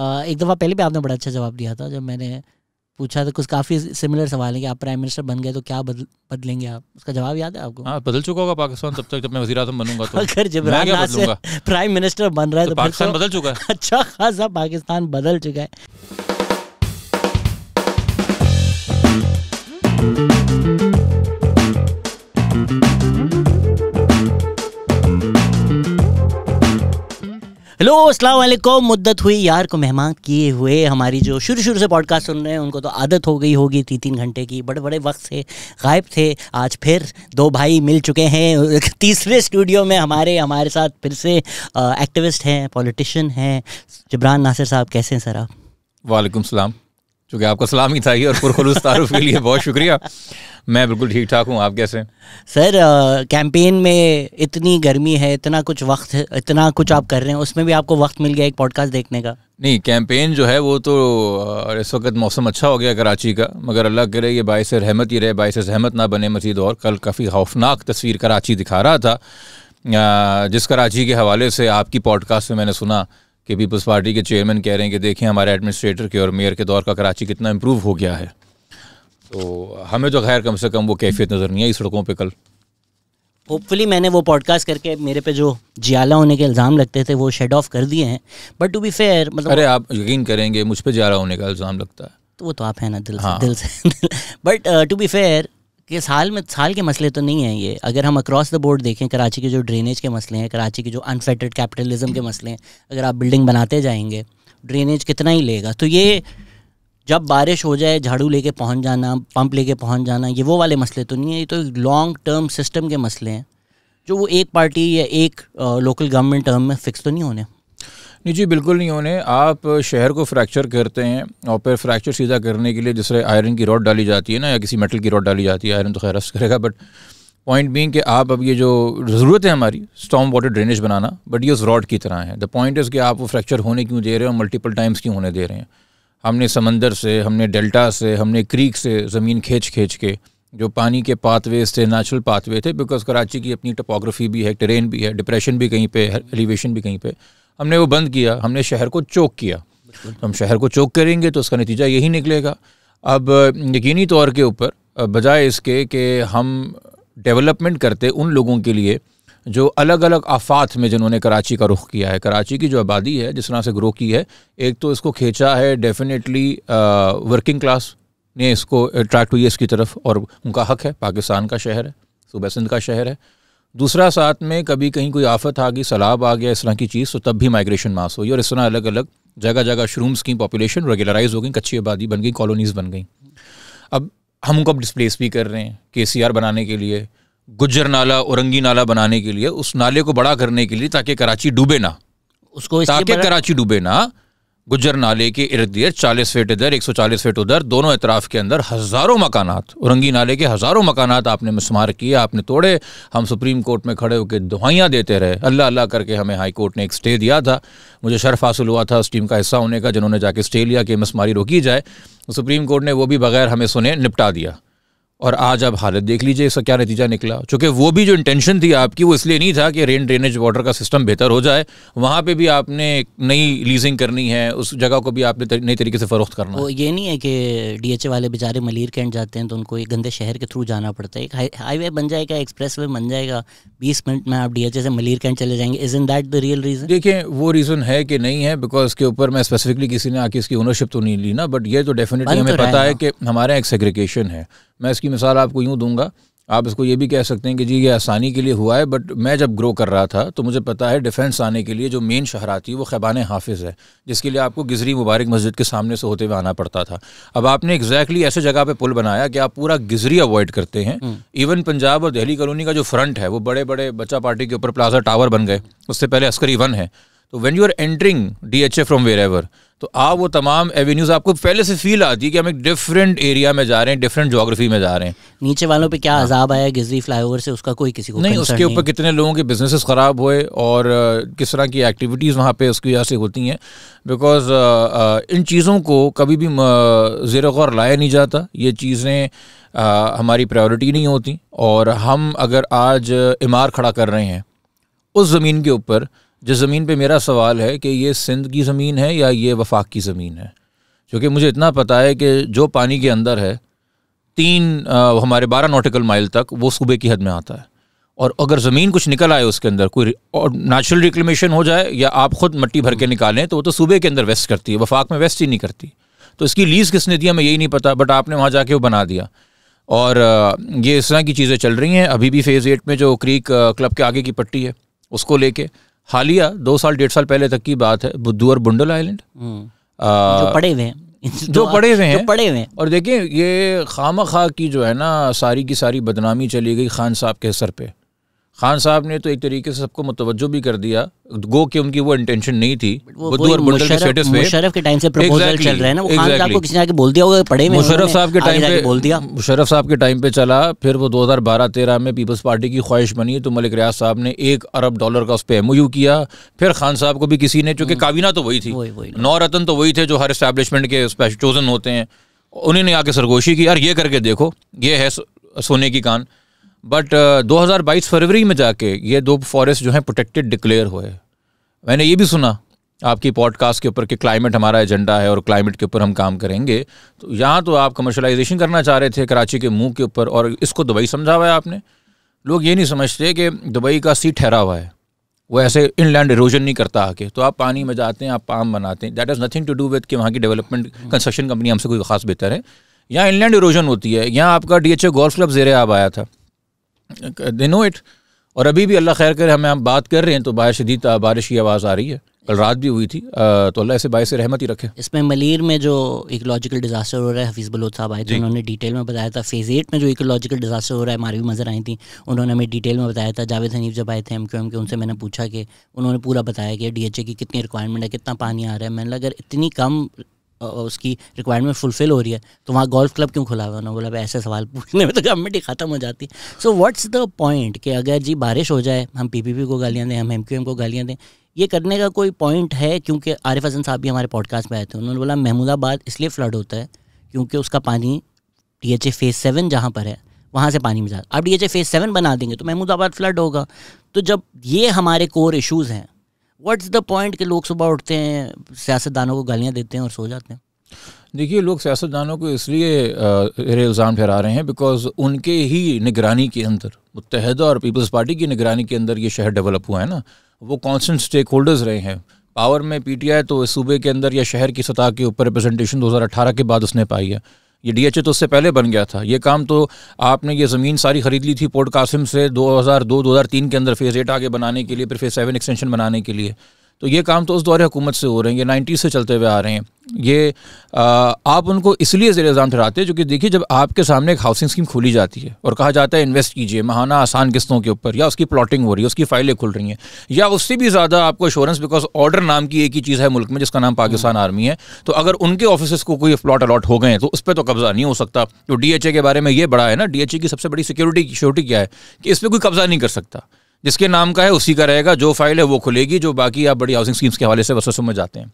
एक दफ़ा पहले भी आपने बड़ा अच्छा जवाब दिया था जब मैंने पूछा था कुछ काफ़ी सिमिलर सवाल है कि आप प्राइम मिनिस्टर बन गए तो क्या बदलेंगे आप, उसका जवाब याद है आपको? हाँ, बदल चुका होगा पाकिस्तान तब तक जब मैं वज़ीर आज़म बनूंगा तो। अगर जिब्रान नासिर प्राइम मिनिस्टर बन रहा है तो पाकिस्तान बदल चुका है, अच्छा खासा पाकिस्तान बदल चुका है। हेलो अस्सलाम वालेकुम। मुद्दत हुई यार को मेहमान किए हुए, हमारी जो शुरू से पॉडकास्ट सुन रहे हैं उनको तो आदत हो गई होगी 3 घंटे की, बड़े बड़े वक्त से गायब थे। आज फिर दो भाई मिल चुके हैं तीसरे स्टूडियो में हमारे साथ फिर से एक्टिविस्ट हैं, पॉलिटिशियन हैं, जिब्रान नासिर साहब। कैसे हैं सर आप? वालेकुम सलाम। चूँकि आपका सलाम ही था ये और पुरखुलूस तारुफ के लिए बहुत शुक्रिया। मैं बिल्कुल ठीक ठाक हूँ, आप कैसे हैं? सर कैंपेन में इतनी गर्मी है, इतना कुछ आप कर रहे हैं, उसमें भी आपको वक्त मिल गया एक पॉडकास्ट देखने का? नहीं, कैंपेन जो है वो तो इस वक्त मौसम अच्छा हो गया कराची का, मगर अल्लाह करे ये बायस रहमत ही रहे, बायस रहमत ना बने मजीद। और कल काफ़ी खौफनाक तस्वीर कराची दिखा रहा था, जिस कराची के हवाले से आपकी पॉडकास्ट में मैंने सुना कि पीपल्स पार्टी के चेयरमैन कह रहे हैं कि देखें हमारे एडमिनिस्ट्रेटर के और मेयर के दौर का कराची कितना इम्प्रूव हो गया है। तो हमें तो खैर कम से कम वो कैफियत नज़र नहीं आई सड़कों पे कल। होपफुली मैंने वो पॉडकास्ट करके मेरे पे जो जियाला होने के इल्ज़ाम लगते थे वो शेड ऑफ कर दिए हैं, बट टू बी फेयर मतलब। अरे आप यकीन करेंगे मुझ पर जियाला होने का इल्ज़ाम लगता है तो वो तो आप हैं ना दिल से। बट टू बी फेयर कि साल के मसले तो नहीं हैं ये। अगर हम अक्रॉस द बोर्ड देखें कराची के जो ड्रेनेज के मसले हैं, कराची के जो अनफेटर्ड कैपिटलिज्म के मसले हैं, अगर आप बिल्डिंग बनाते जाएंगे ड्रेनेज कितना ही लेगा। तो ये जब बारिश हो जाए झाड़ू लेके पहुंच जाना, पंप लेके पहुंच जाना, ये वो वाले मसले तो नहीं है। ये तो लॉन्ग टर्म सिस्टम के मसले हैं जो वो एक पार्टी या एक लोकल गवर्नमेंट टर्म में फिक्स तो नहीं होने। नहीं जी, बिल्कुल नहीं होने। आप शहर को फ्रैक्चर करते हैं और फिर फ्रैक्चर सीधा करने के लिए जैसे आयरन की रॉड डाली जाती है ना, या किसी मेटल की रॉड डाली जाती है। आयरन तो खैर रस्ट करेगा, बट पॉइंट बीइंग कि आप अब ये जो ज़रूरत है हमारी स्टॉर्म वाटर ड्रेनेज बनाना, बट ये उस रॉड की तरह है। द पॉइंट इज़ कि आप वो फ्रैक्चर होने क्यों दे रहे हो, मल्टीपल टाइम्स क्यों होने दे रहे हैं। हमने समंदर से, हमने डेल्टा से, हमने क्रीक से ज़मीन खींच खींच के जो पानी के पाथवेज थे, नेचुरल पाथवे थे, बिकॉज कराची की अपनी टोपोग्राफी भी है, टेरेन भी है, डिप्रेशन भी कहीं पे, एलिवेशन भी कहीं पे, हमने वो बंद किया, हमने शहर को चोक किया। तो हम शहर को चोक करेंगे तो उसका नतीजा यही निकलेगा। अब यकीनी तौर के ऊपर बजाय इसके कि हम डेवलपमेंट करते उन लोगों के लिए जो अलग अलग आफात में जिन्होंने कराची का रुख किया है, कराची की जो आबादी है जिस तरह से ग्रो की है, एक तो इसको खींचा है डेफिनेटली वर्किंग क्लास ने, इसको अट्रैक्ट हुई है इसकी तरफ और उनका हक है, पाकिस्तान का शहर है, सूबे सिंध का शहर है। दूसरा, साथ में कभी कहीं कोई आफत आ गई, सैलाब आ गया, इस तरह की चीज़, तो तब भी माइग्रेशन मास हुई और इस तरह अलग अलग जगह जगह श्रूम्स की पॉपुलेशन रेगुलराइज हो गई, कच्ची आबादी बन गई, कॉलोनीज़ बन गई। अब हम उनको डिस्प्लेस भी कर रहे हैं KCR बनाने के लिए, गुज्जर नाला, औरंगी नाला बनाने के लिए, उस नाले को बड़ा करने के लिए ताकि कराची डूबे ना, उसको ताकि कराची डूबे ना। गुज्जर नाले के इर्द गिर्द 40 फीट इधर, 140 फीट उधर, दोनों एतराफ़ के अंदर हज़ारों मकानात, औरंगी नाले के हज़ारों मकानात आपने मिसमार किए, आपने तोड़े। हम सुप्रीम कोर्ट में खड़े होकर दुआइयाँ देते रहे, अल्लाह अल्लाह करके हमें हाई कोर्ट ने एक स्टे दिया था। मुझे शर्फ हासिल हुआ था उस टीम का हिस्सा होने का जिन्होंने जाके स्टे लिया कि मिसमारी रोकी जाए। सुप्रीम कोर्ट ने वो भी बगैर हमें सुने निपटा दिया। और आज आप हालत देख लीजिए, इसका क्या नतीजा निकला। चूँकि वो भी जो इंटेंशन थी आपकी वो इसलिए नहीं था कि रेन ड्रेनेज वाटर का सिस्टम बेहतर हो जाए, वहाँ पे भी आपने नई लीजिंग करनी है, उस जगह को भी आपने नई तरीके से फ़रोख्त करना है। वो ये नहीं है कि DHA वाले बेचारे मलीर कैंट जाते हैं तो उनको एक गंदे शहर के थ्रू जाना पड़ता है। एक हाईवे बन जाएगा, एक्सप्रेस वे बन जाएगा, 20 मिनट में आप DHA से मलीर कैंट चले जाएंगे। Isn't that the real reason? देखिए वो रीज़न है कि नहीं है, बिकॉज इसके ऊपर मैं स्पेसिफिकली किसी ने आके इसकी ओनरशिप तो नहीं ली ना, बट ये तो डेफिनेटली हमें पता है कि हमारे यहाँ एक सेग्रीगेशन है। मैं इसकी मिसाल आपको यूँ दूंगा, आप इसको ये भी कह सकते हैं कि जी ये आसानी के लिए हुआ है, बट मैं जब ग्रो कर रहा था तो मुझे पता है डिफेंस आने के लिए जो मेन शहर आती है वो खैबान हाफिज़ है, जिसके लिए आपको गिजरी मुबारक मस्जिद के सामने से होते हुए आना पड़ता था। अब आपने एग्जैक्टली ऐसे जगह पे पुल बनाया कि आप पूरा गिजरी अवॉइड करते हैं। इवन पंजाब और दिल्ली कॉलोनी का जो फ्रंट है वो बड़े बड़े बच्चा पार्टी के ऊपर प्लाजा टावर बन गए, उससे पहले Askari 1 है। तो when you are entering DHA from wherever, तो आप वो तमाम एवेन्यूज़ आपको पहले से फील आती है कि हम एक डिफरेंट एरिया में जा रहे हैं, डिफरेंट जोग्राफी में जा रहे हैं। नीचे वालों पे क्या अजाब आया गिजरी फ्लाईओवर से, उसका कोई किसी को नहीं, उसके ऊपर कितने लोगों के बिजनेसेस ख़राब हुए और किस तरह की एक्टिविटीज़ वहाँ पे उसकी वजह से होती हैं। बिकॉज इन चीज़ों को कभी भी ज़ेर गौर लाया नहीं जाता, ये चीज़ें हमारी प्रायोरिटी नहीं होती। और हम अगर आज इमारत खड़ा कर रहे हैं उस ज़मीन के ऊपर जिस ज़मीन पे मेरा सवाल है कि ये सिंध की ज़मीन है या ये वफाक की ज़मीन है, क्योंकि मुझे इतना पता है कि जो पानी के अंदर है हमारे 12 नॉटिकल माइल तक वो सूबे की हद में आता है। और अगर ज़मीन कुछ निकल आए उसके अंदर कोई और नेचुरल रिक्लेमेशन हो जाए या आप ख़ुद मट्टी भर के निकालें तो वो तो सूबे के अंदर वेस्ट करती है, वफाक में वेस्ट ही नहीं करती। तो इसकी लीज़ किसने दिया मैं यही नहीं पता, बट आपने वहाँ जाके वो बना दिया। और ये इस तरह की चीज़ें चल रही हैं। अभी भी फेज़ 8 में जो क्रीक क्लब के आगे की पट्टी है उसको लेके हालिया 2 साल 1.5 साल पहले तक की बात है, बुद्धू और बुंडल आइलैंड जो पड़े हुए हैं। और देखिए ये खामखा की जो है ना सारी की सारी बदनामी चली गई खान साहब के सर पे। खान साहब ने तो एक तरीके से सबको मुतवज्जो भी कर दिया, गो कि उनकी वो इंटेंशन नहीं थी। बुद्धू और बुंडल के स्टेटस पे मुशर्रफ के टाइम से प्रपोजल चल रहे हैं ना, वो खान साहब को किसी ने आके बोल दिया होगा पड़े में, मुशर्रफ साहब के टाइम पे बोल दिया, मुशर्रफ साहब के टाइम पे चला। फिर वो 2012-13 में पीपल्स पार्टी की ख्वाहिश बनी तो मलिक रियाज साहब ने $1 अरब का उस पर MOU किया। फिर खान साहब को भी किसी ने, चूँकि काबीना तो वही थी, 9 रतन तो वही थे जो हर इस्टेब्लिशमेंट के चोजन होते हैं, उन्होंने आके सरगोशी की यार ये करके देखो ये है सोने की कान। बट 2022 फरवरी में जाके ये 2 फॉरेस्ट जो हैं प्रोटेक्टेड डिक्लेयर हुए। मैंने ये भी सुना आपकी पॉडकास्ट के ऊपर कि क्लाइमेट हमारा एजेंडा है और क्लाइमेट के ऊपर हम काम करेंगे। तो यहाँ तो आप कमर्शलाइजेशन करना चाह रहे थे कराची के मुंह के ऊपर, और इसको दुबई समझा हुआ है आपने। लोग ये नहीं समझते कि दुबई का सी ठहरा हुआ है, वो ऐसे इनलैंड इरोजन नहीं करता आके। तो आप पानी में जाते हैं, आप पाम बनाते हैं, that has nothing to do with कि वहाँ की डेवलपमेंट कंस्ट्रक्शन कंपनी हमसे कोई खास बेहतर है। यहाँ इनलैंड इरोजन होती है। यहाँ आपका DHA गोल्फ क्लब ज़ेरे आब आया था, दे नो इट। और अभी भी अल्लाह खैर करे हमें हम बात कर रहे हैं तो बारिश शदीद बारिश की आवाज़ आ रही है, कल रात भी हुई थी, तो अल्लाह ऐसे बायस रहमत ही रखे। इसमें मलीर में जो इकोलॉजिकल डिजास्टर हो रहा है, हफीज़ बलोच साहब आए थे, उन्होंने डिटेल में बताया था। फेज़ 8 में जो इकोलॉजिकल डिजास्टर हो रहा है, मारवी मज़र आई थी, उन्होंने हमें डिटेल में बताया था। जावेद हनीफ जब आए थे MQM के, उनसे मैंने पूछा कि उन्होंने पूरा बताया कि DHA की कितनी रिक्वायरमेंट है, कितना पानी आ रहा है। मैंने लगा अगर इतनी कम उसकी रिक्वायरमेंट फुलफिल हो रही है तो वहाँ गोल्फ क्लब क्यों खुला हुआ है। उन्होंने बोला ऐसे सवाल पूछने में तो गवर्नमेंट ही ख़त्म हो जाती। सो व्हाट्स द पॉइंट कि अगर जी बारिश हो जाए हम PPP को गालियाँ दें, हम MQM को गालियाँ दें, ये करने का कोई पॉइंट है? क्योंकि आरिफ हसन साहब भी हमारे पॉडकास्ट में आए थे, उन्होंने बोला महमूदाबाद इसलिए फ्लड होता है क्योंकि उसका पानी DHA फेज़ 7 जहाँ पर है वहाँ से पानी में जाता। आप DHA फेज़ 7 बना देंगे तो महमूदाबाद फ्लड होगा। तो जब ये हमारे कोर इशूज़ हैं, व्हाट्स द पॉइंट कि लोग सुबह उठते हैं, सियासतदानों को गालियाँ देते हैं और सो जाते हैं। देखिए लोग सियासतदानों को इसलिए इल्ज़ाम ठहरा रहे हैं बिकॉज उनके ही निगरानी के अंदर, मुत्तहदा और पीपल्स पार्टी की निगरानी के अंदर ये शहर डेवलप हुआ है ना। वो कॉन्स्टेंट स्टेक होल्डर्स रहे हैं पावर में। PTI तो इस सूबे के अंदर या शहर की सतह के ऊपर रिप्रेजेंटेशन 2018 के बाद उसने पाई है। ये DHA तो उससे पहले बन गया था। ये काम तो आपने ये ज़मीन सारी ख़रीद ली थी पोर्ट कासिम से 2002-2003 के अंदर फेज़ 8 आगे बनाने के लिए, फिर फेज़ 7 एक्सटेंशन बनाने के लिए। तो ये काम तो उस दौरे हुकूमत से हो रहे हैं, ये 90s से चलते हुए आ रहे हैं। ये आप उनको इसलिए ज़ेर-ए-इल्ज़ाम ठहराते हैं क्योंकि देखिए जब आपके सामने एक हाउसिंग स्कीम खोली जाती है और कहा जाता है इन्वेस्ट कीजिए महाना आसान किस्तों के ऊपर, या उसकी प्लॉटिंग हो रही है, उसकी फाइलें खुल रही हैं, या उससे भी ज़्यादा आपको एश्योरेंस, बिकॉज ऑर्डर नाम की एक ही चीज़ है मुल्क में जिसका नाम पाकिस्तान आर्मी है। तो अगर उनके ऑफिस को कोई प्लॉट अलॉट हो गए तो उस पर तो कब्जा नहीं हो सकता। तो DHA के बारे में ये बड़ा है ना, DHA की सबसे बड़ी सिक्योरिटी क्या है कि इस पर कोई कब्जा नहीं कर सकता, जिसके नाम का है उसी का रहेगा, जो फाइल है वो खुलेगी, जो बाकी आप बड़ी हाउसिंग स्कीम्स के हवाले से वसवसों में जाते हैं।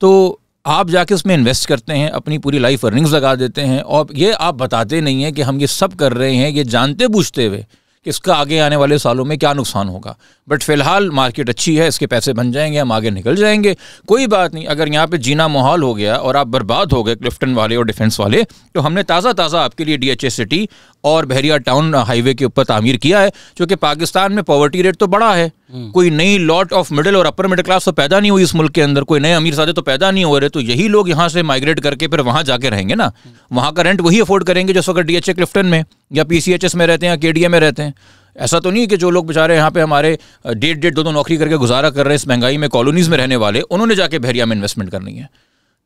तो आप जाके उसमें इन्वेस्ट करते हैं, अपनी पूरी लाइफ अर्निंग्स लगा देते हैं, और ये आप बताते नहीं हैं कि हम ये सब कर रहे हैं ये जानते बूझते हुए कि इसका आगे आने वाले सालों में क्या नुकसान होगा। बट फिलहाल मार्केट अच्छी है, इसके पैसे बन जाएंगे, हम आगे निकल जाएंगे, कोई बात नहीं। अगर यहाँ पे जीना मोहाल हो गया और आप बर्बाद हो गए क्लिफ्टन वाले और डिफेंस वाले, तो हमने ताज़ा आपके लिए DHA सिटी और बहरिया टाउन हाईवे के ऊपर तामीर किया है। क्योंकि पाकिस्तान में पॉवर्टी रेट तो बड़ा है, कोई नई लॉट ऑफ मिडिल और अपर मिडिल क्लास तो पैदा नहीं हुई इस मुल्क के अंदर, कोई नए अमीरजादे तो पैदा नहीं हो रहे। तो यही लोग यहाँ से माइग्रेट करके फिर वहाँ जाके रहेंगे ना, वहाँ का रेंट वही अफोर्ड करेंगे जो अगर DHA क्लिफ्टन में या PCHS में रहते हैं या KDA में रहते हैं। ऐसा तो नहीं है कि जो लोग बेचारे यहाँ पे हमारे 1.5-2 नौकरी करके गुजारा कर रहे हैं इस महंगाई में कॉलोनीज़ में रहने वाले, उन्होंने जाके बहरिया में इन्वेस्टमेंट करनी है।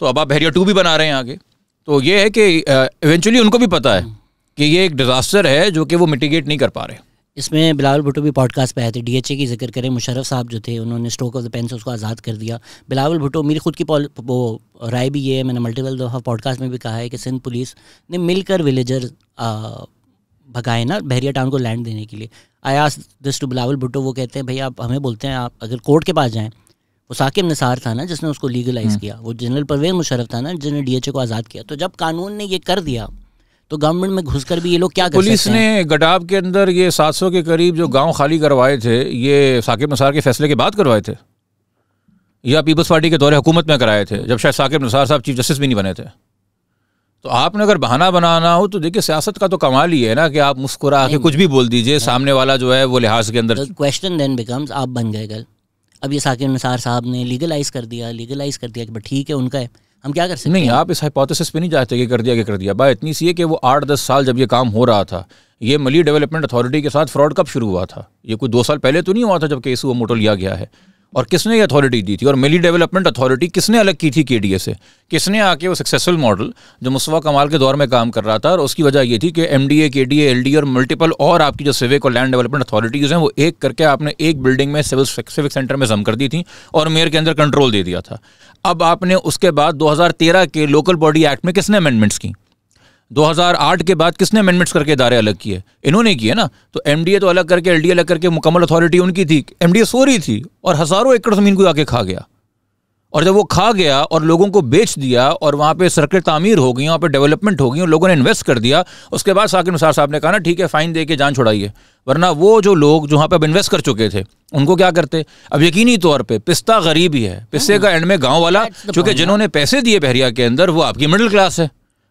तो अब आप बहरिया 2 भी बना रहे हैं आगे। तो ये है कि इवेंचुअली उनको भी पता है कि ये एक डिज़ास्टर है जो कि वो मिटिगेट नहीं कर पा रहे। इसमें बिलावल भुट्टो भी पॉडकास्ट पे आए थे, DHA की जिक्र करें, मुशर्रफ साहब जो थे उन्होंने स्ट्रोक ऑफ द पेन से उसको आज़ाद कर दिया। बिलावल भुट्टो, मेरी खुद की वो राय भी ये है, मैंने मल्टीपल दफ़ा पॉडकास्ट में भी कहा है कि सिंध पुलिस ने मिलकर विलेजर्स भगाए ना बहरिया टाउन को लैंड देने के लिए। I asked this to Bilawal Bhutto, वो कहते हैं भैया आप हमें बोलते हैं, आप अगर कोर्ट के पास जाएँ, वो साकिब निसार था ना जिसने उसको लीगलाइज़ किया, वो जनरल परवेज़ मुशर्रफ था ना जिसने DHA को आज़ाद किया। तो जब कानून ने ये कर दिया तो गवर्नमेंट में घुसकर भी ये लोग क्या कर पुलिस सकते हैं? ने गडाब के अंदर ये 700 के करीब जो गांव खाली करवाए थे, ये साकिब निसार के फैसले के बाद करवाए थे या पीपल्स पार्टी के दौरे हुकूमत में कराए थे, जब शायद साकिब निसार साहब चीफ जस्टिस भी नहीं बने थे। तो आपने अगर बहाना बनाना हो तो देखिए सियासत का तो कमाल ही है ना कि आप मुस्कुरा के कुछ भी बोल दीजिए, सामने वाला जो है वो लिहाज के अंदर। क्वेश्चन देन बिकम्स, आप बन गए कल, अब ये साकिब निसार साहब ने लीगलाइज कर दिया कि ठीक है उनका है, हम क्या कर सकते नहीं हैं? आप इस हाइपोथेसिस पे नहीं जाते कि कर दिया। बात इतनी सी है कि वो 8-10 साल जब ये काम हो रहा था, ये मली डेवलपमेंट अथॉरिटी के साथ फ्रॉड कब शुरू हुआ था? ये कोई 2 साल पहले तो नहीं हुआ था जब केस वो मोटो लिया गया है। और किसने ये अथॉरिटी दी थी? और मिली डेवलपमेंट अथॉरिटी किसने अलग की थी केडीए से? किसने आके वो सक्सेसफुल मॉडल जो मुस्तफा कमाल के दौर में काम कर रहा था, और उसकी वजह ये थी कि एमडीए, केडीए, एलडीए और मल्टीपल और आपकी जो सिविक और लैंड डेवलपमेंट अथॉरिटीज़ हैं वो एक करके आपने एक बिल्डिंग में सिविक सेंटर में जम कर दी थी और मेयर के अंदर कंट्रोल दे दिया था। अब आपने उसके बाद 2013 के लोकल बॉडी एक्ट में किसने अमेंडमेंट्स की, 2008 के बाद किसने अमेंडमेंट्स करके इदारे अलग किए? इन्होंने किए ना। तो एमडीए तो अलग करके, एलडीए अलग करके, मुकम्मल अथॉरिटी उनकी थी। एमडीए सो रही थी और हज़ारों एकड़ ज़मीन को आके खा गया, और जब वो खा गया और लोगों को बेच दिया और वहाँ पे सड़कें तामीर हो गई, वहाँ पे डेवलपमेंट हो गई और लोगों ने इन्वेस्ट कर दिया, उसके बाद साकिब निसार साहब ने कहा ना ठीक है फ़ाइन दे के जान छुड़ाइए, वरना वो जो लोग जो वहाँ पे इन्वेस्ट कर चुके थे उनको क्या करते? अब यकीनी तौर पे पिस्ता गरीब ही है, पिस्ते का एंड में गाँव वाला, चूँकि जिन्होंने पैसे दिए बहरिया के अंदर वो आपकी मिडिल क्लास है,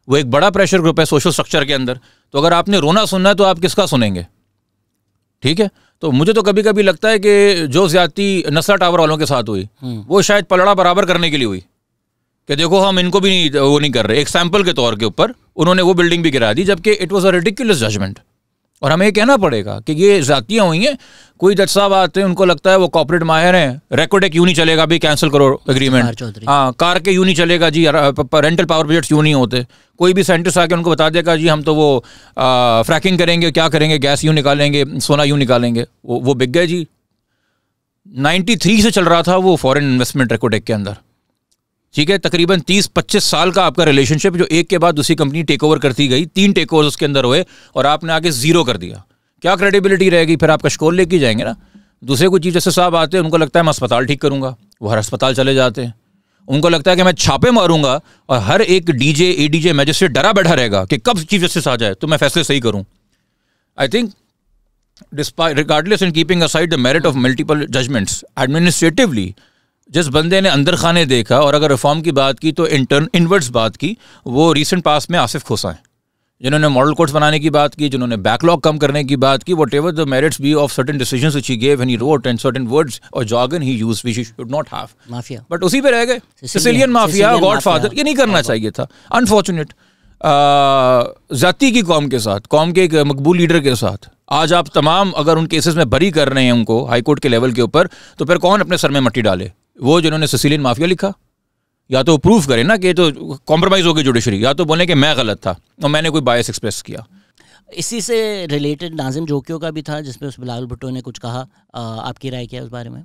वो एक बड़ा प्रेशर ग्रुप है सोशल स्ट्रक्चर के अंदर। तो अगर आपने रोना सुनना है तो आप किसका सुनेंगे? ठीक है, तो मुझे तो कभी कभी लगता है कि जो ज्यादती नस्ला टावर वालों के साथ हुई वो शायद पलड़ा बराबर करने के लिए हुई कि देखो हम इनको भी नहीं, वो नहीं कर रहे, एक सैम्पल के तौर के ऊपर उन्होंने वो बिल्डिंग भी गिरा दी, जबकि it was a ridiculous judgment. और हमें कहना पड़ेगा कि ये जातियाँ हुई हैं, कोई जज साहब आते हैं उनको लगता है वो कॉर्पोरेट माहिर हैं, रेकोडेक यूँ नहीं चलेगा भी कैंसिल करो एग्रीमेंट, हाँ कार के यूँ नहीं चलेगा जी, रेंटल पावर प्रोजेक्ट्स यूँ नहीं होते, कोई भी साइंटिस्ट आके उनको बता देगा जी हम तो वो फ्रैकिंग करेंगे, क्या करेंगे, गैस यूँ निकालेंगे, सोना यूँ निकालेंगे, वो बिक गए जी। 93 से चल रहा था वो फॉरेन इन्वेस्टमेंट रेकोडेक के अंदर, ठीक है, तकरीबन 30-25 साल का आपका रिलेशनशिप जो एक के बाद दूसरी कंपनी टेक ओवर करती गई, 3 टेक ओवर उसके अंदर हुए और आपने आके जीरो कर दिया, क्या क्रेडिबिलिटी रहेगी? फिर आप कशकोल लेके जाएंगे ना। दूसरे कोई चीफ जस्टिस साहब आते हैं उनको लगता है मैं अस्पताल ठीक करूँगा, वो हर अस्पताल चले जाते हैं, उनको लगता है कि मैं छापे मारूंगा और हर एक डीजे, एडीजे, मजिस्ट्रेट डरा बैठा रहेगा कि कब चीफ जस्टिस आ जाए तो मैं फैसले सही करूँ। I think despite regardless in keeping aside the merit of multiple judgments, administratively जिस बंदे ने अंदर खाने देखा, और अगर रिफॉर्म की बात की तो इनवर्ड्स बात की, वो रीसेंट पास में आसिफ खोसा हैं, जिन्होंने मॉडल कोड्स बनाने की बात की, जिन्होंने बैकलॉग कम करने की बात की, whatever the merits be of certain decisions which he gave and he wrote and certain words और jargon he use which he should not have, mafia but उसी पे रह गए, सिसिलियन माफिया, गॉडफादर, ये नहीं करना चाहिए था। अनफॉर्चुनेट जाति की कौम के साथ, कौम के एक मकबूल लीडर के साथ आज आप तमाम अगर उन केसेस में बरी कर रहे हैं उनको हाईकोर्ट के लेवल के ऊपर, तो फिर कौन अपने सर में मट्टी डाले? वो जिन्होंने सिसिलियन माफिया लिखा, या तो प्रूफ करें ना कि तो कॉम्प्रोमाइज़ हो गई जुडिशरी, या तो बोलें कि मैं गलत था और मैंने कोई बायस एक्सप्रेस किया। इसी से रिलेटेड नाजिम जोकियों का भी था जिसमें उस बिलावल भुट्टो ने कुछ कहा, आपकी राय क्या है उस बारे में?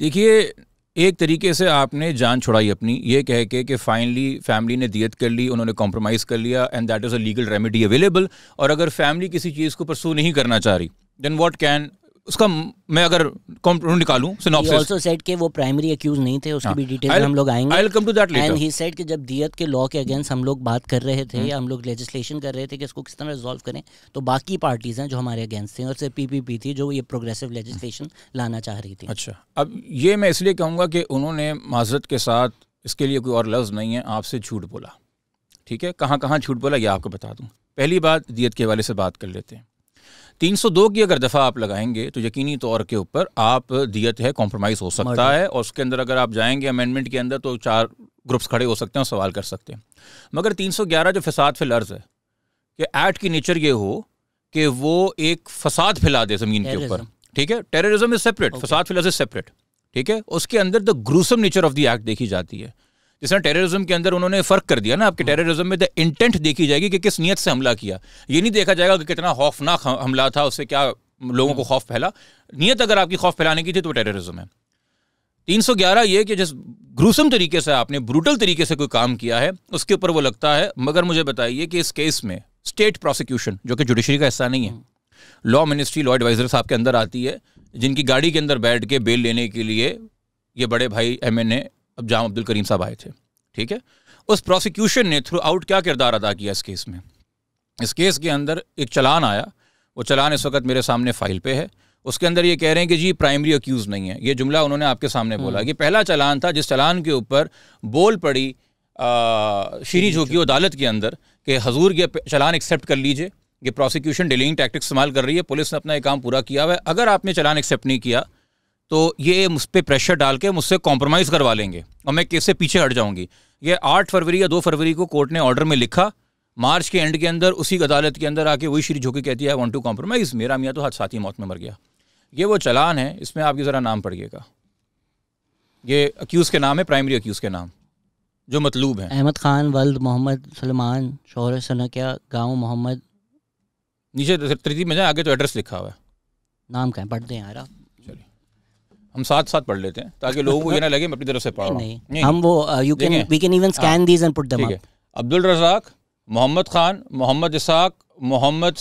देखिए, एक तरीके से आपने जान छुड़ाई अपनी, ये कह के कि फाइनली फैमिली ने दियत कर ली, उन्होंने कॉम्प्रोमाइज़ कर लिया and that is a legal remedy available. और अगर फैमिली किसी चीज़ को परसू नहीं करना चाह रही, देन व्हाट कैन उसका मैं अगर निकालूं सिनॉप्सिस। ऑल्सो सेड कि वो प्राइमरी एक्यूज नहीं थे, उसकी भी डिटेल हम लोग आएंगे। I'll come to that later. And he said कि जब दियत के लॉ के अगेंस्ट हम लोग बात कर रहे थे, या हम लोग लेजिस्लेशन कर रहे थे कि इसको किस तरह रिजॉल्व करें, तो बाकी पार्टीज हैं जो हमारे अगेंस्ट थे और सिर्फ पीपीपी थी जो ये प्रोग्रेसिव लेजिस्लेशन लाना चाह रही थी। अच्छा, अब ये मैं इसलिए कहूँगा कि उन्होंने माजरत के साथ, इसके लिए कोई और लफ्ज़ नहीं है, आपसे झूठ बोला। ठीक है, कहाँ झूठ बोला ये आपको बता दूँ। पहली बात, दियत के हवाले से बात कर लेते हैं। 302 की अगर दफ़ा आप लगाएंगे तो यकीनी तौर के ऊपर आप दियत है कॉम्प्रोमाइज़ हो सकता है, और उसके अंदर अगर आप जाएंगे अमेंडमेंट के अंदर तो 4 ग्रुप्स खड़े हो सकते हैं और सवाल कर सकते हैं। मगर 311 जो फसाद फिल अर्ज़ है कि एक्ट की नेचर ये हो कि वो एक फसाद फैला दे ज़मीन के ऊपर। ठीक है, टेररिज्म इज सेपरेट, फसाद फिल अर्ज़ इज सेपरेट। ठीक है, उसके अंदर the gruesome nature of the act देखी जाती है। जिसमें टेररिज्म के अंदर उन्होंने फ़र्क कर दिया ना, आपके टेररिज्म में द इंटेंट देखी जाएगी कि किस नियत से हमला किया, ये नहीं देखा जाएगा कि कितना खौफनाक हमला था, उससे क्या लोगों को खौफ फैला। नियत अगर आपकी खौफ फैलाने की थी तो टेररिज्म है। 311 ये कि जिस ग्रूसम तरीके से आपने, ब्रूटल तरीके से कोई काम किया है उसके ऊपर वो लगता है। मगर मुझे बताइए कि इस केस में स्टेट प्रोसिक्यूशन, जो कि जुडिशरी का हिस्सा नहीं है, लॉ मिनिस्ट्री, लॉ एडवाइजर साहब के अंदर आती है, जिनकी गाड़ी के अंदर बैठ के बेल लेने के लिए ये बड़े भाई MNA अब जाम अब्दुल करीम साहब आए थे। ठीक है, उस प्रोसिक्यूशन ने थ्रू आउट क्या किरदार अदा किया इस केस में? इस केस के अंदर एक चालान आया, वो चालान इस वक्त मेरे सामने फ़ाइल पे है। उसके अंदर ये कह रहे हैं कि जी प्राइमरी अक्यूज़ नहीं है। ये जुमला उन्होंने आपके सामने बोला कि पहला चालान था जिस चालान के ऊपर बोल पड़ी शीरी झोंकी अदालत के अंदर कि हजूर ये चालान एक्सेप्ट कर लीजिए, ये प्रोसिक्यूशन डिलेइंग टैक्टिक्स इस्तेमाल कर रही है, पुलिस ने अपना एक काम पूरा किया हुआ है, अगर आपने चालान एक्सेप्ट नहीं किया तो ये मुझ पर प्रेशर डाल के मुझसे कॉम्प्रोमाइज़ करवा लेंगे और मैं केस से पीछे हट जाऊँगी। ये 8 फरवरी या 2 फरवरी को कोर्ट ने ऑर्डर में लिखा। मार्च के एंड के अंदर उसी अदालत के अंदर आके वही शीरी झोंकी कहती है आई वांट टू कॉम्प्रोमाइज़, मेरा मियाँ तो हाथ साथ ही मौत में मर गया। ये वो चालान है, इसमें आपकी ज़रा नाम पढ़िएगा। ये अक्यूज़ के नाम है, प्राइमरी अक्यूज़ के नाम जो मतलूब हैं अहमद खान वल्द मोहम्मद सलमान शोहर सनकिया गाँव मोहम्मद। नीचे तरतीब में जाए, आगे तो एड्रेस लिखा हुआ है। नाम क्या पढ़ दें यार, हम साथ साथ पढ़ लेते हैं ताकि लोगों को ये ना लगे मैं अपनी तरफ से पढ़ रहा हूं। नहीं हम वो you can we can even scan these and put them up. Abdul Razzaq Mohammad Khan Mohammad Ishaq Mohammad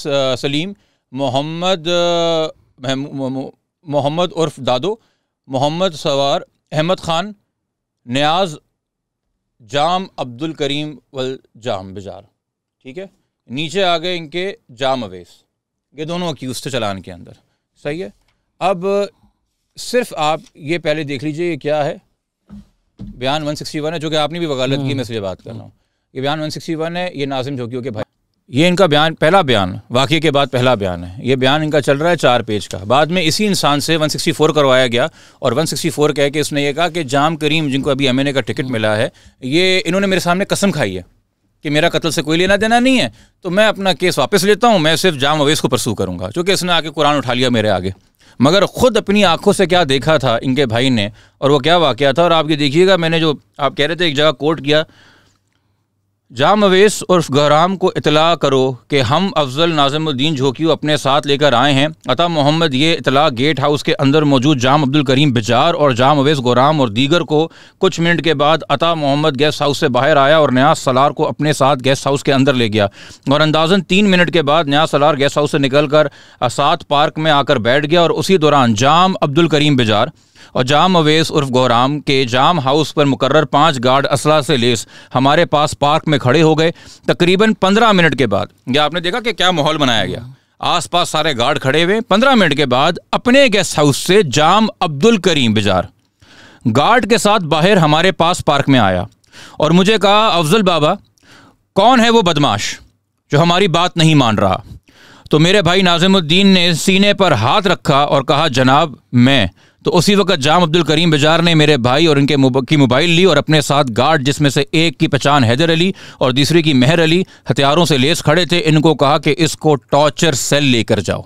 Saleem Mohammad उर्फ दादो मोहम्मद सवार अहमद खान न्याज जाम अब्दुल करीम वल जाम बिजार। ठीक है, नीचे आ गए इनके जाम अवेस, ये दोनों अक्यूज़ थे चलान के अंदर। सही है, अब सिर्फ आप ये पहले देख लीजिए ये क्या है। बयान 161 है जो कि आपने भी वकालत की, मैं इसलिए बात कर रहा हूँ। ये बयान 161 है, ये नाज़िम झोंकियों के भाई, ये इनका बयान, पहला बयान वाक़े के बाद पहला बयान है। ये बयान इनका चल रहा है 4 पेज का। बाद में इसी इंसान से 164 करवाया गया और 164 कह के उसने ये कहा कि जाम करीम जिनको अभी MNA का टिकट मिला है, ये इन्होंने मेरे सामने कसम खाई है कि मेरा कत्ल से कोई लेना देना नहीं है, तो मैं अपना केस वापस लेता हूँ, मैं सिर्फ जाम अवेस को परसू करूँगा, क्योंकि इसने आके कुरान उठा लिया मेरे आगे। मगर ख़ुद अपनी आंखों से क्या देखा था इनके भाई ने और वो क्या वाक़या था। और आप ये देखिएगा, मैंने जो आप कह रहे थे एक जगह कोर्ट किया, जाम अवेस उर्फ गहराम को इतला करो कि हम अफजल नाज़िमुद्दीन झोंकी अपने साथ लेकर आए हैं। अता मोहम्मद ये इतला गेट हाउस के अंदर मौजूद जाम अब्दुल करीम बिजार और जाम अवेस गहराम और दीगर को। कुछ मिनट के बाद अता मोहम्मद गेस्ट हाउस से बाहर आया और न्याज सलार को अपने साथ गेस्ट हाउस के अंदर ले गया और अंदाजन 3 मिनट के बाद न्याज सलार गेस्ट हाउस से निकल कर असात पार्क में आकर बैठ गया और उसी दौरान जाम अब्दुल करीम बिजार और जाम अवेस उर्फ गौराम के जाम हाउस पर मुकर्रर 5 गार्ड असला से लेस हमारे पास पार्क में खड़े हो गए। तकरीबन 15 मिनट के बाद, यह आपने देखा कि क्या माहौल बनाया गया, आसपास सारे गार्ड खड़े हुए। 15 मिनट के बाद अपने गेस्ट हाउस से जाम अब्दुल करीम बिजार गार्ड के साथ बाहर हमारे पास पार्क में आया और मुझे कहा, अफजल बाबा कौन है वो बदमाश जो हमारी बात नहीं मान रहा। तो मेरे भाई नाज़िमुद्दीन ने सीने पर हाथ रखा और कहा, जनाब मैं। तो उसी वक्त जाम अब्दुल करीम बिजार ने मेरे भाई और इनके की मोबाइल ली और अपने साथ गार्ड, जिसमें से एक की पहचान हैदर अली और दूसरे की मेहर अली, हथियारों से लेस खड़े थे, इनको कहा कि इसको टॉर्चर सेल लेकर जाओ।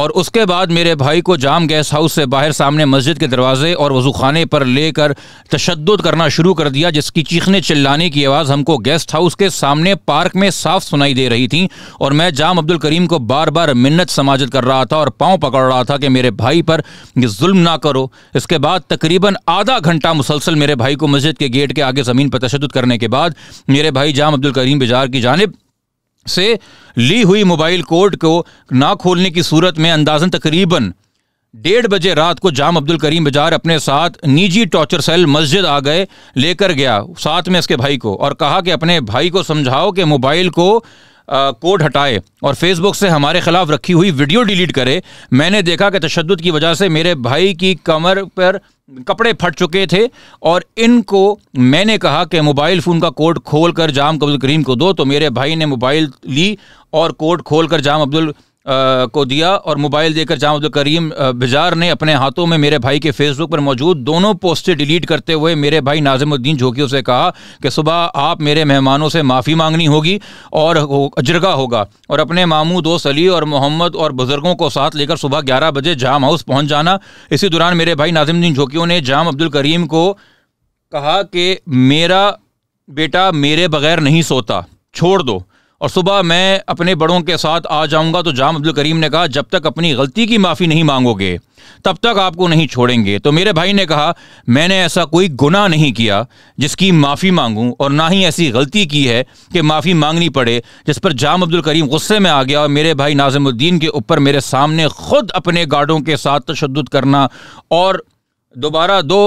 और उसके बाद मेरे भाई को जाम गेस्ट हाउस से बाहर सामने मस्जिद के दरवाजे और वज़ूखाने पर लेकर तशद्दुद करना शुरू कर दिया, जिसकी चीखने चिल्लाने की आवाज़ हमको गेस्ट हाउस के सामने पार्क में साफ सुनाई दे रही थी। और मैं जाम अब्दुल करीम को बार बार मिन्नत समाजत कर रहा था और पाँव पकड़ रहा था कि मेरे भाई पर ये जुल्म ना करो। इसके बाद तकरीबन आधा घंटा मुसलसल मेरे भाई को मस्जिद के गेट के आगे ज़मीन पर तशद्दुद करने के बाद मेरे भाई जाम अब्दुल करीम बिजार की जानिब से ली हुई मोबाइल कोर्ट को ना खोलने की सूरत में अंदाजन तकरीबन 1:30 बजे रात को जाम अब्दुल करीम बिजार अपने साथ निजी टॉर्चर सेल मस्जिद आ गए, लेकर गया साथ में इसके भाई को और कहा कि अपने भाई को समझाओ कि मोबाइल को कोड हटाए और फेसबुक से हमारे खिलाफ रखी हुई वीडियो डिलीट करे। मैंने देखा कि तशद्दुद की वजह से मेरे भाई की कमर पर कपड़े फट चुके थे और इनको मैंने कहा कि मोबाइल फ़ोन का कोड खोल कर जाम अब्दुल करीम को दो। तो मेरे भाई ने मोबाइल ली और कोड खोल कर जाम अब्दुल को दिया और मोबाइल देकर जाम अब्दुल करीम बिजार ने अपने हाथों में मेरे भाई के फेसबुक पर मौजूद दोनों पोस्टें डिलीट करते हुए मेरे भाई नाज़िमुद्दीन झोंकियों से कहा कि सुबह आप मेरे मेहमानों से माफ़ी मांगनी होगी और अजरगा होगा और अपने मामू दोस्त अली और मोहम्मद और बुज़ुर्गों को साथ लेकर सुबह 11 बजे जाम हाउस पहुँच जाना। इसी दौरान मेरे भाई नाज़िमुद्दीन झोंकियों ने जाम अब्दुल करीम को कहा कि मेरा बेटा मेरे बग़ैर नहीं सोता, छोड़ दो और सुबह मैं अपने बड़ों के साथ आ जाऊंगा। तो जाम अब्दुल करीम ने कहा, जब तक अपनी गलती की माफ़ी नहीं मांगोगे तब तक आपको नहीं छोड़ेंगे। तो मेरे भाई ने कहा, मैंने ऐसा कोई गुनाह नहीं किया जिसकी माफ़ी मांगूं और ना ही ऐसी गलती की है कि माफ़ी मांगनी पड़े। जिस पर जाम अब्दुल करीम गुस्से में आ गया और मेरे भाई नाज़िमुद्दीन के ऊपर मेरे सामने ख़ुद अपने गार्डों के साथ तशद्दुद करना और दोबारा दो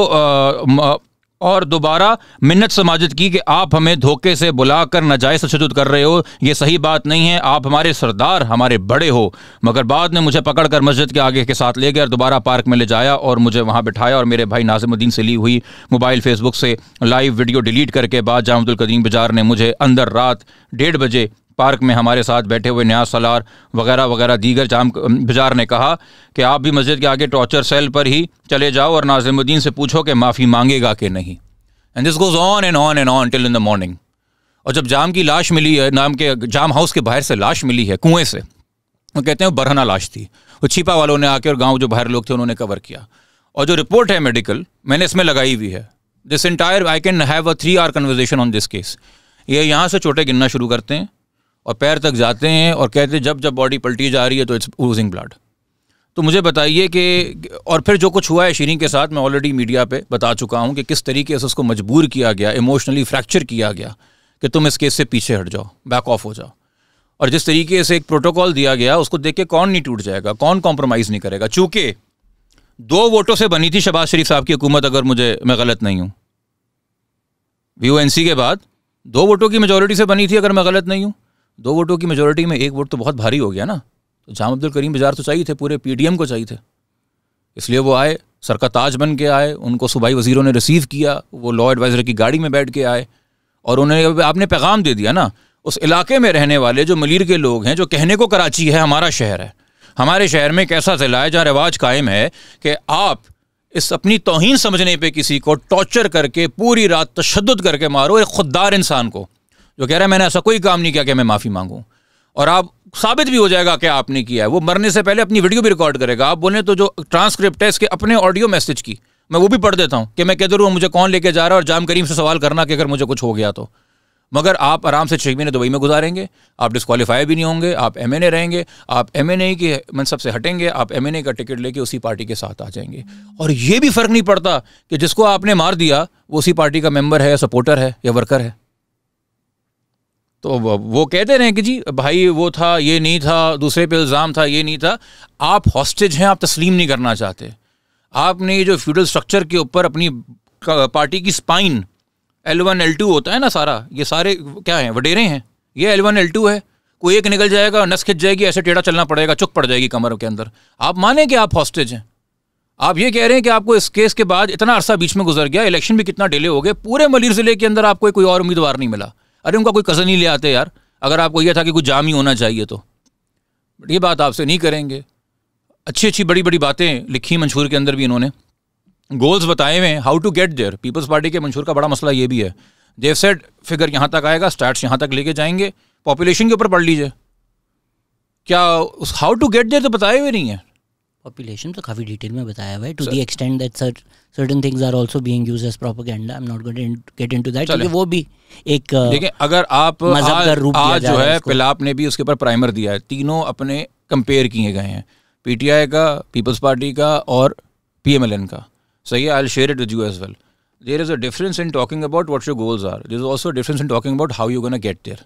और दोबारा मिन्नत समाजत की कि आप हमें धोखे से बुलाकर नाजायज़ तशद्दुद कर रहे हो, ये सही बात नहीं है, आप हमारे सरदार हमारे बड़े हो। मगर बाद में मुझे पकड़कर मस्जिद के आगे के साथ ले गया और दोबारा पार्क में ले जाया और मुझे वहाँ बिठाया और मेरे भाई नाज़िमुद्दीन से ली हुई मोबाइल फ़ेसबुक से लाइव वीडियो डिलीट करके बाद जामिअतुल कदीम बाजार ने मुझे अंदर रात 1:30 बजे पार्क में हमारे साथ बैठे हुए न्याज सलार वगैरह वगैरह दीगर जाम बाजार ने कहा कि आप भी मस्जिद के आगे टॉर्चर सेल पर ही चले जाओ और नाज़िमुद्दीन से पूछो कि माफ़ी मांगेगा कि नहीं। And this goes on and on and on till in the morning. और जब जाम की लाश मिली है, नाम के जाम हाउस के बाहर से लाश मिली है कुएँ से, वो कहते हैं बरहना लाश थी, वो छिपा वालों ने आके और गाँव जो बाहर लोग थे उन्होंने कवर किया। और जो रिपोर्ट है मेडिकल मैंने इसमें लगाई हुई है, this entire I can have a 3-hour conversation on this case. ये यहाँ से चोटे गिनना शुरू करते हैं और पैर तक जाते हैं और कहते हैं जब जब बॉडी पलटी जा रही है तो इट्स लूजिंग ब्लड। तो मुझे बताइए कि, और फिर जो कुछ हुआ है शिरीन के साथ मैं ऑलरेडी मीडिया पे बता चुका हूँ कि किस तरीके से उसको मजबूर किया गया, इमोशनली फ्रैक्चर किया गया कि तुम इस केस से पीछे हट जाओ, बैक ऑफ हो जाओ। और जिस तरीके से एक प्रोटोकॉल दिया गया उसको देख के कौन नहीं टूट जाएगा, कौन कॉम्प्रोमाइज़ नहीं करेगा। चूँकि 2 वोटों से बनी थी शहबाज शरीफ साहब की हुकूमत, अगर मैं गलत नहीं हूँ, VUNC के बाद 2 वोटों की मेजोरिटी से बनी थी अगर मैं गलत नहीं हूँ। 2 वोटों की मेजोरिटी में 1 वोट तो बहुत भारी हो गया ना। तो जामिअतुल करीम बाजार तो चाहिए थे, पूरे PDM को चाहिए थे, इसलिए वो आए, सर का ताज बन के आए, उनको सूबाई वजीरों ने रिसीव किया, वो लॉ एडवाइज़र की गाड़ी में बैठ के आए और उन्हें आपने पैगाम दे दिया ना उस इलाके में रहने वाले जो मलीर के लोग हैं, जो कहने को कराची है हमारा शहर है, हमारे शहर में एक ऐसा ज़िला है जहाँ रिवाज कायम है कि आप इस अपनी तौहीन समझने पे किसी को टॉर्चर करके पूरी रात तशद्दुद करके मारो एक खुददार इंसान को जो कह रहा है मैंने ऐसा कोई काम नहीं किया कि मैं माफ़ी मांगूँ, और आप साबित भी हो जाएगा कि आपने किया है। वो मरने से पहले अपनी वीडियो भी रिकॉर्ड करेगा। आप बोलें तो जो ट्रांसक्रिप्ट है इसके अपने ऑडियो मैसेज की मैं वो भी पढ़ देता हूँ कि मैं किधर हूँ, मुझे कौन लेके जा रहा है, और जाम करीम से सवाल करना कि अगर मुझे कुछ हो गया तो। मगर आप आराम से 6 महीने दुबई में गुजारेंगे, आप डिस्क्वालीफाई भी नहीं होंगे, आप MNA रहेंगे, आप MNA की मनसब से हटेंगे, आप MNA का टिकट लेके उसी पार्टी के साथ आ जाएंगे। और ये भी फ़र्क नहीं पड़ता कि जिसको आपने मार दिया वो उसी पार्टी का मेंबर है या सपोर्टर है या वर्कर है। तो वो कहते रहे कि जी भाई वो था, ये नहीं था, दूसरे पे इल्ज़ाम था, ये नहीं था। आप हॉस्टेज हैं, आप तस्लीम नहीं करना चाहते। आपने ये जो फ्यूडल स्ट्रक्चर के ऊपर अपनी पार्टी की स्पाइन L1 L2 होता है ना सारा, ये सारे क्या हैं, वडेरे हैं, ये L1 L2 है। कोई एक निकल जाएगा, नस खिंच जाएगी, ऐसे टेढ़ा चलना पड़ेगा, चुक पड़ जाएगी कमर के अंदर। आप माने कि आप हॉस्टेज हैं। आप ये कह रहे हैं कि आपको इस केस के बाद इतना अरसा बीच में गुजर गया, इलेक्शन भी कितना डिले हो गए, पूरे मलीर ज़िले के अंदर आपको कोई और उम्मीदवार नहीं मिला। अरे उनका कोई कज़न ही ले आते यार, अगर आपको यह था कि कोई जाम ही होना चाहिए तो। बट ये बात आपसे नहीं करेंगे। अच्छी बड़ी बड़ी बातें लिखी मंशूर के अंदर भी इन्होंने, गोल्स बताए हुए हैं, how to get there. Peoples party के मंशूर का बड़ा मसला ये भी है, देव सेट फिगर यहाँ तक आएगा, स्टैट्स यहाँ तक लेके जाएंगे, पॉपुलेशन के ऊपर पढ़ लीजिए। क्या उस हाउ टू गेट देयर तो बताए हुए नहीं है, पॉपुलेशन तो काफ़ी डिटेल में बताया हुआ है। To the extent that certain things are also being used as propaganda, I am not going to get into that, क्योंकि वो भी एक देखिए अगर आप आज जो है पिलाप ने भी उसके ऊपर प्राइमर दिया है, तीनों अपने कंपेयर किए गए हैं, PTI का, पीपल्स पार्टी का और PMLN का। सही है, I will share it with you as well. There is a difference in talking about what your goals are, there is also difference in talking about how you gonna get there.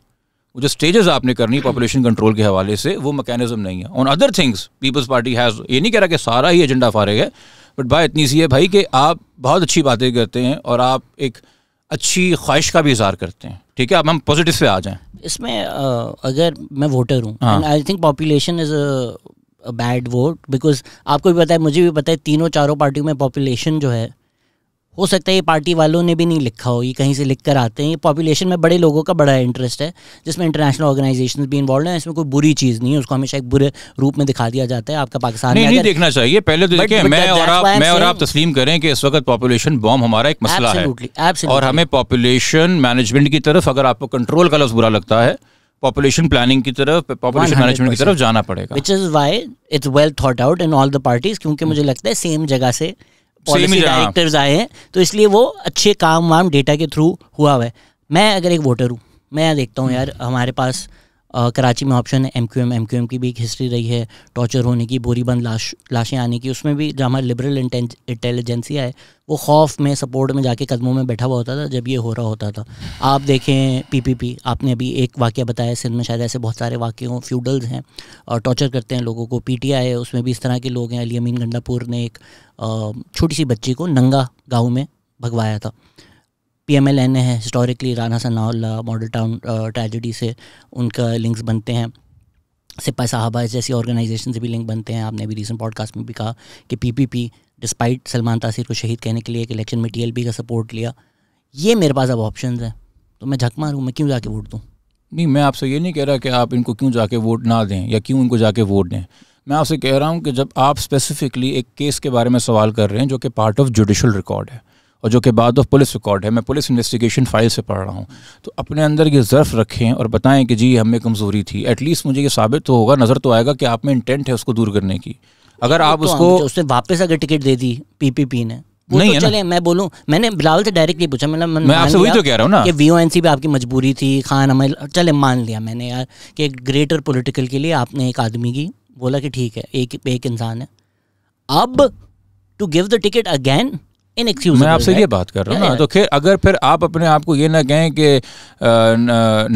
वो जो stages आपने करनी population control के हवाले से वो mechanism नहीं है। On other things Peoples Party has, ये नहीं कह रहा कि सारा ही एजेंडा फारिग है, बट बात इतनी सी है भाई कि आप बहुत अच्छी बातें करते हैं और आप एक अच्छी ख्वाहिश का भी इजहार करते हैं। ठीक है, अब हम पॉजिटिव पे आ जाएँ। इसमें अगर मैं वोटर हूँ, I think population is bad vote, because आपको भी पता है, मुझे भी पता है, तीनों चारों पार्टियों में पॉपुलेशन जो है, हो सकता है ये पार्टी वालों ने भी नहीं लिखा हो, ये कहीं से लिख कर आते हैं। ये पॉपुलेशन में बड़े लोगों का बड़ा इंटरेस्ट है, जिसमें इंटरनेशनल ऑर्गेनाइजेशन भी इन्वॉल्व हैं। इसमें कोई बुरी चीज़ नहीं है, उसको हमेशा एक बुरे रूप में दिखा दिया जाता है। आपका पाकिस्तान नहीं देखना चाहिए, पहले तो देखिए मैं और आप तस्लीम करें कि इस वक्त पॉपुलेशन बॉम्ब हमारा एक मसला है और हमें पॉपुलेशन मैनेजमेंट की तरफ, अगर आपको कंट्रोल का लफ्ज़ बुरा लगता है, पॉपुलेशन प्लानिंग की तरफ, पॉपुलेशन मैनेजमेंट की तरफ जाना पड़ेगा, which is why it's well thought out in all the parties. क्योंकि मुझे लगता है सेम जगह से पॉलिसी डायरेक्टर्स आए हैं, तो इसलिए वो अच्छे काम वाम डेटा के थ्रू हुआ हुआ है। मैं अगर एक वोटर हूँ, मैं देखता हूँ यार हमारे पास कराची में ऑप्शन है MQM की भी एक हिस्ट्री रही है टॉर्चर होने की, बोरीबंद लाशें आने की। उसमें भी जहाँ लिबरल इंटेलिजेंसिया है वो खौफ में, सपोर्ट में जाके कदमों में बैठा हुआ होता था जब ये हो रहा होता था। आप देखें PPP, आपने अभी एक वाक़या बताया सिंध में, शायद ऐसे बहुत सारे वाक़े हों, फ्यूडल्स हैं और टॉर्चर करते हैं लोगों को। PTI है, उसमें भी इस तरह के लोग हैं। अली अमीन गंडापुर ने एक छोटी सी बच्ची को नंगा गाँव में भगवाया था। PMLN है, historically Rana Sanaullah Model Town tragedy से उनका लिंक्स बनते हैं, सिपा साहबा जैसी ऑर्गेनाइजेशन से भी लिंक बनते हैं। आपने अभी रिसेंट पॉडकास्ट में भी कहा कि PPP डिस्पाइट सलमान तासीर को शहीद कहने के लिए एक इलेक्शन में TLP का सपोर्ट लिया। ये मेरे पास अब ऑप्शंस हैं, तो मैं झक मारूँ, मैं क्यों जाके वोट दूँ? नहीं, मैं आपसे ये नहीं कह रहा कि आप इनको क्यों जाके वोट ना दें या क्यों इनको जाके वोट दें। मैं आपसे कह रहा हूँ कि जब आप स्पेसिफिकली एक केस के बारे में सवाल कर रहे हैं जो कि पार्ट ऑफ जुडिशल रिकॉर्ड है और जो कि बाद ऑफ पुलिस रिकॉर्ड है, मैं पुलिस इन्वेस्टिगेशन फाइल से पढ़ रहा हूँ, तो अपने अंदर ये ज़र्फ रखें और बताएं कि जी हमें कमज़ोरी थी। एटलीस्ट मुझे ये साबित तो होगा, नज़र तो आएगा कि आप में इंटेंट है उसको दूर करने की। अगर आप उसको उसने वापस अगर टिकट दे दी PPP ने, नहीं तो चले, मैं बोलूं, मैंने बिलावल से डायरेक्टली पूछा, मतलब मैं आपसे वही तो कह रहा हूं ना कि VONC पे आपकी मजबूरी थी, खान अमल, चले मान लिया मैंने यार कि एक ग्रेटर पॉलिटिकल के लिए आपने एक आदमी की बोला कि ठीक है एक इंसान है, अब to give the ticket again inexcusable. मैं आपसे ये बात कर रहा हूँ ना, तो खैर अगर फिर आप अपने आप को ये ना कहें कि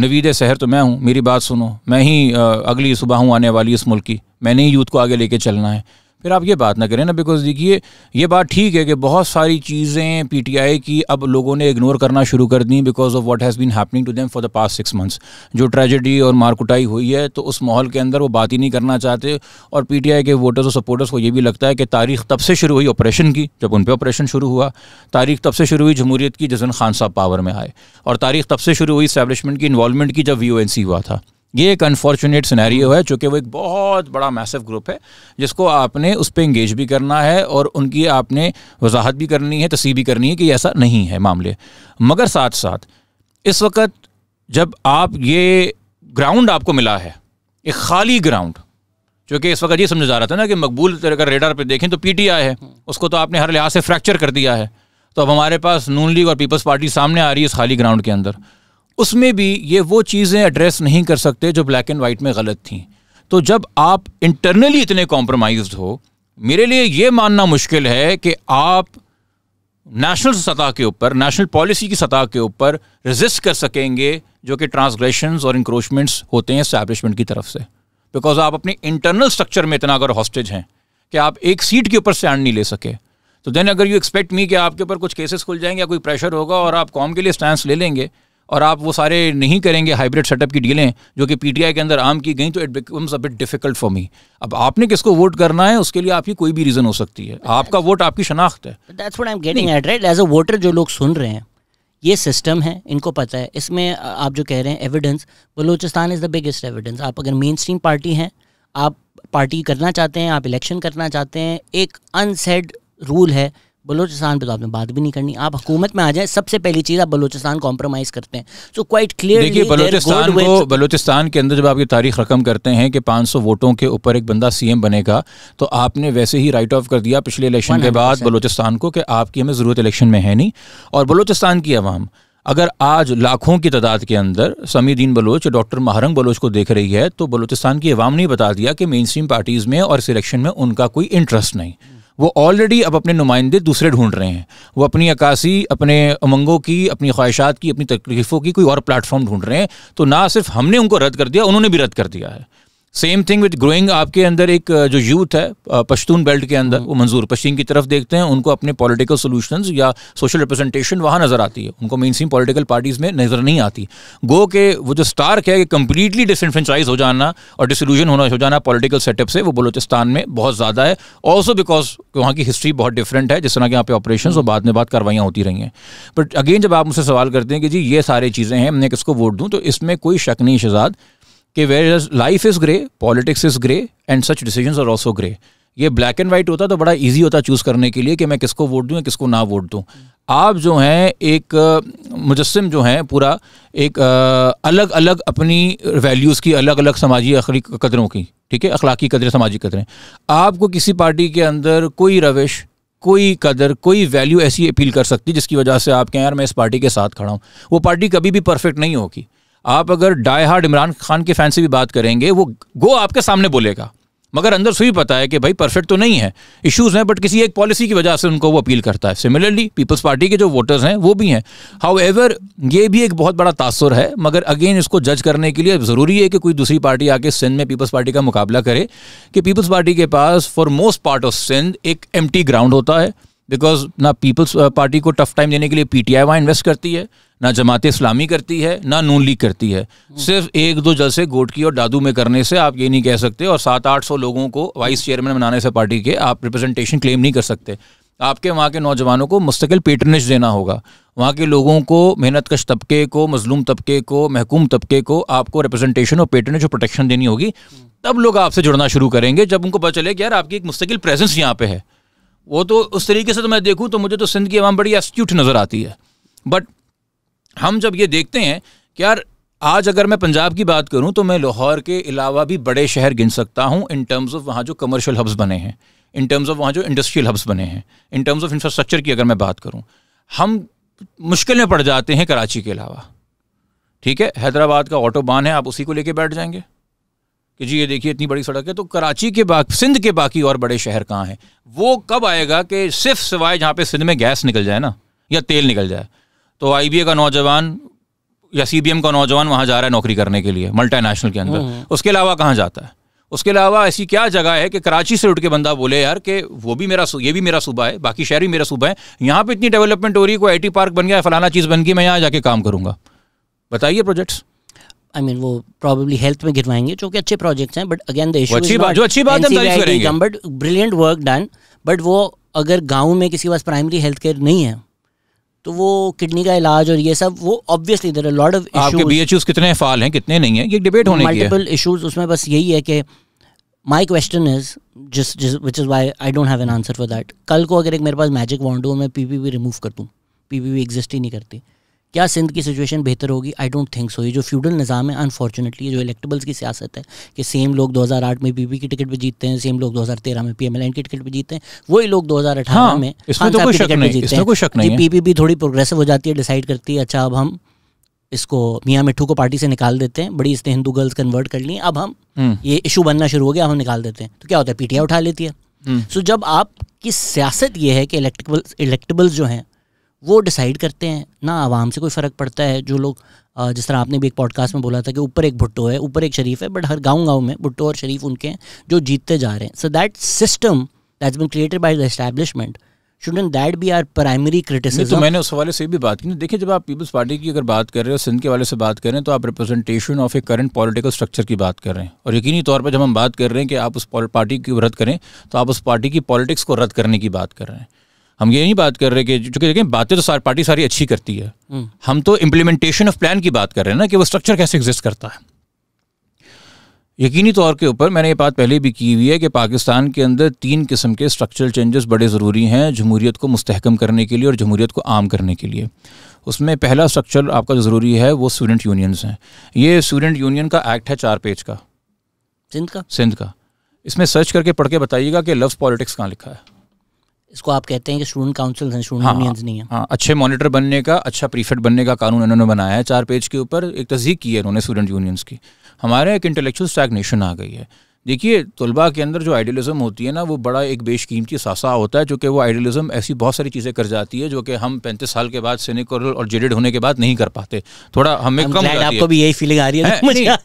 नवीद शहर तो मैं हूँ, मेरी बात सुनो, मैं ही अगली सुबह हूँ आने वाली इस मुल्क की, मैंने ही यूथ को आगे लेके चलना है, फिर आप ये बात ना करें ना। बिकॉज देखिए ये बात ठीक है कि बहुत सारी चीज़ें PTI की अब लोगों ने इग्नोर करना शुरू कर दी because of what has been happening to them for the past 6 months। जो ट्रेजेडी और मारकुटाई हुई है तो उस माहौल के अंदर वो बात ही नहीं करना चाहते, और PTI के वोटर्स और सपोर्टर्स को ये भी लगता है कि तारीख तब से शुरू हुई ऑपरेशन की जब उन पर ऑपरेशन शुरू हुआ, तारीख तब से शुरू हुई जमहूरियत की जिस दिन खान साहब पावर में आए, और तारीख तब से शुरू हुई इस्टेब्लिशमेंट की इन्वॉल्वमेंट की जब VONC हुआ था। ये एक अनफॉर्चुनेट सिनेरियो है चूँकि वो एक बहुत बड़ा मैसिव ग्रुप है जिसको आपने उस पर इंगेज भी करना है और उनकी आपने वजाहत भी करनी है, तस्वीर भी करनी है कि ऐसा नहीं है मामले। मगर साथ साथ इस वक्त जब आप ये ग्राउंड आपको मिला है, एक खाली ग्राउंड, क्योंकि इस वक्त ये समझा जा रहा था ना कि मकबूल अगर रेडार पर देखें तो PTI है, उसको तो आपने हर लिहाज से फ्रैक्चर कर दिया है, तो अब हमारे पास नून लीग और पीपल्स पार्टी सामने आ रही है इस खाली ग्राउंड के अंदर। उसमें भी ये वो चीज़ें एड्रेस नहीं कर सकते जो ब्लैक एंड वाइट में गलत थीं। तो जब आप इंटरनली इतने कॉम्प्रोमाइज्ड हो, मेरे लिए ये मानना मुश्किल है कि आप नेशनल सतह के ऊपर, नेशनल पॉलिसी की सतह के ऊपर रेजिस्ट कर सकेंगे जो कि ट्रांसग्रेशंस और इंक्रोचमेंट्स होते हैं एस्टैब्लिशमेंट की तरफ से, बिकॉज आप अपने इंटरनल स्ट्रक्चर में इतना अगर हॉस्टेज हैं कि आप एक सीट के ऊपर स्टैंड नहीं ले सके, तो देन अगर यू एक्सपेक्ट मी कि आपके ऊपर कुछ केसेस खुल जाएंगे या कोई प्रेशर होगा और आप कौम के लिए स्टैंड ले लेंगे और आप वो सारे नहीं करेंगे हाइब्रिड सेटअप की डीलें जो कि PTI के अंदर आम की गई, तो it becomes a bit difficult for me. अब आपने किसको वोट करना है उसके लिए आपकी कोई भी रीज़न हो सकती है, आपका वोट आपकी शनाख्त है। That's what I am getting at, right? As a voter जो लोग सुन रहे हैं, ये सिस्टम है, इनको पता है। इसमें आप जो कह रहे हैं evidence, Balochistan is the biggest evidence. आप अगर मेन स्ट्रीम पार्टी हैं, आप पार्टी करना चाहते हैं, आप इलेक्शन करना चाहते हैं, एक अनसेड रूल है बलूचिस्तान पे तो आपने बात भी नहीं करनी। आप हुकूमत में आ जाए, सबसे पहली चीज़ आप बलूचिस्तान कॉम्प्रोमाइज़ करते हैं। सो क्वाइट क्लियर देखिए बलूचिस्तान को, बलूचिस्तान के अंदर जब आप ये तारीख रकम करते हैं कि 500 वोटों के ऊपर एक बंदा CM बनेगा, तो आपने वैसे ही राइट ऑफ कर दिया पिछले इलेक्शन के बाद बलूचिस्तान को कि आपकी हमें ज़रूरत इलेक्शन में है नहीं। और बलूचिस्तान की आवाम अगर आज लाखों की तादाद के अंदर समीउद्दीन बलोच, डॉक्टर महरंग बलोच को देख रही है, तो बलूचिस्तान की आवाम ने बता दिया कि मेन स्ट्रीम पार्टीज़ में और इस इलेक्शन में उनका कोई इंटरेस्ट नहीं। वो ऑलरेडी अब अपने नुमाइंदे दूसरे ढूंढ रहे हैं, वो अपनी अक्कासी, अपने उमंगों की, अपनी ख्वाहिशात की, अपनी तकलीफ़ों की कोई और प्लेटफॉर्म ढूंढ रहे हैं। तो ना सिर्फ हमने उनको रद्द कर दिया, उन्होंने भी रद्द कर दिया है। सेम थिंग विद ग्रोइंग, आपके अंदर एक जो यूथ है पश्तून बेल्ट के अंदर, वो मंजूर पश्चिम की तरफ देखते हैं, उनको अपने पॉलिटिकल सॉल्यूशंस या सोशल रिप्रेजेंटेशन वहाँ नज़र आती है, उनको मेन स्ट्रीम पॉलिटिकल पार्टीज़ में नज़र नहीं आती। गो के वो जो स्टार्क है कि कम्प्लीटली डिसइनफ्रेंचाइज हो जाना और डिसल्यूजन होना हो जाना पॉलिटिकल सेटअप से, वो बलूचिस्तान में बहुत ज़्यादा है। ऑल्सो बिकॉज वहाँ की हिस्ट्री बहुत डिफरेंट है, जिस तरह के यहाँ पे ऑपरेशन और बाद में बात कार्रवाइयाँ होती रही हैं। बट अगेन जब आप मुझसे सवाल करते हैं कि जी ये सारी चीज़ें हैं, मैं किसको वोट दूँ, तो इसमें कोई शक नहीं शहजाद कि where is life is grey, politics is grey and such decisions are also grey. ये ब्लैक एंड वाइट होता तो बड़ा इजी होता चूज़ करने के लिए कि मैं किसको वोट दूँ या किसको ना वोट दूँ। आप जो हैं एक मुजस्सम जो हैं पूरा एक अलग अलग अपनी वैल्यूज़ की, अलग अलग समाजी अखलाकी कदरों की, ठीक है, अखलाकी कदरें, सामाजिक कदरें। आपको किसी पार्टी के अंदर कोई रविश, कोई कदर, कोई वैल्यू ऐसी अपील कर सकती जिसकी वजह से आप कहें यार मैं इस पार्टी के साथ खड़ा हूँ। वो पार्टी कभी भी परफेक्ट नहीं होगी। आप अगर डाई हार्ड इमरान खान के फैन से भी बात करेंगे, वो गो आपके सामने बोलेगा, मगर अंदर से ही पता है कि भाई परफेक्ट तो नहीं है, इश्यूज़ हैं, बट किसी एक पॉलिसी की वजह से उनको वो अपील करता है। सिमिलरली पीपल्स पार्टी के जो वोटर्स हैं वो भी हैं। हाउएवर ये भी एक बहुत बड़ा तासुर है, मगर अगेन इसको जज करने के लिए ज़रूरी है कि कोई दूसरी पार्टी आके सिंध में पीपल्स पार्टी का मुकाबला करे, कि पीपल्स पार्टी के पास for most part of Sindh एक एम्प्टी ग्राउंड होता है। बिकॉज ना पीपल्स पार्टी को टफ टाइम देने के लिए पीटीआई वहाँ इन्वेस्ट करती है, ना जमात इस्लामी करती है, ना नून लीग करती है। सिर्फ एक दो जलसे गोटकी और दादू में करने से आप ये नहीं कह सकते, और 700-800 लोगों को वाइस चेयरमैन बनाने से पार्टी के आप रिप्रेजेंटेशन क्लेम नहीं कर सकते। आपके वहाँ के नौजवानों को मुस्तकिल पेटर्नेज देना होगा, वहाँ के लोगों को, मेहनतकश तबके को, मजलूम तबके को, महकूम तबके को आपको रिप्रेजेंटेशन और पेटर्नेज और प्रोटेक्शन देनी होगी। तब लोग आपसे जुड़ना शुरू करेंगे जब उनको पता चले कि यार आपकी एक मुस्तकिल प्रेजेंस यहाँ पे है। वो तो उस तरीके से तो मैं देखूँ तो मुझे तो सिंध की आवाम बड़ी एस्ट्यूट नज़र आती है, बट हम जब ये देखते हैं कि यार आज अगर मैं पंजाब की बात करूँ तो मैं लाहौर के अलावा भी बड़े शहर गिन सकता हूँ इन टर्म्स ऑफ वहाँ जो कमर्शियल हब्स बने हैं, इन टर्म्स ऑफ वहाँ जो इंडस्ट्रियल हब्स बने हैं, इन टर्म्स ऑफ इंफ्रास्ट्रक्चर की अगर मैं बात करूँ, हम मुश्किल में पड़ जाते हैं कराची के अलावा। ठीक है, हैदराबाद का ऑटोबान है, आप उसी को लेके बैठ जाएंगे कि जी ये देखिए इतनी बड़ी सड़क है। तो कराची के बाद सिंध के बाकी और बड़े शहर कहाँ हैं? वो कब आएगा कि सिर्फ सिवाय जहाँ पे सिंध में गैस निकल जाए ना, या तेल निकल जाए, तो आईबीए का नौजवान या सीबीएम का नौजवान वहाँ जा रहा है नौकरी करने के लिए मल्टीनेशनल के अंदर। उसके अलावा कहाँ जाता है? उसके अलावा ऐसी क्या जगह है कि कराची से उठ के बंदा बोले यार कि वो भी मेरा, ये भी मेरा सूबा है, बाकी शहर भी मेरा सूबा है, यहाँ पर इतनी डेवलपमेंट हो रही है, कोई IT पार्क बन गया, फलाना चीज़ बन गई, मैं यहाँ जाके काम करूँगा। बताइए प्रोजेक्ट्स। I mean, वो probably health में गिरवाएंगे जो कि अच्छे प्रोजेक्ट्स हैं, but again the issue is not जो अच्छी बात है, but brilliant work done, but वो अगर गांव में किसी के पास प्राइमरी हेल्थ केयर नहीं है तो वो किडनी का इलाज और ये सब, वो obviously there are lot of issues. आपके बीएचयूज कितने फाल हैं कितने नहीं है, ये डिबेट होने की है, मल्टीपल इश्यूज उसमें। बस यही है कि my question is just which is why I don't have an answer for that. कल को अगर एक मेरे पास मैजिक वॉन्ड हो, मैं पीपीपी रिमूव कर दूँ, पीपीपी एग्जिस्ट ही नहीं करती, क्या सिंध की सिचुएशन बेहतर होगी? I don't think so. ये जो फ्यूडल निज़ाम है अनफॉर्चुनेटली, ये जो इलेक्टेबल्स की सियासत है कि सेम लोग 2008 में पीपी की टिकट पे जीतते हैं, सेम लोग 2013 में पीएमएलएन की टिकट पे जीतते हैं, वही लोग 2018 में खान साहब की टिकट पे जीतते हैं। पीपी थोड़ी प्रोग्रेसिव हो जाती है, डिसाइड करती है अच्छा अब हम इसको मियाँ मिठू को पार्टी से निकाल देते हैं, बड़ी इसने हिंदू गर्ल्स कन्वर्ट कर ली, अब हम ये इशू बनना शुरू हो गया, हम निकाल देते हैं, तो क्या होता है पीटीआई उठा लेती है। सो जब आपकी सियासत ये है कि इलेक्टेबल्स जो हैं वो डिसाइड करते हैं, ना आवाम से कोई फ़र्क पड़ता है। जो लोग जिस तरह आपने भी एक पॉडकास्ट में बोला था कि ऊपर एक भुट्टो है, ऊपर एक शरीफ है, बट हर गांव में भुट्टो और शरीफ उनके हैं जो जीतते जा रहे हैं। So that system that's been created by the establishment shouldn't that be our primary criticism. तो मैंने उस हवाले से भी बात की ना। देखिए, जब आप पीपल्स पार्टी की अगर बात कर रहे हो, सिंध के वाले से बात कर रहे हैं, तो आप representation of a current political structure की बात कर रहे हैं, और यकीनी तौर पर जब हम बात कर रहे हैं कि आप उस पार्टी की रद्द करें, तो आप उस पार्टी की पॉलिटिक्स को रद्द करने की बात कर रहे हैं। हम ये नहीं बात कर रहे कि चूँकि देखें बातें तो सारी पार्टी सारी अच्छी करती है, हम तो इम्प्लीमेंटेशन ऑफ प्लान की बात कर रहे हैं ना, कि वो स्ट्रक्चर कैसे एग्जिस्ट करता है। यकीनी तौर के ऊपर मैंने ये बात पहले भी की हुई है कि पाकिस्तान के अंदर 3 किस्म के स्ट्रक्चरल चेंजेस बड़े ज़रूरी हैं जमहूरियत को मुस्तहकम करने के लिए और जमहूरियत को आम करने के लिए। उसमें पहला स्ट्रक्चर आपका जो ज़रूरी है वो स्टूडेंट यूनियंस हैं। ये स्टूडेंट यूनियन का एक्ट है 4 पेज का, सिंध का। इसमें सर्च करके पढ़ के बताइएगा कि लफ्ज़ पॉलिटिक्स कहाँ लिखा है। इसको आप कहते हैं कि स्टूडेंट काउंसिल्स हैं, स्टूडेंट यूनियंस नहीं है। हाँ, अच्छे मॉनिटर बनने का, अच्छा प्रीफेक्ट बनने का कानून इन्होंने बनाया है 4 पेज के ऊपर। एक तस्दीक की है इन्होंने स्टूडेंट यूनियंस की। हमारे एक इंटेलेक्चुअल स्टैग्नेशन आ गई है। देखिए, तलबा के अंदर जो आइडियलिज्म होती है ना, वो बड़ा एक बेशकीमती सासा होता है, जो कि वो आइडियलिज्म ऐसी बहुत सारी चीज़ें कर जाती है जो कि हम 35 साल के बाद, सिनिकल और जेडेड होने के बाद नहीं कर पाते। थोड़ा हमें कम आपको भी यही फीलिंग आ रही है,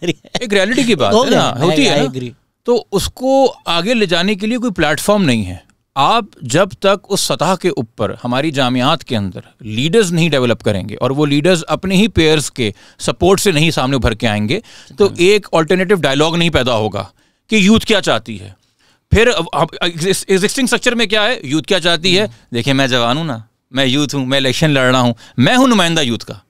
एक रियलिटी की बात है ना, होती है। तो उसको आगे ले जाने के लिए कोई प्लेटफॉर्म नहीं है। आप जब तक उस सतह के ऊपर हमारी जामियात के अंदर लीडर्स नहीं डेवलप करेंगे, और वो लीडर्स अपने ही पेयर्स के सपोर्ट से नहीं सामने उभर के आएंगे, तो एक अल्टरनेटिव डायलॉग नहीं पैदा होगा कि यूथ क्या चाहती है। फिर एग्जिस्टिंग स्ट्रक्चर में क्या है, यूथ क्या चाहती है। देखिए, मैं जवान हूँ ना, मैं यूथ हूँ, मैं इलेक्शन लड़ रहा हूँ, मैं हूँ नुमाइंदा यूथ का,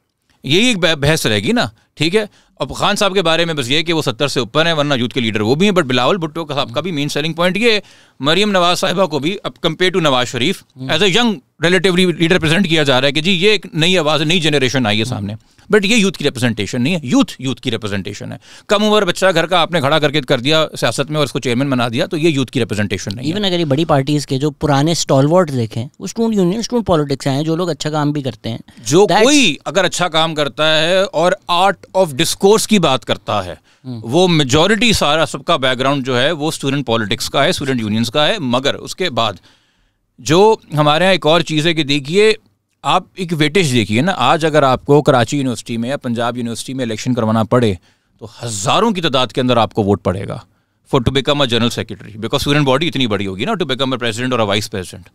यही एक बहस रहेगी ना। ठीक है, अब खान साहब के बारे में बस ये कि वो 70 से ऊपर हैं, वरना यूथ के लीडर वो भी हैं। बट बिलावल भुट्टो साहब का भी मेन सेलिंग पॉइंट ये, मरीम नवाज साहिबा को भी अब compare to Nawaz Sharif as a young relatively leader present किया जा रहा है कि जी ये एक नई आवाज़, नई जनरेशन आई है सामने। बट ये यूथ की रिप्रेजेंटेशन नहीं है, यूथ की रिप्रेजेंटेशन है। कम उम्र बच्चा घर का आपने खड़ा करके कर दिया सियासत में और उसको चेयरमैन बना दिया, तो ये यूथ की रिप्रेजेंटेशन नहीं है। इवन अगर ये बड़ी पार्टीज़ के जो पुराने स्टॉलवर्ट देखें, वो स्टूडेंट यूनियन, स्टूडेंट पॉलिटिक्स हैं, जो लोग अच्छा काम भी करते हैं। जो कोई अगर अच्छा काम करता है और आर्ट ऑफ डिस्कोर्स की बात करता है, वो मेजॉरिटी सारा सबका बैकग्राउंड जो है वो स्टूडेंट पॉलिटिक्स का है, स्टूडेंट यूनियंस का है। मगर उसके बाद जो हमारे यहाँ एक और चीज़ है कि देखिए, आप एक वेटेज देखिए ना, आज अगर आपको कराची यूनिवर्सिटी में या पंजाब यूनिवर्सिटी में इलेक्शन करवाना पड़े तो हज़ारों की तादाद के अंदर आपको वोट पड़ेगा for to become a general secretary, because student body इतनी बड़ी होगी ना, टू बिकम अ प्रेसिडेंट और अ वाइस प्रेसिडेंट।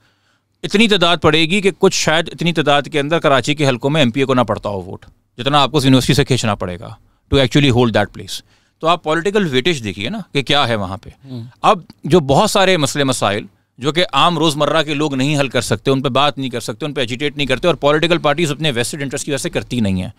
इतनी तादाद पड़ेगी कि कुछ शायद इतनी तादाद के अंदर कराची के हलकों में एमपीए को ना पड़ता हो वोट, जितना आपको यूनिवर्सिटी से खींचना पड़ेगा to actually hold that place. तो आप पॉलिटिकल वेटेज देखिए ना कि क्या है वहाँ पे। अब जो बहुत सारे मसले मसाइल जो कि आम रोज़मर्रा के लोग नहीं हल कर सकते, उन पर बात नहीं कर सकते, उन पर एजिटेट नहीं करते, और पॉलिटिकल पार्टीज अपने वेस्टेड इंटरेस्ट की वजह से करती नहीं है।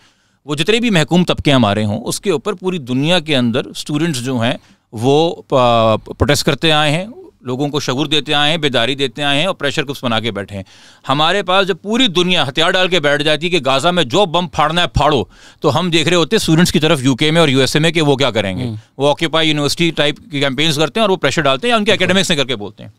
वो जितने भी महकूम तबके हमारे हों उसके ऊपर पूरी दुनिया के अंदर स्टूडेंट्स जो हैं वो प्रोटेस्ट करते आए हैं, लोगों को शऊर देते आए हैं, बेदारी देते आए हैं और प्रेशर ग्रुप्स बना के बैठे हैं। हमारे पास जब पूरी दुनिया हथियार डाल के बैठ जाती है कि गाज़ा में जो बम फाड़ना है फाड़ो, तो हम देख रहे होते स्टूडेंट्स की तरफ यूके में और यूएसए में कि वो क्या करेंगे, वो ऑक्यूपाई यूनिवर्सिटी टाइप की कैंपेन्स करते हैं और वो प्रेशर डालते हैं या उनके एकेडमिक्स ने करके बोलते हैं।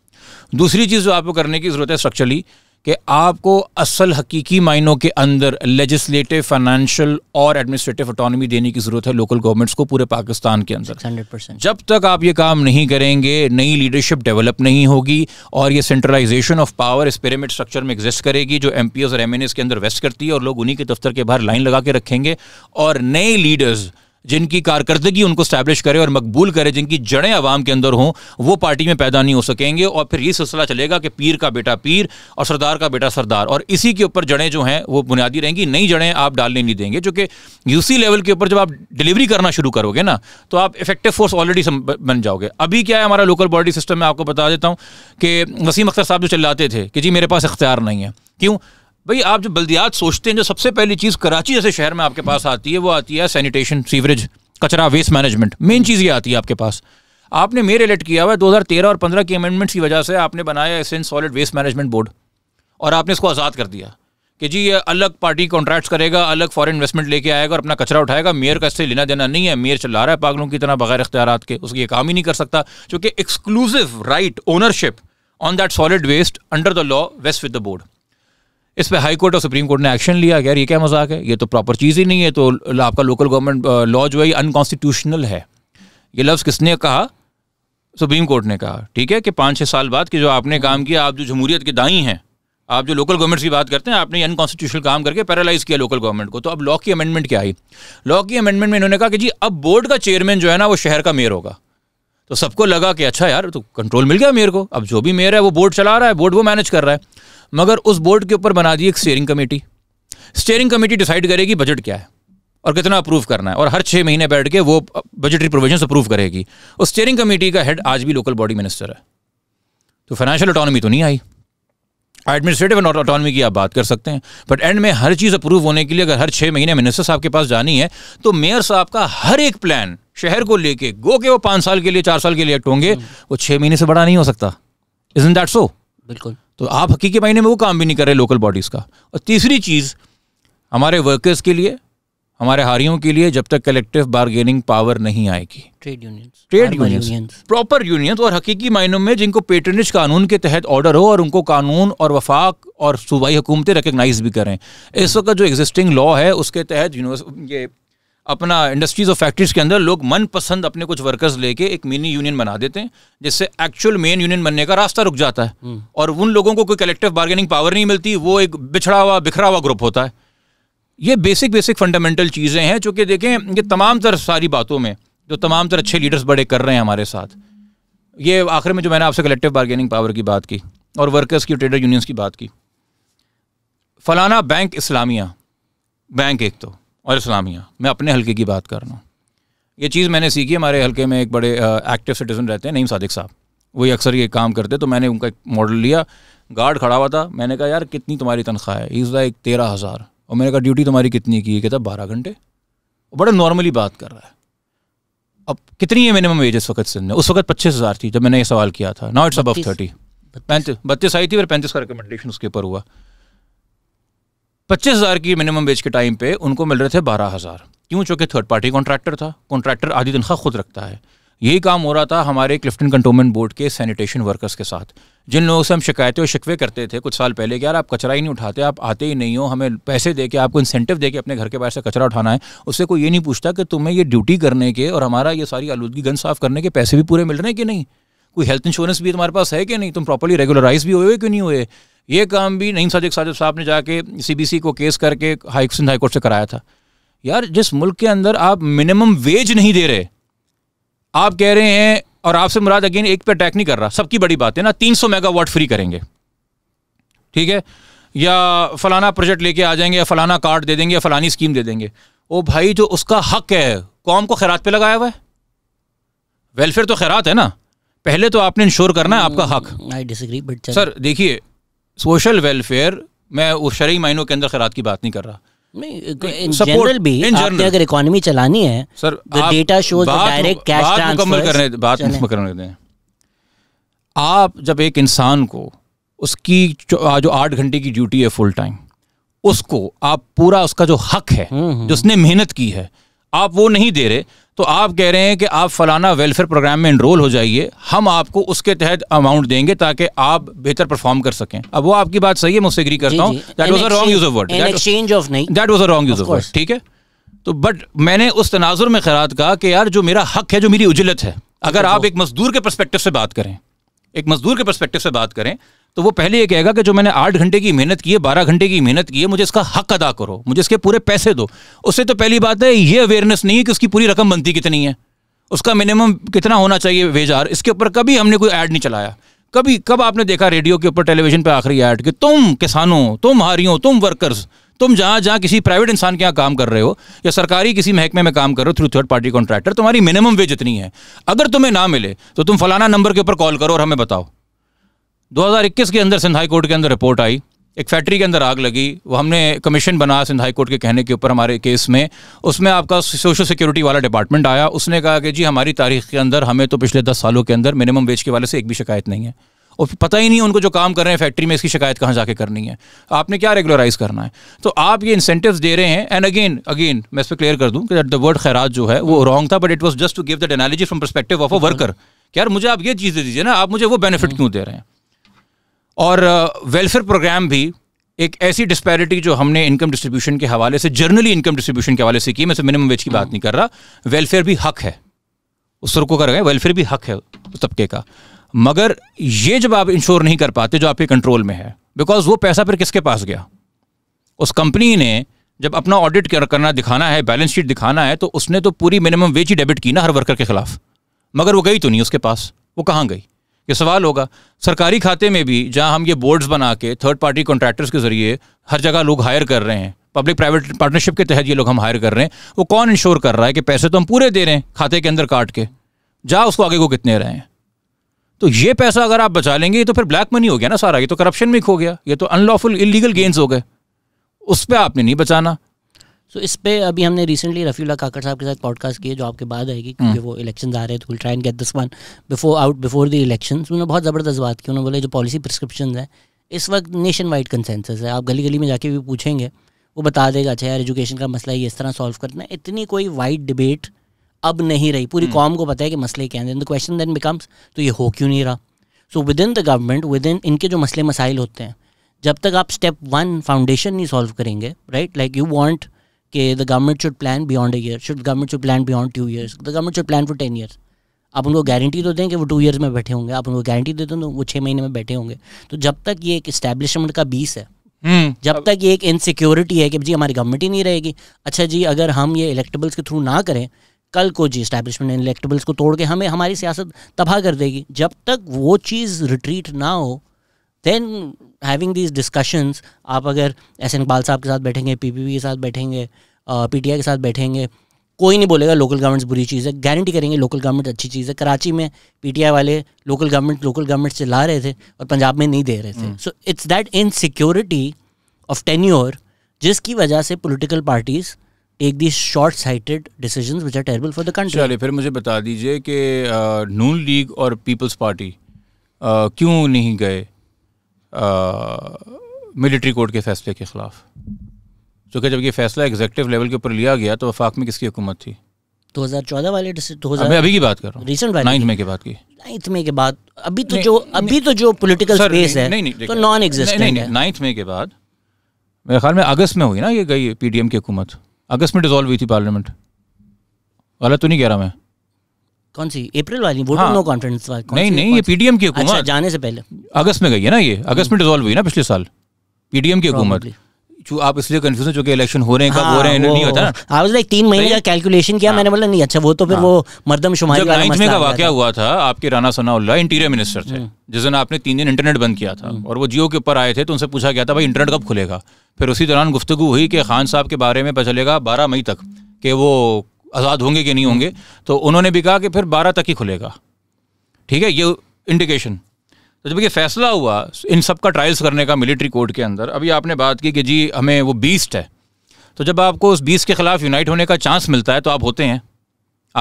दूसरी चीज़ जो आपको करने की ज़रूरत है स्ट्रक्चरली कि आपको असल हकीकी मायनों के अंदर लेजिस्लेटिव, फाइनेंशियल और एडमिनिस्ट्रेटिव ऑटोनॉमी देने की ज़रूरत है लोकल गवर्नमेंट्स को पूरे पाकिस्तान के अंदर 100%। जब तक आप ये काम नहीं करेंगे नई लीडरशिप डेवलप नहीं होगी और ये सेंट्रलाइजेशन ऑफ पावर इस पिरामिड स्ट्रक्चर में एग्जिस्ट करेगी जो एमपीएस और एमएनएस के अंदर वेस्ट करती है और लोग उन्हीं के दफ्तर के बाहर लाइन लगा के रखेंगे। और नए लीडर्स जिनकी कारकर्दगी उनको स्टैब्लिश करे और मकबूल करे, जिनकी जड़ें आवाम के अंदर हों, वो पार्टी में पैदा नहीं हो सकेंगे। और फिर ये सिलसिला चलेगा कि पीर का बेटा पीर और सरदार का बेटा सरदार, और इसी के ऊपर जड़ें जो हैं वो बुनियादी रहेंगी। नई जड़ें आप डालने नहीं देंगे, जो कि यूसी लेवल के ऊपर जब आप डिलीवरी करना शुरू करोगे ना तो आप इफेक्टिव फोर्स ऑलरेडी बन जाओगे। अभी क्या है हमारा लोकल बॉडी सिस्टम में, आपको बता देता हूँ कि वसीम अख्तर साहब जो चिल्लाते थे कि जी मेरे पास इख्तियार नहीं है, क्यों भाई? आप जो बल्दियात सोचते हैं, जो सबसे पहली चीज़ कराची जैसे शहर में आपके पास आती है वो आती है सैनिटेशन, सीवरेज, कचरा, वेस्ट मैनेजमेंट, मेन चीज़ ये आती है आपके पास। आपने मेरे एलेक्ट किया हुआ है 2013 और 15 के अमेंडमेंट्स की वजह से आपने बनाया एसेंस सॉलिड वेस्ट मैनेजमेंट बोर्ड और आपने इसको आज़ाद कर दिया कि जी ये अलग पार्टी कॉन्ट्रैक्ट्स करेगा, अलग फॉरेन इन्वेस्टमेंट लेके आएगा और अपना कचरा उठाएगा। मेयर का इससे लेना देना नहीं है, मेयर चला रहा है पागलों की तरह बगैर इख्तियारात के, उसकी ये काम ही नहीं कर सकता क्योंकि exclusive right ownership on that solid waste under the law vest with the board. इस पे हाई कोर्ट और सुप्रीम कोर्ट ने एक्शन लिया। यार ये क्या मजाक है, ये तो प्रॉपर चीज़ ही नहीं है। तो आपका लोकल गवर्नमेंट लॉ जो है ये अनकॉन्स्टिट्यूशनल है। ये लफ्ज़ किसने कहा? सुप्रीम कोर्ट ने कहा। ठीक है कि 5-6 साल बाद कि जो आपने काम किया, आप जो जमहूरियत के दाई हैं, आप जो लोकल गवर्नमेंट्स की बात करते हैं, आपने अनकॉन्स्टिट्यूशनल काम करके पैरालाइज किया लोकल गवर्नमेंट को। तो अब लॉ की अमेंडमेंट क्या आई? लॉ की अमेंडमेंट में इन्होंने कहा कि जी अब बोर्ड का चेयरमैन जो है ना वो शहर का मेयर होगा। तो सबको लगा कि अच्छा यार तो कंट्रोल मिल गया मेयर को, अब जो भी मेयर है वो बोर्ड चला रहा है, बोर्ड वो मैनेज कर रहा है। मगर उस बोर्ड के ऊपर बना दी एक steering committee. Steering committee decide करेगी बजट क्या है और कितना अप्रूव करना है, और हर 6 महीने बैठ के वो बजटरी प्रोविजंस अप्रूव करेगी। उस स्टीयरिंग कमेटी का हेड आज भी लोकल बॉडी मिनिस्टर है। तो फाइनेंशियल ऑटोनॉमी तो नहीं आई, एडमिनिस्ट्रेटिव एंड ऑटोनॉमी की आप बात कर सकते हैं, बट एंड में हर चीज़ अप्रूव होने के लिए अगर हर 6 महीने मिनिस्टर साहब के पास जानी है तो मेयर साहब का हर एक प्लान शहर को लेके गो के वो 5 साल के लिए 4 साल के लिए एक्ट होंगे, वो 6 महीने से बड़ा नहीं हो सकता। Isn't that so? बिल्कुल। तो आप हकीकी महीने में वो काम भी नहीं कर रहे लोकल बॉडीज़ का। और तीसरी चीज़ हमारे वर्कर्स के लिए, हमारे हारियों के लिए, जब तक कलेक्टिव बार्गेनिंग पावर नहीं आएगी, ट्रेड यूनियंस प्रॉपर यूनियंस और हकीकी मायनों में जिनको पेटर्निज कानून के तहत ऑर्डर हो और उनको कानून और वफाक और सूबाई हुकूमतें रिकगनाइज भी करें। इस वक्त जो एग्जिस्टिंग लॉ है उसके तहत ये अपना इंडस्ट्रीज़ और फैक्ट्रीज के अंदर लोग मनपसंद अपने कुछ वर्कर्स लेके एक मिनी यूनियन बना देते हैं, जिससे एक्चुअल मेन यूनियन बनने का रास्ता रुक जाता है और उन लोगों को कोई कलेक्टिव बार्गेनिंग पावर नहीं मिलती। वो एक बिखरा हुआ ग्रुप होता है। ये बेसिक फंडामेंटल चीज़ें हैं जो कि देखें ये तमाम तरह सारी बातों में जो तमाम तरह अच्छे लीडर्स बड़े कर रहे हैं हमारे साथ। ये आखिर में जो मैंने आपसे कलेक्टिव बार्गेनिंग पावर की बात की और वर्कर्स की, ट्रेडर यूनियंस की बात की, फलाना बैंक इस्लामिया बैंक एक तो और इस्लामिया, मैं अपने हलके की बात कर रहा हूँ। ये चीज़ मैंने सीखी, हमारे हलके में एक बड़े एक्टिव सिटीज़न रहते हैं, नईम सादिक साहब, वही अक्सर ये काम करते। तो मैंने उनका एक मॉडल लिया, गार्ड खड़ा हुआ था, मैंने कहा यार कितनी तुम्हारी तनख्वाह है? Is like 13,000। और मैंने कहा ड्यूटी तुम्हारी कितनी की है? कहता 12 घंटे। बड़ा नॉर्मली बात कर रहा है। अब कितनी है मिनिमम वेज इस वक्त सिंध में? उस वक्त 25,000 थी जब मैंने ये सवाल किया था। नाउ इट्स अबव 30, 32 आई थी और 35 का रिकमेंडेशन उसके ऊपर हुआ। 25,000 की मिनिमम वेज के टाइम पे उनको मिल रहे थे 12,000। क्यों? चूँकि थर्ड पार्टी कॉन्ट्रैक्टर था, कॉन्ट्रैक्टर आधी तनख्वाह खुद रखता है। यही काम हो रहा था हमारे क्लिफ्टन कंटोनमेंट बोर्ड के सैनिटेशन वर्कर्स के साथ, जिन लोगों से हम शिकायतें और शिकवे करते थे कुछ साल पहले कि यार आप कचरा ही नहीं उठाते, आप आते ही नहीं हो, हमें पैसे दे के आपको इंसेंटिव दे के अपने घर के बाहर से कचरा उठाना है। उससे कोई ये नहीं पूछता कि तुम्हें ये ड्यूटी करने के और हमारा ये सारी आलूदगी गंद साफ़ करने के पैसे भी पूरे मिल रहे हैं कि नहीं, कोई हेल्थ इंश्योरेंस भी तुम्हारे पास है कि नहीं, तुम प्रॉपर्ली रेगुलराइज भी हुए कि नहीं हुए। ये काम भी नईम सादिक साहब ने जाके CBC को केस करके सिंध हाईकोर्ट से कराया था। यार जिस मुल्क के अंदर आप मिनिमम वेज नहीं दे रहे, आप कह रहे हैं, और आपसे मुराद अगेन एक पे अटैक नहीं कर रहा, सबकी बड़ी बात है ना, 300 मेगावाट फ्री करेंगे। ठीक है, या फ़लाना प्रोजेक्ट लेके आ जाएंगे, या फ़लाना कार्ड दे देंगे, या फ़लानी स्कीम दे देंगे। ओ भाई, जो उसका हक है कौम को खैरात पे लगाया हुआ है, वेलफेयर तो खैरात है ना, पहले तो आपने इंश्योर करना है आपका हक। आई डिसएग्री बट सर देखिए, सोशल वेलफेयर, मैं उस शरई मायनों के अंदर खैरात की बात नहीं कर रहा, इन जनरल भी अगर इकोनॉमी चलानी है sir, data shows direct cash transfer बात। आप जब एक इंसान को उसकी जो 8 घंटे की ड्यूटी है फुल टाइम, उसको आप पूरा उसका जो हक है जो उसने मेहनत की है आप वो नहीं दे रहे, तो आप कह रहे हैं कि आप फलाना वेलफेयर प्रोग्राम में एनरोल हो जाइए, हम आपको उसके तहत अमाउंट देंगे ताकि आप बेहतर परफॉर्म कर सकें। अब वो आपकी बात सही है, मैं उससे एग्री करता हूँ, that was a wrong use of word, that was a wrong use of word, ठीक है। तो बट मैंने उस तनाजुर में खैरात कहा कि यार जो मेरा हक है, जो मेरी उजलत है, अगर आप एक मजदूर के पर्सपेक्टिव से बात करें, एक मजदूर के पर्सपेक्टिव से बात करें, तो वो पहले ये कहेगा कि जो मैंने 8 घंटे की मेहनत की है, 12 घंटे की मेहनत की है, मुझे इसका हक अदा करो, मुझे इसके पूरे पैसे दो। उससे तो पहली बात है ये अवेयरनेस नहीं है कि उसकी पूरी रकम बनती कितनी है, उसका मिनिमम कितना होना चाहिए वेजार, इसके ऊपर कभी हमने कोई ऐड नहीं चलाया। कभी कब आपने देखा रेडियो के ऊपर, टेलीविजन पर आखिरी ऐड कि तुम किसानों, तुम हारियों, तुम वर्कर्स, तुम जहाँ जहाँ किसी प्राइवेट इंसान के यहाँ काम कर रहे हो या सरकारी किसी महकमे में काम कर रहे हो थ्रू थर्ड पार्टी कॉन्ट्रैक्टर, तुम्हारी मिनिमम वेज इतनी है, अगर तुम्हें ना मिले तो तुम फलाना नंबर के ऊपर कॉल करो और हमें बताओ। 2021 के अंदर सिंध हाई कोर्ट के अंदर रिपोर्ट आई, एक फैक्ट्री के अंदर आग लगी, वो हमने कमीशन बनाया सिंध हाई कोर्ट के कहने के ऊपर हमारे केस में, उसमें आपका सोशल सिक्योरिटी वाला डिपार्टमेंट आया, उसने कहा कि जी हमारी तारीख के अंदर हमें तो पिछले 10 सालों के अंदर मिनिमम वेज के वाले से एक भी शिकायत नहीं है, और पता ही नहीं उनको जो काम कर रहे हैं फैक्ट्री में इसकी शिकायत कहाँ जाके करनी है, आपने क्या रेगुलराइज करना है। तो आप ये इंसेंटिव्स दे रहे हैं, एंड अगेन मैं इस पर क्लियर कर दूँ कि द वर्ड खैरात जो है वो रॉन्ग था, but it was just to give that analogy from perspective of a worker. यार मुझे आप ये चीज़ दे दीजिए ना, आप मुझे वो बेनिफिट क्यों दे रहे हैं। और वेलफेयर प्रोग्राम भी एक ऐसी डिस्पैरिटी जो हमने इनकम डिस्ट्रीब्यूशन के हवाले से, जनरली इनकम डिस्ट्रीब्यूशन के हवाले से की, मैं सिर्फ मिनिमम वेज की बात नहीं कर रहा, वेलफेयर भी हक है उस सर को कर रहे हैं, वेलफेयर भी हक है उस तबके का, मगर ये जब आप इंश्योर नहीं कर पाते जो आपके कंट्रोल में है, बिकॉज वो पैसा फिर किसके पास गया। उस कंपनी ने जब अपना ऑडिट करना दिखाना है, बैलेंस शीट दिखाना है, तो उसने तो पूरी मिनिमम वेज ही डेबिट की ना हर वर्कर के खिलाफ, मगर वो गई तो नहीं उसके पास, वो कहाँ गई, ये सवाल होगा। सरकारी खाते में भी जहाँ हम ये बोर्ड्स बना के थर्ड पार्टी कॉन्ट्रैक्टर्स के जरिए हर जगह लोग हायर कर रहे हैं, पब्लिक प्राइवेट पार्टनरशिप के तहत ये लोग हम हायर कर रहे हैं, वो कौन इंश्योर कर रहा है कि पैसे तो हम पूरे दे रहे हैं खाते के अंदर काट के, जा उसको आगे को कितने रहे हैं। तो ये पैसा अगर आप बचा लेंगे, ये तो फिर ब्लैक मनी हो गया ना सारा, ये तो करप्शन में खो गया, ये तो अनलॉफुल इलीगल गेंस हो गए, उस पर आपने नहीं बचाना। तो इस पे अभी हमने रिसेंटली रफ़ीउल्लाह काकड़ साहब के साथ पॉडकास्ट किए जो आपके बाद आएगी, क्योंकि वो इलेक्शंस आ रहे थे, will try and get this one before out before the elections. उन्होंने बहुत ज़बरदस्त बात की, उन्होंने बोले जो पॉलिसी प्रिस्क्रिप्शंस हैं इस वक्त नेशन वाइड कंसेंसस है, आप गली गली में जाके भी पूछेंगे वो बता देगा, अच्छा यार एजुकेशन का मसला ये इस तरह सॉल्व करना है, इतनी कोई वाइड डिबेट अब नहीं रही, पूरी कौम को पता है कि मसले क्या हैं। द क्वेश्चन देन बिकम्स तो ये हो क्यों नहीं रहा। So within the government, within इनके जो मसले मसाइल होते हैं, जब तक आप स्टेप वन फाउंडेशन नहीं सॉल्व करेंगे, राइट, लाइक यू वांट कि the government should plan beyond a year, should government should plan beyond 2 years, the government should plan for 10 years। आप उनको गारंटी तो दें कि वो 2 years में बैठे होंगे, आप उनको गारंटी देते हो वो 6 महीने में बैठे होंगे। तो जब तक ये एक इस्टेब्लिशमेंट का बीस है, जब तक ये एक इनसिक्योरिटी है कि जी हमारी गवर्नमेंट ही नहीं रहेगी, अच्छा जी अगर हम ये इलेक्टेबल्स के थ्रू ना करें कल को जी इस्टेब्लिशमेंट ने इलेक्टेबल्स को तोड़ के हमें हमारी सियासत तबाह कर देगी, जब तक वो चीज़ रिट्रीट ना हो, देन हैविंग दीज डिस्कशंस। आप अगर एस एन इकबाल साहब के साथ बैठेंगे, पीपीपी के साथ बैठेंगे, पीटीआई के साथ बैठेंगे, कोई नहीं बोलेगा लोकल गवर्नमेंट्स बुरी चीज़ है, गारंटी करेंगे लोकल गवर्नमेंट अच्छी चीज़ है। कराची में पीटीआई वाले लोकल गवर्नमेंट चला रहे थे और पंजाब में नहीं दे रहे थे। So it's that insecurity of tenure जिसकी वजह से political parties take these short sighted decisions which are terrible for the country. चलिए फिर मुझे बता दीजिए कि नून लीग और पीपल्स पार्टी क्यों नहीं गए मिलिट्री कोर्ट के फैसले के ख़िलाफ़, क्योंकि जब ये फैसला एग्जीक्यूटिव लेवल के ऊपर लिया गया तो वफाक में किसकी हुकूमत थी? 2014 वाले, मैं अभी की बात कर रहा हूँ, रिसेंट वाले 9 मई के बाद की, 9 मई के बाद अभी तो जो पॉलिटिकल स्पेस है तो नॉन एग्जिस्टेंट है। 9 मई के बाद मेरे ख्याल में अगस्त में हुई ना ये गई पीडीएम की हुकूमत, अगस्त में डिसॉल्व हुई थी पार्लियामेंट, गलत तो नहीं कह रहा मैं। कौन सी अप्रैल वाली वोट नो कॉन्फिडेंस वाली? नहीं, ये पीडीएम की हुकूमत, अच्छा, जाने से पहले अगस्त में गई है ना, ये अगस्त में डिसॉल्व हुई ना पिछले साल पीडीएम की हुकूमत। आप इसलिए कंफ्यूज हो चुके इलेक्शन हो रहे हैं कब हो रहे हैं नहीं होता ना। आई वाज लाइक 3 महीने का कैलकुलेशन किया मैंने, बोला नहीं अच्छा वो तो फिर वो मर्दमशुमारी वाला मसला का वाकया हुआ था। आपके राना सनाउल्लाह इंटीरियर मिनिस्टर थे जिस दिन आपने 3 दिन इंटरनेट बंद किया था और वो जियो के ऊपर आए थे, तो उनसे पूछा गया था भाई इंटरनेट कब खुलेगा। फिर उसी दौरान गुफ्तगू हुई कि खान साहब के बारे में पता चलेगा 12 मई तक कि वो आज़ाद होंगे कि नहीं होंगे, तो उन्होंने भी कहा कि फिर 12 तक ही खुलेगा। ठीक है, ये इंडिकेशन। तो जब ये फैसला हुआ इन सब का ट्रायल्स करने का मिलिट्री कोर्ट के अंदर, अभी आपने बात की कि जी हमें वो बीस्ट है, तो जब आपको उस बीस्ट के ख़िलाफ़ यूनाइट होने का चांस मिलता है तो आप होते हैं,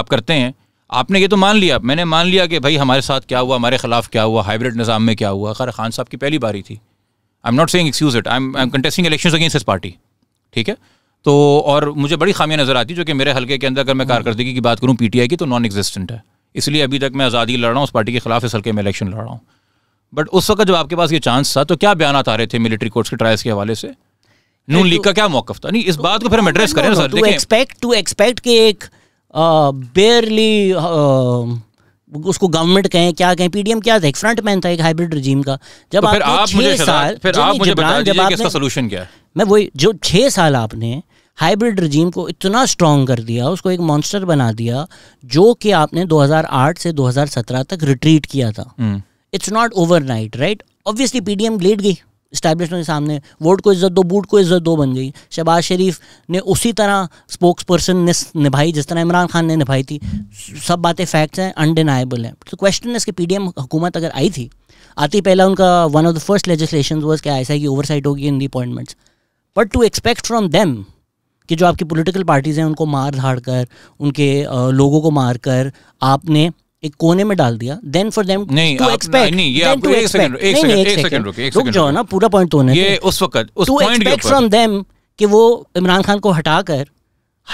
आप करते हैं। आपने ये तो मान लिया, मैंने मान लिया कि भाई हमारे साथ क्या हुआ, हमारे ख़िलाफ़ क्या हुआ, हाइब्रिड निज़ाम में क्या हुआ। खैर खान साहब की पहली बारी थी, I am not saying excuse it, I am contesting elections against his party. ठीक है, तो और मुझे बड़ी खामियां नज़र आती जो कि मेरे हलके के अंदर अगर मैं कारकर्दगी की बात करूं पीटीआई की तो नॉन एग्जिस्टेंट है, इसलिए अभी तक मैं आज़ादी लड़ रहा हूं, उस पार्टी के खिलाफ इस हलके में इलेक्शन लड़ रहा हूं। बट उस वक्त जब आपके पास ये चांस था तो क्या बयान आ रहे थे मिलिट्री कोर्ट्स के ट्रायल्स के हवाले से, नून लीग का क्या मौक़िफ़ था? नहीं, इस बात को फिर हम एड्रेस करें सर। टू एक्सपेक्ट कि एक बेयरली उसको गवर्नमेंट कहें क्या कहें, पीडीएम क्या था, एक फ्रंट मैन था, एक हाइब्रिड रजीम का। जब तो आप मुझे बता दीजिए कि इसका सलूशन क्या है। मैं वही जो 6 साल आपने हाइब्रिड रजीम को इतना स्ट्रॉन्ग कर दिया, उसको एक मॉन्स्टर बना दिया, जो कि आपने 2008 से 2017 तक रिट्रीट किया था। It's not overnight right, obviously PDM लेट गई इस्टेब्लिशमेंट के सामने, वोट को इज्जत दो बूट को इज्जत दो बन गई। शहबाज शरीफ ने उसी तरह स्पोक्स पर्सन ने निभाई जिस तरह इमरान खान ने निभाई थी। सब बातें फैक्ट्स हैं, अनडिनाइबल हैं। तो क्वेश्चन इसके पीडीएम हुकूमत अगर आई थी आती, पहला उनका one of the first legislation was कि ऐसा की ओवरसाइट होगी in the appointments. But to expect from them कि जो आपकी पोलिटिकल पार्टीज़ हैं उनको मार धाड़ कर, उनके लोगों को मार कर आपने एक कोने में डाल दिया, then for them to expect. नहीं, ये आपको एक सेकंड रुकिए, रुक जाओ ना, पूरा पॉइंट तो होने ये उस वक्त उस पॉइंट के ऊपर फ्रॉम देम कि वो इमरान खान को हटाकर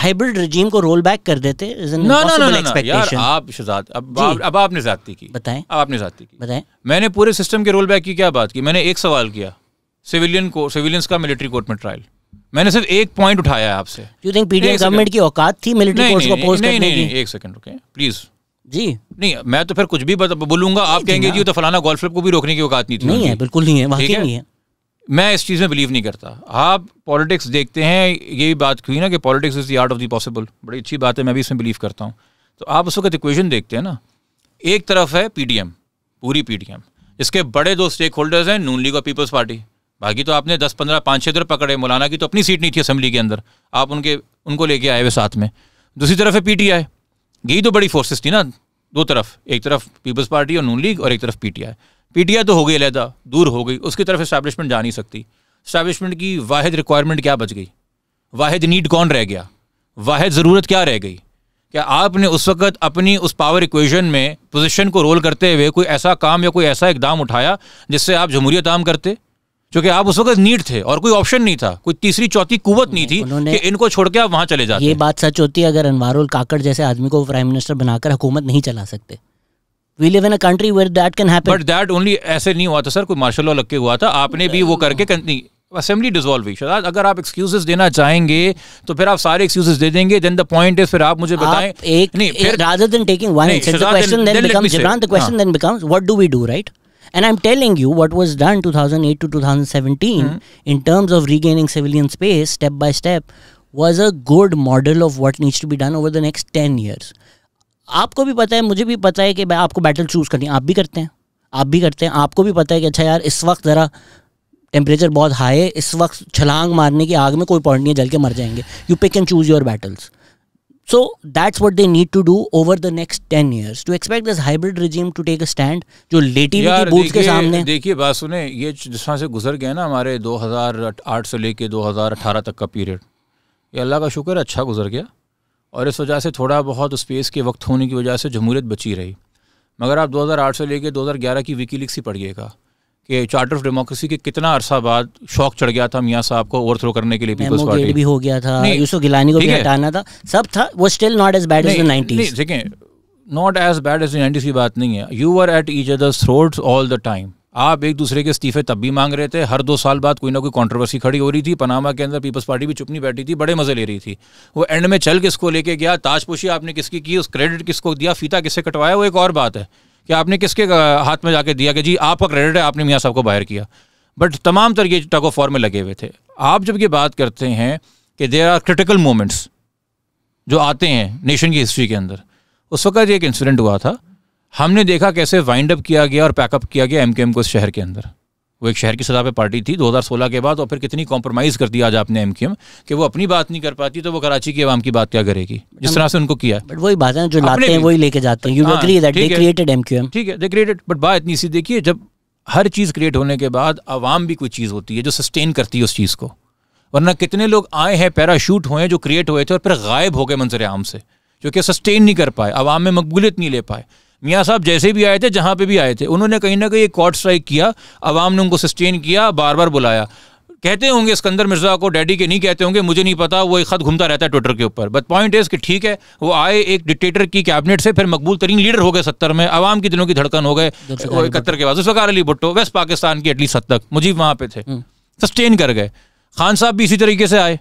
हाइब्रिड रजीम को रोल बैक कर देते। यार आप शहजाद, अब आपने ज़्यादती की, बताएं आपने ज़्यादती की, बताएं। मैंने पूरे सिस्टम के रोल बैक की क्या बात की? मैंने एक सवाल किया सिविलियन को, सिविलियंस का मिलिट्री कोर्ट में ट्रायल, मैंने सिर्फ एक पॉइंट उठाया है आपसे। यू थिंक पीडीएम गवर्नमेंट की औकात थी मिलिट्री कोर्ट को अपोज करने की? नहीं, एक सेकंड रुकें प्लीज़ जी। नहीं, मैं तो फिर कुछ भी बोलूंगा, आप कहेंगे जी तो फलाना गोल्फ क्लब को भी रोकने की औकात नहीं थी। नहीं है, बिल्कुल नहीं है, वाकई नहीं है। मैं इस चीज़ में बिलीव नहीं करता। आप पॉलिटिक्स देखते हैं, यही बात हुई ना कि politics is the art of the possible, बड़ी अच्छी बात है, मैं भी इसमें बिलीव करता हूँ। तो आप उस वक्त इक्वेशन देखते हैं ना, एक तरफ है पीडीएम, पूरी पीडीएम, इसके बड़े दो स्टेक होल्डर्स हैं नून लीग और पीपल्स पार्टी। बाकी तो आपने 10, 15, 5-6 तरफ पकड़े, मौलाना की तो अपनी सीट नहीं थी असम्बली के अंदर, आप उनको लेके आए हुए साथ में। दूसरी तरफ है पीटीआई, यही तो बड़ी फोर्सेस थी ना, दो तरफ, एक तरफ पीपल्स पार्टी और नून लीग और एक तरफ पीटीआई। पीटीआई तो हो गई अलहदा, दूर हो गई, उसकी तरफ इस्टेब्लिशमेंट जा नहीं सकती। इस्टेब्लिशमेंट की वाहिद रिक्वायरमेंट क्या बच गई, वाहिद नीड कौन रह गया, वाहिद ज़रूरत क्या रह गई? क्या आपने उस वक्त अपनी उस पावर इक्वेशन में पोजीशन को रोल करते हुए कोई ऐसा काम या कोई ऐसा इकदाम उठाया जिससे आप जमहूरियत आम करते? क्योंकि आप उस वक्त नीड थे और कोई ऑप्शन नहीं था, कोई तीसरी चौथी कुवत नहीं थी कि इनको छोड़ के आप वहाँ चले जाते। ये बात सच होती है अगर अनवारुल काकड़ जैसे आदमी को प्राइम मिनिस्टर बनाकर हुकूमत नहीं चला सकते। We live in a country where that can happen. But that only ऐसे नहीं हुआ था सर, कोई मार्शल लॉ लग के हुआ था, आपने भी वो करके असेंबली डिसॉल्व हुई। शायद अगर आप एक्सक्यूजेस देना चाहेंगे तो फिर आप सारे एक्सक्यूजेस दे देंगे, देन द पॉइंट इज फिर आप मुझे बताएं। एक नहीं, rather than taking one answer, the question then becomes, Jibran, the question then becomes what do we do, right? And I'm telling you what was done 2008 to 2017 in terms of regaining civilian space step by step was a good model of what needs to be done over the next 10 years. आपको भी पता है, मुझे भी पता है कि आपको बैटल चूज़ करनी है, आप भी करते हैं। आपको भी पता है कि अच्छा यार इस वक्त ज़रा टेम्परेचर बहुत हाई है, इस वक्त छलांग मारने की आग में कोई पॉइंट नहीं है, जल के मर जाएंगे। You pick and choose your battles. So that's what they need to do over the next 10 years. To expect this hybrid regime to take a stand, जो लेटीविटी बूट्स के सामने। देखिए बात सुने, ये जिस तरह से गुजर गया ना हमारे 2008 से लेके 2018 तक का पीरियड, ये अल्लाह का शुक्र अच्छा गुजर गया और इस वजह से थोड़ा बहुत स्पेस के वक्त होने की वजह से जमहूरियत बची रही। मगर आप 2008 से लेके 2011 की वीकीलीक्स ही पढ़िएगा कि चार्टर ऑफ डेमोक्रेसी के कितना अरसा बाद शौक चढ़ गया था मियां साहब को ओवरथ्रो करने के लिए, पीपल्स पार्टी भी हो गया था, यूसुफ गिलानी को भी हटाना था, सब था। वो still not as bad as the 90s। ठीक है, not as bad as the 90s की बात नहीं है। You are at each others throats all the time, आप एक दूसरे के इस्तीफे तब भी मांग रहे थे, हर 2 साल बाद कोई ना कोई कंट्रोवर्सी खड़ी हो रही थी। पनामा के अंदर पीपल्स पार्टी भी चुप नहीं बैठी थी, बड़े मजे ले रही थी। वो एंड में चल किसको लेके गया, ताजपोशी आपने किसकी की, उस क्रेडिट किसको दिया, फीता किससे कटवाया, वो एक और बात है कि आपने किसके हाथ में जाके दिया कि जी आपका क्रेडिट है, आपने मियां साहब को बाहर किया। बट तमाम तरह के टग ऑफ वॉर में लगे हुए थे। आप जब ये बात करते हैं कि देयर आर क्रिटिकल मोमेंट्स जो आते हैं नेशन की हिस्ट्री के अंदर, उस वक्त एक इंसिडेंट हुआ था, हमने देखा कैसे वाइंड अप किया गया और पैकअप किया गया एमकेएम को इस शहर के अंदर। वो एक शहर की सतह पर पार्टी थी 2016 के बाद, और फिर कितनी कॉम्प्रोमाइज़ कर दिया आज आपने एमकेएम कि वो अपनी बात नहीं कर पाती तो वो कराची की आवाम की बात क्या करेगी, जिस तरह से उनको किया है। बट वही बात है जो लाते हैं वही लेके जाते हैं। You agree that they created MQM, ठीक है, दे क्रिएटेड। बट बात इतनी सी, देखिए जब हर चीज़ क्रिएट होने के बाद आवाम भी कोई चीज़ होती है जो सस्टेन करती है उस चीज़ को, वरना कितने लोग आए हैं पैराशूट हुए जो क्रिएट हुए थे और फिर गायब हो गए मंजर आम से, क्योंकि सस्टेन नहीं कर पाए, आवाम में मकबूलियत नहीं ले पाए। मियाँ साहब जैसे भी आए थे, जहाँ पे भी आए थे, उन्होंने कहीं ना कहीं एक कॉर्ड स्ट्राइक किया, आवाम ने उनको सस्टेन किया, बार बार बुलाया। कहते होंगे सिकंदर मिर्ज़ा को डैडी के नहीं कहते होंगे, मुझे नहीं पता, वो एक ख़त घूमता रहता है ट्विटर के ऊपर। बट पॉइंट इज़ कि ठीक है, वो आए एक डिक्टेटर की कैबिनेट से, फिर मकबूल तरीन लीडर हो गए 70 में, आवाम की दिलों की धड़कन हो गए 71 के बाद। वकार अली भुट्टो वेस्ट पाकिस्तान की एटलीस्ट हद तक, मुजीब वहाँ पे थे, सस्टेन कर गए। खान साहब भी इसी तरीके से आए,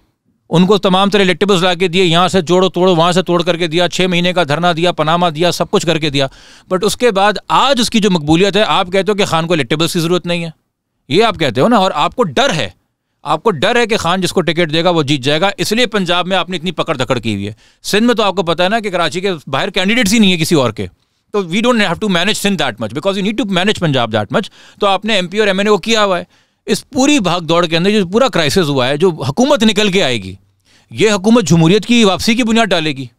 उनको तमाम तरह इलेक्टेबल्स ला के दिए, यहाँ से जोड़ो तोड़ो, वहाँ से तोड़ करके दिया, 6 महीने का धरना दिया, पनामा दिया, सब कुछ करके दिया। बट उसके बाद आज उसकी जो मकबूलियत है, आप कहते हो कि खान को इलेक्टेबल्स की ज़रूरत नहीं है, ये आप कहते हो ना, और आपको डर है, आपको डर है कि खान जिसको टिकट देगा वो जीत जाएगा, इसलिए पंजाब में आपने इतनी पकड़ धकड़ की हुई है। सिंध में तो आपको पता है ना कि कराची के बाहर कैंडिडेट्स ही नहीं है किसी और के, तो we don't have to manage Sindh that much because you need to manage Punjab that much. तो आपने एमपी और एमएनए को किया हुआ है। इस पूरी भाग दौड़ के अंदर जो पूरा क्राइसिस हुआ है, जो हुकूमत निकल के आएगी, ये हुकूमत जमहूरियत की वापसी की बुनियाद डालेगी।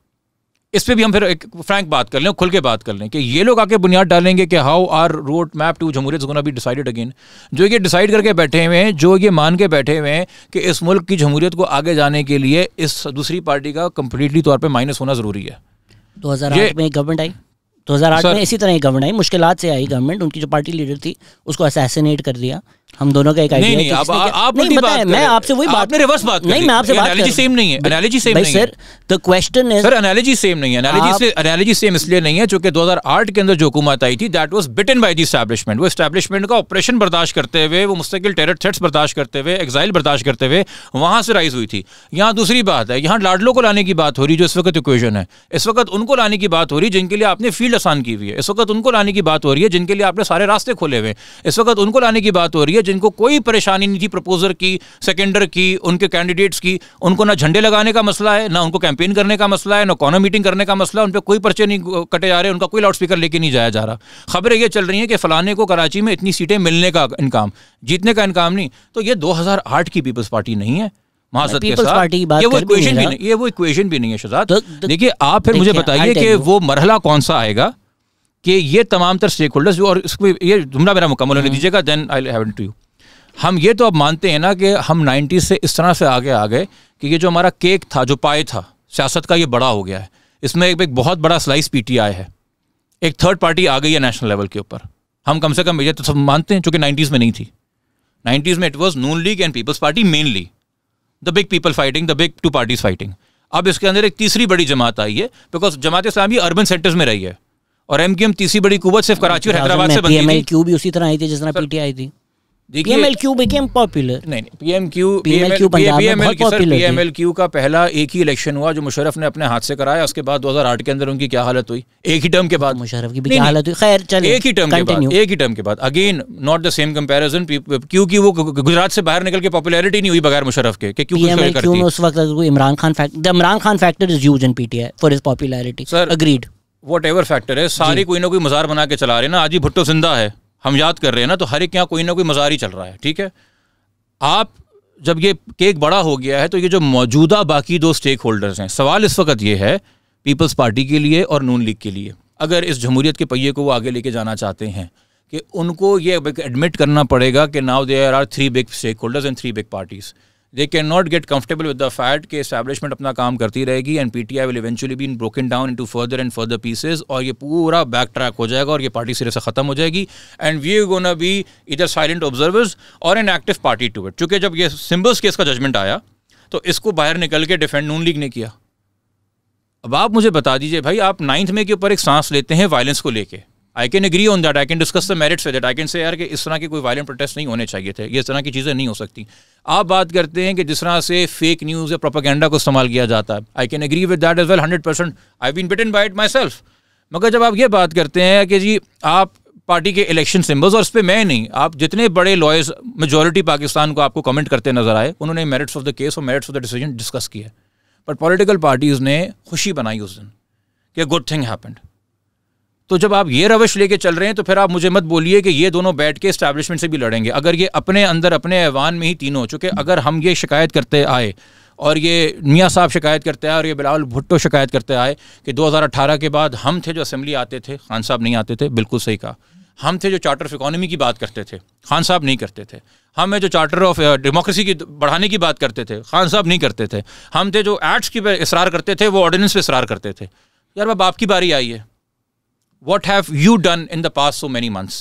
इस पे भी हम फिर एक फ्रैंक बात कर लें, खुल के बात कर लें कि ये लोग आके बुनियाद डालेंगे कि how are road map to जमहूरियत गोना बी डिसाइडेड अगेन। जो ये डिसाइड करके बैठे हुए हैं, जो ये मान के बैठे हुए हैं कि इस मुल्क की जमहूरियत को आगे जाने के लिए इस दूसरी पार्टी का कंप्लीटली तौर पर माइनस होना ज़रूरी है। 2008 में गवर्नमेंट आई, 2008 में इसी तरह की गवर्नमेंट आई, मुश्किलात से आई गवर्नमेंट, उनकी जो पार्टी लीडर थी उसको असैसिनेट कर दिया। हम दोनों का एक आइडिया है, मैं आपसे वही बात, आपने रिवर्स बात नहीं, मैं आपसे बात एनालॉजी सेम नहीं है, एनालॉजी सेम नहीं है sir. The question is sir analogy same नहीं है, एनालॉजी सेम इसलिए नहीं है क्योंकि 2008 के अंदर जो हुकूमत आई थी that was beaten by the establishment. वो एस्टैब्लिशमेंट का ऑपरेशन बर्दाश्त करते हुए, वो मुस्तकिल टेरर थ्रेट्स बर्दाश्त करते हुए, एग्जाइल बर्दाश्त करते हुए वहां से राइज हुई थी। यहाँ दूसरी बात है, यहाँ लाडलो को लाने की बात हो रही जो इस वक्त इक्वेशन है, इस वक्त उनको लाने की बात हो रही जिनके लिए आपने फील्ड आसान की हुई है, इस वक्त उनको लाने की बात हो रही है जिनके लिए आपने सारे रास्ते खोले हुए, इस वक्त उनको लाने की बात हो रही है जिनको कोई परेशानी नहीं थी प्रपोजर की, सेकेंडर की, उनके कैंडिडेट्स की। उनको ना झंडे लगाने का मसला है, ना उनको कैंपेन करने का मसला है, ना कॉर्नर मीटिंग करने का मसला है, उन पर कोई पर्चे नहीं कटे जा रहे, उनका कोई लाउडस्पीकर लेके नहीं जाया जा रहा। खबरें ये चल रही हैं कि फलाने को कराची में इतनी सीटें मिलने का इनकाम, जीतने का इनकाम नहीं। तो ये 2008 की पीपल्स पार्टी नहीं है, ये वो इक्वेशन भी नहीं है शहजाद। देखिए आप फिर मुझे बताइए कि वो मरहला कौन सा आएगा कि ये तमाम तर स्टेक होल्डर्स, और इसको ये जुमला मेरा मुकम्मल होने दीजिएगा, then I have it to you. हम ये तो अब मानते हैं ना कि हम 90s से इस तरह से आगे आ गए कि ये जो हमारा केक था, जो पाए था सियासत का, ये बड़ा हो गया है। इसमें एक बहुत बड़ा स्लाइस पीटीआई है, एक थर्ड पार्टी आ गई है नेशनल लेवल के ऊपर। हम कम से कम ये तो सब मानते हैं चूँकि 90s में नहीं थी। 90s में it was Noon league and peoples party, mainly the big people fighting, the big two parties fighting. अब इसके अंदर एक तीसरी बड़ी जमात आई है because Jamaat Islami urban centres में रही है, और एमकेएम तीसरी बड़ी कुव्वत सिर्फ कराची और हैदराबाद से बनी थी। पीएमएलक्यू भी उसी तरह आई थी जिस तरह पीटीआई आई थी। पीएमएलक्यू बिकेम पॉपुलर, नहीं नहीं पीएमएलक्यू का पहला एक ही इलेक्शन हुआ जो मुशर्रफ ने अपने हाथ से कराया। उसके बाद 2008 के अंदर उनकी क्या हालत हुई, एक ही टर्म के बाद मुशर्रफ की भी क्या हालत हुई, खैर चलिए एक ही टर्म के बाद, एक ही टर्म के बाद again not the same comparison, क्योंकि वो गुजरात से बाहर निकल के पॉपुलैरिटी नहीं हुई बगैर मुशर्रफ के। पीएमएलक्यू में उस वक्त Imran Khan factor, the Imran Khan factor is huge in PTI for his popularity. Agreed, whatever factor है, सारे कोई ना कोई मज़ार बना के चला रहे हैं ना। आज ही भुट्टो जिंदा है, हम याद कर रहे हैं ना, तो हर एक यहाँ कोई ना कोई मज़ार ही चल रहा है, ठीक है। आप जब ये केक बड़ा हो गया है तो ये जो मौजूदा बाकी दो स्टेक होल्डर्स हैं, सवाल इस वक्त ये है पीपल्स पार्टी के लिए और नून लीग के लिए, अगर इस जमहूरियत के पहिए को वो आगे लेके जाना चाहते हैं, कि उनको ये एडमिट करना पड़ेगा कि now there are 3 big stakeholders and 3 big parties. They can not get comfortable with the fact कि एस्टैब्लिशमेंट अपना काम करती रहेगी and PTI will eventually be broken down into further and further pieces, और ये पूरा बैक ट्रैक हो जाएगा और ये पार्टी सिरे से ख़त्म हो जाएगी। एंड वी गोना बी इधर साइलेंट ऑब्जर्वर्स और an active party to it. चूँकि जब ये सिम्बल्स केस का जजमेंट आया तो इसको बाहर निकल के डिफेंड नून लीग ने किया। अब आप मुझे बता दीजिए भाई, आप 9 मई के ऊपर एक सांस लेते हैं वायलेंस को लेकर। I can agree on that, I can discuss the merits with that, I can say यार कि इस तरह के कोई वायलेंट प्रोटेस्ट नहीं होने चाहिए थे, ये इस तरह की चीज़ें नहीं हो सकती। आप बात करते हैं कि जिस तरह से फेक न्यूज़ या प्रोपेगेंडा को इस्तेमाल किया जाता है, I can agree with that as well 100%, I been beaten by it myself. मगर जब आप ये बात करते हैं कि जी आप पार्टी के इलेक्शन सिंबल्स, और इस पर मैं नहीं, आप जितने बड़े लॉयर्स मेजॉरिटी पाकिस्तान को आपको कमेंट करते नजर आए, उन्होंने मेरिट्स ऑफ द केस और merits of the decision discuss किया। बट पॉलिटिकल पार्टीज़ ने खुशी बनाई उस दिन कि गुड थिंग हैपेंड। तो जब आप ये रवश लेके चल रहे हैं तो फिर आप मुझे मत बोलिए कि ये दोनों बैठ के इस्टेब्लिशमेंट से भी लड़ेंगे। अगर ये अपने अंदर अपने ऐवान में ही तीनों, चूँकि अगर हम ये शिकायत करते आए और ये मियाँ साहब शिकायत करते आए और ये बिलावल भुट्टो शिकायत करते आए कि 2018 के बाद हम थे जो असम्बली आते थे, खान साहब नहीं आते थे, बिल्कुल सही कहा, हम थे जो चार्टर ऑफ इकोनॉमी की बात करते थे, खान साहब नहीं करते थे, हम है जो चार्टर ऑफ डेमोक्रेसी की बढ़ाने की बात करते थे, खान साहब नहीं करते थे, हम थे जो एक्ट्स की पे इसरार करते थे, वो ऑर्डिनेंस पे इसरार करते थे। यार अब आपकी बारी आई है, what have you done in the past so many months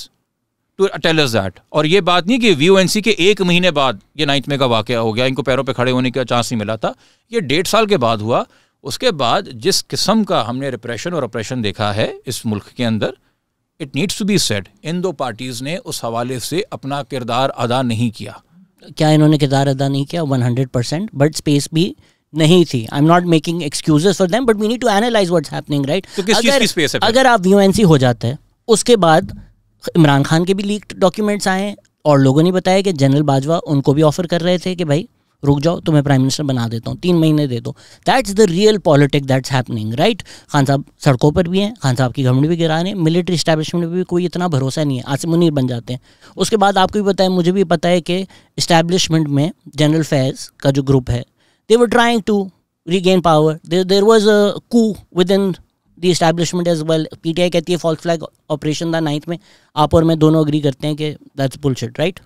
to tell us that. और ये बात नहीं कि VONC के एक महीने बाद ये 9 मई का वाक़या हो गया, इनको पैरों पे खड़े होने का चांस नहीं मिला था, ये 1.5 साल के बाद हुआ। उसके बाद जिस किस्म का हमने रिप्रेशन और ऑपरेशन देखा है इस मुल्क के अंदर, it needs to be said, इन दो पार्टीज़ ने उस हवाले से अपना किरदार अदा नहीं किया। क्या इन्होंने किरदार अदा नहीं किया? 100%, बट स्पेस भी नहीं थी। I am not making excuses for them, but we need to analyse what's happening, right? तो किस चीज़ की स्पेस है? अगर आप VONC हो जाते हैं, उसके बाद इमरान खान के भी लीक्ड डॉक्यूमेंट्स आए और लोगों ने बताया कि जनरल बाजवा उनको भी ऑफर कर रहे थे कि भाई रुक जाओ, तुम्हें प्राइम मिनिस्टर बना देता हूँ, 3 महीने दे दो। That's the realpolitik that's happening, right? Khan साहब सड़कों पर भी हैं, खान साहब की गवर्नमेंट भी गिरा रहे हैं, मिलिट्री स्टैब्लिशमेंट में भी कोई इतना भरोसा नहीं है, आसिम मुनीर बन जाते हैं। उसके बाद आपको भी पता है, मुझे भी पता है कि इस्टेब्लिशमेंट में जनरल फैज़ का जो ग्रुप है, they were trying to regain power, there was a coup within the establishment as well. PTI कहती है फॉल्स फ्लैग ऑपरेशन था 9 में, आप और मैं दोनों अग्री करते हैं कि दैट्स बुलशिट, राइट?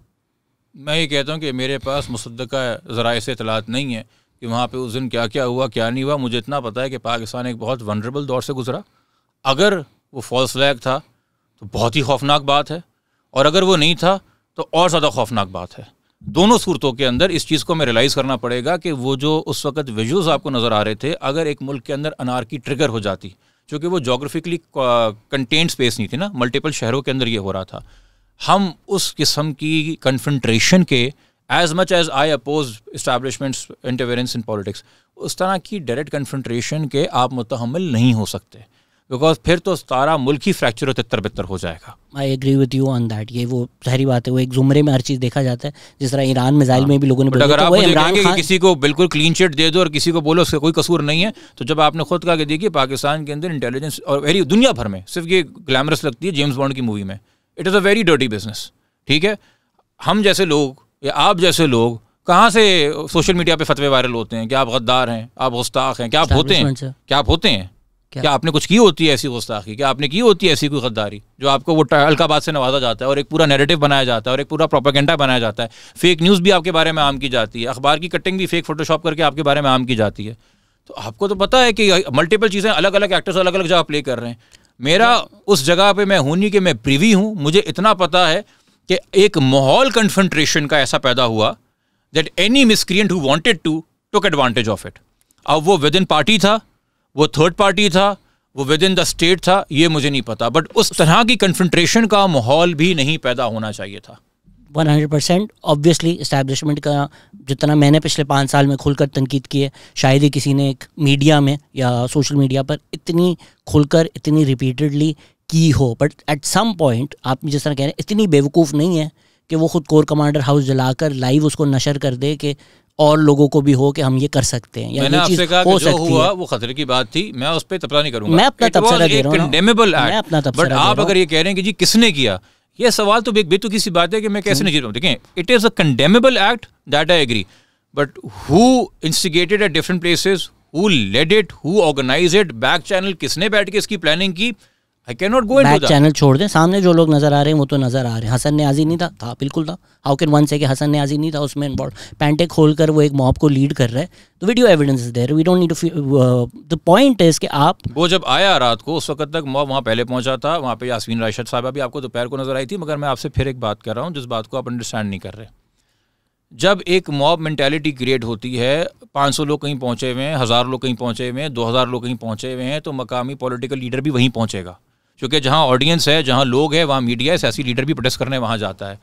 मैं ये कहता हूँ कि मेरे पास मुसद्दका ज़राए से इतलात नहीं है कि वहाँ पे उस दिन क्या क्या हुआ क्या नहीं हुआ। मुझे इतना पता है कि पाकिस्तान एक बहुत वनरेबल दौर से गुजरा। अगर वो फॉल्स फ्लैग था तो बहुत ही खौफनाक बात है, और अगर वो नहीं था तो और ज़्यादा खौफनाक बात है। दोनों सूरतों के अंदर इस चीज़ को हमें रियलाइज़ करना पड़ेगा कि वो जो उस वक्त विजुअल्स आपको नज़र आ रहे थे, अगर एक मुल्क के अंदर अनारकी ट्रिगर हो जाती, क्योंकि वो जोग्राफिकली कंटेंट स्पेस नहीं थी ना, मल्टीपल शहरों के अंदर ये हो रहा था, हम उस किस्म की कन्फ्रंट्रेशन के as much as I oppose establishment's interference in politics, उस तरह की डायरेक्ट कन्फ्रंट्रेशन के आप मुतहम्मिल नहीं हो सकते, बिकॉज फिर तो सारा मुल्क ही फ्रैक्चर और तितर बितर हो जाएगा। I agree with you on that. ये वो सारी बात है, वो एक जुमरे में हर चीज़ देखा जाता है, जिस तरह ईरान मिसाइल में भी लोगों ने बोला। अगर आप देखेंगे कि किसी को बिल्कुल क्लीन चिट दे दो और किसी को बोलो उसका कोई कसूर नहीं है, तो जब आपने खुद कहा कि देखिए पाकिस्तान के अंदर इंटेलिजेंस और वेरी दुनिया भर में सिर्फ ये ग्लैमरस लगती है जेम्स बॉन्ड की मूवी में, it is a very dirty business, ठीक है? हम जैसे लोग या आप जैसे लोग कहाँ से सोशल मीडिया पर फतवे वायरल होते हैं कि आप गद्दार हैं, आप गुस्ताख हैं, क्या आप होते हैं? क्या आप होते हैं? क्या आपने कुछ की होती है ऐसी गुस्ताखी? क्या आपने की होती है ऐसी कोई गद्दारी जो आपको वो अलकाबाद से नवाजा जाता है और एक पूरा नैरेटिव बनाया जाता है और एक पूरा प्रोपेगेंडा बनाया जाता है? फेक न्यूज़ भी आपके बारे में आम की जाती है, अखबार की कटिंग भी फेक फोटोशॉप करके आपके बारे में आम की जाती है। तो आपको तो पता है कि मल्टीपल चीज़ें, अलग अलग एक्टर्स अलग अलग जगह प्ले कर रहे हैं। मेरा उस जगह पर मैं हूँ नहीं कि मैं प्रीवी हूँ, मुझे इतना पता है कि एक माहौल कन्फ्रंट्रेशन का ऐसा पैदा हुआ that any miscreant who wanted to took advantage of it. अब वो विद इन पार्टी था, वो थर्ड पार्टी था, वो विद इन द स्टेट था, ये मुझे नहीं पता, बट उस तरह की कन्फ्रंट्रेशन का माहौल भी नहीं पैदा होना चाहिए था। 100% ऑब्वियसली इस्टेब्लिशमेंट का जितना मैंने पिछले 5 साल में खुलकर तनकीद की है, शायद ही किसी ने एक मीडिया में या सोशल मीडिया पर इतनी खुलकर इतनी रिपीटेडली की हो। बट एट सम पॉइंट आप जिस तरह कह रहे हैं, इतनी बेवकूफ़ नहीं है कि वो खुद कोर कमांडर हाउस जलाकर लाइव उसको नशर कर दे कि और लोगों को भी हो कि हम ये कर सकते हैं। मैंने आपसे कहा कि जो हुआ वो खतरे की बात थी, मैं उस पर तबसरा नहीं करूंगा, मैं अपना तबसरा दे रहा हूं। बट आप अगर ये कह रहे हैं कि जी किसने किया, ये सवाल तो बेतुकी सी बात है कि मैं कैसे नहीं जीता हूं। देखें, it is a condemnable act, that I agree, but who instigated at different places, who led it, who organise it, back channel किसने बैठ के इसकी प्लानिंग की, I can not go in back channel. छोड़ दें, सामने जो लोग नजर आ रहे हैं वो तो नजर आ रहे हैं। हसन न्याजी नहीं था? बिल्कुल था। हाउ कैन वन से कि हसन न्याजी नहीं था उसमें इन्वॉल्व? पैंटे खोल कर वो एक मॉब को लीड कर रहा है, तो video evidence is there, we don't need to. The point is कि आप वो जब आया रात को, उस वक्त तक मॉब वहाँ पहले पहुँचा था, वहाँ पे यास्मीन राशिद साहबा भी आपको दोपहर को नजर आई थी। मगर मैं आपसे फिर एक बात कर रहा हूँ जिस बात को आप अंडरस्टैंड नहीं कर रहे। जब एक मॉब मेंटालिटी क्रिएट होती है, 500 लोग कहीं पहुँचे हुए हैं, 1000 लोग कहीं पहुँचे हुए हैं, 2000 लोग कहीं पहुँचे हुए हैं, तो मकामी पॉलिटिकल लीडर भी वहीं पहुँचेगा, क्योंकि जहाँ ऑडियंस है, जहाँ लोग हैं, वहाँ मीडिया है, सियासी लीडर भी प्रोटेस्ट करने वहाँ जाता है।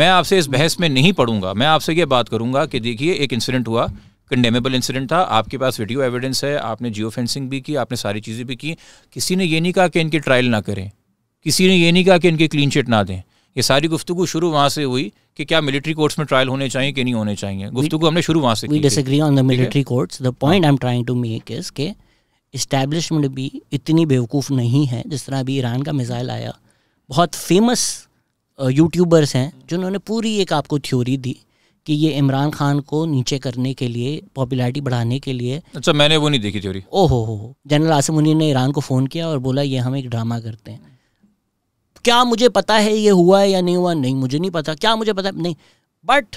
मैं आपसे इस बहस में नहीं पढ़ूंगा, मैं आपसे ये बात करूंगा कि देखिए एक इंसिडेंट हुआ, कंडेमेबल इंसिडेंट था, आपके पास वीडियो एविडेंस है, आपने जियो फेंसिंग भी की, आपने सारी चीज़ें भी की। किसी ने ये नहीं कहा कि इनकी ट्रायल ना करें, किसी ने ये नहीं कहा कि इनके क्लीन चिट ना दें। ये सारी गुफ्तगू शुरू वहाँ से हुई कि क्या मिलिट्री कोर्ट्स में ट्रायल होने चाहिए कि नहीं होने चाहिए। गुफ्तगू हमने शुरू वहाँ से की। We disagree on the military courts. The point I am trying to make is के इस्टेब्लिशमेंट भी इतनी बेवकूफ़ नहीं है। जिस तरह अभी ईरान का मिसाइल आया, बहुत फेमस यूट्यूबर्स हैं जिन्होंने पूरी एक आपको थ्योरी दी कि ये इमरान खान को नीचे करने के लिए, पॉपुलैरिटी बढ़ाने के लिए। अच्छा, मैंने वो नहीं देखी थ्योरी। ओहो हो। जनरल आसिम मुनीर ने ईरान को फ़ोन किया और बोला ये हम एक ड्रामा करते हैं। क्या मुझे पता है ये हुआ है या नहीं हुआ? नहीं, मुझे नहीं पता। क्या मुझे पता? नहीं। But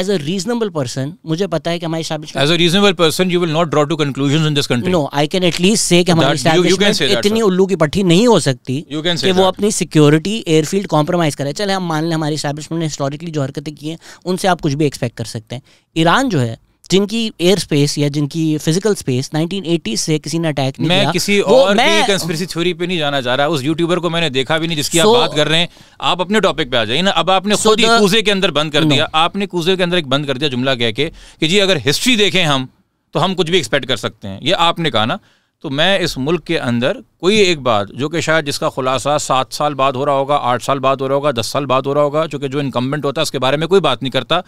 as a reasonable person मुझे पता है कि हमारे establishment, as a reasonable person you will not draw to conclusions in this country. No, I can at least say कि हमारे एस्टैब्लिशमेंट इतनी उल्लू की पट्टी नहीं हो सकती कि वो अपनी सिक्योरिटी, एयरफील्ड कॉम्प्रोमाइज़ करे। चले हम मान लें हमारे एस्टैब्लिशमेंट ने हिस्टोरिकली जो हरकतें की हैं उनसे आप कुछ भी एक्सपेक्ट कर सकते हैं। ईरान जो है, जिनकी एयर स्पेस या जिनकी फिजिकल स्पेस 1980 से किसी ने अटैक नहीं किया। मैं किसी और की कंस्पिरेसी थ्योरी पे नहीं जाना चाह रहा। उस यूट्यूबर को मैंने देखा भी नहीं जिसकी आप बात कर रहे हैं। आप अपने टॉपिक पे आ जाइए ना। अब आपने खुद ही कूजे के अंदर बंद कर दिया। आपने कूजे के अंदर एक बंद कर दिया जुमला कह के कि जी अगर हिस्ट्री देखें हम तो हम कुछ भी एक्सपेक्ट कर सकते हैं। ये आपने कहा ना। तो मैं इस मुल्क के अंदर कोई एक बात जो कि शायद जिसका खुलासा 7 साल बाद हो रहा होगा, 8 साल बाद हो रहा होगा, 10 साल बाद हो रहा होगा, क्योंकि जो इनकम्बेंट होता है उसके बारे में कोई बात नहीं करता।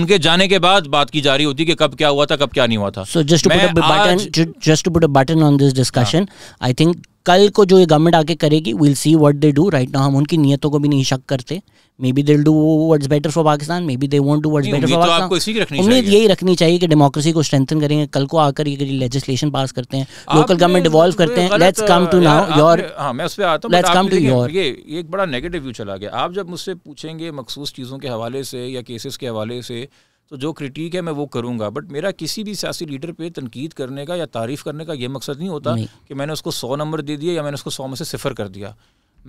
उनके जाने के बाद बात की जा रही होती है कि कब क्या हुआ था, कब क्या नहीं हुआ था। So just to put a button on this discussion, I think कल को जो ये गवर्नमेंट आके करेगी, we will see what they do. Right now हम उनकी नियतों को भी नहीं शक करते। Maybe they will do what's better for Pakistan, maybe they won't do what's better for Pakistan. आपको इसी की रखनी चाहिए। उम्मीद यही रखनी चाहिए कि डेमोक्रेसी को स्ट्रेंथन करेंगे। कल को आकर ये लेजिस्लेशन पास करते हैं, लोकल गवर्नमेंट इवॉल्व करते हैं। Let's come to now your, हां मैं उस पे आता हूं। लेट्स कम टू योर, ये एक बड़ा नेगेटिव व्यू चला गया। आप जब मुझसे पूछेंगे मखसूस चीज़ों के हवाले से या केसेस के हवाले से तो जो क्रिटिक है मैं वो करूंगा, बट मेरा किसी भी सियासी लीडर पे तनकीद करने का या तारीफ़ करने का ये मकसद नहीं होता कि मैंने उसको 100 नंबर दे दिया या मैंने उसको 100 में से 0 कर दिया।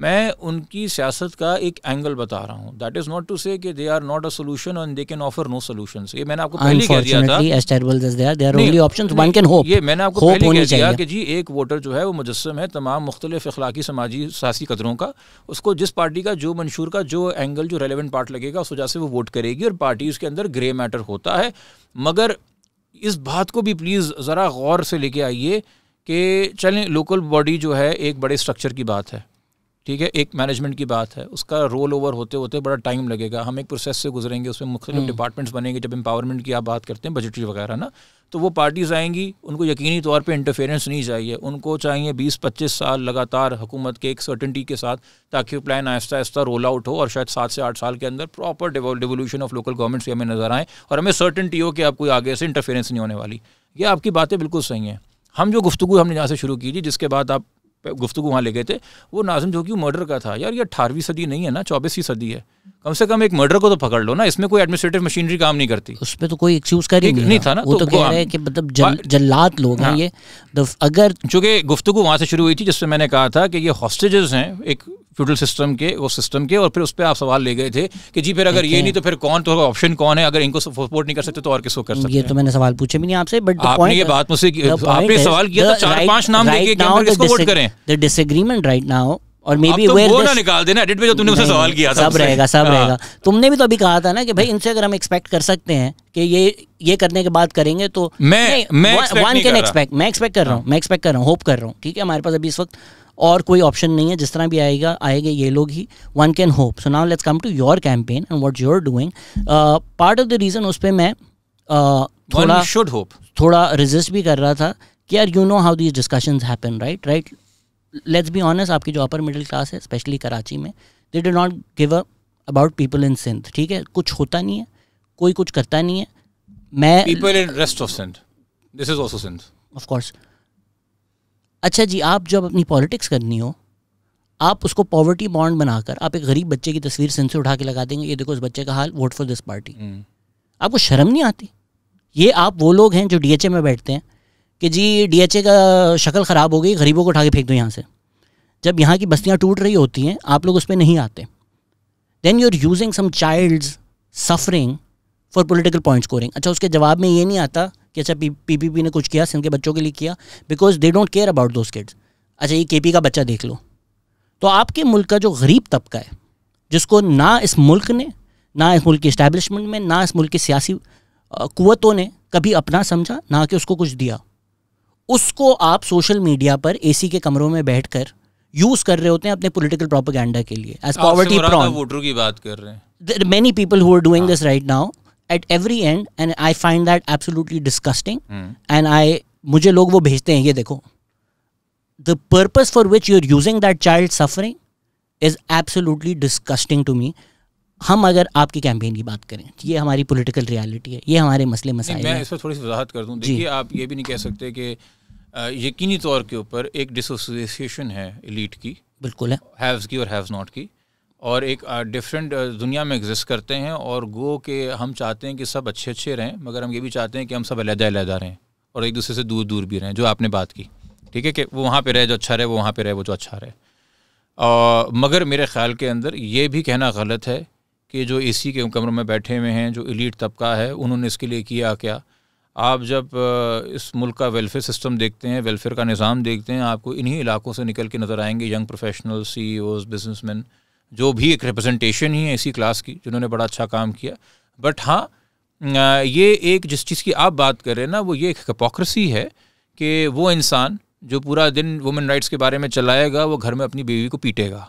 मैं उनकी सियासत का एक एंगल बता रहा हूँ। That is not to say कि they are not a solution and they can offer no solutions. ये मैंने आपको पहले कह दिया था। ये मैंने आपको पहले कह दिया कि जी एक वोटर जो है वो मुजस्सम है तमाम मुख्तलिफ अखलाकी, समाजी, सियासी कदरों का। उसको जिस पार्टी का, जो मंशूर का, जो एंगल, जो रेलिवेंट पार्ट लगेगा उस वजह से वो वोट करेगी। और पार्टी उसके अंदर ग्रे मैटर होता है। मगर इस बात को भी प्लीज़ ज़रा गौर से लेके आइए कि चलें लोकल बॉडी जो है एक बड़े स्ट्रक्चर की बात है, ठीक है, एक मैनेजमेंट की बात है। उसका रोल ओवर होते होते बड़ा टाइम लगेगा। हम एक प्रोसेस से गुजरेंगे, उसमें मुख्तलिफ डिपार्टमेंट्स बनेंगे। जब एम्पावरमेंट की आप बात करते हैं, बजटरी वगैरह ना, तो वो पार्टीज़ आएंगी, उनको यकीनी तौर पे इंटरफेरेंस नहीं चाहिए। उनको चाहिए 20-25 साल लगातार हुकूमत के एक सर्टेनिटी के साथ, ताकि plan Aahista Aahista roll out हो और शायद 7 से 8 साल के अंदर proper devolution of local governments की हमें नज़र आएँ और हमें सर्टेनिटी हो कि आप कोई आगे से इंटरफेरेंस नहीं होने वाली। ये आपकी बातें बिल्कुल सही हैं। हम जो गुफ्तगू हमने यहाँ से शुरू की थी, जिसके बाद आप गुफ्तगू वहाँ ले गए थे, वो नाज़िम जोगी मर्डर का था। यार ये 18वीं सदी नहीं है ना, 24वीं सदी है। कम से कम एक मर्डर को तो पकड़ लो ना। इसमें कोई एडमिनिस्ट्रेटिव मशीनरी काम नहीं करती। उस पर तो कोई एक्सक्यूज कर ही नहीं था ना। वो तो कह रहे हैं कि मतलब जल्लाद लोग हैं ये। अगर चूँकि गुफ्तगू वहाँ से शुरू हुई थी जिसमें मैंने कहा था कि ये हॉस्टेजेस हैं एक फ्यूडल सिस्टम के, उस सिस्टम के, और फिर उस पर आप सवाल ले गए थे कि जी फिर अगर ये नहीं तो फिर कौन, तो ऑप्शन कौन है? अगर इनको सपोर्ट नहीं कर सकते तो और किसको कर सकते? ये तो मैंने सवाल पूछे भी नहीं आपसे, बट आपने ये बात मुझसे, आपने सवाल किया था 4-5 नाम लेके कि हम किसको वोट करें। द डिसएग्रीमेंट राइट नाउ, और मे बी वो ना निकाल देना एडिट पे जो तुमने उससे सवाल किया था, सब रहेगा, सब रहेगा। तुमने भी तो अभी कहा था ना कि भाई इनसे अगर हम एक्सपेक्ट कर सकते हैं कि ये करने के बाद करेंगे तो वन कैन एक्सपेक्ट। मैं एक्सपेक्ट कर रहा हूँ, होप कर रहा हूँ, ठीक है। हमारे पास अभी इस वक्त और कोई ऑप्शन नहीं है। जिस तरह भी आएगा आएगा ये लोग ही, one can hope. So now let's come to your campaign and what you are doing. Part of the reason उस पर मैं थोड़ा रिजिस्ट भी कर रहा था कि यार you know how these discussions happen, right. Let's be honest, आपकी जो अपर मिडिल क्लास है स्पेशली कराची में, they do not give up about people in Sindh, ठीक है। कुछ होता नहीं है, कोई कुछ करता नहीं है। मैं people in rest of Sindh, this is also Sindh of course. अच्छा जी, आप जब अपनी पॉलिटिक्स करनी हो, आप उसको पॉवर्टी बॉन्ड बनाकर आप एक गरीब बच्चे की तस्वीर सिंध से उठा के लगा देंगे, ये देखो इस बच्चे का हाल, वोट फॉर दिस पार्टी। आपको शर्म नहीं आती? ये आप वो लोग हैं जो डीएचए में बैठते हैं कि जी डीएचए का शक्ल ख़राब हो गई, गरीबों को उठा के फेंक दो यहाँ से। जब यहाँ की बस्तियाँ टूट रही होती हैं आप लोग उस पर नहीं आते। Then you are using some child's suffering for political point scoring. अच्छा, उसके जवाब में ये नहीं आता कि अच्छा पीपीपी ने कुछ किया, सिंध के बच्चों के लिए किया, because they don't care about those kids. अच्छा, ये केपी का बच्चा देख लो। तो आपके मुल्क का जो गरीब तबका है, जिसको ना इस मुल्क ने, ना इस मुल्क की इस्टेब्लिशमेंट में, ना इस मुल्क की सियासी कुव्वतों ने कभी अपना समझा, ना कि उसको कुछ दिया, उसको आप सोशल मीडिया पर एसी के कमरों में बैठकर यूज कर रहे होते हैं अपने पॉलिटिकल प्रोपेगेंडा के लिए एज पॉवर्टी प्रॉन वोटर की बात कर रहे हैं. There are many people who are doing this right now at every end and I find that absolutely disgusting and मुझे लोग वो भेजते हैं, ये देखो, the purpose for which you're using that child suffering is absolutely disgusting to me. हम अगर आपकी कैंपेन की बात करें, ये हमारी पॉलिटिकल रियलिटी है, ये हमारे मसले मसाइल हैं. मैं इस पर थोड़ी सी वजाहत कर दूं. देखिए, आप ये भी नहीं कह सकते कि यकीनी तौर के ऊपर एक डिसोसिएशन है एलीट की, बिल्कुल है, हैव्स की और हैव्स नॉट की, और एक डिफरेंट दुनिया में एग्जिस्ट करते हैं और गो के हम चाहते हैं कि सब अच्छे अच्छे रहें, मगर हम ये भी चाहते हैं कि हम सब अलग-अलग रहें और एक दूसरे से दूर दूर भी रहें. जो आपने बात की, ठीक है, कि वो वहाँ पे रहे जो अच्छा रहे, वो वहाँ पे रहे वो जो अच्छा रहे. मगर मेरे ख्याल के अंदर ये भी कहना गलत है कि जो एसी के कमरों में बैठे हुए हैं, जो एलीट तबका है, उन्होंने इसके लिए किया क्या? आप जब इस मुल्क का वेलफेयर सिस्टम देखते हैं, वेलफेयर का निज़ाम देखते हैं, आपको इन्हीं इलाकों से निकल के नज़र आएंगे यंग प्रोफेशनल, CEOs, बिजनेसमैन, जो भी एक रिप्रेजेंटेशन ही है इसी क्लास की, जिन्होंने बड़ा अच्छा काम किया. बट हाँ, ये एक जिस चीज़ की आप बात कर रहे हैं ना, वो ये एक हिपोक्रेसी है कि वो इंसान जो पूरा दिन वुमेन राइट्स के बारे में चलाएगा, वो घर में अपनी बीवी को पीटेगा.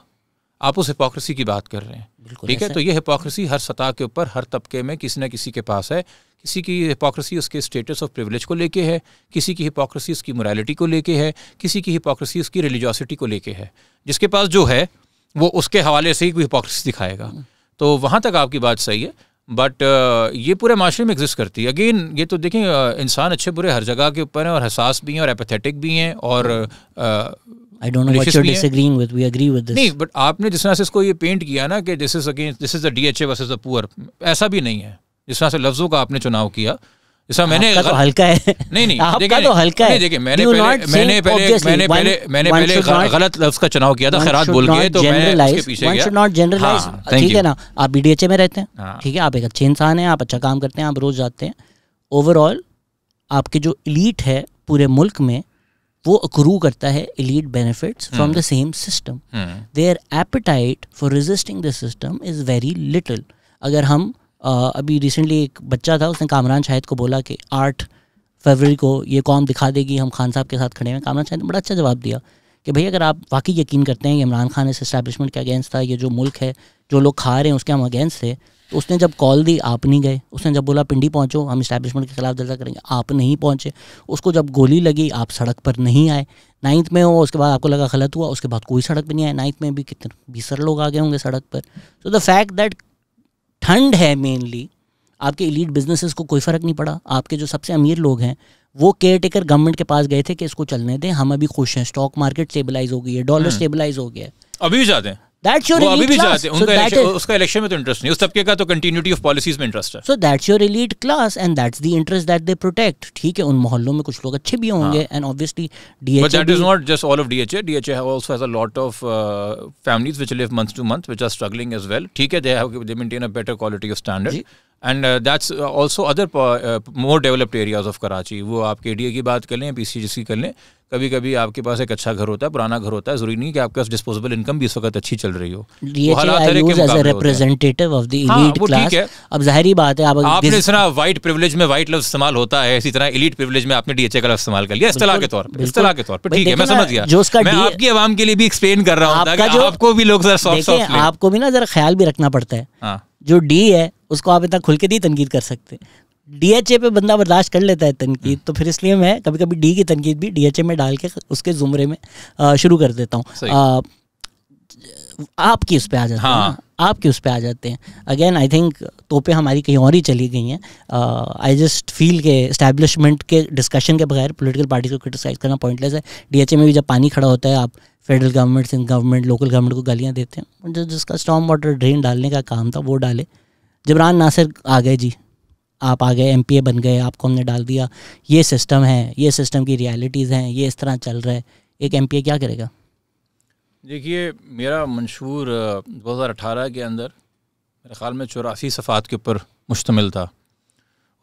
आप उस हिपोक्रेसी की बात कर रहे हैं, ठीक है. तो ये हिपोक्रेसी हर सतह के ऊपर, हर तबके में किसी न किसी के पास है. किसी की हिपोक्रेसी उसके स्टेटस ऑफ प्रिविलेज को लेके है, किसी की हिपोक्रेसी उसकी मोरालिटी को लेके है, किसी की हिपोक्रेसी उसकी रिलीजियोसिटी को लेके है. जिसके पास जो है वो उसके हवाले से ही कोई हिपोक्रेसी दिखाएगा. तो वहाँ तक आपकी बात सही है, बट ये पूरे माशरे में एग्जिस्ट करती है. अगेन, ये तो देखें, इंसान अच्छे बुरे हर जगह के ऊपर हैं और हसास भी हैं और एपथेटिक भी हैं और I don't know what you are disagreeing with, we agree with this. नहीं, बट आपने जिस तरह से इसको ये पेंट किया ना कि this is again, this is the DHA versus the poor, ऐसा भी नहीं है. जिस तरह से लफ्ज़ों का आपने चुनाव किया, इसमें मैंने तो हल्का है. नहीं, आपका तो हल्का है. देखिए, मैंने पहले गलत लफ्ज का चुनाव किया था, खैरात बोल गए, तो मैं इसके पीछे गया. वन शुड नॉट जनरलाइज, ठीक है ना. आप BDHA में रहते हैं, ठीक है, आप एक अच्छे इंसान हैं, आप अच्छा काम करते हैं, आप रोज जाते हैं. ओवरऑल आपके जो एलीट है पूरे मुल्क में, वो अक्रू करता है elite benefits from the same system. Their appetite for resisting the system is very little. अगर हम अभी रिसेंटली एक बच्चा था, उसने कामरान शाहिद को बोला कि 8 फरवरी को ये कौम दिखा देगी हम खान साहब के साथ खड़े हैं. कामरान शाहिद ने बड़ा अच्छा जवाब दिया कि भाई, अगर आप वाकई यकीन करते हैं कि इमरान खान इस इस्टेब्लिशमेंट के अगेंस्ट था, ये जो मुल्क है, जो लोग खा रहे हैं उसके हम अगेंस्ट थे, तो उसने जब कॉल दी आप नहीं गए. उसने जब बोला पिंडी पहुँचो, हम इस्टेब्लिशमेंट के खिलाफ जलसा करेंगे, आप नहीं पहुँचे. उसको जब गोली लगी आप सड़क पर नहीं आए. 9th में हो, उसके बाद आपको लगा गलत हुआ, उसके बाद कोई सड़क पर नहीं आया. 9th में भी कितने 20 लोग आ गए होंगे सड़क पर. सो द फैक्ट दैट ठंड है मेनली, आपके एलीट बिजनेसेस को कोई फ़र्क नहीं पड़ा. आपके जो सबसे अमीर लोग हैं वो केयर टेकर गवर्नमेंट के पास गए थे कि इसको चलने दें, हम अभी खुश हैं, स्टॉक मार्केट स्टेबलाइज हो गई है, डॉलर स्टेबलाइज हो गया है, अभी भी जाते हैं. That's your elite class. So that is उसका election में तो interest नहीं, उस तबके का तो continuity of policies में interest है. So that's your elite class and that's the interest that they protect. ठीक है, उन मोहल्लों में कुछ लोग अच्छे भी होंगे and obviously DHA. But that is not just all of DHA. DHA also has a lot of families which live month to month which are struggling as well. ठीक है, they maintain a better quality of standard and that's also other more developed areas of Karachi. वो आप KDA की बात कर लें, PCGC कर लें. कभी कभी आपके पास एक अच्छा घर होता है, पुराना घर होता है, जरूरी नहीं कि आपके पास डिस्पोजेबल इनकम भी इस वक्त अच्छी चल रही हो. अब जाहिर बात है, आपने इस तरह वाइट प्रिविलेज में वाइट लफ्ज इस्तेमाल होता है, इसी तरह एलीट प्रिविलेज में आपने DHA का लफ्ज इस्तेमाल कर लिया इस्तिलाह के तौर पर. ठीक है, मैं समझ गया. मैं आपकी आवाम के लिए भी एक्सप्लेन कर रहा हूँ, आपको भी लोग आपको भी ना जरा ख्याल भी रखना पड़ता है. जो डी है उसको आप इतना खुल के नहीं तनकीद कर सकते. DHA पे बंदा बर्दाश्त कर लेता है तनकीद, तो फिर इसलिए मैं कभी कभी D की तनकीद भी DHA में डाल के उसके जुमरे में शुरू कर देता हूँ. आपकी उस पे आ जाते हैं, अगेन आई थिंक तोपे हमारी कहीं और ही चली गई हैं. आई जस्ट फील के इस्टेब्लिशमेंट के डिस्कशन के बगैर पोलिटिकल पार्टी को क्रिटिसाइज करना पॉइंटलेस है. DHA में भी जब पानी खड़ा होता है, आप federal government, Sindh government, local government को गालियाँ देते हैं. जिसका स्टॉर्म वाटर ड्रेन डालने का काम था वो डाले. जबरान नासिर आ गए जी, आप आ गए, MPA बन गए, आपको हमने डाल दिया. ये सिस्टम है, ये सिस्टम की रियलिटीज़ हैं, ये इस तरह चल रहा है. एक MPA क्या करेगा? देखिए, मेरा मंशूर 2018 के अंदर मेरे ख़्याल में 84 सफ़ात के ऊपर मुश्तमिल था.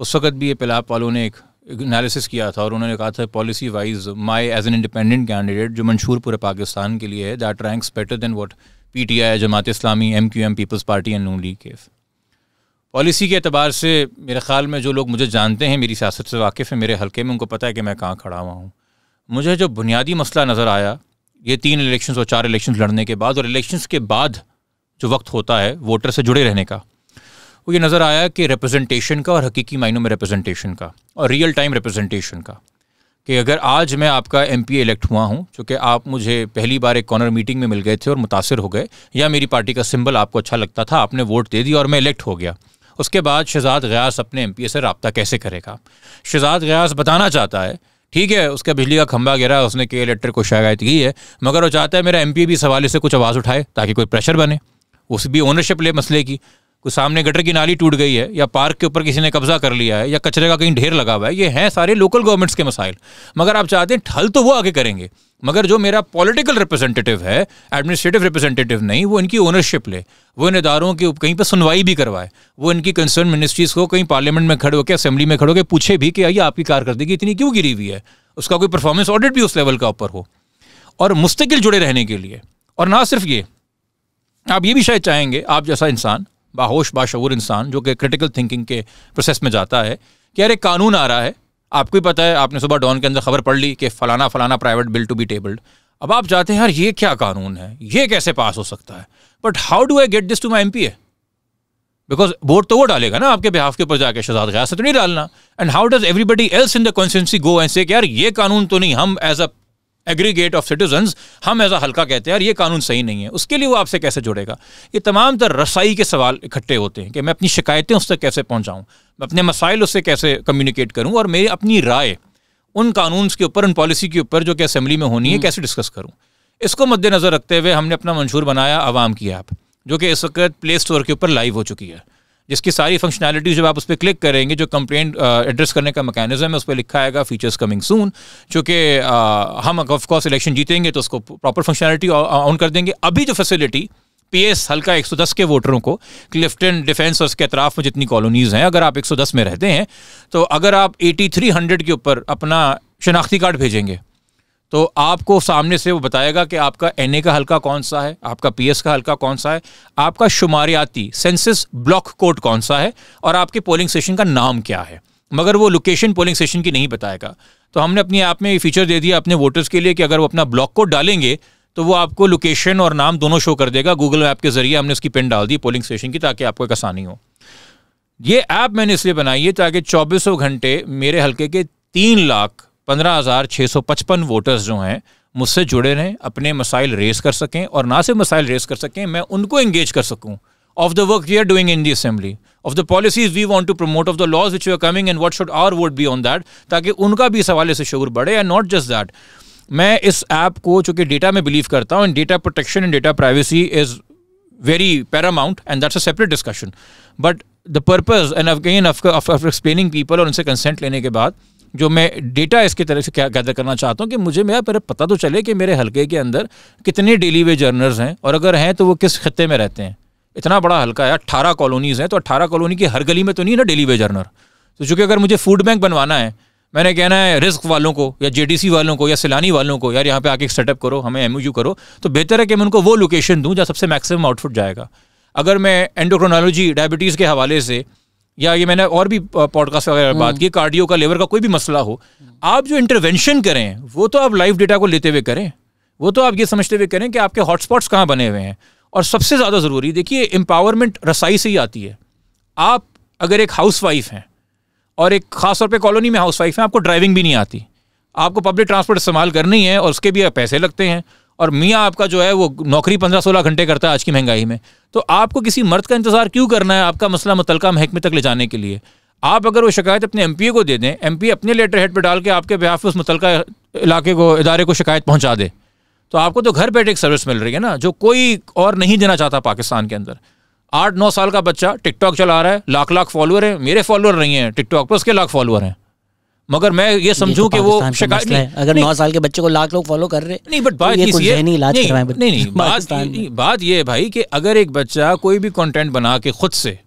उस वक्त भी ये पिलाप वालों ने एक एनालिसिस किया था और उन्होंने कहा था policy wise my as an independent candidate जो मंशूर पूरे पाकिस्तान के लिए है, that ranks better than what PTI, Jamaat Islami, MQM, Peoples Party and Noon League. Policy के अतबार से मेरे ख़्याल में जो लोग मुझे जानते हैं, मेरी सियासत से वाकिफ़ हैं, मेरे हलके में, उनको पता है कि मैं कहाँ खड़ा हुआ हूँ. मुझे जो बुनियादी मसला नज़र आया ये 3 इलेक्शंस और 4 इलेक्शंस लड़ने के बाद और इलेक्शंस के बाद जो वक्त होता है वोटर से जुड़े रहने का, वो ये नज़र आया कि रिप्रेजेंटेशन का और हकीकी मायनों में रिप्रेजेंटेशन का और रियल टाइम रिप्रेजेंटेशन का, कि अगर आज मैं आपका एमपी इलेक्ट हुआ हूं, चूँकि आप मुझे पहली बार एक कॉर्नर मीटिंग में मिल गए थे और मुतासिर हो गए, या मेरी पार्टी का सिंबल आपको अच्छा लगता था, आपने वोट दे दी और मैं इलेक्ट हो गया, उसके बाद शहजाद ग़यास अपने एमपी से रब्ता कैसे करेगा? शहजाद ग़यास बताना चाहता है, ठीक है उसका बिजली का खंभा गिरा, उसने के लेटर को शिकायत की है, मगर वो चाहता है मेरा एमपी भी इस हवाले से कुछ आवाज़ उठाए ताकि कोई प्रेशर बने, उस भी ओनरशिप ले मसले की। कोई सामने गटर की नाली टूट गई है, या पार्क के ऊपर किसी ने कब्जा कर लिया है, या कचरे का कहीं ढेर लगा हुआ है, ये हैं सारे लोकल गवर्नमेंट्स के मसाइल, मगर आप चाहते हैं हल तो वो आगे करेंगे, मगर जो मेरा पॉलिटिकल रिप्रेजेंटेटिव है, एडमिनिस्ट्रेटिव रिप्रेजेंटेटिव नहीं, वो इनकी ओनरशिप ले, वो इन इदारों के कहीं पर सुनवाई भी करवाए, वो इनकी कंसर्न मिनिस्ट्रीज़ को कहीं पार्लियामेंट में खड़े होकर, असेंबली में खड़े होकर पूछे भी कि आइए आपकी कारकर्दगी इतनी क्यों गिरी हुई है, उसका कोई परफॉर्मेंस ऑडिट भी उस लेवल का ऊपर हो, और मुस्तकिल जुड़े रहने के लिए। और ना सिर्फ ये, आप ये भी शायद चाहेंगे, आप जैसा इंसान, बाहोश बाशऊर इंसान जो कि क्रिटिकल थिंकिंग के प्रोसेस में जाता है, कि यार एक कानून आ रहा है, आपको ही पता है, आपने सुबह डॉन के अंदर खबर पढ़ ली कि फ़लाना फ़लाना private bill to be tabled, अब आप चाहते हैं यार ये क्या कानून है, ये कैसे पास हो सकता है, but how do I get this to my M P A, because vote तो वो डालेगा ना आपके बिहाफ के ऊपर जाके, शहजाद ग़यास तो नहीं डालना, and how does everybody else in the constituency go and say यार ये कानून तो नहीं, हम as a aggregate of citizens, हम ऐसा हल्का कहते हैं यार ये कानून सही नहीं है, उसके लिए वो आपसे कैसे जुड़ेगा? ये तमाम तर रसाई के सवाल इकट्ठे होते हैं कि मैं अपनी शिकायतें उससे कैसे पहुंचाऊं, मैं अपने मसाइल उससे कैसे कम्युनिकेट करूं, और मेरी अपनी राय उन कानून्स के ऊपर, उन पॉलिसी के ऊपर जो कि असेंबली में होनी है कैसे डिस्कस करूँ। इसको मद्देनज़र रखते हुए हमने अपना मंशूर बनाया आवाम की ऐप, जो कि इस वक्त प्ले स्टोर के ऊपर लाइव हो चुकी है, जिसकी सारी फंक्शनैलिटी जब आप उस पर क्लिक करेंगे, जो कंप्लेंट एड्रेस करने का मैकेनिज्म है उस पर लिखा आएगा फीचर्स कमिंग सून, चूँकि हम ऑफकोर्स इलेक्शन जीतेंगे तो उसको प्रॉपर फंक्शनैलिटी ऑन कर देंगे। अभी जो फैसिलिटी PS हल्का 110 के वोटरों को क्लिफ्टन डिफेंस और उसके अतराफ़ में जितनी कॉलोनीज़ हैं, अगर आप 110 में रहते हैं तो अगर आप 8300 के ऊपर अपना शनाख्ती कार्ड भेजेंगे तो आपको सामने से वो बताएगा कि आपका NA का हल्का कौन सा है, आपका PS का हल्का कौन सा है, आपका शुमारियाती सेंसस ब्लॉक कोड कौन सा है और आपके पोलिंग स्टेशन का नाम क्या है, मगर वो लोकेशन पोलिंग स्टेशन की नहीं बताएगा। तो हमने अपनी ऐप में ये फीचर दे दिया अपने वोटर्स के लिए कि अगर वो अपना ब्लॉक कोड डालेंगे तो वो आपको लोकेशन और नाम दोनों शो कर देगा। गूगल ऐप के ज़रिए हमने उसकी पिन डाल दी पोलिंग स्टेशन की ताकि आपको एक आसानी हो। ये ऐप मैंने इसलिए बनाई है ताकि 24 घंटे मेरे हल्के के 3,15,655 वोटर्स जो हैं मुझसे जुड़े रहें, अपने मसाइल रेस कर सकें और ना सिर्फ मसाइल रेस कर सकें, मैं उनको इंगेज कर सकूं of the work we are doing in the assembly, of the policies we want to promote, of the laws which you are coming and what should our vote be on that, ताकि उनका भी इस हवाले से शऊर बढ़े। And not just that, मैं इस app को, चूँकि डेटा में बिलीव करता हूँ, and data protection and data privacy is very paramount and that's a separate discussion, but the purpose and again after explaining people और उनसे कंसेंट लेने के बाद जो मैं डेटा इसके तरह से क्या गैदर करना चाहता हूँ कि मुझे मेरा पता तो चले कि मेरे हलके के अंदर कितने डेली वेज अर्नर्स हैं और अगर हैं तो वो किस खत्ते में रहते हैं। इतना बड़ा हलका है, 18 कॉलोनीज़ हैं, तो 18 कॉलोनी की हर गली में तो नहीं है ना डेली वेज अर्नर। तो चूँकि अगर मुझे फूड बैंक बनवाना है, मैंने कहना है रिस्क वालों को या JDC वालों को या सिलानी वालों को यार यहाँ पर आके सेटअप करो, हमें MOU करो, तो बेहतर है कि मैं उनको वो लोकेशन दूँ जहाँ सबसे मैक्सिमम आउटफुट जाएगा। अगर मैं एंडोक्रोनोलॉजी डायबिटीज़ के हवाले से या ये मैंने और भी पॉडकास्ट वगैरह बात की, कार्डियो का, लेवर का कोई भी मसला हो, आप जो इंटरवेंशन करें वो तो आप लाइव डेटा को लेते हुए करें, वो तो आप ये समझते हुए करें कि आपके हॉटस्पॉट्स कहाँ बने हुए हैं। और सबसे ज़्यादा ज़रूरी, देखिए एम्पावरमेंट रसाई से ही आती है। आप अगर एक हाउसवाइफ हैं और एक ख़ास तौर पर कॉलोनी में हाउसवाइफ हैं, आपको ड्राइविंग भी नहीं आती, आपको पब्लिक ट्रांसपोर्ट इस्तेमाल करनी है और उसके भी पैसे लगते हैं, और मियाँ आपका जो है वो नौकरी 15-16 घंटे करता है आज की महंगाई में, तो आपको किसी मर्द का इंतज़ार क्यों करना है आपका मसला मुतलका महकमे तक ले जाने के लिए? आप अगर वो शिकायत अपने MPA को दे दें, MPA अपने लेटर हेड पर डाल के आपके बिहाफ उस मुतलका इलाके को, इदारे को शिकायत पहुँचा दे, तो आपको तो घर बैठे एक सर्विस मिल रही है ना, जो कोई और नहीं देना चाहता पाकिस्तान के अंदर। 8-9 साल का बच्चा टिकटॉक चला रहा है, लाख फॉलोअर हैं, मेरे फॉलोअर नहीं हैं टिकटॉक पर, उसके लाख फॉलोअर हैं, मगर मैं ये समझूं कि वो शिकायत नहीं, अगर 9 साल के बच्चे को लाख लोग फॉलो कर रहे नहीं, बट बात ये नहीं, बात ये है भाई कि अगर एक बच्चा कोई भी कंटेंट बना के खुद से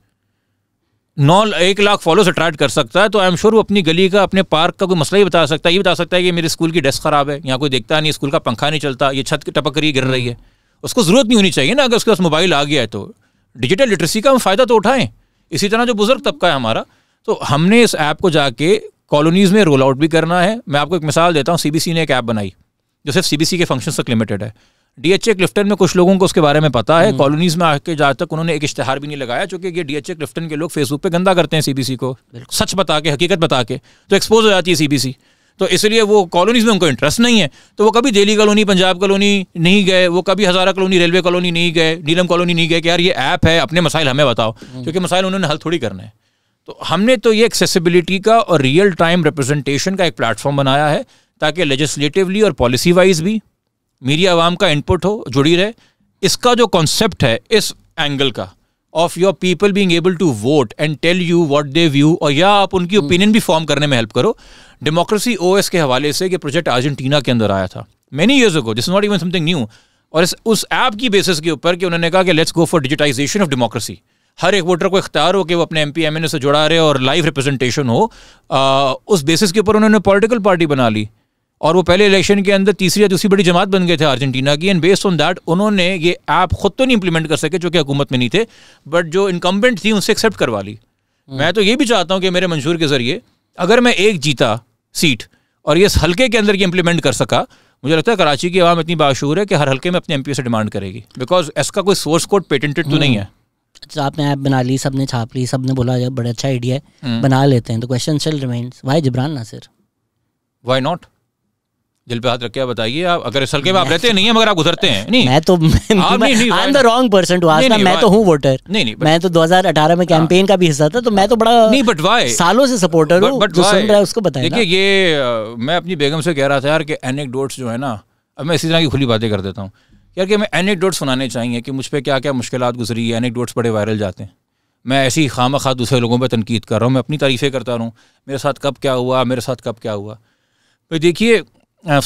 1 लाख फॉलोअर्स अट्रैक्ट कर सकता है, तो आई एम श्योर वो अपनी गली का, अपने पार्क का कोई मसला ही बता सकता है। ये बता सकता है कि मेरे स्कूल की डेस्क खराब है, यहाँ कोई देखता नहीं, स्कूल का पंखा नहीं चलता, ये छत टपक रही, गिर रही है। उसको जरूरत नहीं होनी चाहिए ना, अगर उसके पास मोबाइल आ गया है तो। डिजिटल लिटरेसी का हम फ़ायदा तो उठाएं। इसी तरह जो बुजुर्ग तबका है हमारा, तो हमने इस ऐप को जाके कॉलोनीज़ में रोल आउट भी करना है। मैं आपको एक मिसाल देता हूँ, CBC ने एक ऐप बनाई जो सिर्फ सीबीसी के फंक्शंस तक लिमिटेड है। डीएचए क्लिफ्टन में कुछ लोगों को उसके बारे में पता है, कॉलोनीज में आके जहाँ तक उन्होंने एक इश्तेहार भी नहीं लगाया, क्योंकि ये डीएचए क्लिफ्टन के लोग फेसबुक पे गंदा करते हैं सीबीसी को, सच बता के, हकीकत बता के, तो एक्सपोज हो जाती है सीबीसी, तो इसलिए वो कॉलोनीज में उनको इंटरेस्ट नहीं है। तो वो कभी दिल्ली कॉलोनी, पंजाब कॉलोनी नहीं गए, वो कभी हज़ारा कॉलोनी, रेलवे कॉलोनी नहीं गए, नीलम कॉलोनी नहीं गए कि यार ये ऐप है, अपने मसाइल हमें बताओ, क्योंकि मसाइल उन्होंने हल थोड़ी करना है। तो हमने तो ये एक्सेसिबिलिटी का और रियल टाइम रिप्रेजेंटेशन का एक प्लेटफॉर्म बनाया है, ताकि लेजिस्लेटिवली और पॉलिसी वाइज भी मेरी आवाम का इनपुट हो, जुड़ी रहे। इसका जो कॉन्सेप्ट है इस एंगल का, of your people being able to vote and tell you what they view, और या आप उनकी ओपिनियन भी फॉर्म करने में हेल्प करो। डेमोक्रेसी ओएस के हवाले से ये प्रोजेक्ट अर्जेंटीना के अंदर आया था many years ago, this is not even something new. और उस ऐप की बेसिस के ऊपर कि उन्होंने कहा कि let's go for digitisation of democracy, हर एक वोटर को इख्तियार हो कि वो अपने एमपी एमएनए से जुड़ा रहे और लाइव रिप्रेजेंटेशन हो। उस बेसिस के ऊपर उन्होंने पॉलिटिकल पार्टी बना ली, और वो पहले इलेक्शन के अंदर तीसरी या दूसरी बड़ी जमात बन गए थे अर्जेंटीना की। एंड बेस्ड ऑन दैट उन्होंने ये ऐप खुद तो नहीं इंप्लीमेंट कर सके जो कि हुकूमत में नहीं थे, बट जो इनकम्बेंट थी उनसे एक्सेप्ट करवा ली। मैं तो ये भी चाहता हूँ कि मेरे मंशूर के ज़रिए अगर मैं एक जीता सीट और ये हल्के के अंदर ये इंप्लीमेंट कर सका, मुझे लगता है कराची की आवाम इतनी बाशूर है कि हर हल्के में अपने एमपी से डिमांड करेगी, बिकॉज इसका कोई सोर्स कोड पेटेंटेड तो नहीं है। अच्छा, आपने ऐप बना ली, सबने छाप ली, सबने बोला ये बड़ा अच्छा आइडिया है, बना लेते हैं। तो question still remains, why Jibran Nasir, why not? दिल पे हाथ रख के बताइए आप, अगर इस हल्के में आप रहते नहीं है मगर आप गुजरते हैं। नहीं मैं तो I am the wrong person to ask, मैं तो हूं वोटर। नहीं, मैं तो 2018 में कैंपेन का भी हिस्सा था, तो मैं तो बड़ा नहीं, बट व्हाई, सालों से सपोर्टर हूं, जो सुन रहा है उसको बताइए। देखिए ये मैं अपनी बेगम से कह रहा था यार कि एनेक्डोट्स जो है ना, अब मैं इसी तरह की खुली बातें कर देता हूँ यार कि मैं एनेक्डोट्स सुनाने चाहिए कि मुझ पर क्या क्या मुश्किलात गुजरी है। एनेक्डोट्स बड़े वायरल जाते हैं, मैं ऐसी खामखा दूसरे लोगों पर तनकीद कर रहा हूँ, मैं अपनी तारीफ़ें करता रहूँ, मेरे साथ कब क्या हुआ, मेरे साथ कब क्या हुआ। भाई देखिए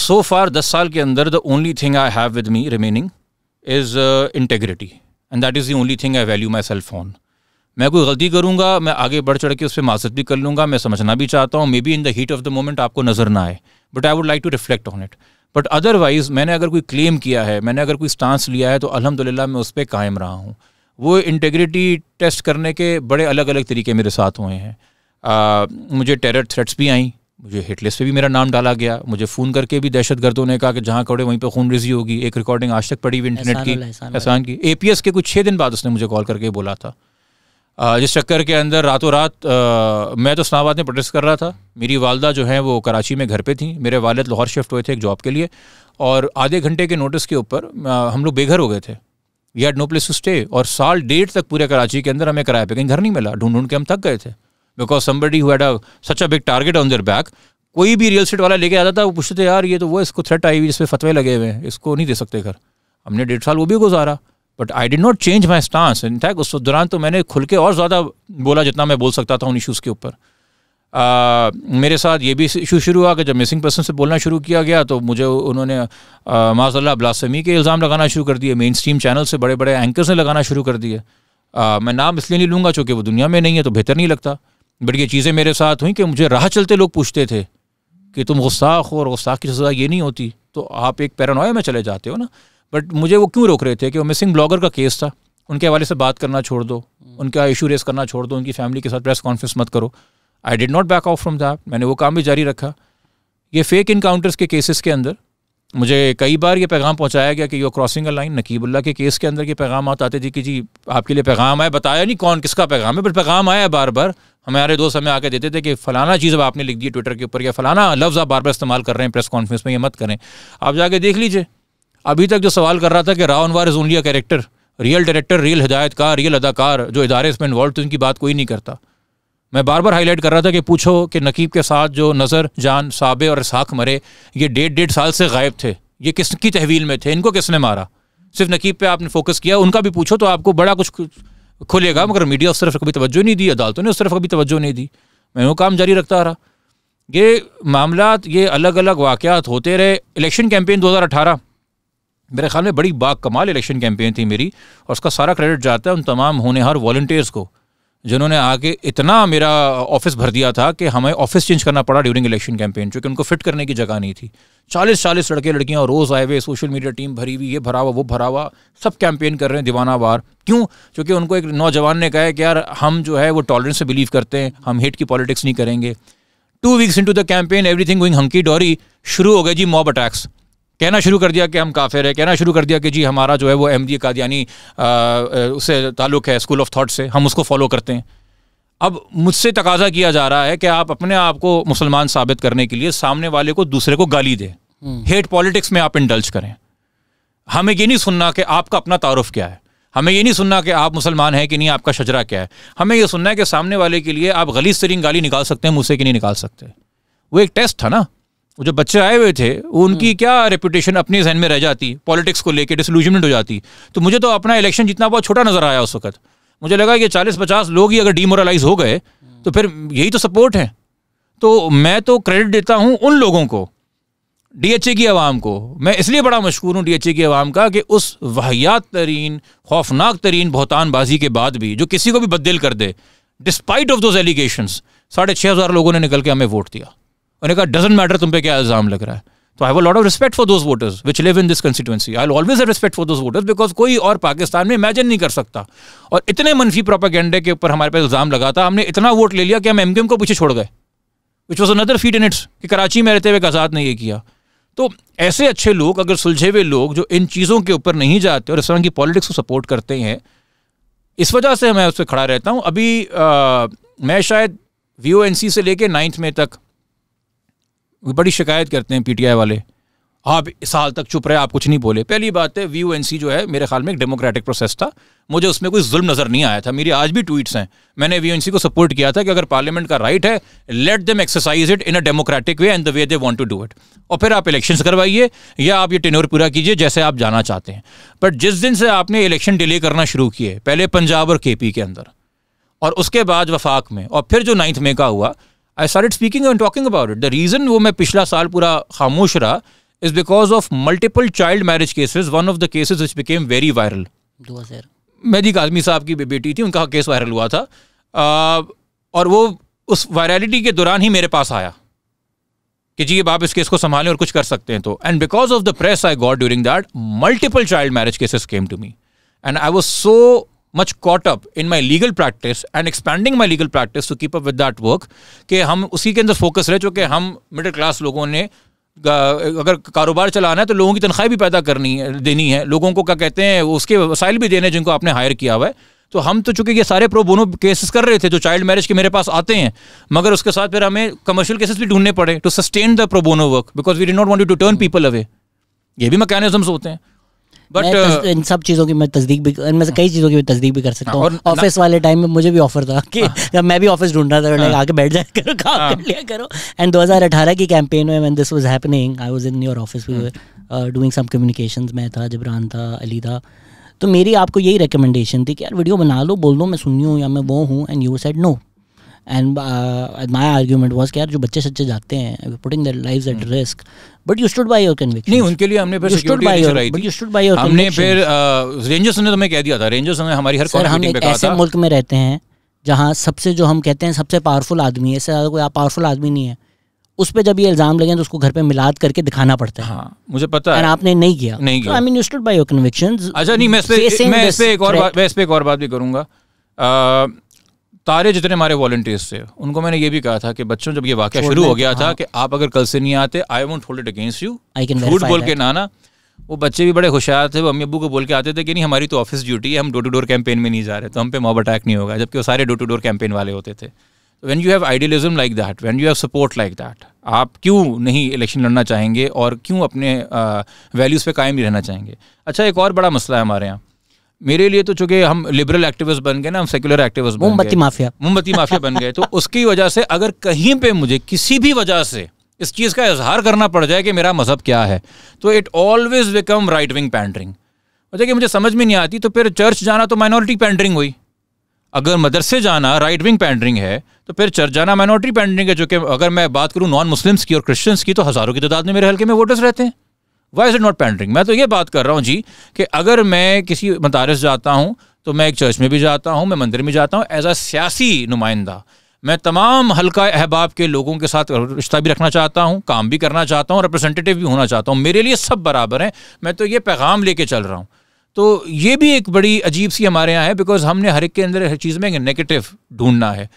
सो फार 10 साल के अंदर the only thing I have with me remaining is integrity, and that is the only thing I value myself on. मैं कोई गलती करूँगा, मैं आगे बढ़ चढ़ के उस पर माजरत भी कर लूँगा, मैं समझना भी चाहता हूँ, maybe in the heat of the moment आपको नज़र ना आए, but I would like to reflect on it. But otherwise मैंने अगर कोई क्लेम किया है, मैंने अगर कोई स्टांस लिया है, तो अल्हम्दुलिल्लाह मैं उस पर कायम रहा हूँ। वो इंटेग्रिटी टेस्ट करने के बड़े अलग अलग तरीके मेरे साथ हुए हैं। मुझे टेरर थ्रेट्स भी आई, मुझे हिटलिस्ट पे भी मेरा नाम डाला गया, मुझे फ़ोन करके भी दहशतगर्दों ने कहा कि जहाँ खड़े वहीं पे खून रेजी होगी। एक रिकॉर्डिंग आज तक पड़ी हुई इंटरनेट की, एहसान की, एपीएस के कुछ 6 दिन बाद उसने मुझे कॉल करके बोला था, जिस चक्कर के अंदर रातों रात मैं तो इस्लामाबाद में प्रोटेस्ट कर रहा था, मेरी वालदा जो है वो कराची में घर पे थी, मेरे वालिद लाहौर शिफ्ट हुए थे एक जॉब के लिए, और आधे घंटे के नोटिस के ऊपर हम लोग बेघर हो गए थे, we had no place to stay. और साल डेढ़ तक पूरे कराची के अंदर हमें किराए पे कहीं घर नहीं मिला, ढूंढ ढूंढ के हम थक गए थे, because somebody who had such a big target on their back. कोई भी रियल एस्टेट वाला लेके आता था, वो पूछते थे यार ये तो वो, इसको थ्रेट आई हुई जिसपे फतवे लगे हुए हैं, इसको नहीं दे सकते घर। हमने 1.5 साल वो भी गुजारा, but I did not change my stance. In fact उस दौरान तो मैंने खुल के और ज़्यादा बोला जितना मैं बोल सकता था उन इशूज़ के ऊपर। मेरे साथ ये भी इशू शुरू हुआ कि जब मिसिंग पर्सन से बोलना शुरू किया गया तो मुझे उन्होंने माशाल्लाह ब्लासफेमी के इल्ज़ाम लगाना शुरू कर दिए, मेन स्ट्रीम चैनल से बड़े बड़े एंकर्स ने लगाना शुरू कर दिए। मैं नाम इसलिए नहीं लूँगा चूँकि वो दुनिया में नहीं है तो बेहतर नहीं लगता, बट ये चीज़ें मेरे साथ हुई कि मुझे राह चलते लोग पूछते थे कि तुम गुस्साख हो और गुस्साख की सज़ा ये नहीं होती, तो आप एक पैरानोया में चले जाते हो ना। बट मुझे वो क्यों रोक रहे थे कि वो मिसिंग ब्लॉगर का केस था, उनके हवाले से बात करना छोड़ दो, उनका इशू रेस करना छोड़ दो, उनकी फैमिली के साथ प्रेस कॉन्फ्रेंस मत करो। I did not back off from that, मैंने वो काम भी जारी रखा। ये फेक इनकाउंटर्स के केसेस के अंदर मुझे कई बार ये पैगाम पहुंचाया गया कि you are crossing a line. Naqeebullah के केस के अंदर के पैगाम आते थे कि जी आपके लिए पैगाम आया, बताया नहीं कौन किसका पैगाम है, बट पैगाम आया। बार बार हमारे दोस्त हमें आके देते थे कि फ़लाना चीज़ अब आपने लिख दी ट्विटर के ऊपर, या फ़लाना लफ्ज़ आप बार बार इस्तेमाल कर रहे हैं प्रेस कॉन्फ्रेंस में, ये मत करें। आप जाके देख लीजिए, अभी तक जो सवाल कर रहा था कि Rao Anwar is only a character, real director, real हिदायतकार, रियल अदाकार, जो इदारे इसमें इन्वॉल्व थे उनकी बात कोई नहीं करता। मैं बार बार हाईलाइट कर रहा था कि पूछो कि नकीब के साथ जो नज़र, जान, साबे और इसहाक मरे, ये 1.5 साल से गायब थे, ये किसकी तहवील में थे, इनको किसने मारा। सिर्फ नकीब पे आपने फोकस किया, उनका भी पूछो तो आपको बड़ा कुछ खुलेगा, मगर मीडिया उस तरफ कभी तवज्जो नहीं दी, अदालतों ने उस तरफ कभी तवज्जो नहीं दी। मैं वो काम जारी रखता रहा। ये मामलात, ये अलग अलग वाक़यात होते रहे। इलेक्शन कैंपेन 2018 मेरे ख्याल में बड़ी बाकमाल इलेक्शन कैंपेन थी मेरी, और उसका सारा क्रेडिट जाता है उन तमाम होनेहार वॉलंटियर्स को जिन्होंने आके इतना मेरा ऑफिस भर दिया था कि हमें ऑफिस चेंज करना पड़ा ड्यूरिंग इलेक्शन कैंपेन, क्योंकि उनको फिट करने की जगह नहीं थी। 40-40 लड़के लड़कियां रोज़ आए हुए, सोशल मीडिया टीम भरी हुई, ये भरा हुआ, वो भरा हुआ, सब कैंपेन कर रहे हैं दीवाना वार। क्यों? क्योंकि उनको एक नौजवान ने कहा कि यार हम जो है वो टॉलरेंस से बिलीव करते हैं, हम हेट की पॉलिटिक्स नहीं करेंगे। 2 weeks into the campaign, everything going hunky dory, शुरू हो गए जी मॉब अटैक्स। कहना शुरू कर दिया कि हम काफिर हैं, कहना शुरू कर दिया कि जी हमारा जो है वो अहमदी कादियानी उससे ताल्लुक़ है, स्कूल ऑफ थाट से, हम उसको फॉलो करते हैं। अब मुझसे तकाजा किया जा रहा है कि आप अपने आप को मुसलमान साबित करने के लिए सामने वाले को दूसरे को गाली दें, हेट पॉलिटिक्स में आप इंडल्ज करें। हमें ये नहीं सुनना कि आपका अपना तारुफ क्या है, हमें ये नहीं सुनना कि आप मुसलमान हैं कि नहीं, आपका शजरा क्या है। हमें ये सुनना है कि सामने वाले के लिए आप गलीज तरीन गाली निकाल सकते हैं, मुझसे कि नहीं निकाल सकते। वो एक टेस्ट था ना, जो बच्चे आए हुए थे उनकी क्या रेपुटेशन अपने जहन में रह जाती, पॉलिटिक्स को लेकर डिसल्यूजमेंट हो जाती। तो मुझे तो अपना इलेक्शन जीतना बहुत छोटा नजर आया उस वक्त, मुझे लगा कि 40-50 लोग ही अगर डीमोरलाइज हो गए तो फिर यही तो सपोर्ट है। तो मैं तो क्रेडिट देता हूँ उन लोगों को, डीएचए की आवाम को। मैं इसलिए बड़ा मशहूर हूँ डीएचए की आवाम का कि उस वाहियात तरीन, खौफनाक तरीन बहतानबाजी के बाद भी जो किसी को भी बददिल कर दे, डिस्पाइट ऑफ दोज एलिगेशंस, 6500 लोगों ने निकल के हमें वोट दिया। उन्होंने कहा डजंट मैटर तुम पे क्या इल्ज़ाम लग रहा है। तो I have a lot of respect for those voters which live in this constituency. I will always have respect for those voters because कोई और पाकिस्तान में इमेजिन नहीं कर सकता। और इतने मनफी प्रोपेगेंडे के ऊपर हमारे पे इल्ज़ाम लगा था, हमने इतना वोट ले लिया कि हम एमक्यूएम को पीछे छोड़ गए, which was another feat in its, कि कराची में रहते हुए आज़ाद ने यह किया। तो ऐसे अच्छे लोग, अगर सुलझे हुए लोग जो इन चीज़ों के ऊपर नहीं जाते और इस तरह की पॉलिटिक्स को सपोर्ट करते हैं, इस वजह से मैं उस पर खड़ा रहता हूँ। अभी मैं शायद VONC से लेकर 9th May तक बड़ी शिकायत करते हैं PTI वाले, आप साल तक चुप रहे, आप कुछ नहीं बोले। पहली बात है VONC जो है मेरे ख्याल में एक डेमोक्रेटिक प्रोसेस था, मुझे उसमें कोई जुल्म नज़र नहीं आया था। मेरी आज भी ट्वीट्स हैं, मैंने VONC को सपोर्ट किया था कि अगर पार्लियामेंट का राइट है, let them exercise it in a democratic way and the way they want to do it, और फिर आप इलेक्शंस करवाइए या आप ये टेन्योर पूरा कीजिए जैसे आप जाना चाहते हैं। बट जिस दिन से आपने इलेक्शन डिले करना शुरू किए, पहले पंजाब और KP के अंदर और उसके बाद वफाक में, और फिर जो 9th May का हुआ, I started speaking and talking about it. The reason वो मैं पिछला साल पूरा खामोश रहा is because of multiple child marriage cases. One of the cases which became very viral, Mehdi Kazmi sahab की बेटी थी, उनका केस वायरल हुआ था और वो उस वायरलिटी के दौरान ही मेरे पास आया कि जी अब आप इस केस को संभालें और कुछ कर सकते हैं। तो and because of the press I got during that, multiple child marriage cases came to me and I was so much caught up in my legal practice and expanding my legal practice to keep up with that work कि हम उसी के अंदर focus रहे, चूँकि हम middle class लोगों ने अगर कारोबार चलाना है तो लोगों की तनख्वाही भी पैदा करनी है, देनी है लोगों को, क्या कहते हैं, उसके वसाइल भी देने जिनको आपने हायर किया हुआ है। तो हम तो चूँकि ये सारे प्रो बोनो केसेस कर रहे थे जो चाइल्ड मैरिज के मेरे पास आते हैं, मगर उसके साथ फिर हमें कमर्शियल केसेस भी ढूंढने पड़े to sustain the pro bono work because we did not want to turn people away. ये भी मैकेनिज्म्स होते हैं। बट इन सब चीज़ों की मैं तस्दीक भी, इनमें से कई चीज़ों की तस्दीक भी कर सकता हूँ। ऑफिस वाले टाइम में मुझे भी ऑफर था कि जब मैं भी ऑफिस ढूंढ रहा था, आके बैठ जाया करो, काम कर लिया करो। एंड 2018 की कैंपेन में when this was happening I was in your office, we were doing some communications, मैं था, जिब्रान था, अली था। तो मेरी आपको यही रिकमेंडेशन थी कि यार वीडियो बना लो, बोल दो मैं सुनी हूँ या मैं वो हूँ, and you said no. And my argument was कि यार जो बच्चे सच्चे जाते हैं, putting their lives at risk, but you stood by your conviction। नहीं, उनके लिए हमने फिर रेंजर्स ने तुम्हें कह दिया था, रेंजर्स ने हमारी हर कॉल मीटिंग पे कहा था। ऐसे मुल्क में रहते हैं जहाँ सबसे, जो हम कहते हैं सबसे पावरफुल आदमी है, इससे ज़्यादा कोई पावरफुल आदमी नहीं है, उस पर जब ये इल्ज़ाम लगे तो उसको घर पे मिलाद करके दिखाना पड़ता है। हाँ, मुझे पता है। आपने नहीं किया। I mean you stood by your convictions. अच्छा नहीं, मैं इस पर एक और बात भी करूँगा। तारे जितने हमारे वॉलंटियर्स थे, उनको मैंने ये भी कहा था कि बच्चों जब ये वाकया शुरू हो गया था कि आप अगर कल से नहीं आते, I won't hold it against you, झूठ बोल के नाना। वो बच्चे भी बड़े होशियार थे, वो अम्मी अबू को बोल के आते थे कि नहीं हमारी तो ऑफिस ड्यूटी है, हम डोर टू डोर कैंपेन में नहीं जा रहे तो हम पे मॉब अटैक नहीं होगा, जबकि वो सारे डोर टू डोर कैंपेन वाले होते थे। When you have idealism like that, when you have support like that, आप क्यों नहीं इलेक्शन लड़ना चाहेंगे और क्यों अपने वैल्यूज़ पे कायम रहना चाहेंगे। अच्छा, एक और बड़ा मसला है हमारे यहाँ, मेरे लिए तो चूंकि हम लिबरल एक्टिविस्ट बन गए ना, हम सेकुलर एक्टिविस्ट बन गए, मोमबत्ती माफिया बन गए। तो उसकी वजह से अगर कहीं पे मुझे किसी भी वजह से इस चीज़ का इजहार करना पड़ जाए कि मेरा मजहब क्या है, तो it always become right wing pandering. मतलब कि मुझे समझ में नहीं आती, तो फिर चर्च जाना तो माइनॉरिटी पैंटरिंग हुई, अगर मदरसे जाना राइट विंग पैंटरिंग है तो फिर चर्च जाना माइनॉरिटी पैंटरिंग है। जो कि अगर मैं बात करूँ नॉन मुस्लिम्स की और क्रिश्चियंस की तो हज़ारों की तादाद में मेरे हल्के में वोटर्स रहते हैं। Why is it not pandering? मैं तो ये बात कर रहा हूँ जी कि अगर मैं किसी मदारस जाता हूँ तो मैं एक चर्च में भी जाता हूँ, मैं मंदिर में जाता हूँ, एज अ सियासी नुमाइंदा मैं तमाम हल्का अहबाब के लोगों के साथ रिश्ता भी रखना चाहता हूँ, काम भी करना चाहता हूँ, रिप्रेजेंटेटिव भी होना चाहता हूँ, मेरे लिए सब बराबर हैं। मैं तो ये पैगाम लेके चल रहा हूँ। तो ये भी एक बड़ी अजीब सी हमारे यहाँ है बिकॉज हमने हर एक के अंदर हर चीज़ में एक नेगेटिव ढूंढना है।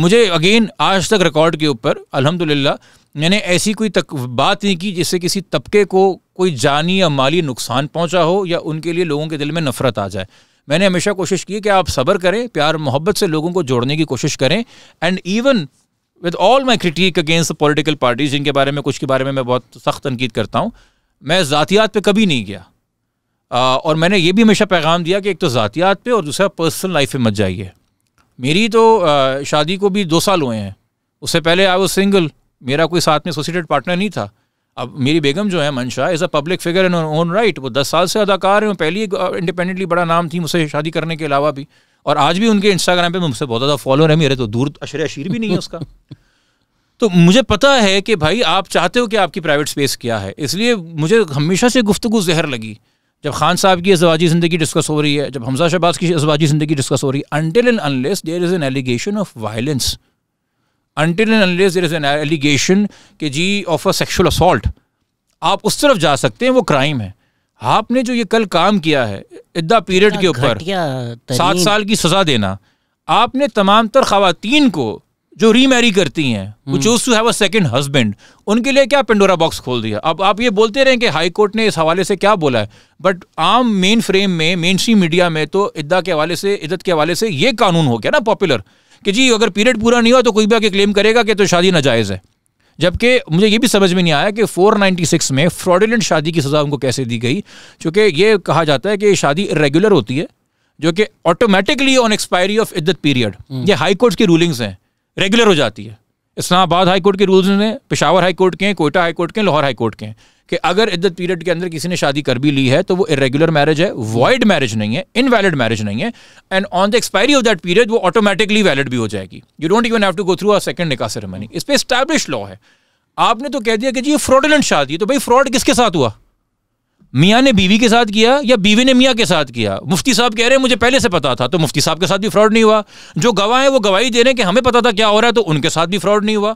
मुझे अगेन आज तक रिकॉर्ड के ऊपर अल्हम्दुलिल्लाह मैंने ऐसी कोई बात नहीं की जिससे किसी तबके को कोई जानी या माली नुकसान पहुंचा हो या उनके लिए लोगों के दिल में नफरत आ जाए। मैंने हमेशा कोशिश की कि आप सब्र करें, प्यार मोहब्बत से लोगों को जोड़ने की कोशिश करें। And even with all my critic against the political parties, जिनके बारे में कुछ के बारे में मैं बहुत सख्त तनकीद करता हूँ, मैं ज़ातियात पे कभी नहीं गया। और मैंने ये भी हमेशा पैगाम दिया कि एक तो ज़ातियात पे और दूसरा पर्सनल लाइफ पे मत जाइए। मेरी तो शादी को भी 2 साल हुए हैं, उससे पहले आई वाज सिंगल, मेरा कोई साथ में एसोसिएटेड पार्टनर नहीं था। अब मेरी बेगम जो है Mansha is a public figure in own right, वो 10 साल से अदाकार हैं, पहली इंडिपेंडेंटली बड़ा नाम थी मुझसे शादी करने के अलावा भी, और आज भी उनके इंस्टाग्राम पे मुझसे बहुत ज़्यादा फॉलोअर है, मेरे तो दूर अशरे अशीर भी नहीं है उसका। तो मुझे पता है कि भाई आप चाहते हो कि आपकी प्राइवेट स्पेस क्या है, इसलिए मुझे हमेशा से गुफ्तगू जहर लगी। जब खान साहब की अज़वाजी ज़िंदगी डिस्कस हो रही है, जब हमजा शहबाज की अज़वाजी ज़िंदगी डिस्कस हो रही है, until and unless there is an allegation of violence, until and unless there is an allegation कि जी ऑफ अ सेक्शुअल असॉल्ट, आप उस तरफ जा सकते हैं, वो क्राइम है। आपने जो ये कल काम किया है इद्दा पीरियड के ऊपर 7 साल की सज़ा देना, आपने तमाम तर ख़वातीन को जो रीमैरी करती हैं, वो choose to have a second husband, उनके लिए क्या पेंडोरा बॉक्स खोल दिया। अब आप ये बोलते रहें कि हाई कोर्ट ने इस हवाले से क्या बोला है, बट आम मेन फ्रेम में, मेन स्ट्रीम मीडिया में तो इद्दा के हवाले से, इद्दत के हवाले से ये कानून हो गया ना पॉपुलर कि जी अगर पीरियड पूरा नहीं हुआ तो कोई भी आके क्लेम करेगा कि तो शादी नाजायज़ है। जबकि मुझे ये भी समझ में नहीं आया कि 496 में फ्रॉडुलेंट शादी की सज़ा उनको कैसे दी गई, चूँकि ये कहा जाता है कि शादी इरेगुलर होती है जो कि ऑटोमेटिकली ऑन एक्सपायरी ऑफ इद्दत पीरियड, ये हाई कोर्ट्स की रूलिंग्स हैं, रेगुलर हो जाती है। इस्लामाबाद हाई कोर्ट के रूल्स हैं, पेशावर हाई कोर्ट के हैं, कोयटा हाई कोर्ट के हैं, लाहौर हाई कोर्ट के हैं कि अगर इद्दत पीरियड के अंदर किसी ने शादी कर भी ली है तो वो इरेगुलर मैरिज है, वॉइड मैरिज नहीं है, इनवैलिड मैरिज नहीं है, and on the expiry of that period वो ऑटोमेटिकली वैलिड भी हो जाएगी। You don't even have to go through a second nikah ceremony. इस पर एस्टैब्लिश लॉ है। आपने तो कह दिया कि जी ये फ्रॉडुलेंट शादी है, तो भाई फ्रॉड किसके साथ हुआ, मियाँ ने बीवी के साथ किया या बीवी ने मियाँ के साथ किया? मुफ्ती साहब कह रहे हैं मुझे पहले से पता था, तो मुफ्ती साहब के साथ भी फ्रॉड नहीं हुआ। जो गवाह हैं वो गवाही दे रहे हैं कि हमें पता था क्या हो रहा है, तो उनके साथ भी फ्रॉड नहीं हुआ।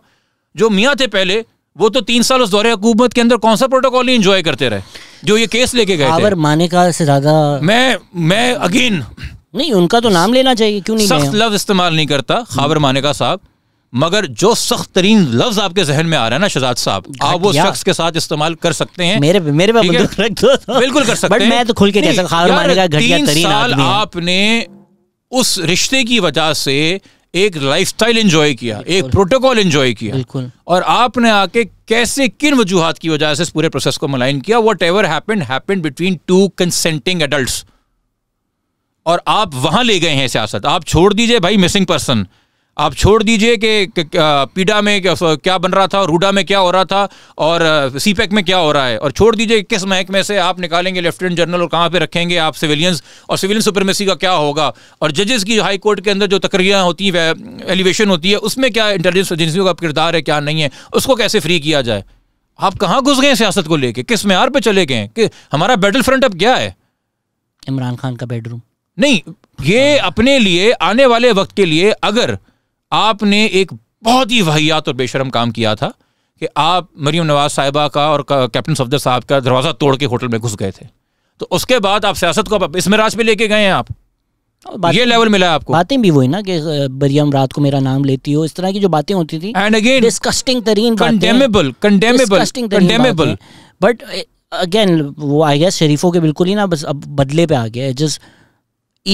जो मियाँ थे पहले वो तो 3 साल उस दौरे हुकूमत के अंदर कौन सा प्रोटोकॉल इंजॉय करते रहे जो ये केस लेके गए थे। माने का से ज्यादा मैं अगेन नहीं, उनका तो नाम लेना चाहिए, क्यों नहीं, सख्त लफ्ज इस्तेमाल नहीं करता खाबर माने का साहब, मगर जो सख्त तरीन लफ्ज आपके जहन में आ रहा है ना शहजाद साहब, आप वो शख्स के साथ इस्तेमाल कर सकते हैं। मेरे बंदूक रख दो, बिल्कुल कर सकते हैं, मैं तो खुल के कह सकता हूं खावर मानेगा घटिया तरीन आदमी है। आपने उस रिश्ते की वजह से एक लाइफस्टाइल एंजॉय किया, एक प्रोटोकॉल एंजॉय किया, और आपने आके कैसे किन वजूहात की वजह से इस पूरे प्रोसेस को मलाइन किया। Whatever happened happened between two consenting adults, और आप वहां ले गए हैं सियासत। आप छोड़ दीजिए भाई मिसिंग पर्सन, आप छोड़ दीजिए कि पीडा में क्या बन रहा था, रूडा में क्या हो रहा था, और सीपैक में क्या हो रहा है, और छोड़ दीजिए किस महकमे से आप निकालेंगे लेफ्टिनेंट जनरल और कहाँ पे रखेंगे आप सिविलियंस, और सिविलियन सुप्रीमेसी का क्या होगा, और जजेस की हाई कोर्ट के अंदर जो तकरियाँ होती हैं, एलिवेशन होती है, उसमें क्या इंटेलिजेंस एजेंसियों का किरदार है क्या नहीं है, उसको कैसे फ्री किया जाए। आप कहाँ घुस गए सियासत को लेकर, किस मैार पर चले गए कि हमारा बैटल फ्रंट अब क्या है? इमरान खान का बेडरूम नहीं, ये अपने लिए आने वाले वक्त के लिए। अगर आपने एक बहुत ही वाहियात और बेशरम काम किया था कि आप मरीम नवाज साहिबा का और कैप्टन सफदर साहब का दरवाज़ा तोड़ के होटल में घुस गए थे, तो उसके बाद आप सियासत को आप इस में राज पे लेके गए हैं। आप ये लेवल मिला आपको, बातें भी वही ना कि बरियम रात को मेरा नाम लेती हो, इस तरह की जो बातें होती थी, एंड अगेन डिस्कस्टिंग तरीन, condemnable condemnable condemnable, but again वो आई गेस शरीफों के बिल्कुल ही ना, बस अब बदले पे आ गया। जस्ट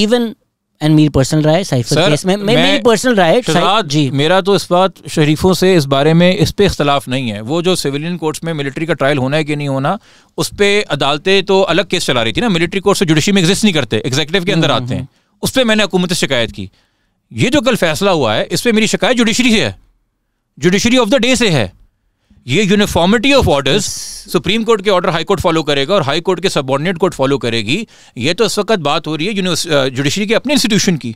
इवन एंड मेरी पर्सनल राय केस में मेरी पर्सनल राय जी, मेरा तो इस बात शरीफों से इस बारे में इस पे इख्तलाफ नहीं है। वो जो सिविलियन कोर्ट्स में मिलिट्री का ट्रायल होना है कि नहीं होना, उस पर अदालतें तो अलग केस चला रही थी ना, मिलिट्री कोर्ट से जुडिशरी में एग्जिस्ट नहीं करते, एग्जीक्यूटिव के अंदर आते हैं। उस पर मैंने हुकूमत से शिकायत की, ये जो कल फैसला हुआ है इस पर मेरी शिकायत जुडिशरी से है, जुडिशरी ऑफ द डे से है। ये uniformity of orders, supreme court के ऑर्डर हाई कोर्ट फॉलो करेगा और हाई कोर्ट के सबॉर्डिनेट कोर्ट फॉलो करेगी। ये तो इस वक्त बात हो रही है जुडिशरी के अपने इंस्टीट्यूशन की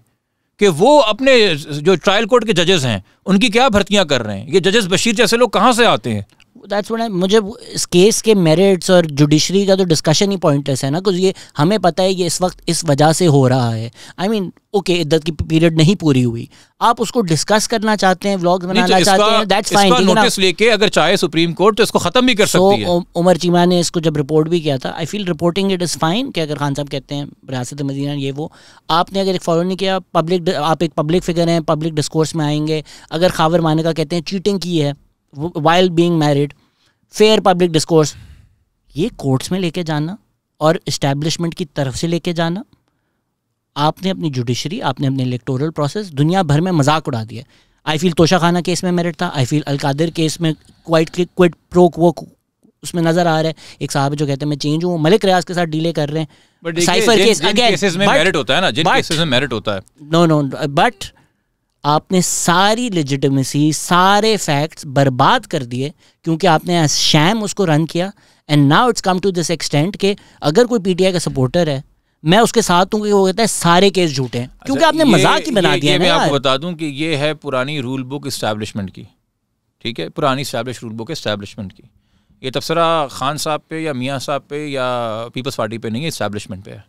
कि वो अपने जो ट्रायल कोर्ट के जजेस हैं उनकी क्या भर्तियां कर रहे हैं। ये जजेस बशीर जैसे लोग कहाँ से आते हैं? दैट्स व्हाट मुझे इस केस के मेरिट्स और जुडिशरी का तो डिस्कशन ही पॉइंटलेस है ना, कुछ ये हमें पता है ये इस वक्त इस वजह से हो रहा है। आई मीन ओके इद्दत की पीरियड नहीं पूरी हुई, आप उसको डिस्कस करना चाहते हैं, व्लॉग बनाना चाहते हैं, दैट्स फाइन। नोटिस लेके अगर चाहे सुप्रीम कोर्ट तो इसको खत्म भी कर सकती है। उमर चीमा ने इसको जब रिपोर्ट भी किया था, I feel reporting it is fine कि अगर खान साहब कहते हैं रियासत मदीना ये वो, आपने अगर फॉलो नहीं किया, पब्लिक आप एक पब्लिक फिगर हैं, पब्लिक डिस्कोर्स में आएंगे। अगर खावर मानिका कहते हैं चीटिंग की है while being married, fair public discourse, ये कोर्ट्स में लेके जाना और इस्टेब्लिशमेंट की तरफ से लेके जाना, आपने अपनी जुडिशरी, आपने अपने इलेक्टोरल प्रोसेस दुनिया भर में मजाक उड़ा दिया। आई फील तोशाखाना केस में मेरिट था, आई फील अलकादिर केस में क्विट प्रो क्वो उसमें नजर आ रहा है। एक साहब जो कहते हैं मैं चेंज हूँ, मलिक रियाज के साथ डीले कर रहे हैं। साइफर केस अगेन मेरिट होता है ना, जिन केसेस में मेरिट होता है। नो नो, बट आपने सारी लेजिटिमेसी, सारे फैक्ट्स बर्बाद कर दिए क्योंकि आपने शैम उसको रन किया। And now it's come to this extent कि अगर कोई पीटीआई का सपोर्टर है, मैं उसके साथ हूँ कि वो कहता है सारे केस झूठे हैं क्योंकि आपने मजाक ही बना दिया। मैं आपको बता दूं कि ये है पुरानी रूल बुक इस्टेब्लिशमेंट की, ठीक है, पुरानी इस्टेब्लिश रूल बुक इस्टेब्लिशमेंट की। ये तबसरा खान साहब पे या मियाँ साहब पे या पीपल्स पार्टी पे नहीं है, इस्टेब्लिशमेंट पे है।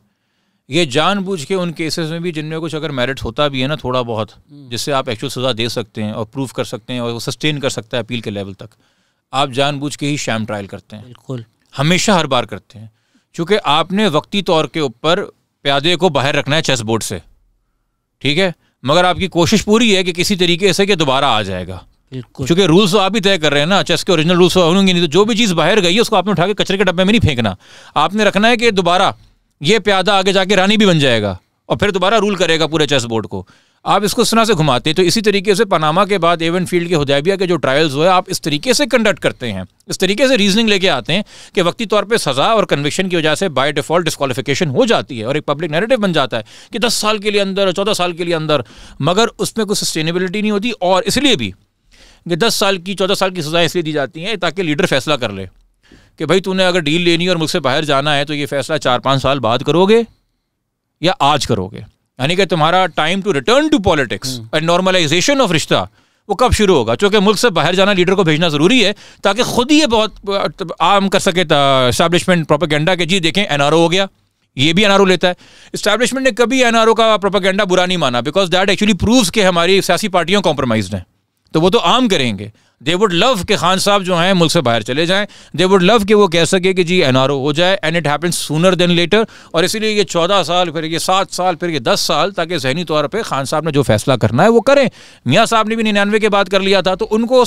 ये जानबूझ के उन केसेस में भी जिनमें कुछ अगर मेरिट होता भी है ना थोड़ा बहुत, जिससे आप एक्चुअल सज़ा दे सकते हैं और प्रूव कर सकते हैं और वो सस्टेन कर सकता है अपील के लेवल तक, आप जानबूझ के ही शैम ट्रायल करते हैं। बिल्कुल, हमेशा हर बार करते हैं, क्योंकि आपने वक्ती तौर के ऊपर प्यादे को बाहर रखना है चेस बोर्ड से, ठीक है, मगर आपकी कोशिश पूरी है कि किसी तरीके से कि दोबारा आ जाएगा। क्योंकि रूल्स आप ही तय कर रहे हैं ना, चेस के ओरिजिनल रूल्स होंगे नहीं, तो जो भी चीज़ बाहर गई है उसको आपने उठा के कचरे के डब्बे में नहीं फेंकना, आपने रखना है कि दोबारा ये प्यादा आगे जाके रानी भी बन जाएगा और फिर दोबारा रूल करेगा पूरे चेस बोर्ड को। आप इसको इस तरह से घुमाते हैं। तो इसी तरीके से पनामा के बाद एवन फील्ड के हुदैबिया के जो ट्रायल्स हुए, आप इस तरीके से कंडक्ट करते हैं, इस तरीके से रीजनिंग लेके आते हैं कि वक्ती तौर पे सज़ा और कन्विक्शन की वजह से बाय डिफ़ॉल्ट डिस्क्वालिफिकेशन हो जाती है और एक पब्लिक नैरेटिव बन जाता है कि 10 साल के लिए अंदर, 14 साल के लिए अंदर, मगर उसमें कोई सस्टेनेबिलिटी नहीं होती। और इसलिए भी कि 10 साल की 14 साल की सज़ाएँ इसलिए दी जाती हैं ताकि लीडर फैसला कर ले कि भाई तूने अगर डील लेनी और मुल्क से बाहर जाना है तो ये फैसला 4-5 साल बाद करोगे या आज करोगे। यानी कि तुम्हारा time to return to politics and normalization of रिश्ता वो कब शुरू होगा, क्योंकि मुल्क से बाहर जाना लीडर को भेजना ज़रूरी है ताकि खुद ही ये बहुत आम कर सके इस्टेब्लिशमेंट प्रोपेगेंडा के। जी देखें एनआरओ हो गया, ये भी एनआरओ लेता है। इस्टेब्लिशमेंट ने कभी एनआरओ का प्रोपेगेंडा बुरा नहीं माना, बिकॉज दैट एक्चुअली प्रूव्स कि हमारी सियासी पार्टियाँ कॉम्प्रोमाइज्ड हैं, तो वो तो आम करेंगे। दे वुड लव कि खान साहब जो हैं मुल्क से बाहर चले जाएं, दे वुड लव कि वो कह सके कि जी एनआरओ हो जाए, and it happens sooner than later. और इसीलिए ये 14 साल, फिर ये 7 साल, फिर ये 10 साल, ताकि जहनी तौर पे खान साहब ने जो फैसला करना है वो करें। मियाँ साहब ने भी 99 के बाद कर लिया था, तो उनको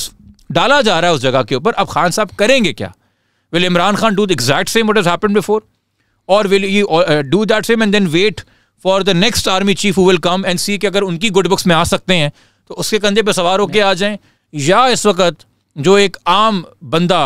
डाला जा रहा है उस जगह के ऊपर। अब खान साहब करेंगे क्या? Will Imran Khan do the exact same what has happened before, और will you do that same and then wait for the next army chief who will come and see कि अगर उनकी गुड बुक्स में आ सकते हैं तो उसके कंधे पे सवार होके आ जाएं, या इस वक्त जो एक आम बंदा,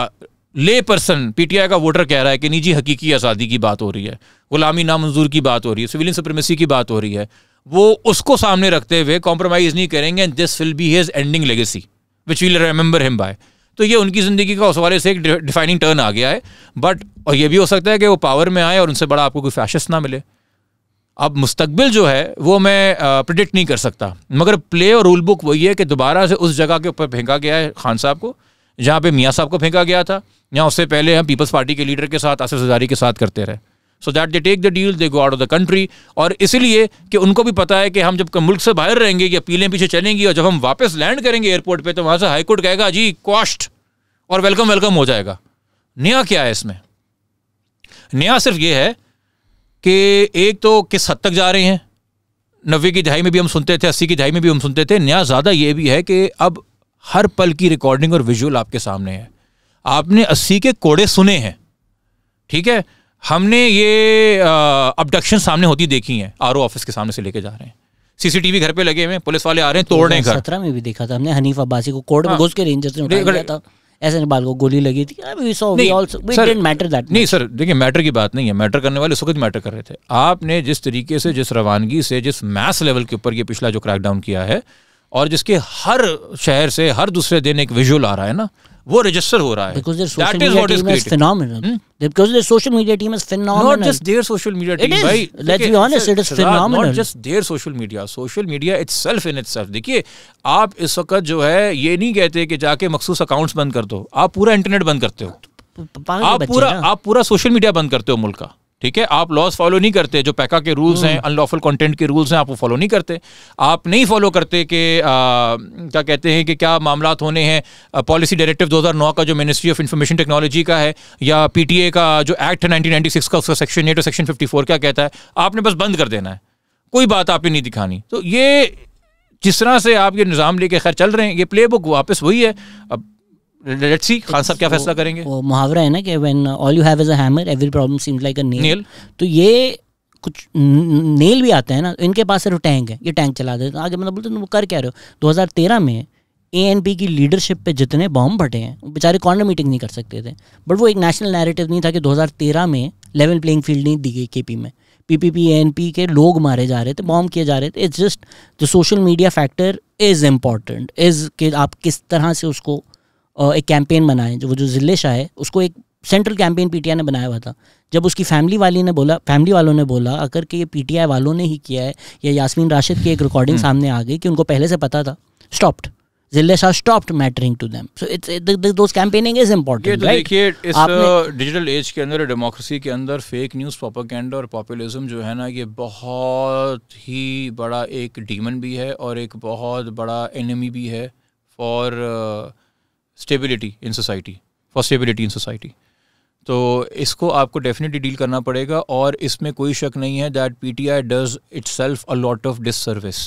ले पर्सन, पीटीआई का वोटर कह रहा है कि निजी हकीकी आज़ादी की बात हो रही है, गुलामी नामंजूर की बात हो रही है, सिविलियन सुप्रीमेसी की बात हो रही है, वो उसको सामने रखते हुए कॉम्प्रोमाइज़ नहीं करेंगे। And this will be his ending legacy which will remember him by. तो ये उनकी ज़िंदगी का उस हवाले से एक डिफाइनिंग टर्न आ गया है। बट और ये भी हो सकता है कि वो पावर में आए और उनसे बड़ा आपको कोई फैशिस्ट ना मिले। अब मुस्तकबिल जो है वो मैं प्रेडिक्ट नहीं कर सकता, मगर प्ले और रूल बुक वही है कि दोबारा से उस जगह के ऊपर फेंका गया है खान साहब को जहाँ पे मियाँ साहब को फेंका गया था, या उससे पहले हम पीपल्स पार्टी के लीडर के साथ, आसिफ ज़रदारी के साथ करते रहे। So that they take the deal, they go out of the country. और इसलिए कि उनको भी पता है कि हम जब मुल्क से बाहर रहेंगे या अपीलें पीछे चलेंगी और जब हम वापस लैंड करेंगे एयरपोर्ट पर तो वहाँ से हाईकोर्ट कहेगा जी क्वाश्ड और वेलकम वेलकम हो जाएगा। नया क्या है इसमें? नया सिर्फ ये है कि एक तो किस हद तक जा रहे हैं। 90 की दहाई में भी हम सुनते थे, 80 की दहाई में भी हम सुनते थे। नया ज़्यादा ये भी है कि अब हर पल की रिकॉर्डिंग और विजुअल आपके सामने है। आपने 80 के कोड़े सुने हैं, ठीक है, हमने ये अब्डक्शन सामने होती देखी हैं, आरओ ऑफिस के सामने से लेके जा रहे हैं, सीसीटीवी घर पे लगे हुए हैं, पुलिस वाले आ रहे हैं तोड़ रहे हैं घर। 2017 में भी देखा था हमने, हनीफ अब्बासी को कोर्ट में घुस के रेंजर्स ने उठा लिया था, ऐसे बाल को गोली लगी थी। नहीं सर, देखिए मैटर की बात नहीं है, मैटर करने वाले उस वक्त मैटर कर रहे थे। आपने जिस तरीके से, जिस रवानगी से, जिस मैस लेवल के ऊपर ये पिछला जो क्रैकडाउन किया है और जिसके हर शहर से हर दूसरे दिन एक विजुअल आ रहा है ना, वो रजिस्टर हो रहा है. देखिए आप इस वक्त जो है ये नहीं कहते कि जाके मखसूस अकाउंट्स बंद कर दो, आप पूरा इंटरनेट बंद करते हो, आप पूरा सोशल मीडिया बंद करते हो मुल्क का. ठीक है, आप लॉज फॉलो नहीं करते, जो पैका के रूल्स हैं, अनलॉफुल कंटेंट के रूल्स हैं, आप वो फॉलो नहीं करते. आप नहीं फॉलो करते कि क्या कहते हैं कि क्या मामलात होने हैं, पॉलिसी डायरेक्टिव 2009 का जो मिनिस्ट्री ऑफ इंफॉर्मेशन टेक्नोलॉजी का है, या पीटीए का जो एक्ट है 1996 का, उसका सेक्शन 8 और सेक्शन 54 क्या कहता है, आपने बस बंद कर देना है, कोई बात आपने नहीं दिखानी. तो ये जिस तरह से आप ये निज़ाम लेके खैर चल रहे हैं, ये प्ले बुक वापस वही है. अब लेट्स सी खान साहब क्या फैसला करेंगे. वो मुहावरा है ना कि when all you have is a hammer every problem seems like a nail. तो ये कुछ नेल भी आते हैं ना, इनके पास सिर्फ टैंक है, ये टैंक चला देते हैं आगे. मतलब बोलते वो कर क्या रहे हो. 2013 में एएनपी की लीडरशिप पे जितने बॉम्ब फटे हैं, बेचारे कॉर्नर मीटिंग नहीं कर सकते थे, बट वो एक नेशनल नैरेटिव नहीं था कि 2013 में लेवल प्लेइंग फील्ड नहीं दी गई केपी में. पीपीपी एएनपी के लोग मारे जा रहे थे, बॉम्ब किए जा रहे थे. It's just the social media factor is important, is कि आप किस तरह से उसको एक कैंपेन बनाएं. जो जिले शाह है उसको एक सेंट्रल कैंपेन पीटीआई ने बनाया हुआ था. जब उसकी फैमिली वालों ने बोला अगर कि ये पीटीआई वालों ने ही किया है, या यास्मीन राशिद की एक रिकॉर्डिंग सामने आ गई कि उनको पहले से पता था. Stopped Zille Shah, stopped mattering to them. So it's those campaigning is important. देखिए इस डिजिटल एज के अंदर, डेमोक्रेसी के अंदर फेक न्यूज़, प्रोपेगेंडा और पॉपुलिज्म जो है ना, ये बहुत ही बड़ा एक डीमन भी है और एक बहुत बड़ा एनिमी भी है फॉर स्टेबिलिटी इन सोसाइटी, तो इसको आपको डेफिनेटली डील करना पड़ेगा. और इसमें कोई शक नहीं है that PTI does itself a lot of disservice.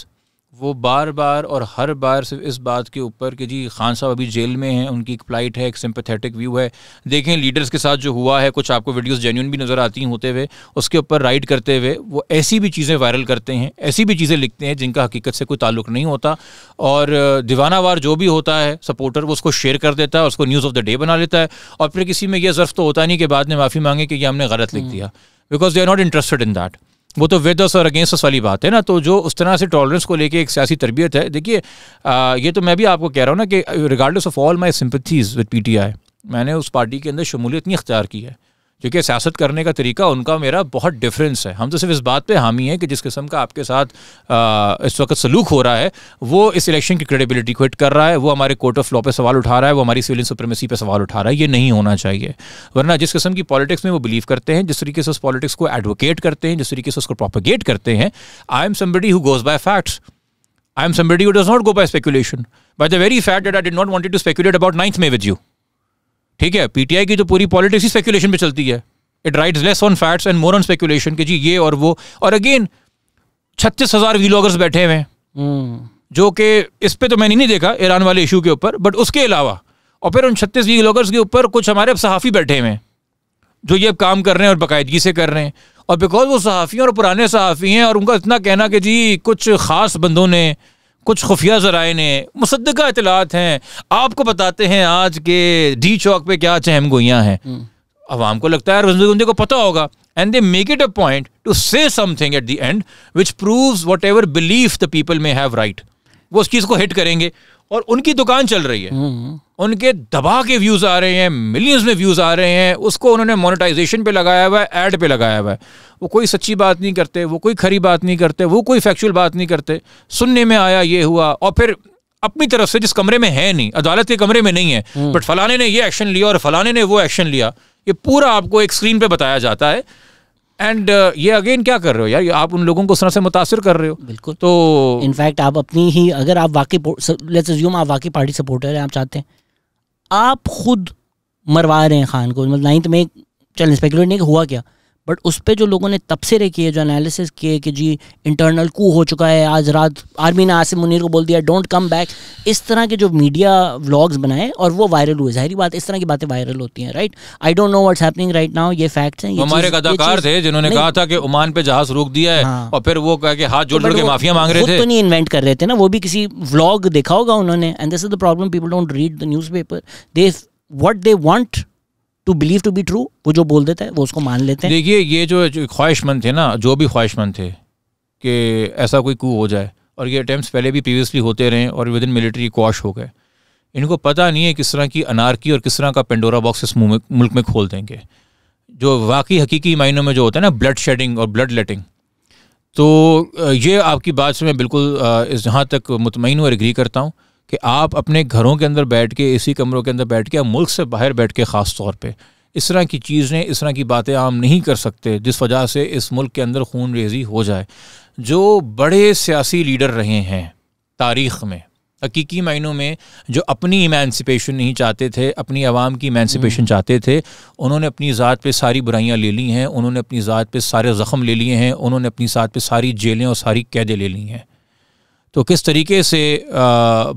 वो बार बार और हर बार सिर्फ इस बात के ऊपर कि जी खान साहब अभी जेल में हैं, उनकी एक प्लाइट है, एक सिंपथेटिक व्यू है. देखें लीडर्स के साथ जो हुआ है, कुछ आपको वीडियोस जेन्युइन भी नज़र आती होते हुए, उसके ऊपर राइड करते हुए वो ऐसी भी चीज़ें वायरल करते हैं, ऐसी भी चीज़ें लिखते हैं जिनका हकीकत से कोई ताल्लुक नहीं होता. और दीवानावार जो भी होता है सपोर्टर, वो उसको शेयर कर देता है, उसको न्यूज़ ऑफ द डे बना लेता है. और फिर किसी में यह ज़र्फ तो होता नहीं कि बाद में माफ़ी मांगे कि यह हमने गलत लिख दिया, because they are not interested in that. वो तो विद अस और अगेंस्ट अस वाली बात है ना. तो जो उस तरह से टॉलरेंस को लेके एक सियासी तरबियत है. देखिए ये तो मैं भी आपको कह रहा हूँ ना कि regardless of all my sympathies with PTI, मैंने उस पार्टी के अंदर शमूलियत नहीं इख्तियार की है, क्योंकि सियासत करने का तरीका उनका मेरा बहुत डिफरेंस है. हम तो सिर्फ इस बात पे हामी हैं कि जिस किस्म का आपके साथ इस वक्त सलूक हो रहा है, वो इस इलेक्शन की क्रेडिबिलिटी को हिट कर रहा है, वो हमारे कोर्ट ऑफ लॉ पे सवाल उठा रहा है, वो हमारी सिविल सुप्रीमेसी पे सवाल उठा रहा है. ये नहीं होना चाहिए. वरना जिस किस्म की पॉलिटिक्स में वो बिलीव करते हैं, जिस तरीके से उस पॉलिटिक्स को एडवोकेट करते हैं, जिस तरीके से उसको प्रोपोगेट करते हैं, I am somebody who goes by facts. I am somebody who does not go by speculation. By the very fact that I did not wanted to speculate about 9th May with you. ठीक है, PTI की तो पूरी politics ही speculation पे चलती है. It rides less on facts and more on speculation कि जी ये और वो. और अगेन 36,000 व्लॉगर्स बैठे हुए हैं, जो कि इस पे तो मैंने नहीं देखा ईरान वाले इशू के ऊपर, बट उसके अलावा और फिर उन 36 व्लॉगर्स के ऊपर कुछ हमारे अब सहाफ़ी बैठे हुए हैं जो ये अब काम कर रहे हैं और बाकायदगी से कर रहे हैं. और बिकॉज वो सहाफ़ी और पुराने सहाफ़ी हैं, और उनका इतना कहना कि जी कुछ ख़ास बंदों ने, कुछ खुफिया ज़राए ने, मुसद्दक़ा इतलात हैं, आपको बताते हैं आज के डी चौक पे क्या चहम गोइयाँ हैं. अवाम को लगता है रजबुंदे को पता होगा, and they make it a point to say something at the end which proves whatever belief the people may have right. वो उस चीज़ को हिट करेंगे और उनकी दुकान चल रही है, उनके दबा के व्यूज़ आ रहे हैं, मिलियंस में व्यूज़ आ रहे हैं. उसको उन्होंने मोनेटाइजेशन पे लगाया हुआ है, ऐड पे लगाया हुआ है. वो कोई सच्ची बात नहीं करते, वो कोई खरी बात नहीं करते, वो कोई फैक्चुअल बात नहीं करते. सुनने में आया ये हुआ, और फिर अपनी तरफ से जिस कमरे में है नहीं, अदालत के कमरे में नहीं है, बट फलाने ने ये एक्शन लिया और फलाने ने वो एक्शन लिया, ये पूरा आपको एक स्क्रीन पर बताया जाता है. एंड ये अगेन क्या कर रहे हो यार, आप उन लोगों को उस तरह से मुतासिर कर रहे हो. बिल्कुल. तो इनफैक्ट आप अपनी ही, अगर आप वाकई लेट्स अज्यूम आप वाकई पार्टी सपोर्टर हैं, आप चाहते हैं, आप खुद मरवा रहे हैं खान को. मतलब 9th May चल स्पेकुलेट नहीं हुआ क्या, बट उस पर जो लोगों ने तबसरे किए, जो एनालिसिस किए कि जी इंटरनल कू हो चुका है, आज रात आर्मी ने आसिम मुनीर को बोल दिया डोंट कम बैक, इस तरह के जो मीडिया व्लॉग्स बनाए और वो वायरल हुए. जाहिर बात इस तरह की बातें वायरल होती हैं, right. I don't know what's happening right now. ये फैक्ट्स हैं. हमारे अदाकार थे जिन्होंने कहा था कि ओमान पे जहाज रोक दिया है, और फिर वो कहा कि हाथ जोड़ के माफिया मांग रहे थे. तो नहीं इन्वेंट कर रहे थे ना, वो भी किसी व्लॉग देखा होगा उन्होंने. And this is the problem, people don't read the newspaper, they what they want to believe to be true, वो जो बोल देता है वो उसको मान लेते हैं. देखिए ये जो ख्वाहिशमंद थे ना, जो भी ख्वाहिशमंद थे कि ऐसा कोई कू हो जाए, और ये अटैम्प्ट्स पहले भी प्रीवियसली होते रहे और विद इन मिलिट्री क्वाश हो गए. इनको पता नहीं है किस तरह की अनारकी और किस तरह का पेंडोरा बॉक्स इस मुल्क में खोल देंगे, जो वाकई हकीकी मायनों में जो होता है ना, ब्लड शेडिंग और ब्लड लेटिंग। तो ये आपकी बात से मैं बिल्कुल जहाँ तक मुतमईन और एग्री करता हूँ कि आप अपने घरों के अंदर बैठ के, एसी कमरों के अंदर बैठ के, मुल्क से बाहर बैठ के ख़ास तौर पे इस तरह की चीज़ें, इस तरह की बातें आम नहीं कर सकते, जिस वजह से इस मुल्क के अंदर खून रेजी हो जाए। जो बड़े सियासी लीडर रहे हैं तारीख़ में, हकीकी मायनों में, जो अपनी इमेंसिपेशन नहीं चाहते थे, अपनी आवाम की इमेंसिपेशन चाहते थे, उन्होंने अपनी ज़ात पे सारी बुराइयां ले ली हैं, उन्होंने अपनी ज़ात पे सारे ज़ख़म ले लिए हैं, उन्होंने अपनी ज़ात पे सारी जेलें और सारी कैदें ले ली हैं। तो किस तरीके से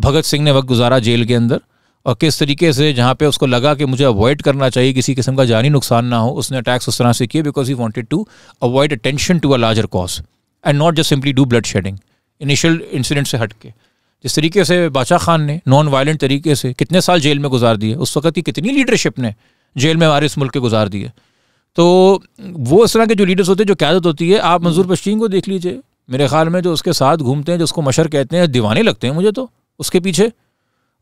भगत सिंह ने वक्त गुजारा जेल के अंदर, और किस तरीके से जहाँ पे उसको लगा कि मुझे अवॉइड करना चाहिए, किसी किस्म का जानी नुकसान ना हो, उसने अटैक्स उस तरह से किए because he wanted to avoid attention to a larger cause and not just simply do blood shedding. Initial incident से हट के जिस तरीके से बादशाह खान ने नॉन वायलेंट तरीके से कितने साल जेल में गुजार दिए, उस वक्त की कितनी लीडरशिप ने जेल में हमारे इस मुल्क के गुजार दिए। तो वो इस तरह के जो लीडर्स होते हैं, जो क़यादत होती है, आप मंजूर पश्चीन को देख लीजिए, मेरे ख्याल में जो उसके साथ घूमते हैं, जो उसको मशर कहते हैं, दीवाने लगते हैं मुझे तो उसके पीछे।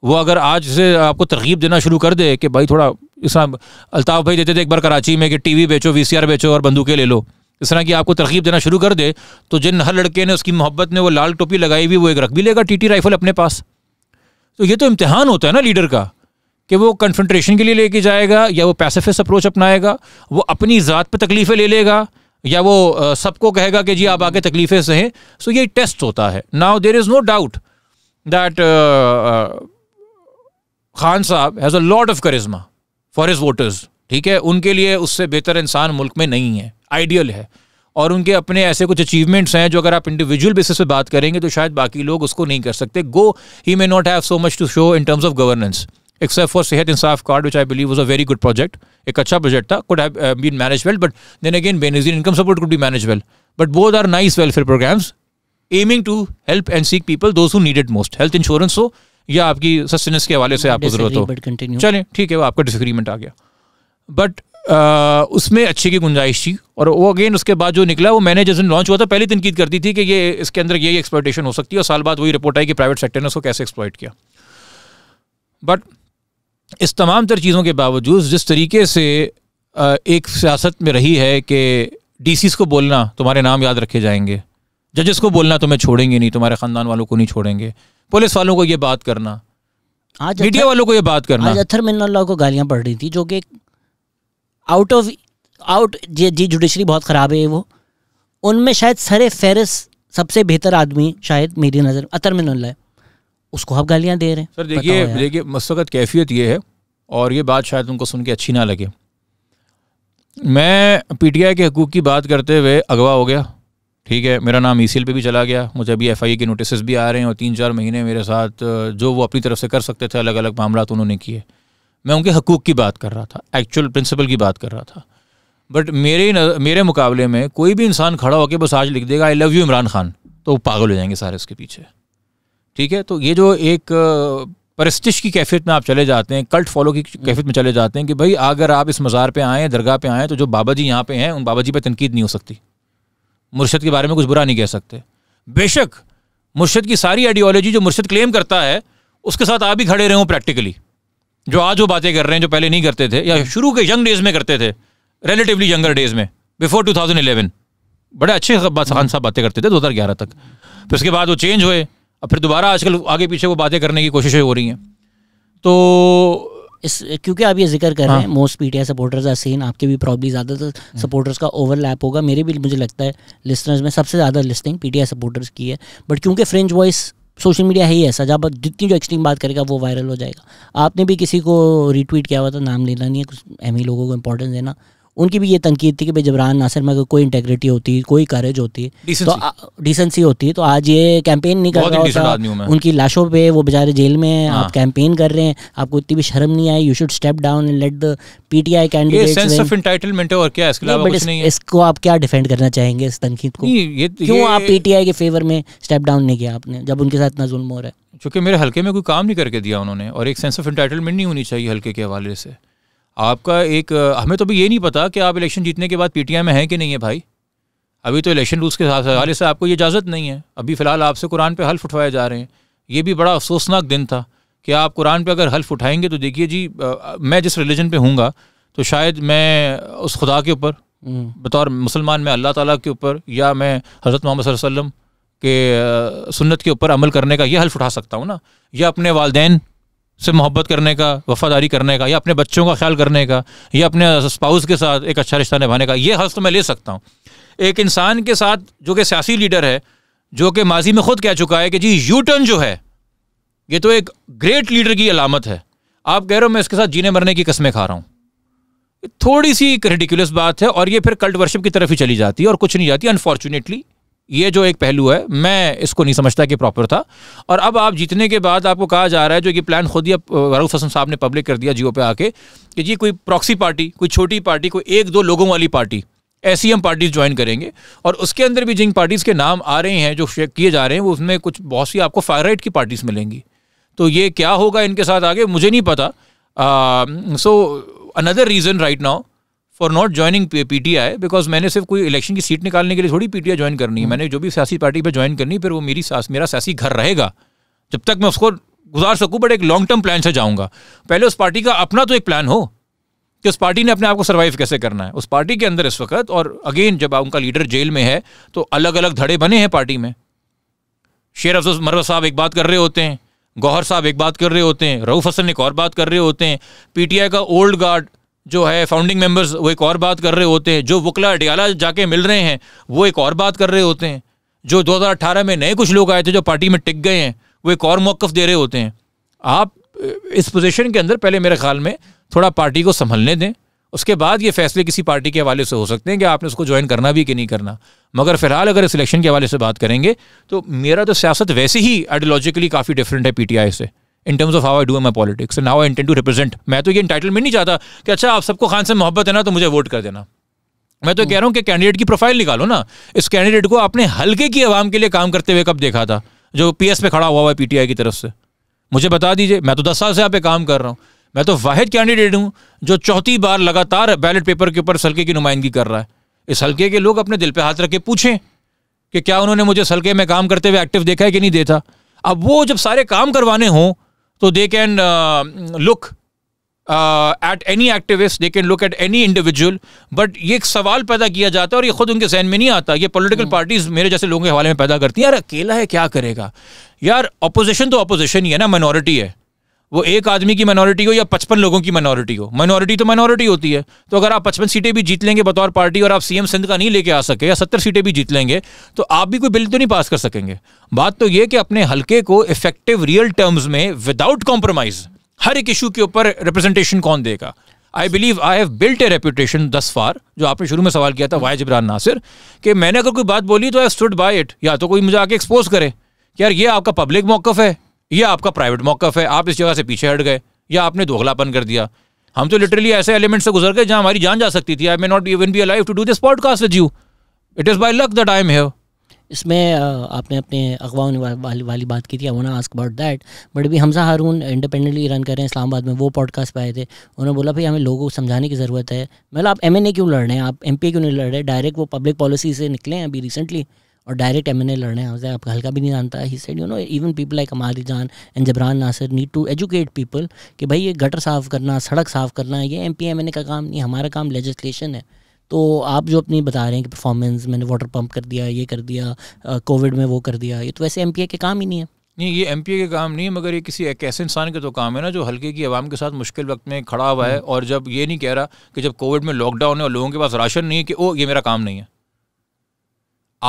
वो अगर आज से आपको तरगीब देना शुरू कर दे कि भाई थोड़ा इस तरह, अल्ताफ़ भाई देते थे एक बार कराची में कि टीवी बेचो, वीसीआर बेचो और बंदूकें ले लो, इस तरह की आपको तरगीब देना शुरू कर दे, तो जिन हर लड़के ने उसकी मोहब्बत में वो लाल टोपी लगाई हुई, वो एक रख भी लेगा टीटी राइफल अपने पास। तो ये तो इम्तिहान होता है ना लीडर का, कि वो कन्फ्रंटेशन के लिए लेके जाएगा, या वो पैसिफिस्ट अप्रोच अपनाएगा, वो अपनी ज़ात पर तकलीफ़ें ले लेगा, या वो सबको कहेगा कि जी आप आके तकलीफ़ें सहें। सो ये टेस्ट होता है। Now there is no doubt that Khan साहब has a lot of charisma for his voters, ठीक है, उनके लिए उससे बेहतर इंसान मुल्क में नहीं है, आइडियल है, और उनके अपने ऐसे कुछ अचीवमेंट्स हैं जो अगर आप इंडिविजुअल बेसिस पे बात करेंगे तो शायद बाकी लोग उसको नहीं कर सकते। गो he may not have so much to show in terms of governance except for Sehat Insaf card which I believe was a very good project, एक अच्छा प्रोजेक्ट था, could have been manage well, but then again Benazir income support could be manage well, but both are nice welfare programs aiming to help and seek people those who needed most, health insurance हो या आपकी sustenance के हवाले से आपको जरूरत हो, चलें ठीक है, वो आपका डिसएग्रीमेंट आ गया, बट उसमें अच्छे की गुंजाइश थी। और वो अगेन उसके बाद जो निकला, वो मैंने जिस दिन लॉन्च हुआ था पहले तनकीद करती थी कि ये इसके अंदर यही एक्सप्लॉयटेशन हो सकती है, और साल बाद वही रिपोर्ट आई कि प्राइवेट सेक्टर ने उसको कैसे एक्सप्लॉयट किया। बट इस तमाम तर चीज़ों के बावजूद जिस तरीके से एक सियासत में रही है कि डीसीज़ को बोलना तुम्हारे नाम याद रखे जाएंगे, जजेस को बोलना तुम्हें छोड़ेंगे नहीं, तुम्हारे ख़ानदान वालों को नहीं छोड़ेंगे, पुलिस वालों को ये बात करना, आज मीडिया वालों को ये बात करना। आज अत्थर मिन्नल्लाह को गालियाँ पड़ रही थी, जो कि आउट जी जुडिशरी बहुत ख़राब है। वो उनमें शायद सर फहरिस्त सबसे बेहतर आदमी शायद मेरी नज़र अत्थर मिन्नल्लाह है, उसको आप गालियाँ दे रहे हैं। सर देखिए मस वक्त कैफियत ये है, और ये बात शायद उनको सुन के अच्छी ना लगे, मैं पीटीआई के हकूक़ की बात करते हुए अगवा हो गया, ठीक है, मेरा नाम ईसीएल पे भी चला गया, मुझे अभी एफआईए के नोटिस भी आ रहे हैं, और 3-4 महीने मेरे साथ जो वो अपनी तरफ से कर सकते थे अलग अलग मामला तो उन्होंने किए। मैं उनके हकूक़ की बात कर रहा था, एक्चुअल प्रिंसिपल की बात कर रहा था, बट मेरे मुकाबले में कोई भी इंसान खड़ा होकर बस आज लिख देगा I love you Imran Khan, तो पागल हो जाएंगे सारे उसके पीछे, ठीक है। तो ये जो एक परस्तिश की कैफियत में आप चले जाते हैं, कल्ट फॉलो की कैफियत में चले जाते हैं कि भाई अगर आप इस मज़ार पे आएँ, दरगाह पे आएँ, तो जो बाबा जी यहाँ पे हैं उन बाबा जी पे तनकीद नहीं हो सकती, मुर्शद के बारे में कुछ बुरा नहीं कह सकते। बेशक मुर्शद की सारी आइडियोलॉजी जो मुर्शद क्लेम करता है उसके साथ आप भी खड़े रहे हो प्रैक्टिकली, जो आज वो बातें कर रहे हैं जो पहले नहीं करते थे, या शुरू के यंग डेज़ में करते थे, रिलेटिवली यंगर डेज़ में, बिफोर 2011 बड़े अच्छे खान साहब बातें करते थे 2011 तक, फिर उसके बाद वो चेंज हुए, अब फिर दोबारा आजकल आगे पीछे वो बातें करने की कोशिशें हो रही हैं। तो इस क्योंकि आप ये जिक्र कर रहे हैं most PTI supporters are same, आपके भी प्रॉब्ली ज़्यादातर सपोर्टर्स का ओवरलैप होगा, मेरे भी मुझे लगता है लिसनर्स में सबसे ज़्यादा लिस्टिंग पीटीआई सपोर्टर्स की है, बट क्योंकि फ्रेंच वॉइस सोशल मीडिया है ही ऐसा, जब जितनी जो एक्सट्रीम बात करेगा वो वायरल हो जाएगा। आपने भी किसी को रीट्वीट किया हुआ था, नाम लेना नहीं है, कुछ अहमी लोगों को इंपॉर्टेंस देना, उनकी भी ये तनकीद थी कि भाई जबरान नासिर में अगर कोई इंटेग्रिटी होती, कोई करेज होती, तो डिसेंसी होती, तो आज ये कैंपेन नहीं कर रहा होता, उनकी लाशों पे वो बेचारे जेल में हैं, आप कैंपेन कर रहे हैं, आपको इतनी भी शर्म नहीं आई। You should step down and let the PTI candidates win. ये सेंस ऑफ एंटाइटलमेंट है और क्या, इसके अलावा कुछ नहीं है। इसको आप क्या डिफेंड करना चाहेंगे इस तनकीद को? क्यों आप पीटीआई के फेवर में स्टेप डाउन नहीं किया आपने जब उनके साथ इतना जुल्म हो रहा है? क्योंकि मेरे हल्के में कोई काम नहीं करके दिया उन्होंने, और एक सेंस ऑफ एंटाइटलमेंट नहीं होनी चाहिए हल्के के हवाले से। आपका एक, हमें तो भी ये नहीं पता कि आप इलेक्शन जीतने के बाद पीटीआई में हैं कि नहीं है भाई, अभी तो इलेक्शन रूल्स के हवाले से आपको ये इजाज़त नहीं है, अभी फ़िलहाल आपसे कुरान पे हल्फ उठवाए जा रहे हैं। ये भी बड़ा अफसोसनाक दिन था कि आप कुरान पे अगर हल्फ उठाएंगे तो देखिए जी मैं जिस रिलीजन पे हूँगा तो शायद मैं उस खुदा के ऊपर बतौर मुसलमान मैं अल्लाह ताला के ऊपर या मैं हज़रत मोहम्मद सल्लल्लाहु अलैहि वसल्लम के सुन्नत के ऊपर अमल करने का यह हल्फ उठा सकता हूँ ना, या अपने वालदैन से मोहब्बत करने का, वफादारी करने का, या अपने बच्चों का ख्याल करने का, या अपने स्पाउस के साथ एक अच्छा रिश्ता निभाने का, ये हल्फ तो मैं ले सकता हूँ। एक इंसान के साथ जो कि सियासी लीडर है, जो कि माजी में ख़ुद कह चुका है कि जी यू टर्न जो है ये तो एक ग्रेट लीडर की अलामत है, आप कह रहे हो मैं इसके साथ जीने मरने की कसमें खा रहा हूँ, थोड़ी सी एक रिडिकुलस बात है और ये फिर कल्ट वर्शिप की तरफ ही चली जाती है और कुछ नहीं जाती। अनफॉर्चुनेटली ये जो एक पहलू है मैं इसको नहीं समझता कि प्रॉपर था। और अब आप जीतने के बाद आपको कहा जा रहा है, जो ये प्लान खुद ही फारूक हसन साहब ने पब्लिक कर दिया जियो पे आके, कि जी कोई प्रॉक्सी पार्टी, कोई छोटी पार्टी, कोई एक दो लोगों वाली पार्टी, ऐसी हम पार्टीज ज्वाइन करेंगे और उसके अंदर भी जिन पार्टीज़ के नाम आ रहे हैं जो शेयर किए जा रहे हैं वो उसमें कुछ बहुत सी आपको फायर राइट की पार्टीज़ मिलेंगी। तो ये क्या होगा इनके साथ आगे मुझे नहीं पता। So another reason right now for not joining PTI, because मैंने सिर्फ कोई इलेक्शन की सीट निकालने के लिए थोड़ी पीटीआई ज्वाइन करनी है, मैंने जो भी सियासी पार्टी पर ज्वाइन करनी फिर वो मेरा सियासी घर रहेगा जब तक मैं उसको गुजार सकूँ, बट एक लॉन्ग टर्म प्लान से जाऊँगा। पहले उस पार्टी का अपना तो एक प्लान हो कि उस पार्टी ने अपने आप को सर्वाइव कैसे करना है उस पार्टी के अंदर इस वक्त। और अगेन जब उनका लीडर जेल में है तो अलग अलग धड़े बने हैं पार्टी में, शेर अफजल मरवा साहब एक बात कर रहे होते हैं, गौहर साहब एक बात कर रहे होते हैं, रऊफ हसन एक और बात कर रहे होते हैं, पीटीआई का ओल्ड गार्ड जो है फाउंडिंग मेंबर्स वो एक और बात कर रहे होते हैं, जो वकला अडियाला जाके मिल रहे हैं वो एक और बात कर रहे होते हैं, जो 2018 में नए कुछ लोग आए थे जो पार्टी में टिक गए हैं वो एक और मौक़िफ़ दे रहे होते हैं। आप इस पोजीशन के अंदर पहले मेरे ख्याल में थोड़ा पार्टी को संभलने दें, उसके बाद ये फैसले किसी पार्टी के हवाले से हो सकते हैं कि आपने उसको ज्वाइन करना भी कि नहीं करना। मगर फिलहाल अगर इस इलेक्शन के हवाले से बात करेंगे तो मेरा तो सियासत वैसे ही आइडियोलॉजिकली काफ़ी डिफरेंट है पीटीआई से, in terms of how I do my politics and how I intend to represent. मैं तो ये एंटाइटलमेंट नहीं चाहता कि अच्छा आप सबको खान से मोहब्बत है ना तो मुझे वोट कर देना। मैं तो कह रहा हूँ कि कैंडिडेट की प्रोफाइल निकालो ना, इस कैंडिडेट को आपने हल्के की आवाम के लिए काम करते हुए कब देखा था जो PS पे खड़ा हुआ है पीटीआई की तरफ से, मुझे बता दीजिए। मैं तो 10 साल से यहाँ पे काम कर रहा हूँ, मैं तो वाहिद कैंडिडेट हूँ जो चौथी बार लगातार बैलेट पेपर के ऊपर इस हल्के की नुमाइंदगी कर रहा है। इस हल्के के लोग अपने दिल पे हाथ रख के पूछें कि क्या उन्होंने मुझे इस हल्के में काम करते हुए एक्टिव देखा है कि नहीं देखा। अब वो जब सारे काम करवाने हों तो they can look at any activist, they can look at any individual, but ये एक सवाल पैदा किया जाता है और ये खुद उनके जहन में नहीं आता। ये पॉलिटिकल पार्टीज़ मेरे जैसे लोगों के हवाले में पैदा करती हैं, यार अकेला है क्या करेगा, यार अपोजिशन तो अपोजिशन ही है ना, माइनॉरिटी है, वो एक आदमी की माइनॉरिटी हो या 55 लोगों की माइनॉरिटी हो, माइनॉरिटी तो माइनॉरिटी होती है। तो अगर आप 55 सीटें भी जीत लेंगे बतौर पार्टी और आप सीएम सिंध का नहीं लेके आ सके या 70 सीटें भी जीत लेंगे तो आप भी कोई बिल तो नहीं पास कर सकेंगे। बात तो ये कि अपने हल्के को इफेक्टिव रियल टर्म्स में विदाउट कॉम्प्रोमाइज हर एक इशू के ऊपर रिप्रेजेंटेशन कौन देगा। I believe I have built a reputation thus far, जो आपने शुरू में सवाल किया था वाई जिब्रान नासिर, कि मैंने अगर कोई बात बोली तो आई स्टूड बाय इट। या तो कोई मुझे आके एक्सपोज करे कि यार ये आपका पब्लिक मौक़िफ़ है, यह आपका प्राइवेट मौक़िफ़ है, आप इस जगह से पीछे हट गए या आपने दोगलापन कर दिया। हम तो लिटरली ऐसे एलिमेंट से गुजर गए जहाँ हमारी जान जा सकती थी। I may not even be alive to do this podcast with you, it is by luck that I am here. इसमें आपने अपने अगवाओं वाली बात की थी, I want to ask about that, but अभी हमज़ा हारून इंडिपेंडेंटली रन कर रहे हैं इस्लामाबाद में, वो पॉडकास्ट पे आए थे, उन्होंने बोला भाई हमें लोगों को समझाने की ज़रूरत है, मतलब आप MNA क्यों लड़ रहे हैं, आप MP क्यों नहीं लड़ रहे, डायरेक्ट वो पब्लिक पॉलिसी से निकले हैं अभी रिसेंटली और डायरेक्ट MNA लड़ने हैं, आपका हल्का भी नहीं जानता। He said you know even people like हमारी जान and Jibran Nasir need to educate people कि भाई ये गटर साफ़ करना, सड़क साफ़ करना, ये MP MNA का काम नहीं, हमारा काम लेजिस्लेशन है। तो आप जो अपनी बता रहे हैं कि परफॉर्मेंस मैंने वाटर पंप कर दिया, ये कर दिया, कोविड में वो कर दिया, ये तो वैसे MPA के काम ही नहीं है। नहीं, ये MPA के काम नहीं है, मगर ये किसी एक ऐसे इंसान के तो काम है ना जो हल्के की आवाम के साथ मुश्किल वक्त में खड़ा हुआ है। और जब ये नहीं कह रहा कि जब कोविड में लॉकडाउन है और लोगों के पास राशन नहीं है कि ओ ये मेरा काम नहीं है।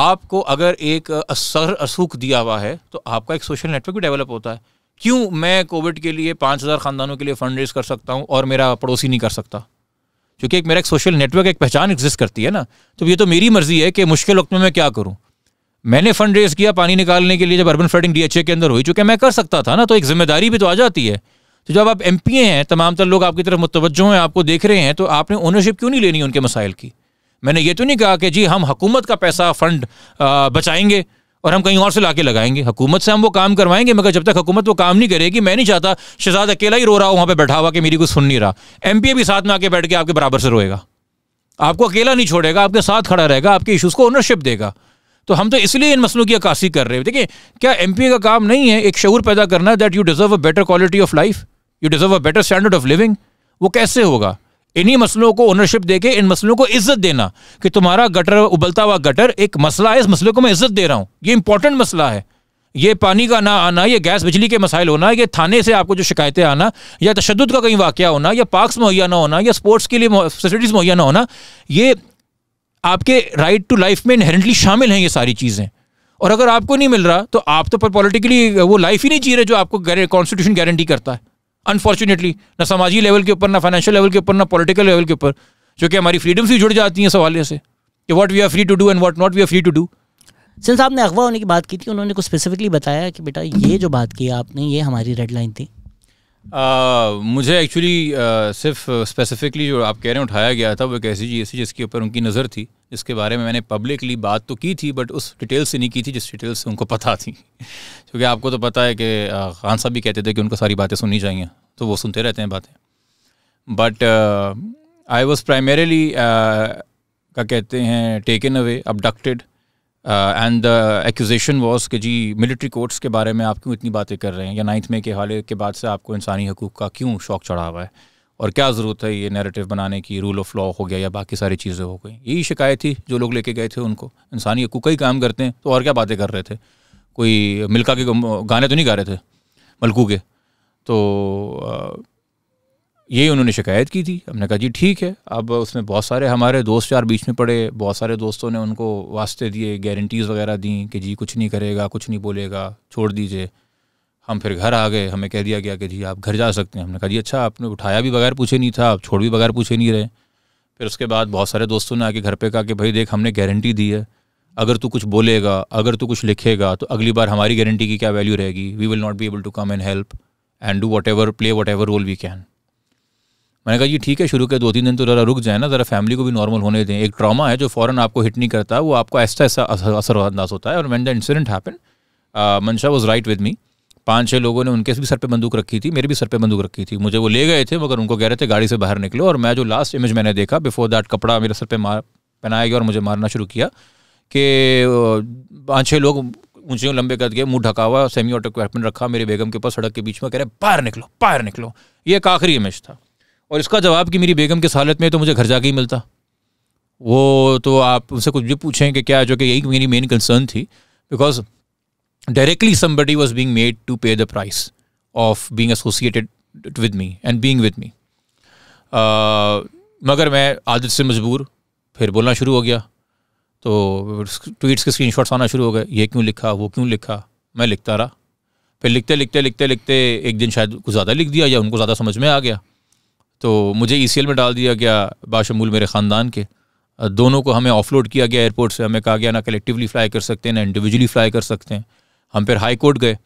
आपको अगर एक असर असूख दिया हुआ है तो आपका एक सोशल नेटवर्क भी डेवलप होता है। क्यों मैं कोविड के लिए 5000 ख़ानदानों के लिए फ़ंड रेज कर सकता हूँ और मेरा पड़ोसी नहीं कर सकता, क्योंकि एक मेरा एक सोशल नेटवर्क, एक पहचान एग्जिस्ट करती है ना। तो ये तो मेरी मर्ज़ी है कि मुश्किल वक्त में मैं क्या करूँ। मैंने फ़ंड रेज़ किया पानी निकालने के लिए जब अर्बन फ्लडिंग DHA के अंदर हुई, चूँकि मैं कर सकता था ना, तो एक ज़िम्मेदारी भी तो आ जाती है। तो जब आप MPA हैं, तमाम तर लोग आपकी तरफ मुतवज्जो हैं, आपको देख रहे हैं, तो आपने ओनरशिप क्यों नहीं लेनी उनके मसाइल की। मैंने ये तो नहीं कहा कि जी हम हुकूमत का पैसा फ़ंड बचाएंगे और हम कहीं और से लाके लगाएंगे, हुकूमत से हम वो काम करवाएंगे, मगर जब तक हुकूमत वो काम नहीं करेगी मैं नहीं चाहता शहजाद अकेला ही रो रहा हो वहाँ पे बैठा हुआ कि मेरी कुछ सुन नहीं रहा। MPA भी साथ में आके बैठ के आपके बराबर से रोएगा, आपको अकेला नहीं छोड़ेगा, आपके साथ खड़ा रहेगा, आपके इशूज़ को ओनरशिप देगा। तो हम तो इसलिए इन मसलों की अक्कासी कर रहे हैं। देखिए, क्या एमपीए का काम नहीं है एक शऊर पैदा करना that you deserve a better quality of life, you deserve a better standard of living? वो कैसे होगा? इन्हीं मसलों को ओनरशिप देके, इन मसलों को इज्जत देना कि तुम्हारा गटर, उबलता हुआ गटर एक मसला है, इस मसले को मैं इज्जत दे रहा हूँ, ये इंपॉर्टेंट मसला है। ये पानी का ना आना, ये गैस बिजली के मसाइल होना, ये थाने से आपको जो शिकायतें आना, या तशद्दुद का कहीं वाकया होना, या पार्क्स मुहैया ना होना, या स्पोर्ट्स के लिए फैसिलिटीज़ मुहैया ना होना, ये आपके राइट टू लाइफ में इनहेरेंटली शामिल हैं ये सारी चीज़ें। और अगर आपको नहीं मिल रहा तो आप तो पर पॉलिटिकली वो लाइफ ही नहीं जी रहे जो आपको कॉन्स्टिट्यूशन गारंटी करता है। अनफॉर्चुनेटली ना सामाजिक लेवल के ऊपर, ना फाइनेंशियल लेवल के ऊपर, ना पॉलिटिकल लेवल के ऊपर, जो कि हमारी फ्रीडम से जुड़ जाती हैं सवाले से कि what we are free to do and what not we are free to do. Since आपने अगवा होने की बात की थी, उन्होंने कुछ स्पेसिफिकली बताया कि बेटा ये जो बात की आपने, ये हमारी रेड लाइन थी? मुझे एक्चुअली सिर्फ स्पेसिफिकली जो आप कह रहे हैं उठाया गया था वो एक ऐसी चीज़ थी जिसके ऊपर उनकी नज़र थी, जिसके बारे में मैंने पब्लिकली बात तो की थी बट उस डिटेल से नहीं की थी जिस डिटेल से उनको पता थी। क्योंकि आपको तो पता है कि खान साहब भी कहते थे कि उनको सारी बातें सुननी चाहिए, तो वो सुनते रहते हैं बातें। बट आई वॉज प्राइमरीली का कहते हैं taken away, abducted, and the accusation was कि जी मिलिट्री कोर्ट्स के बारे में आप क्यों इतनी बातें कर रहे हैं, या 9 मई के हवाले के बाद से आपको इंसानी हकूक़ का क्यों शौक़ चढ़ा हुआ है, और क्या ज़रूरत है ये नैरेटिव बनाने की, रूल ऑफ लॉ हो गया या बाकी सारी चीज़ें हो गई। यही शिकायत थी जो लोग लेके गए थे उनको, इंसानी हकूक़ का ही काम करते हैं तो और क्या बातें कर रहे थे, कोई मिल्का के गाने तो नहीं गा रहे थे मलकू के। तो यही उन्होंने शिकायत की थी। हमने कहा जी ठीक है। अब उसमें बहुत सारे हमारे दोस्त यार बीच में पड़े, बहुत सारे दोस्तों ने उनको वास्ते दिए, गारंटीज़ वगैरह दी कि जी कुछ नहीं करेगा, कुछ नहीं बोलेगा, छोड़ दीजिए। हम फिर घर आ गए, हमें कह दिया गया कि जी आप घर जा सकते हैं। हमने कहा जी अच्छा, आपने उठाया भी बगैर पूछे नहीं था, आप छोड़ भी बगैर पूछे नहीं रहे। फिर उसके बाद बहुत सारे दोस्तों ने आके घर पर कहा कि भाई देख, हमने गारंटी दी है, अगर तू कुछ बोलेगा, अगर तू कुछ लिखेगा तो अगली बार हमारी गारंटी की क्या वैल्यू रहेगी, we will not be able to come and help and do whatever, play whatever role we can. मैंने कहा जी ठीक है, शुरू के 2-3 दिन तो ज़रा रुक जाए ना, ज़रा फैमिली को भी नॉर्मल होने दें। एक ट्रॉमा है जो फ़ौरन आपको हिट नहीं करता, वो आपको ऐसा ऐसा असरअंदाज होता है। और when the incident happen, Mansha was right with me. 5-6 लोगों ने उनके भी सर पे बंदूक रखी थी, मेरे भी सर पे बंदूक रखी थी। मुझे वो ले गए थे मगर उनको कह रहे थे गाड़ी से बाहर निकलो। और मैं जो लास्ट इमेज मैंने देखा, बिफोर दैट कपड़ा मेरे सर पर पहनाया गया और मुझे मारना शुरू किया कि 5-6 लोग ऊँचे लंबे कद के, मुँह ढका हुआ, सेमी ऑटो वेपन रखा मेरे बेगम के ऊपर, सड़क के बीच में कह रहे बाहर निकलो, बाहर निकलो। ये एक आखिरी इमेज था। और इसका जवाब कि मेरी बेगम की हालत में तो मुझे घर जाके ही मिलता। वो तो आप उनसे कुछ भी पूछें कि क्या, जो कि यही मेरी मेन कंसर्न थी, because directly somebody was being made to pay the price of being associated with me and being with me. मगर मैं आदत से मजबूर फिर बोलना शुरू हो गया, तो ट्वीट्स के स्क्रीनशॉट्स आना शुरू हो गए, ये क्यों लिखा, वो क्यों लिखा। मैं लिखता रहा, फिर लिखते लिखते लिखते लिखते एक दिन शायद कुछ ज़्यादा लिख दिया या उनको ज़्यादा समझ में आ गया, तो मुझे ECL में डाल दिया गया, बाशमूल मेरे ख़ानदान के। दोनों को हमें ऑफलोड किया गया एयरपोर्ट से। हमें कहा गया ना कलेक्टिवली फ़्लाई कर सकते हैं, ना इंडिविजुअली फ़्लाई कर सकते हैं। हम फिर हाई कोर्ट गए,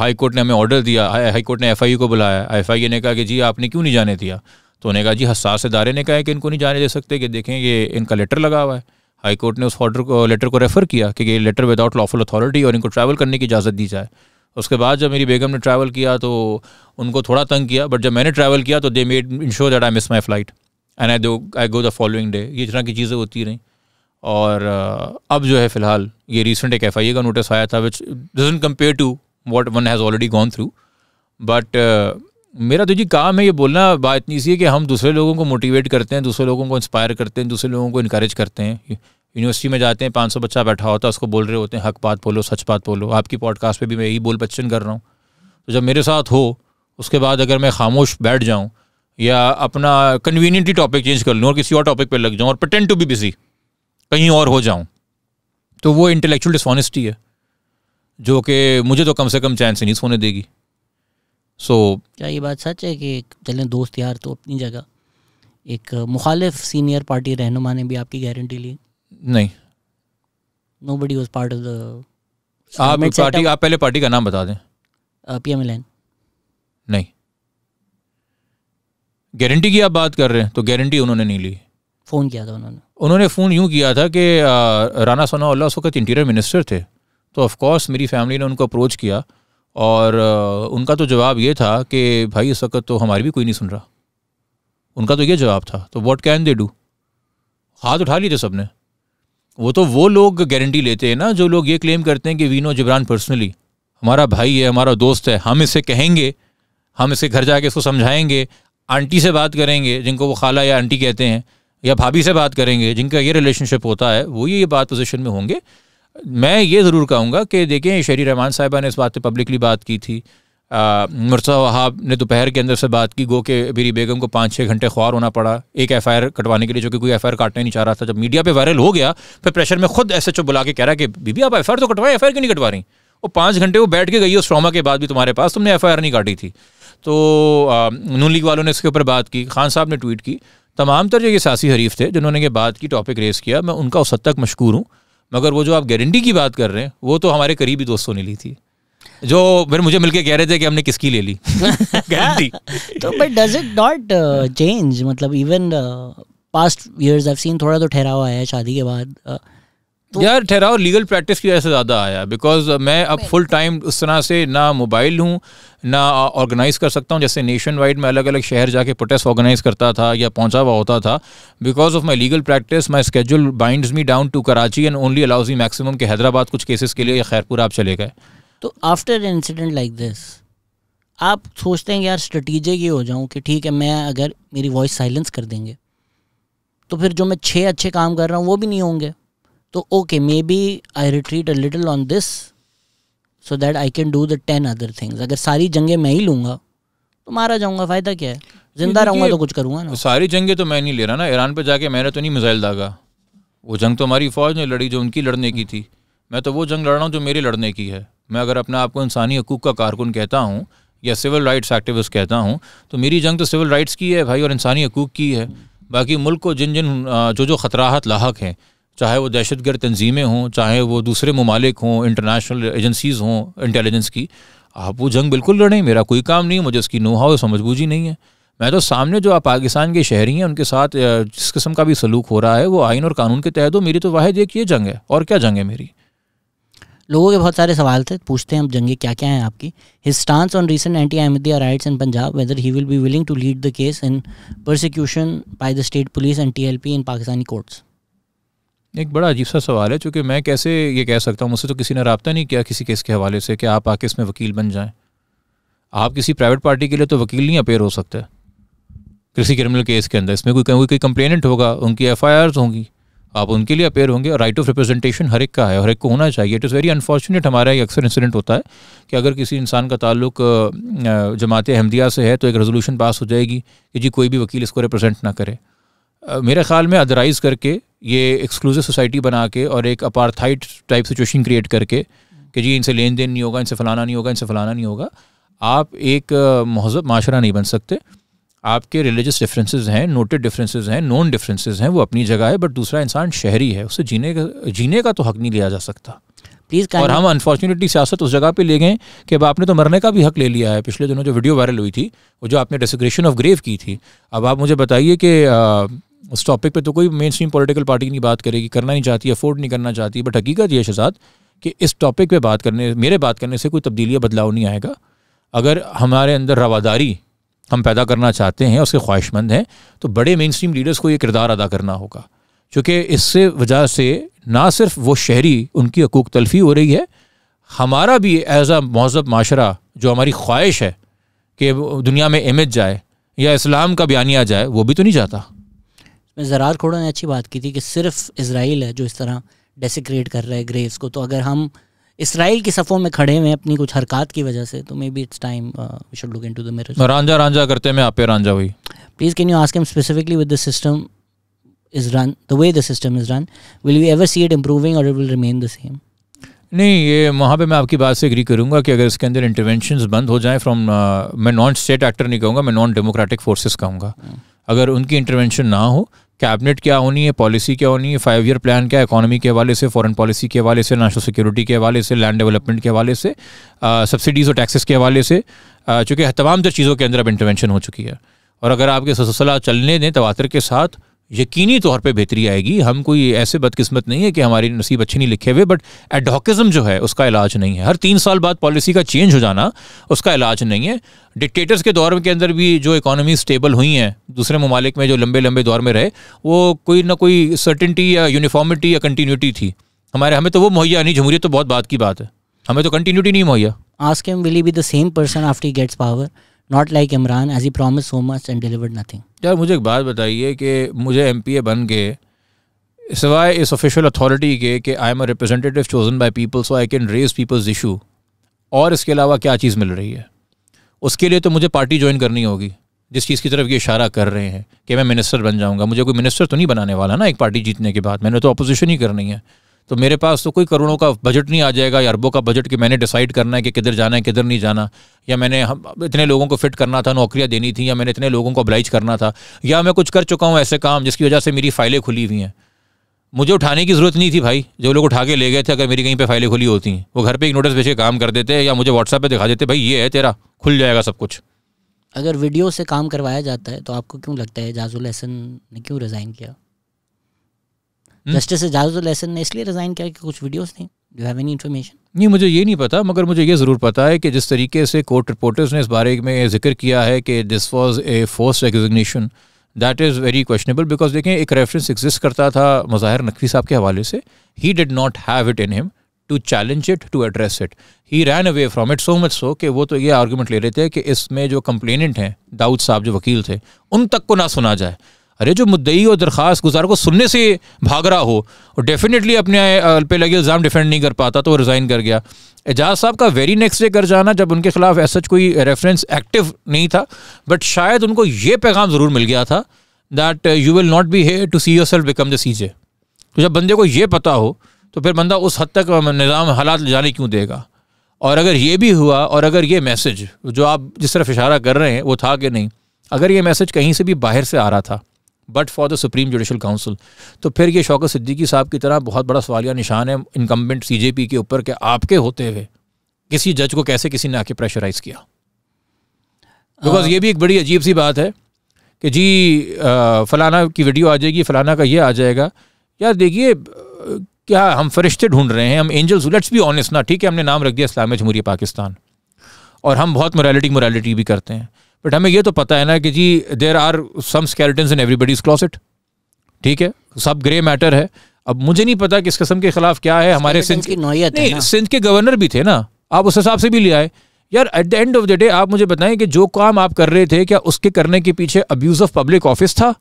हाई कोर्ट ने हमें ऑर्डर दिया, हाई कोर्ट ने FIU को बुलाया। FIU ने कहा कि जी आपने क्यों नहीं जाने दिया, तो उन्होंने कहा जी हसास इदारे ने कहा है कि इनको नहीं जाने दे सकते, कि देखें ये इनका लेटर लगा हुआ है। हाई कोर्ट ने उस ऑर्डर को, लेटर को रेफ़र किया कि ये लेटर विदाउट लॉफुल अथॉरिटी और इनको ट्रैवल करने की इजाज़त दी जाए। उसके बाद जब मेरी बेगम ने ट्रैवल किया तो उनको थोड़ा तंग किया, बट जब मैंने ट्रैवल किया तो they made insure that I miss my flight and I go the following day. ये तरह की चीज़ें होती रहीं। और अब जो है फ़िलहाल ये रिसेंट एक FIA का नोटिस आया था which doesn't compare to what one has already gone through. But मेरा तो जी काम है ये बोलना, बात नहीं सी है कि हम दूसरे लोगों को मोटिवेट करते हैं, दूसरे लोगों को इंस्पायर करते हैं, दूसरे लोगों को इनक्रेज करते हैं। यूनिवर्सिटी में जाते हैं, 500 बच्चा बैठा होता है, उसको बोल रहे होते हैं हक बात बोलो, सच बात बोलो। आपकी पॉडकास्ट पे भी मैं यही बोल बच्चन कर रहा हूँ। तो जब मेरे साथ हो, उसके बाद अगर मैं खामोश बैठ जाऊँ या अपना कन्वीनियंटली टॉपिक चेंज कर लूँ और किसी और टॉपिक पे लग जाऊँ और प्रिटेंड टू बी बिजी, कहीं और हो जाऊँ, तो वो इंटेलेक्चुअल डिसऑनेस्टी है जो कि मुझे तो कम से कम चैन से नहीं सोने देगी। सो क्या ये बात सच है कि चलें दोस्त यार तो अपनी जगह, एक मुखालिफ सीनियर पार्टी रहनुमा ने भी आपकी गारंटी ली? नहीं, nobody was part of the party. आप पहले पार्टी का नाम बता दें। PMLN। नहीं, गारंटी की आप बात कर रहे हैं, तो गारंटी उन्होंने नहीं ली। फ़ोन किया था उन्होंने, फ़ोन यूँ किया था कि राना सनाउल्लाह उस वक्त इंटीरियर मिनिस्टर थे, तो ऑफकोर्स मेरी फैमिली ने उनको अप्रोच किया और उनका तो जवाब ये था कि भाई इस वक्त तो हमारी भी कोई नहीं सुन रहा। उनका तो ये जवाब था, तो व्हाट कैन दे डू। हाथ उठा लिए थे सब ने। वो लोग गारंटी लेते हैं ना जो लोग ये क्लेम करते हैं कि वी नो जिब्रान पर्सनली, हमारा भाई है, हमारा दोस्त है, हम इसे कहेंगे, हम इसे घर जाके इसको समझाएंगे, आंटी से बात करेंगे जिनको वो खाला या आंटी कहते हैं, या भाभी से बात करेंगे जिनका ये रिलेशनशिप होता है, वो ये बात पोजीशन में होंगे। मैं ये ज़रूर कहूँगा कि देखें शहरी रहमान साहिबा ने इस बात पे पब्लिकली बात की थी, मिर्ज़ा वहाब ने दोपहर के अंदर से बात की, गो के बीरी बेगम को 5-6 घंटे ख्वार होना पड़ा एक एफआईआर कटवाने के लिए, जो कि कोई एफआईआर काटना नहीं चाह रहा था। जब मीडिया पे वायरल हो गया फिर प्रेशर में खुद SHO बुला के कह रहा कि बीबी आप एफआईआर तो कटवाएं, एफआईआर क्यों नहीं कटवा रही? वो 5 घंटे वो बैठ के गई उस ट्रॉमा के बाद भी तुम्हारे पास, तुमने एफआईआर नहीं काटी थी। तो नून लीग वालों ने इसके ऊपर बात की, खान साहब ने ट्वीट की, तमाम तर जो ये सियासी हरीफ थे जिन्होंने ये बात की, टॉपिक रेस किया, मैं उनका उस हद तक मशकूर हूँ। मगर वो जो आप गारंटी की बात कर रहे हैं वो तो हमारे करीबी दोस्तों ने ली थी, जो फिर मुझे मिलके कह रहे थे कि हमने किसकी ले ली गारंटी। तो but does it not change, मतलब even past years I have seen थोड़ा तो ठहराव आया है शादी के बाद। तो यार ठहराव लीगल प्रैक्टिस की वजह से ज़्यादा आया, बिकॉज मैं अब फुल टाइम उस तरह से ना मोबाइल हूँ ना ऑर्गेनाइज़ कर सकता हूँ, जैसे नेशन वाइड मैं अलग अलग शहर जाके प्रोटेस्ट ऑर्गेनाइज़ करता था या पहुँचा हुआ होता था। Because of my legal practice my schedule binds me down to Karachi and only allows me maximum के हैदराबाद कुछ केसेस के लिए या खैरपुर आप चले गए। तो आफ्टर इंसिडेंट लाइक दिस आप सोचते हैं यार स्ट्रेटेजिक ये हो जाऊँ कि ठीक है मैं अगर मेरी वॉइस साइलेंस कर देंगे तो फिर जो मैं 6 अच्छे काम कर रहा हूँ वो भी नहीं होंगे, तो okay may be I retreat a little on this so that I can do the 10 other things. अगर सारी जंगे मैं ही लूँगा तो मारा जाऊँगा, फ़ायदा क्या है, जिंदा रहूँगा तो कुछ करूँगा ना। सारी जंगे तो मैं नहीं ले रहा ना, ईरान पे जाके मैंने तो नहीं मिसाइल दागा, वो जंग तो हमारी फ़ौज ने लड़ी जो उनकी लड़ने की थी, मैं तो वो जंग लड़ रहा हूँ जो मेरी लड़ने की है। मैं अगर अपने आप को इंसानी हकूक़ का कारकुन कहता हूँ या सिविल राइट्स एक्टिविस्ट कहता हूँ तो मेरी जंग तो सिविल राइट्स की है भाई और इंसानी हकूक़ की है। बाकी मुल्क को जिन जिन जो जो ख़तराहत लाहक हैं, चाहे वो दहशतगर्द तंजीमें हों, चाहे वो दूसरे ममालिक हों, इंटरनेशनल एजेंसीज़ हों इंटेलिजेंस की, आप वो जंग बिल्कुल लड़ें, मेरा कोई काम नहीं, मुझे उसकी नो हाउ समझ बूझी नहीं है। मैं तो सामने जो आप पाकिस्तान के शहरी हैं उनके साथ जिस किस्म का भी सलूक हो रहा है वो आइन और कानून के तहत हो। मेरी तो वाहिद एक ये जंग है, और क्या जंग है मेरी। लोगों के बहुत सारे सवाल थे, पूछते हैं हम जंगे क्या क्या हैं आपकी। His stance on recent anti Ahmadiyya rights in Punjab, whether he will be willing to lead the case in persecution by the state police and TLP in Pakistani courts. एक बड़ा अजीब सा सवाल है, क्योंकि मैं कैसे ये कह सकता हूँ, मुझसे तो किसी ने रब्ता नहीं किया किसी केस के हवाले से कि आप आके इसमें वकील बन जाएं। आप किसी प्राइवेट पार्टी के लिए तो वकील नहीं अपेयर हो सकते किसी क्रिमिनल केस के अंदर। इसमें कोई कंप्लेनेंट होगा, उनकी FIRs होंगी, आप उनके लिए अपेयर होंगे। राइट ऑफ रिप्रेजेंटेशन हर एक का है और एक को होना चाहिए। इट इज़ वेरी अनफॉर्चुनेट, हमारा ये अक्सर इंसिडेंट होता है कि अगर किसी इंसान का ताल्लुक जमात अहमदिया से है तो एक रेजोल्यूशन पास हो जाएगी कि जी कोई भी वकील इसको रिप्रेजेंट ना करे। मेरे ख्याल में अदराइज़ करके ये एक्सक्लूसिव सोसाइटी बना के और एक अपार्थाइड टाइप सिचुएशन क्रिएट करके कि जी इनसे लेन देन नहीं होगा, इनसे फलाना नहीं होगा, इनसे फलाना नहीं होगा, आप एक महज़ब माशरा नहीं बन सकते। आपके रिलीजियस डिफरेंसेस हैं, नोटेड डिफरेंसेस हैं, नॉन डिफरेंसेस हैं, वो अपनी जगह है, बट दूसरा इंसान शहरी है, उससे जीने का तो हक नहीं लिया जा सकता। प्लीज़। और हम अनफॉर्चुनेटली सियासत उस जगह पे ले गए कि अब आपने तो मरने का भी हक ले लिया है। पिछले दिनों जो वीडियो वायरल हुई थी वो जो आपने डेसिग्रेशन ऑफ ग्रेव की थी, अब आप मुझे बताइए कि उस टॉपिक पे तो कोई मेन स्ट्रीम पॉलिटिकल पार्टी नहीं बात करेगी, करना नहीं चाहती, अफोर्ड नहीं करना चाहती। बट हकीकत ये शहजाद कि इस टॉपिक पे मेरे बात करने से कोई तब्दीली या बदलाव नहीं आएगा। अगर हमारे अंदर रवादारी हम पैदा करना चाहते हैं, उसके ख्वाहिशमंद हैं, तो बड़े मेन स्ट्रीम लीडर्स को ये किरदार अदा करना होगा, क्योंकि इससे वजह से ना सिर्फ वो शहरी उनकी हकूक़ तलफी हो रही है, हमारा भी एज़ अ महज़ब माशरा जो हमारी ख्वाहिश है कि दुनिया में इमेज जाए या इस्लाम का बयानिया जाए, वो भी तो नहीं जाता। मैं ज़रार खोड़ा ने अच्छी बात की थी कि सिर्फ इज़राइल है जो इस तरह डेसिक्रेट कर रहा है ग्रेव्स को, तो अगर हम इज़राइल की सफ़ों में खड़े हुए हैं अपनी कुछ हरकत की वजह से, तो may be it's time we should look into the mirror. रांझा करते में आप पे रांझा हुई। Please can you ask him specifically with the system is run, the way the system is run, will we ever see it improving और it will remain the same? नहीं, ये वहाँ पे मैं आपकी बात से एग्री करूँगा कि अगर इसके अंदर इंटरवेंशंस बंद हो जाएँ फ्रॉम, मैं नॉन स्टेट एक्टर नहीं कहूँगा, मैं नॉन डेमोक्रेटिक फोर्सेस कहूँगा। अगर उनकी इंटरवेंशन ना हो, कैबिनेट क्या होनी है, पॉलिसी क्या होनी है, 5 ईयर प्लान क्या है, इकॉनमी के हवाले से, फॉरेन पॉलिसी के हवाले से, नेशनल सिक्योरिटी के हवाले से, लैंड डेवलपमेंट के हवाले से, सब्सिडीज़ और टैक्सेस के हवाले से, चूँकि तमाम चीज़ों के अंदर अब इंटरवेंशन हो चुकी है। और अगर आपके सिलसिला चलने दें तवातर के साथ यकीनी तौर पे बेहतरी आएगी। हम कोई ऐसे बदकिस्मत नहीं है कि हमारे नसीब अच्छे नहीं लिखे हुए, बट एडॉकिज़म जो है उसका इलाज नहीं है। हर 3 साल बाद पॉलिसी का चेंज हो जाना उसका इलाज नहीं है। डिक्टेटर्स के दौर के अंदर भी जो इकॉनमी स्टेबल हुई हैं दूसरे ममालिक में, जो लंबे लंबे दौर में रहे, वो कोई ना कोई सर्टेनिटी या यूनिफॉर्मिटी या कंटिन्यूटी थी। हमें तो वो मुहैया नहीं। जमहूरियत तो बहुत बात की बात है, हमें तो कंटिन्यूटी नहीं मुहैया। Ask him, will he be the same person after he gets power? Not like Imran, as he promised so much and delivered nothing. यार मुझे एक बात बताइए कि मुझे MPA बन के सिवाय इस ऑफिशियल अथॉरिटी के कि I am a representative chosen by people so I can raise people's issue, और इसके अलावा क्या चीज़ मिल रही है? उसके लिए तो मुझे पार्टी ज्वाइन करनी होगी, जिस चीज़ की तरफ ये इशारा कर रहे हैं कि मैं मिनिस्टर बन जाऊँगा। मुझे कोई मिनिस्टर तो नहीं बनाने वाला ना एक पार्टी जीतने के बाद, मैंने तो अपोजिशन ही करनी है। तो मेरे पास तो कोई करोड़ों का बजट नहीं आ जाएगा या अरबों का बजट कि मैंने डिसाइड करना है कि किधर जाना है किधर नहीं जाना, या मैंने इतने लोगों को फिट करना था, नौकरियां देनी थी, या मैंने इतने लोगों को अब्लाइज करना था, या मैं कुछ कर चुका हूं ऐसे काम जिसकी वजह से मेरी फाइलें खुली हुई हैं। मुझे उठाने की ज़रूरत नहीं थी भाई, जो लोग उठा के ले गए थे अगर मेरी कहीं पर फाइलें खुली होती हैं वो घर पर एक नोटिस भेज के काम कर देते या मुझे व्हाट्सएप पर दिखा देते, भाई ये है तेरा, खुल जाएगा सब कुछ। अगर वीडियो से काम करवाया जाता है तो आपको क्यों लगता है एजाजुल अहसन ने क्यों रिज़ाइन किया? जस्टिस एजाजुल अहसन ने इसलिए रिज़ाइन किया कि कुछ वीडियोस नहीं। Do you have any information? नहीं, मुझे ये नहीं पता, मगर मुझे ये ज़रूर पता है कि जिस तरीके से कोर्ट रिपोर्टर्स ने इस बारे में जिक्र किया है कि this was a forced resignation, that is very questionable. Because देखें, एक रेफरेंस एग्जिस्ट करता था मुज़ाहिर नकवी साहब के हवाले से, he did not have it in him to challenge it, to address it, he ran away from it so much so कि वो तो ये आर्गूमेंट ले रहे थे कि इसमें जो कंप्लेनेंट हैं दाऊद साहब जो वकील थे उन तक को ना सुना जाए। अरे जो मुद्दई और दरख्वास्त गुजार को सुनने से भाग रहा हो और डेफिनेटली अपने पे लगे इल्ज़ाम डिफेंड नहीं कर पाता तो वो रिज़ाइन कर गया। एजाज साहब का वेरी नेक्स्ट डे कर जाना, जब उनके खिलाफ ऐसा कोई रेफरेंस एक्टिव नहीं था, बट शायद उनको ये पैगाम ज़रूर मिल गया था that you will not be here to see yourself become the CJ. तो जब बंदे को ये पता हो तो फिर बंदा उस हद तक निज़ाम हालात ले जाने क्यों देगा? और अगर ये भी हुआ, और अगर ये मैसेज जो आप जिस तरफ इशारा कर रहे हैं वो था कि नहीं, अगर ये मैसेज कहीं से भी बाहर से आ रहा था but for the supreme judicial council, तो फिर ये शौकत सिद्दीकी साहब की तरह बहुत बड़ा सवालिया निशान है इनकम्बेंट सीजेपी के ऊपर कि आपके होते हुए किसी जज को कैसे किसी ने आके प्रेशराइज किया। बिकॉज ये भी एक बड़ी अजीब सी बात है कि जी फलाना की वीडियो आ जाएगी, फलाना का ये आ जाएगा। यार देखिए, क्या हम फरिश्ते ढूंढ रहे हैं? हम एंजल्स? लेट्स बी ऑनेस्ट ना। ठीक है, हमने नाम रख दिया इस्लामिया जमहूरिया पाकिस्तान और हम बहुत मोरालिटी भी करते हैं, बट हमें ये तो पता है ना कि जी there are some skeletons in everybody's closet. ठीक है, सब ग्रे मैटर है। अब मुझे नहीं पता किस किस्म के खिलाफ क्या है। हमारे सिंध की नौयत है ना, सिंध के गवर्नर भी थे ना, आप उस हिसाब से भी ले आए। यार at the end of the day आप मुझे बताएं कि जो काम आप कर रहे थे, क्या उसके करने के पीछे अब्यूज ऑफ पब्लिक ऑफिस था?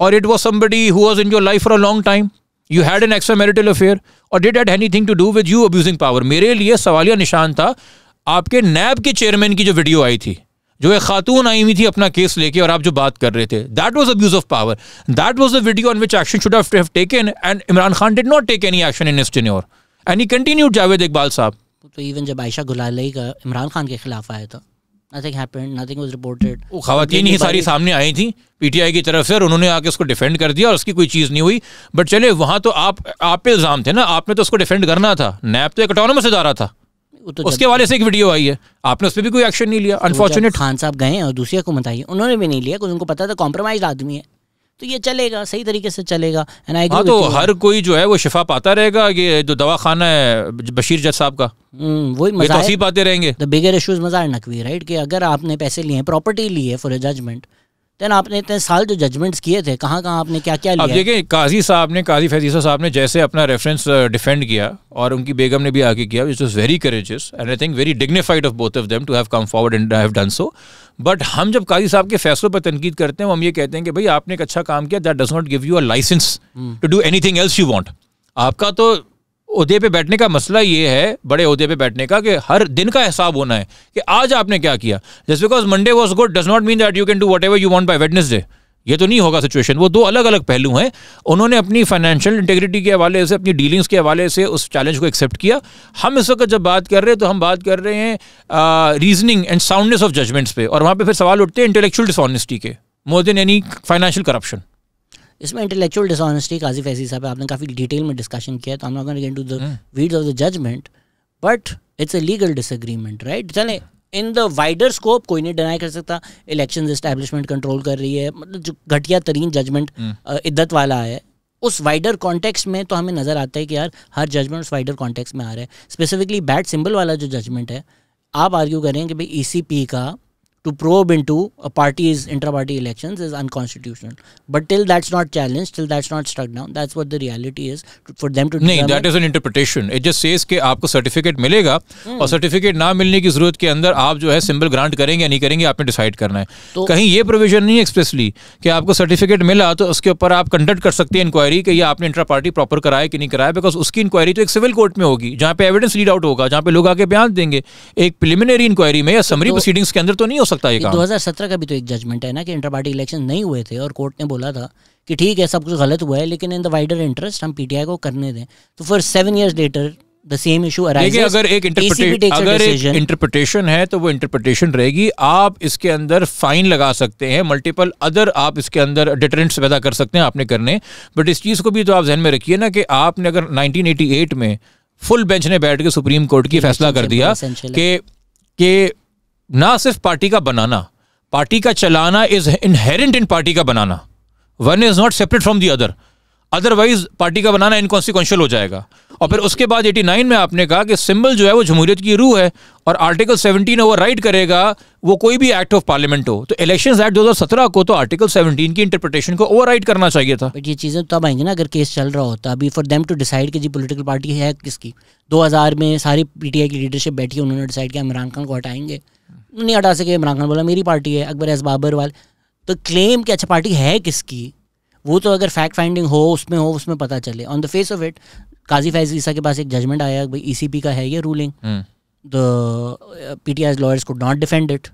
और it was somebody who was in your life for a long time, you had an extra marital affair, और did had anything to do with you abusing power. मेरे लिए सवालिया निशान था आपके नैब के चेयरमैन की जो वीडियो आई थी, जो एक खातून आई हुई थी अपना केस लेके और आप जो बात कर रहे थे, that was abuse of power, that was the video on which action should have taken, and Imran Khan did not take any action in his tenure and he continued. Javed Iqbal साहब तो इवन जब आयशा गुलाली का इमरान खान के खिलाफ आया था, nothing happened, nothing was reported. वो खवातीन ही सारी सामने आई थी पीटीआई की तरफ से और उन्होंने आके उसको डिफेंड कर दिया और उसकी कोई चीज़ नहीं हुई। बट चले, वहाँ तो आप पे इल्ज़ाम थे ना, आपने तो उसको डिफेंड करना था। नैब तो एक ऑटोनोमस इदारा था, तो उसके वाले से एक वीडियो आई है, आपने उस पर भी कोई एक्शन नहीं लिया। अनफॉर्चुनेट खान साहब गए और दूसरी हुकूमत आई, उन्होंने भी नहीं लिया कुछ, उनको पता था कॉम्प्रोमाइज आदमी है तो ये चलेगा, सही तरीके से चलेगा। हाँ, तो हर कोई जो है वो शिफा पाता रहेगा। ये जो दवा खाना है बशीर जज साहब का, वही मज़ार पाते रहेंगे। द बिगर इशूज मज़ार नकवी, राइट? कि अगर आपने पैसे लिए, प्रॉपर्टी ली है फॉर अ जजमेंट, देन आपने इतने साल जो जजमेंट्स किए थे कहाँ कहाँ आपने क्या क्या लिया। अब देखिए, काजी साहब ने, काजी फैज़ीसा साहब ने जैसे अपना रेफरेंस डिफेंड किया और उनकी बेगम ने भी आगे किया, which is very courageous and I think very dignified of both of them to have come forward and have done so. But हम जब काजी साहब के फैसलों पर तनकीद करते हैं, हम ये कहते हैं कि भाई आपने एक अच्छा काम किया, that does not give you a license to do anything else you want. आपका तो ओहदे पे बैठने का मसला ये है, बड़े ओहदे पे बैठने का, कि हर दिन का हिसाब होना है कि आज आपने क्या किया। Just because Monday was good does not mean that you can do whatever you want by Wednesday. ये तो नहीं होगा सिचुएशन। वो दो अलग अलग पहलू हैं। उन्होंने अपनी फाइनेंशियल इंटीग्रिटी के हवाले से, अपनी डीलिंग्स के हवाले से उस चैलेंज को एक्सेप्ट किया। हम इस वक्त जब बात कर रहे हैं तो हम बात कर रहे हैं reasoning and soundness of judgements पे, और वहाँ पे फिर सवाल उठते हैं इंटेलेक्चुअल डिसऑनेस्टी के more than any financial corruption. इसमें इंटेलेक्चुअल डिसऑनेस्टी काजी फैज़ी साहब आपने काफ़ी डिटेल में डिस्कशन किया, तो हम not going to get into the weeds of the judgement, but it's a legal disagreement, right? चले, इन द वाइडर स्कोप कोई नहीं डिनाई कर सकता. इलेक्शंस एस्टैब्लिशमेंट कंट्रोल कर रही है, मतलब जो घटिया तरीन जजमेंट इद्दत वाला है, उस वाइडर कॉन्टेक्स्ट में तो हमें नज़र आता है कि यार हर जजमेंट उस वाइडर कॉन्टेक्स्ट में आ रहा है. स्पेसिफिकली बैट सिंबल वाला जो जजमेंट है, आप आर्ग्यू करें कि भाई ECP का to probe into a party's intra-party elections is unconstitutional, but till that's not challenged, till that's not struck down, that's what the reality is for them to. No, that is an interpretation. It just says कि आपको certificate मिलेगा और certificate ना मिलने की जरूरत के अंदर आप जो है सिंबल ग्रांट करेंगे या नहीं करेंगे आपने डिसाइड करना है. तो कहीं ये प्रोविजन नहीं एक्सप्रेसली कि आपको सर्टिफिकेट मिला तो उसके ऊपर आप कंडक्ट कर सकते हैं इंक्वायरी कि ये आपने इंट्रा पार्टी प्रॉपर कराया कि नहीं कराया, बिकॉज उसकी इंक्वायरी तो एक सिविल कोर्ट में होगी जहाँ पे एविडेंस रीड आउट होगा, जहाँ पे लोग आके बयान देंगे. एक प्रिलिमिनरी इंक्वायरी में या समरी प्रोसीडिंग्स के अंदर तो नहीं. 2017 का भी तो एक जजमेंट है ना कि इंटर पार्टी इलेक्शन नहीं हुए थे और कोर्ट ने बोला था कि ठीक है सब कुछ गलत हुआ है लेकिन इन द वाइडर इंटरेस्ट हम पीटीआई को करने दें. तो फिर 7 years later the same issue arises. अगर एक इंटरप्रिटेशन है तो वो इंटरप्रिटेशन रहेगी. आप इसके अंदर फाइन लगा सकते हैं, मल्टीपल अदर आप इसके अंदर डिटरेंट्स पैदा कर सकते हैं आपने करने, बट इस चीज़ को भी तो आप जहन में रखिए ना कि आपने अगर 1988 में फुल बेंच ने बैठ के सुप्रीम कोर्ट की फैसला कर दिया कि ना सिर्फ पार्टी का बनाना, पार्टी का चलाना इज इनहेरेंट इन पार्टी का बनाना, one is not separate from the other, otherwise party का बनाना इनकॉन्सिक्वेंशियल हो जाएगा. और फिर उसके बाद 89 में आपने कहा कि सिंबल जो है वो जमहूरियत की रूह है और आर्टिकल 17 ओवरराइड करेगा वो कोई भी एक्ट ऑफ पार्लियामेंट हो. तो इलेक्शंस एक्ट 2017 को तो आर्टिकल 17 की इंटरप्रिटेशन को ओवरराइड करना चाहिए था. बट ये चीज़ें तब आएंगी ना अगर केस चल रहा होता. अभी फॉर देम टू डिसाइड कि जी पॉलिटिकल पार्टी है किसकी. 2000 में सारी पीटीआई की लीडरशिप बैठी, उन्होंने डिसाइड किया इमरान खान को हटाएंगे, नहीं हटा सके. इमरान खान बोला मेरी पार्टी है, अकबर एस बाबरवाल. तो क्लेम कि अच्छा पार्टी है किसकी, वो तो अगर फैक्ट फाइंडिंग हो उसमें पता चले. On the face of it Qazi Faez Isa के पास एक जजमेंट आया भाई ECP का है ये ruling, the PTI lawyers could not defend it.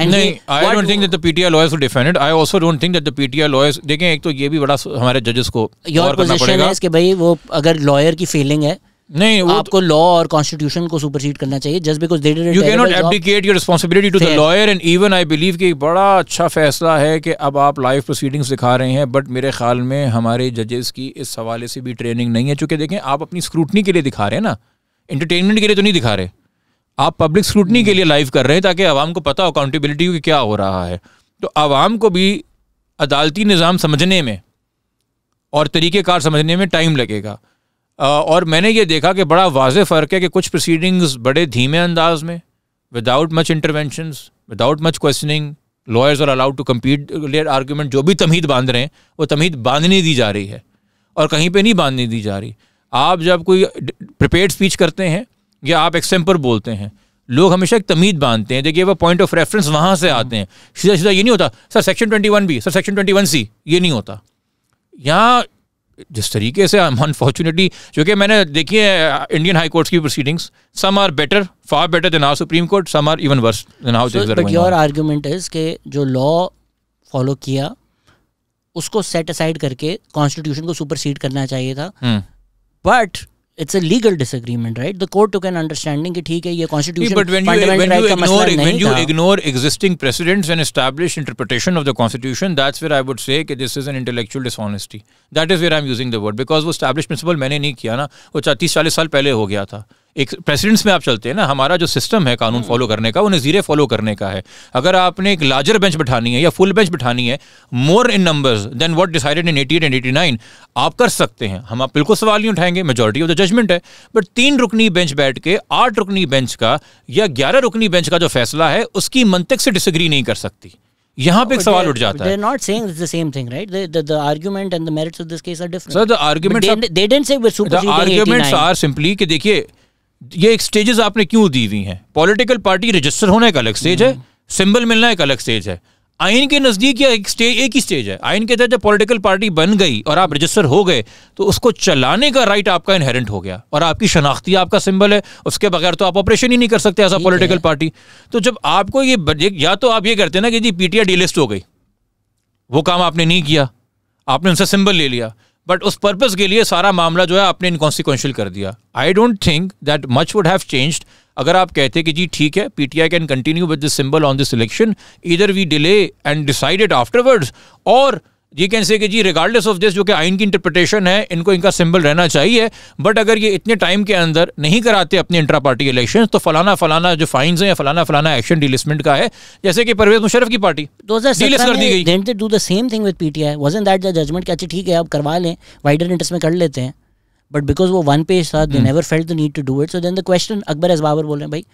नहीं, I don't think that the PTI lawyers would defend it. I also don't think that the PTI lawyers. देखें एक तो ये भी बड़ा हमारे जजेस को और करना पड़ेगा कि भाई वो अगर लॉयर की फेलिंग है नहीं, वो आपको लॉ और कॉन्स्टिट्यूशन को सुपरसीड करना चाहिए. Just because they did it you can not abdicate your responsibility to the lawyer. And even I believe कि बड़ा अच्छा फैसला है कि अब आप लाइव प्रोसीडिंग्स दिखा रहे हैं, बट मेरे ख्याल में हमारे जजेस की इस हवाले से भी ट्रेनिंग नहीं है. चूँकि देखें आप अपनी स्क्रूटनी के लिए दिखा रहे हैं ना, एंटरटेनमेंट के लिए तो नहीं दिखा रहे, आप पब्लिक स्क्रूटनी के लिए लाइव कर रहे हैं ताकि आवाम को पता हो अकाउंटेबिलिटी की क्या हो रहा है. तो आवाम को भी अदालती निज़ाम समझने में और तरीक़ेकार समझने में टाइम लगेगा. और मैंने ये देखा कि बड़ा वाज़े फ़र्क है कि कुछ प्रोसीडिंग्स बड़े धीमे अंदाज में, without much interventions, without much questioning, lawyers are allowed to complete their argument. जो भी तमहीद बांध रहे हैं वो तमहीद बांधने दी जा रही है और कहीं पे नहीं बांधने दी जा रही. आप जब कोई प्रिपेयर्ड स्पीच करते हैं या आप एक्सटेम्पर बोलते हैं, लोग हमेशा एक तमीद बांधते हैं. देखिए वो पॉइंट ऑफ रेफरेंस वहाँ से आते हैं, सीधा सीधा ये नहीं होता sir section 21B, sir section 21C, ये नहीं होता. यहाँ जिस तरीके से अनफॉर्चुनेटली, क्योंकि मैंने देखी है इंडियन हाई कोर्ट्स की proceedings, some are better, far better than our supreme court, some are even worse than our जज. बट योर आर्गुमेंट इज कि जो लॉ फॉलो किया उसको सेट असाइड करके कॉन्स्टिट्यूशन को सुपरसीड करना चाहिए था. But it's a legal disagreement, right? The court took an understanding कि ठीक है ये कॉन्स्टिट्यूशन फंडामेंटल राइट का मसला नहीं था. When you ignore existing precedents and established interpretation of the constitution, that's where I would say कि this is an intellectual dishonesty. That is where I am using the word, because वो established principle मैंने नहीं किया ना, वो 30-40 साल पहले हो गया था. एक प्रेसिडेंट्स में आप चलते हैं ना, हमारा जो सिस्टम है कानून फॉलो करने का वो नज़ीरे फॉलो करने का है. अगर आपने एक लार्जर बेंच बिठानी है या फुल बेंच बिठानी है, more in numbers than what decided in 88 and 89, आप कर सकते हैं. हम आप बिल्कुल सवाल नहीं उठाएंगे, मेजॉरिटी ऑफ द जजमेंट है. बट 3 रुकनी बेंच बैठ के 8 रुकनी बेंच का या 11 रुकनी बेंच का जो फैसला है उसकी मंतक से डिसएग्री नहीं कर सकती. यहाँ पे एक सवाल उठ जाता है. They're not saying it's the same thing, right? The argument and the merits of this case are different. So the arguments they didn't say we're superseding 89. The arguments are simply कि देखिए ये एक स्टेजेस आपने क्यों दी हुई हैं. Political party register होना एक अलग स्टेज है, सिंबल मिलना एक अलग स्टेज है. आइन के नज़दीक या एक स्टेज एक ही स्टेज है. आइन के तहत जब पॉलिटिकल पार्टी बन गई और आप रजिस्टर हो गए तो उसको चलाने का राइट आपका इनहेरेंट हो गया और आपकी शनाख्ती आपका सिंबल है. उसके बगैर तो आप ऑपरेशन ही नहीं कर सकते एज अ पॉलिटिकल पार्टी. तो जब आपको ये या तो आप ये करते ना कि जी पीटीआई डीलिस्ट हो गई, वो काम आपने नहीं किया, आपने उनसे सिंबल ले लिया, बट उस पर्पज़ के लिए सारा मामला जो है आपने इनकॉन्सिक्वेंशियल कर दिया. I don't think that much would have changed अगर आप कहते कि जी ठीक है PTI can continue with this symbol on this election, either we delay and decided afterwards, और ये कैन से कि जी रिगार्डलेस ऑफ दिस जो कि आइन की इंटरप्रिटेशन है, इनको इनका सिंबल रहना चाहिए, बट अगर ये इतने टाइम के अंदर नहीं कराते अपने इंट्रा पार्टी इलेक्शन तो फलाना फलाना जो फाइन्स हैं या फलाना फलाना एक्शन डिलिस्टमेंट का है, जैसे कि परवेज मुशर्रफ की पार्टी 2017 कर दी गई। Then they do the same thing with PTI, wasn't that the judgement कि अच्छा ठीक है आप करवा लें, वाइडर इंटरेस्ट में कर लेते हैं, बट बिकॉज वो वन पेज था, they never felt the need to do it. So then the question, Akbar S Babar बोल रहे हैं भाई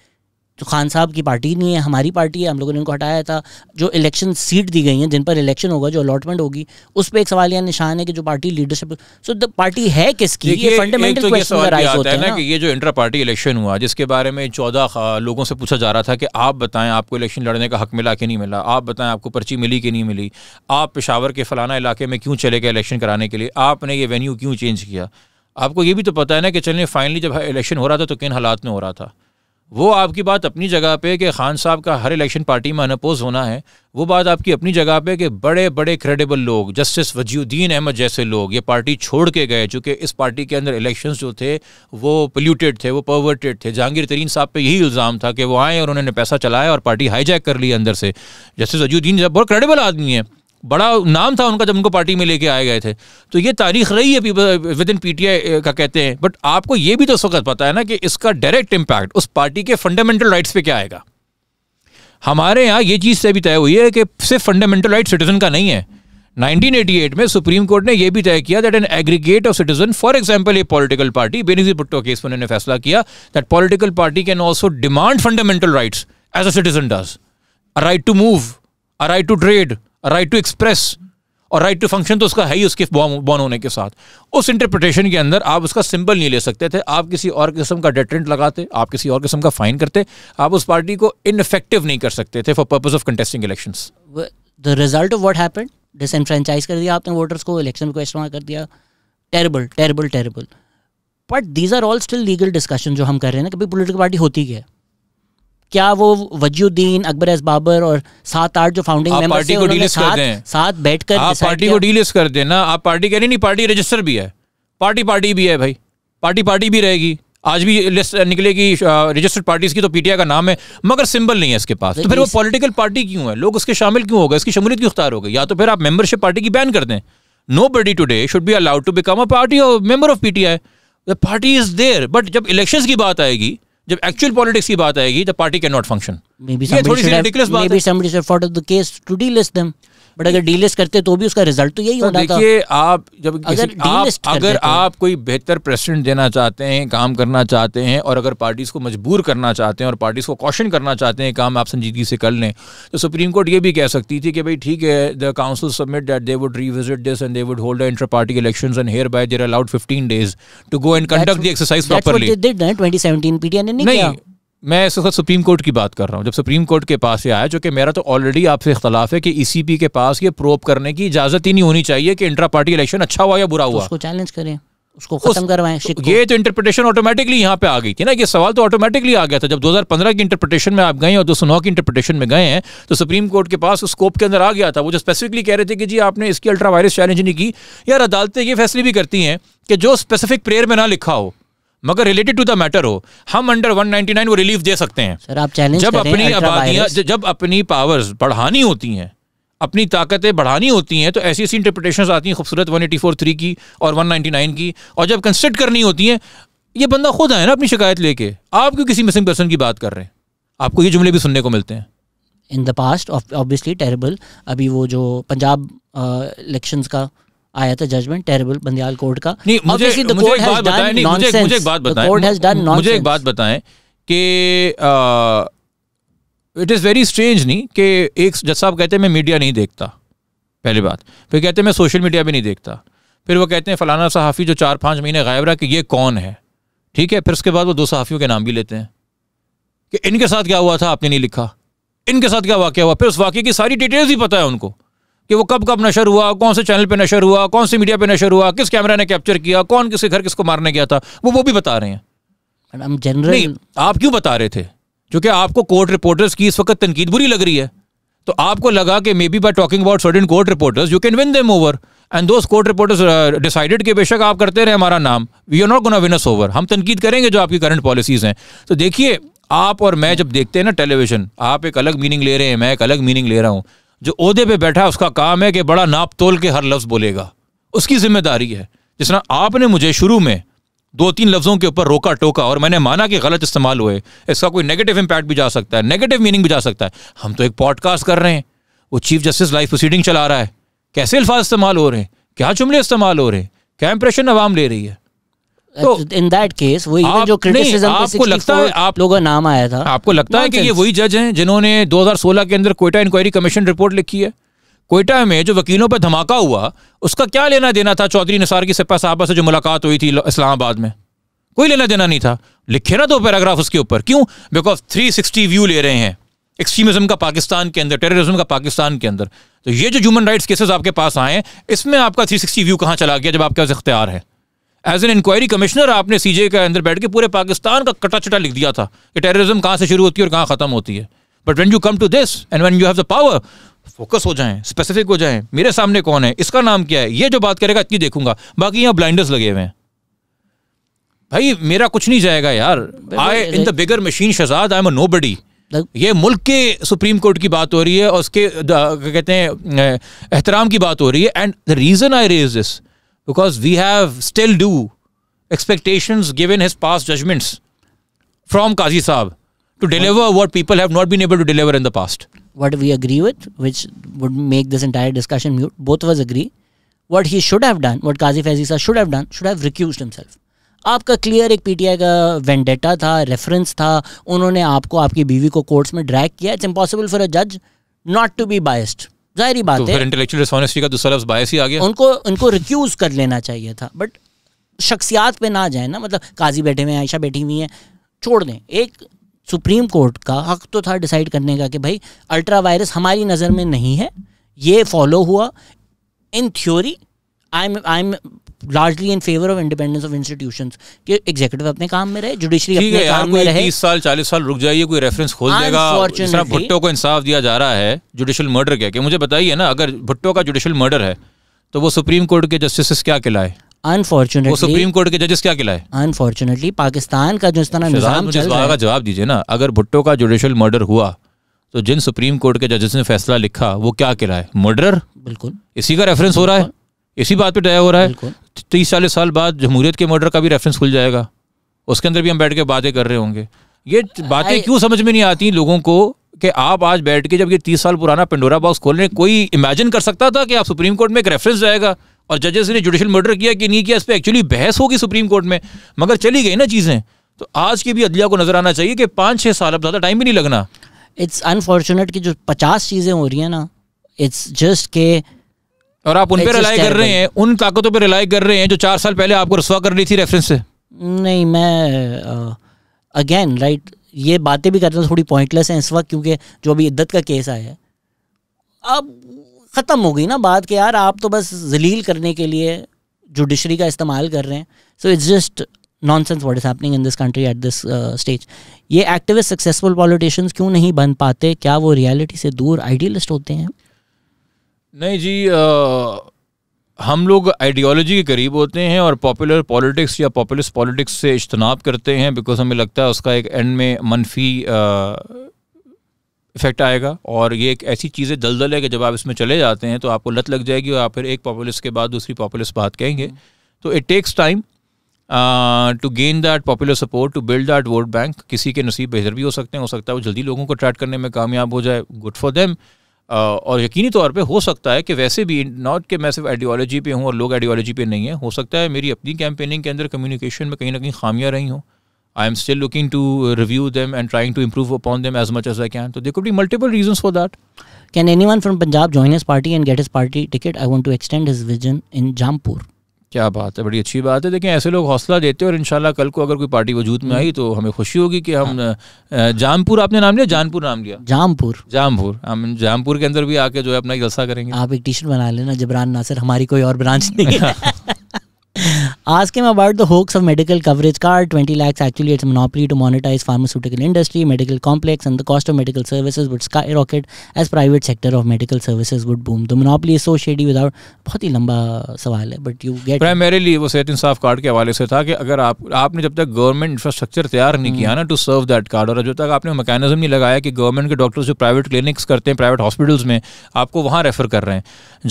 तो खान साहब की पार्टी नहीं है, हमारी पार्टी है, हम लोगों ने उनको हटाया था, जो इलेक्शन सीट दी गई हैं जिन पर इलेक्शन होगा, जो अलॉटमेंट होगी, उस पर एक सवाल या निशान है कि जो party leadership, so the party है किसकी, ये फंडामेंटल क्वेश्चन राइज होता है ना कि ये जो इंटर पार्टी इलेक्शन हुआ जिसके बारे में 14 लोगों से पूछा जा रहा था कि आप बताएं आपको इलेक्शन लड़ने का हक मिला कि नहीं मिला, आप बताएं आपको पर्ची मिली कि नहीं मिली, आप पेशावर के फलाना इलाके में क्यों चले गए इलेक्शन कराने के लिए, आपने ये वेन्यू क्यों चेंज किया, आपको ये भी तो पता है ना कि चलिए फाइनली जब इलेक्शन हो रहा था तो किन हालात में हो रहा था। वो आपकी बात अपनी जगह पे कि खान साहब का हर इलेक्शन पार्टी में अनअपोज होना है, वो बात आपकी अपनी जगह पे कि बड़े बड़े क्रेडिबल लोग, जस्टिस वजीउद्दीन अहमद जैसे लोग ये पार्टी छोड़ के गए, चूँकि इस पार्टी के अंदर इलेक्शंस जो थे वो पोल्यूटेड थे, वो परवर्टेड थे। जहांगीर तरीन साहब पे यही इल्ज़ाम था कि वो आए और उन्होंने पैसा चलाया और पार्टी हाईजैक कर ली अंदर से। जस्टिस वजीउद्दीन जब बहुत क्रेडिबल आदमी है, बड़ा नाम था उनका जब उनको पार्टी में लेके आए गए थे, तो ये तारीख रही है विद इन पीटीआई का कहते हैं। बट आपको ये भी तो उस वक्त पता है ना कि इसका डायरेक्ट इम्पैक्ट उस पार्टी के फंडामेंटल राइट्स पे क्या आएगा। हमारे यहाँ ये चीज़ से भी तय हुई है कि सिर्फ फंडामेंटल राइट सिटीजन का नहीं है। 1988 में सुप्रीम कोर्ट ने यह भी तय किया that an aggregate of citizen, for example a political party, Benazir Bhutto case में उन्होंने फैसला किया that political party can also demand fundamental rights as a citizen does, a right to move, a right to trade, right to express और right to function तो उसका है ही, उसके born होने के साथ। उस इंटरप्रिटेशन के अंदर आप उसका सिंबल नहीं ले सकते थे, आप किसी और किस्म का डेटरेंट लगाते, आप किसी और किस्म का फाइन करते, आप उस पार्टी को इनफेक्टिव नहीं कर सकते थे for purpose of contesting elections. The result of what happened, disenfranchise कर दिया आपने वोटर्स को, इलेक्शन को इस्तेमाल कर दिया। Terrible terrible terrible. But these are all still legal discussion जो हम कर रहे हैं ना, कभी पोलिटिकल पार्टी होती क्या है? क्या वो वजीउद्दीन, अकबर एस बाबर और 7-8 जो फाउंडिंग मेंबर्स हैं उन्होंने साथ बैठकर आप पार्टी को डीलिस्ट कर देना। आप पार्टी कह रही नहीं, पार्टी रजिस्टर भी है, पार्टी पार्टी भी है भाई, पार्टी पार्टी भी रहेगी। आज भी लिस्ट निकलेगी रजिस्टर्ड पार्टीज की तो पीटीआई का नाम है मगर सिंबल नहीं है इसके पास, तो फिर वो पॉलिटिकल पार्टी क्यों है? लोग उसके शामिल क्यों हो गए? इसकी शमूलियत क्यों इख्तियार हो गई? या तो फिर आप मेंबरशिप पार्टी की बैन कर दें। Nobody today should be allowed to become a party और member of PTI, the party is there. But जब इलेक्शंस की बात आएगी, जब एक्चुअल पॉलिटिक्स की बात आएगी, the party can not function. ये थोड़ी सी रिडिकुलस बात है। May be somebody should for the case to delist them, but अगर डीलिस्ट करते तो भी उसका रिजल्ट तो यही होना था। देखिए आप जब अगर आप कोई बेहतर प्रेसिडेंट देना चाहते हैं, काम करना चाहते हैं और अगर पार्टीज को मजबूर करना चाहते हैं और पार्टीज को कॉशन करना चाहते हैं काम आप संजीदगी से कर लें, तो सुप्रीम कोर्ट ये भी कह सकती थी कि भाई ठीक है, the council submit that they would revisit this and they would hold inter party elections and here bye there allowed 15 days to go and conduct the exercise properly. 2017 PTI ने नहीं किया। मैं इस वक्त सुप्रीम कोर्ट की बात कर रहा हूँ। जब सुप्रीम कोर्ट के पास ये आया, जो कि मेरा तो ऑलरेडी आपसे इख्तलाफ है कि ईसीपी के पास ये प्रोब करने की इजाजत ही नहीं होनी चाहिए कि इंट्रा पार्टी इलेक्शन अच्छा हुआ या बुरा हुआ, तो उसको चैलेंज करें, उसको खत्म करवाएं। ये तो इंटरप्रिटेशन ऑटोमेटिकली यहाँ पे आ गई थी ना, ये सवाल तो ऑटोमेटिकली आ गया था। जब 2015 की इंटरप्रिटेशन में आप गए और 209 की इंटरप्रिटेशन में गए हैं तो सुप्रीम कोर्ट के पास उस स्कोप के अंदर आ गया था। वो जो स्पेसिफिकली कह रहे थे कि जी आपने इसकी अल्ट्रा वायरस चैलेंज नहीं की। यार अदालतें ये फैसले भी करती हैं कि जो स्पेसिफिक प्रेयर में ना लिखा हो मगर रिलेटेड टू द मैटर हो, हम अंडर 199 वो रिलीफ दे सकते हैं। सर आप चैलेंज करें, जब अपनी पावर्स बढ़ानी होती हैं, अपनी ताकतें बढ़ानी होती हैं, तो ऐसी ऐसी इंटरप्रिटेशंस आती हैं खूबसूरत 184(3) की और 199 की। और जब कंसिडर करनी होती हैं, ये बंदा खुद आया ना अपनी शिकायत लेके, आप क्यों किसी मिसिंग पर्सन की बात कर रहे हैं? आपको ये जुमले भी सुनने को मिलते हैं in the past, obviously terrible. अभी वो जो पंजाब इलेक्शंस का आया था जजमेंट, टेरेबल बंदियाल कोर्ट का। नहीं, मुझे एक बात बताएं कि इट इज़ वेरी स्ट्रेंज नहीं कि एक जज साहब कहते हैं मैं मीडिया नहीं देखता, पहली बात, फिर कहते हैं मैं सोशल मीडिया भी नहीं देखता, फिर वो कहते हैं फलाना सहाफ़ी जो 4-5 महीने गायब रहा कि ये कौन है, ठीक है, फिर उसके बाद वो 2 सहाफ़ियों के नाम भी लेते हैं कि इनके साथ क्या हुआ था आपने नहीं लिखा, इनके साथ क्या वाक़या हुआ, फिर उस वाक़े की सारी डिटेल्स ही पता है उनको कि वो कब कब नशर हुआ, कौन से चैनल पे नशर हुआ, कौन से मीडिया पे नशर हुआ, किस कैमरा ने कैप्चर किया, कौन किसके घर किसको मारने गया था, वो भी बता रहे हैं। नहीं, आप क्यों बता रहे थे? क्योंकि आपको कोर्ट रिपोर्टर्स की इस वक्त तनकीद बुरी लग रही है, तो आपको लगा कि maybe by talking about certain court reporters you can win them over, and those court reporters decided कि बेशक आप करते रहे हमारा नाम, we are not gonna win us over, हम तनकीद करेंगे जो आपकी करंट पॉलिसीज़ हैं। तो देखिए आप और मैं जब देखते हैं ना टेलीविजन, आप एक अलग मीनिंग ले रहे हैं, मैं एक अलग मीनिंग ले रहा हूँ। जो ओहदे पे बैठा है उसका काम है कि बड़ा नाप तोल के हर लफ्ज़ बोलेगा, उसकी जिम्मेदारी है। जिस तरह आपने मुझे शुरू में 2-3 लफ्ज़ों के ऊपर रोका टोका और मैंने माना कि गलत इस्तेमाल हुए, इसका कोई नेगेटिव इम्पैक्ट भी जा सकता है, नेगेटिव मीनिंग भी जा सकता है। हम तो एक पॉडकास्ट कर रहे हैं, वो चीफ जस्टिस लाइव प्रोसीडिंग चला रहा है, कैसे अल्फाज इस्तेमाल हो रहे हैं, क्या जुमले इस्तेमाल हो रहे हैं, क्या इंप्रेशन आवाम ले रही है। तो इन दैट केस वो जो क्रिटिसिज्म आपको लगता है आप लोगों का नाम आया था, आपको लगता है कि ये वही जज हैं जिन्होंने 2016 के अंदर कोयटा इंक्वायरी कमीशन रिपोर्ट लिखी है। कोयटा में जो वकीलों पर धमाका हुआ उसका क्या लेना देना था चौधरी निसार की सपा साहबा से जो मुलाकात हुई थी इस्लामाबाद में? कोई लेना देना नहीं था। लिखे ना 2 पैराग्राफ उसके ऊपर, क्यों? बिकॉज 360 व्यू ले रहे हैं एक्सट्रीमिज्म का पाकिस्तान के अंदर, टेररिज्म का पाकिस्तान के अंदर। तो ये जो ह्यूमन राइट्स केसेस आपके पास आए, इसमें आपका 360 व्यू कहाँ चला गया जब आपके पास इख्तियार है? एज एन इंक्वायरी कमिश्नर आपने सीजे के अंदर बैठ के पूरे पाकिस्तान का कटा चटा लिख दिया था कि टेररिज्म कहाँ से शुरू होती है और कहाँ ख़त्म होती है। But when you come to this and when you have the power, focus हो जाएं, स्पेसिफिक हो जाएं, मेरे सामने कौन है, इसका नाम क्या है, ये जो बात करेगा इतनी देखूंगा, बाकी यहाँ ब्लाइंडर्स लगे हुए हैं। भाई मेरा कुछ नहीं जाएगा यार, I in the bigger machine Shahzad, I am a nobody. ये मुल्क के सुप्रीम कोर्ट की बात हो रही है और उसके कहते हैं एहतराम की बात हो रही है। And the reason I raise this because we have still due expectations given his past judgments from Qazi Saab to deliver what people have not been able to deliver in the past. What we agree with, which would make this entire discussion mute, both of us agree, what he should have done, what Qazi Faizi Saab should have done, should have recused himself. आपका clear एक PTI का vendetta था, reference था, उन्होंने आपको आपकी बीवी को कोर्ट्स में ड्रैग किया। It's impossible for a judge not to be biased. जाहिर बात है, इंटेलेक्चुअल डिसऑनेस्टी का दूसरा लफ्ज़ बायस ही आ गया। उनको रिक्यूज कर लेना चाहिए था, बट शख्सियात पे ना जाए ना। मतलब काजी बैठे हुए हैं, आयशा बैठी हुई हैं, छोड़ दें। एक सुप्रीम कोर्ट का हक तो था डिसाइड करने का कि भाई अल्ट्रा वायरस हमारी नज़र में नहीं है, ये फॉलो हुआ। In theory I am largely in favour of independence of institutions कि एग्जीक्यूटिव अपने काम में रहे, जुडिशरी अपने काम में रहे। 30 साल 40 साल रुक जाइए, कोई रेफरेंस खोल देगा। भुट्टो को इंसाफ दिया जा रहा है जुडिशियल मर्डर कह के। मुझे बताइए ना, अगर भुट्टो का जुडिशियल मर्डर है तो वो सुप्रीम कोर्ट के जस्टिस क्या खिलाए? अनफॉर्चुनेटली सुप्रीम कोर्ट के जजेस क्या खिलाए? अनफॉर्चुनेटली पाकिस्तान का जो इस तरह निज़ाम चल रहा है। जवाब दीजिए ना, अगर भुट्टो का जुडिशियल मर्डर हुआ तो जिन सुप्रीम कोर्ट के जजेस ने फैसला लिखा वो क्या खिलाए? मर्डर। बिल्कुल इसी का रेफरेंस हो रहा है, इसी बात पे तय हो रहा है। 30-40 साल बाद जमहूरियत के मर्डर का भी रेफरेंस खुल जाएगा, उसके अंदर भी हम बैठ के बातें कर रहे होंगे। ये बातें क्यों समझ में नहीं आती लोगों को कि आप आज बैठ के जब ये 30 साल पुराना पेंडोरा बॉक्स खोल रहे, कोई इमेजिन कर सकता था कि आप सुप्रीम कोर्ट में एक रेफरेंस जाएगा और जजेस ने जुडिशल मर्डर किया कि नहीं किया इस पर एक्चुअली बहस होगी सुप्रीम कोर्ट में, मगर चली गई ना चीज़ें। तो आज की भी अदलिया को नजर आना चाहिए कि 5-6 साल अब ज़्यादा टाइम भी नहीं लगना। इट्स अनफॉर्चुनेट कि जो 50 चीज़ें हो रही हैं ना, इट्स जस्ट के और आप उन पे रिलाई कर रहे हैं, उन ताकतों पे रिलाई कर रहे हैं जो 4 साल पहले आपको रसवा कर रही थी रेफरेंस से। नहीं, मैं अगेन राइट ये बातें भी करता हूँ, थोड़ी पॉइंटलेस हैं इस वक्त क्योंकि जो अभी इद्दत का केस आया है, अब ख़त्म हो गई ना बात कि यार आप तो बस जलील करने के लिए जुडिशरी का इस्तेमाल कर रहे हैं। So it's just nonsense what is happening in this country at this stage. ये एक्टिविस्ट सक्सेसफुल पॉलिटिशियंस क्यों नहीं बन पाते? क्या वो रियलिटी से दूर आइडियलिस्ट होते हैं? नहीं जी, हम लोग आइडियोलॉजी के करीब होते हैं और पॉपुलर पॉलिटिक्स या पॉपुलिस्ट पॉलिटिक्स से इज्तनाब करते हैं बिकॉज हमें लगता है उसका एक एंड में मनफी इफेक्ट आएगा। और ये एक ऐसी चीज़ें दलदल है कि जब आप इसमें चले जाते हैं तो आपको लत लग जाएगी और आप फिर एक पॉपुलिस्ट के बाद दूसरी पॉपुलिस्ट बात कहेंगे। तो it takes time to gain that popular support, to build that vote bank. किसी के नसीब बेहतर भी हो सकते हैं, हो सकता है वो जल्दी लोगों को अट्रैक्ट करने में कामयाब हो जाए, गुड फॉर देम। और यकीनी तौर पे हो सकता है कि वैसे भी नॉट कि मैं सिर्फ आइडियोलॉजी पे हूँ और लोग आइडियोलॉजी पे नहीं है, हो सकता है मेरी अपनी कैंपेनिंग के अंदर कम्युनिकेशन में कहीं ना कहीं खामियां रही हों। I am still looking to review them and trying to improve upon them as much as I can. तो there could be multiple reasons for that. Can anyone from Punjab join his party and get his party ticket? I want to extend his vision in Jampur. क्या बात है, बड़ी अच्छी बात है। देखिए ऐसे लोग हौसला देते हैं और इंशाल्लाह कल को अगर कोई पार्टी वजूद में आई तो हमें खुशी होगी कि हम जामपुर, आपने नाम लिया जानपुर, नाम लिया जामपुर, हम जामपुर के अंदर भी आके जो है अपना जलसा करेंगे। आप एक टी-शर्ट बना लेना, जबरान नासिर हमारी कोई और ब्रांच नहीं है। Ask him about the hoax of medical coverage card, 20 lakhs, actually it's a monopoly to monetize pharmaceutical industry, medical complex, and the cost of medical services would skyrocket as private sector of medical services would boom. The monopoly is so shady without, बहुत ही लंबा सवाल है, but you get. Primarily वो सेहत Insaf card के हवाले से था कि अगर आपने जब तक government infrastructure तैयार नहीं किया ना to serve that card, और जब तक आपने mechanism नहीं लगाया कि government के doctors जो private clinics करते हैं, private hospitals में, आपको वहाँ refer कर रहे हैं,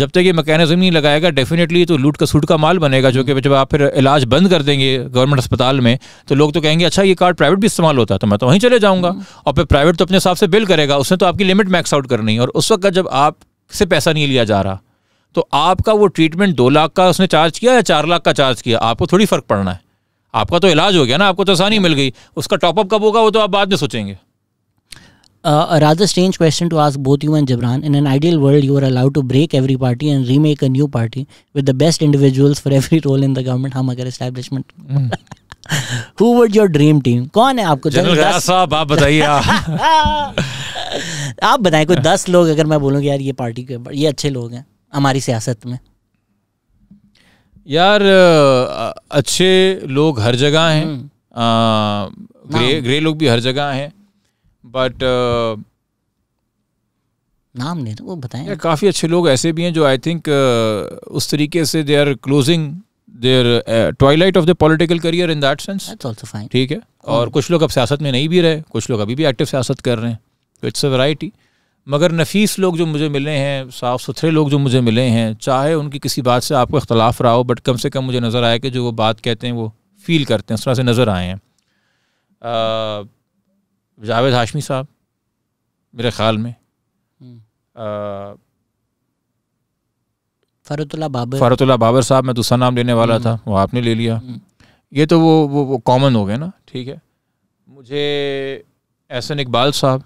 जब तक ये mechanism नहीं लगाएगा, definitely तो लूट का सूट का माल बनेगा, जो कि जब आप फिर इलाज बंद कर देंगे गवर्नमेंट अस्पताल में तो लोग तो कहेंगे अच्छा ये कार्ड प्राइवेट भी इस्तेमाल होता है तो मैं तो वहीं चले जाऊंगा, और फिर प्राइवेट तो अपने हिसाब से बिल करेगा, उसने तो आपकी लिमिट मैक्स आउट करनी है, और उस वक्त जब आपसे पैसा नहीं लिया जा रहा तो आपका वो ट्रीटमेंट 2 लाख का उसने चार्ज किया या 4 लाख का चार्ज किया, आपको थोड़ी फर्क पड़ना है, आपका तो इलाज हो गया ना, आपको तो आसानी मिल गई, उसका टॉपअप कब होगा वो तो आप बाद में सोचेंगे. A rather strange question to ask both you and Gibran. In an ideal world, you are allowed to break every party and remake a new party with the best individuals for every role in the government. हम अगर establishment. Who would your dream team? कौन है आपको? General साहब आप बताइए. आप बताएं कोई 10 लोग अगर मैं बोलूँ कि यार ये पार्टी के ये अच्छे लोग हैं हमारी सियासत में. यार अच्छे लोग हर जगह हैं, ग्रे लोग भी हर जगह हैं, बट नाम नहीं तो वो बताएं. काफ़ी अच्छे लोग ऐसे भी हैं जो आई थिंक उस तरीके से they are closing their twilight of the political career in that sense. That's also fine. ठीक है, और कुछ लोग अब सियासत में नहीं भी रहे, कुछ लोग अभी भी एक्टिव सियासत कर रहे हैं, तो इट्स अ वैरायटी. मगर नफीस लोग जो मुझे मिले हैं, साफ़ सुथरे लोग जो मुझे मिले हैं, चाहे उनकी किसी बात से आपको इख्तलाफ रहा हो बट कम से कम मुझे नज़र आया कि जो वो बात कहते हैं वो फील करते हैं, उस तरह से नज़र आए हैं. जावेद हाशमी साहब मेरे ख्याल में, फ़रुतुल्लाह बाबर साहब मैं दूसरा नाम लेने वाला था, वो आपने ले लिया, ये तो वो कॉमन हो गए ना. ठीक है, मुझे एहसन इकबाल साहब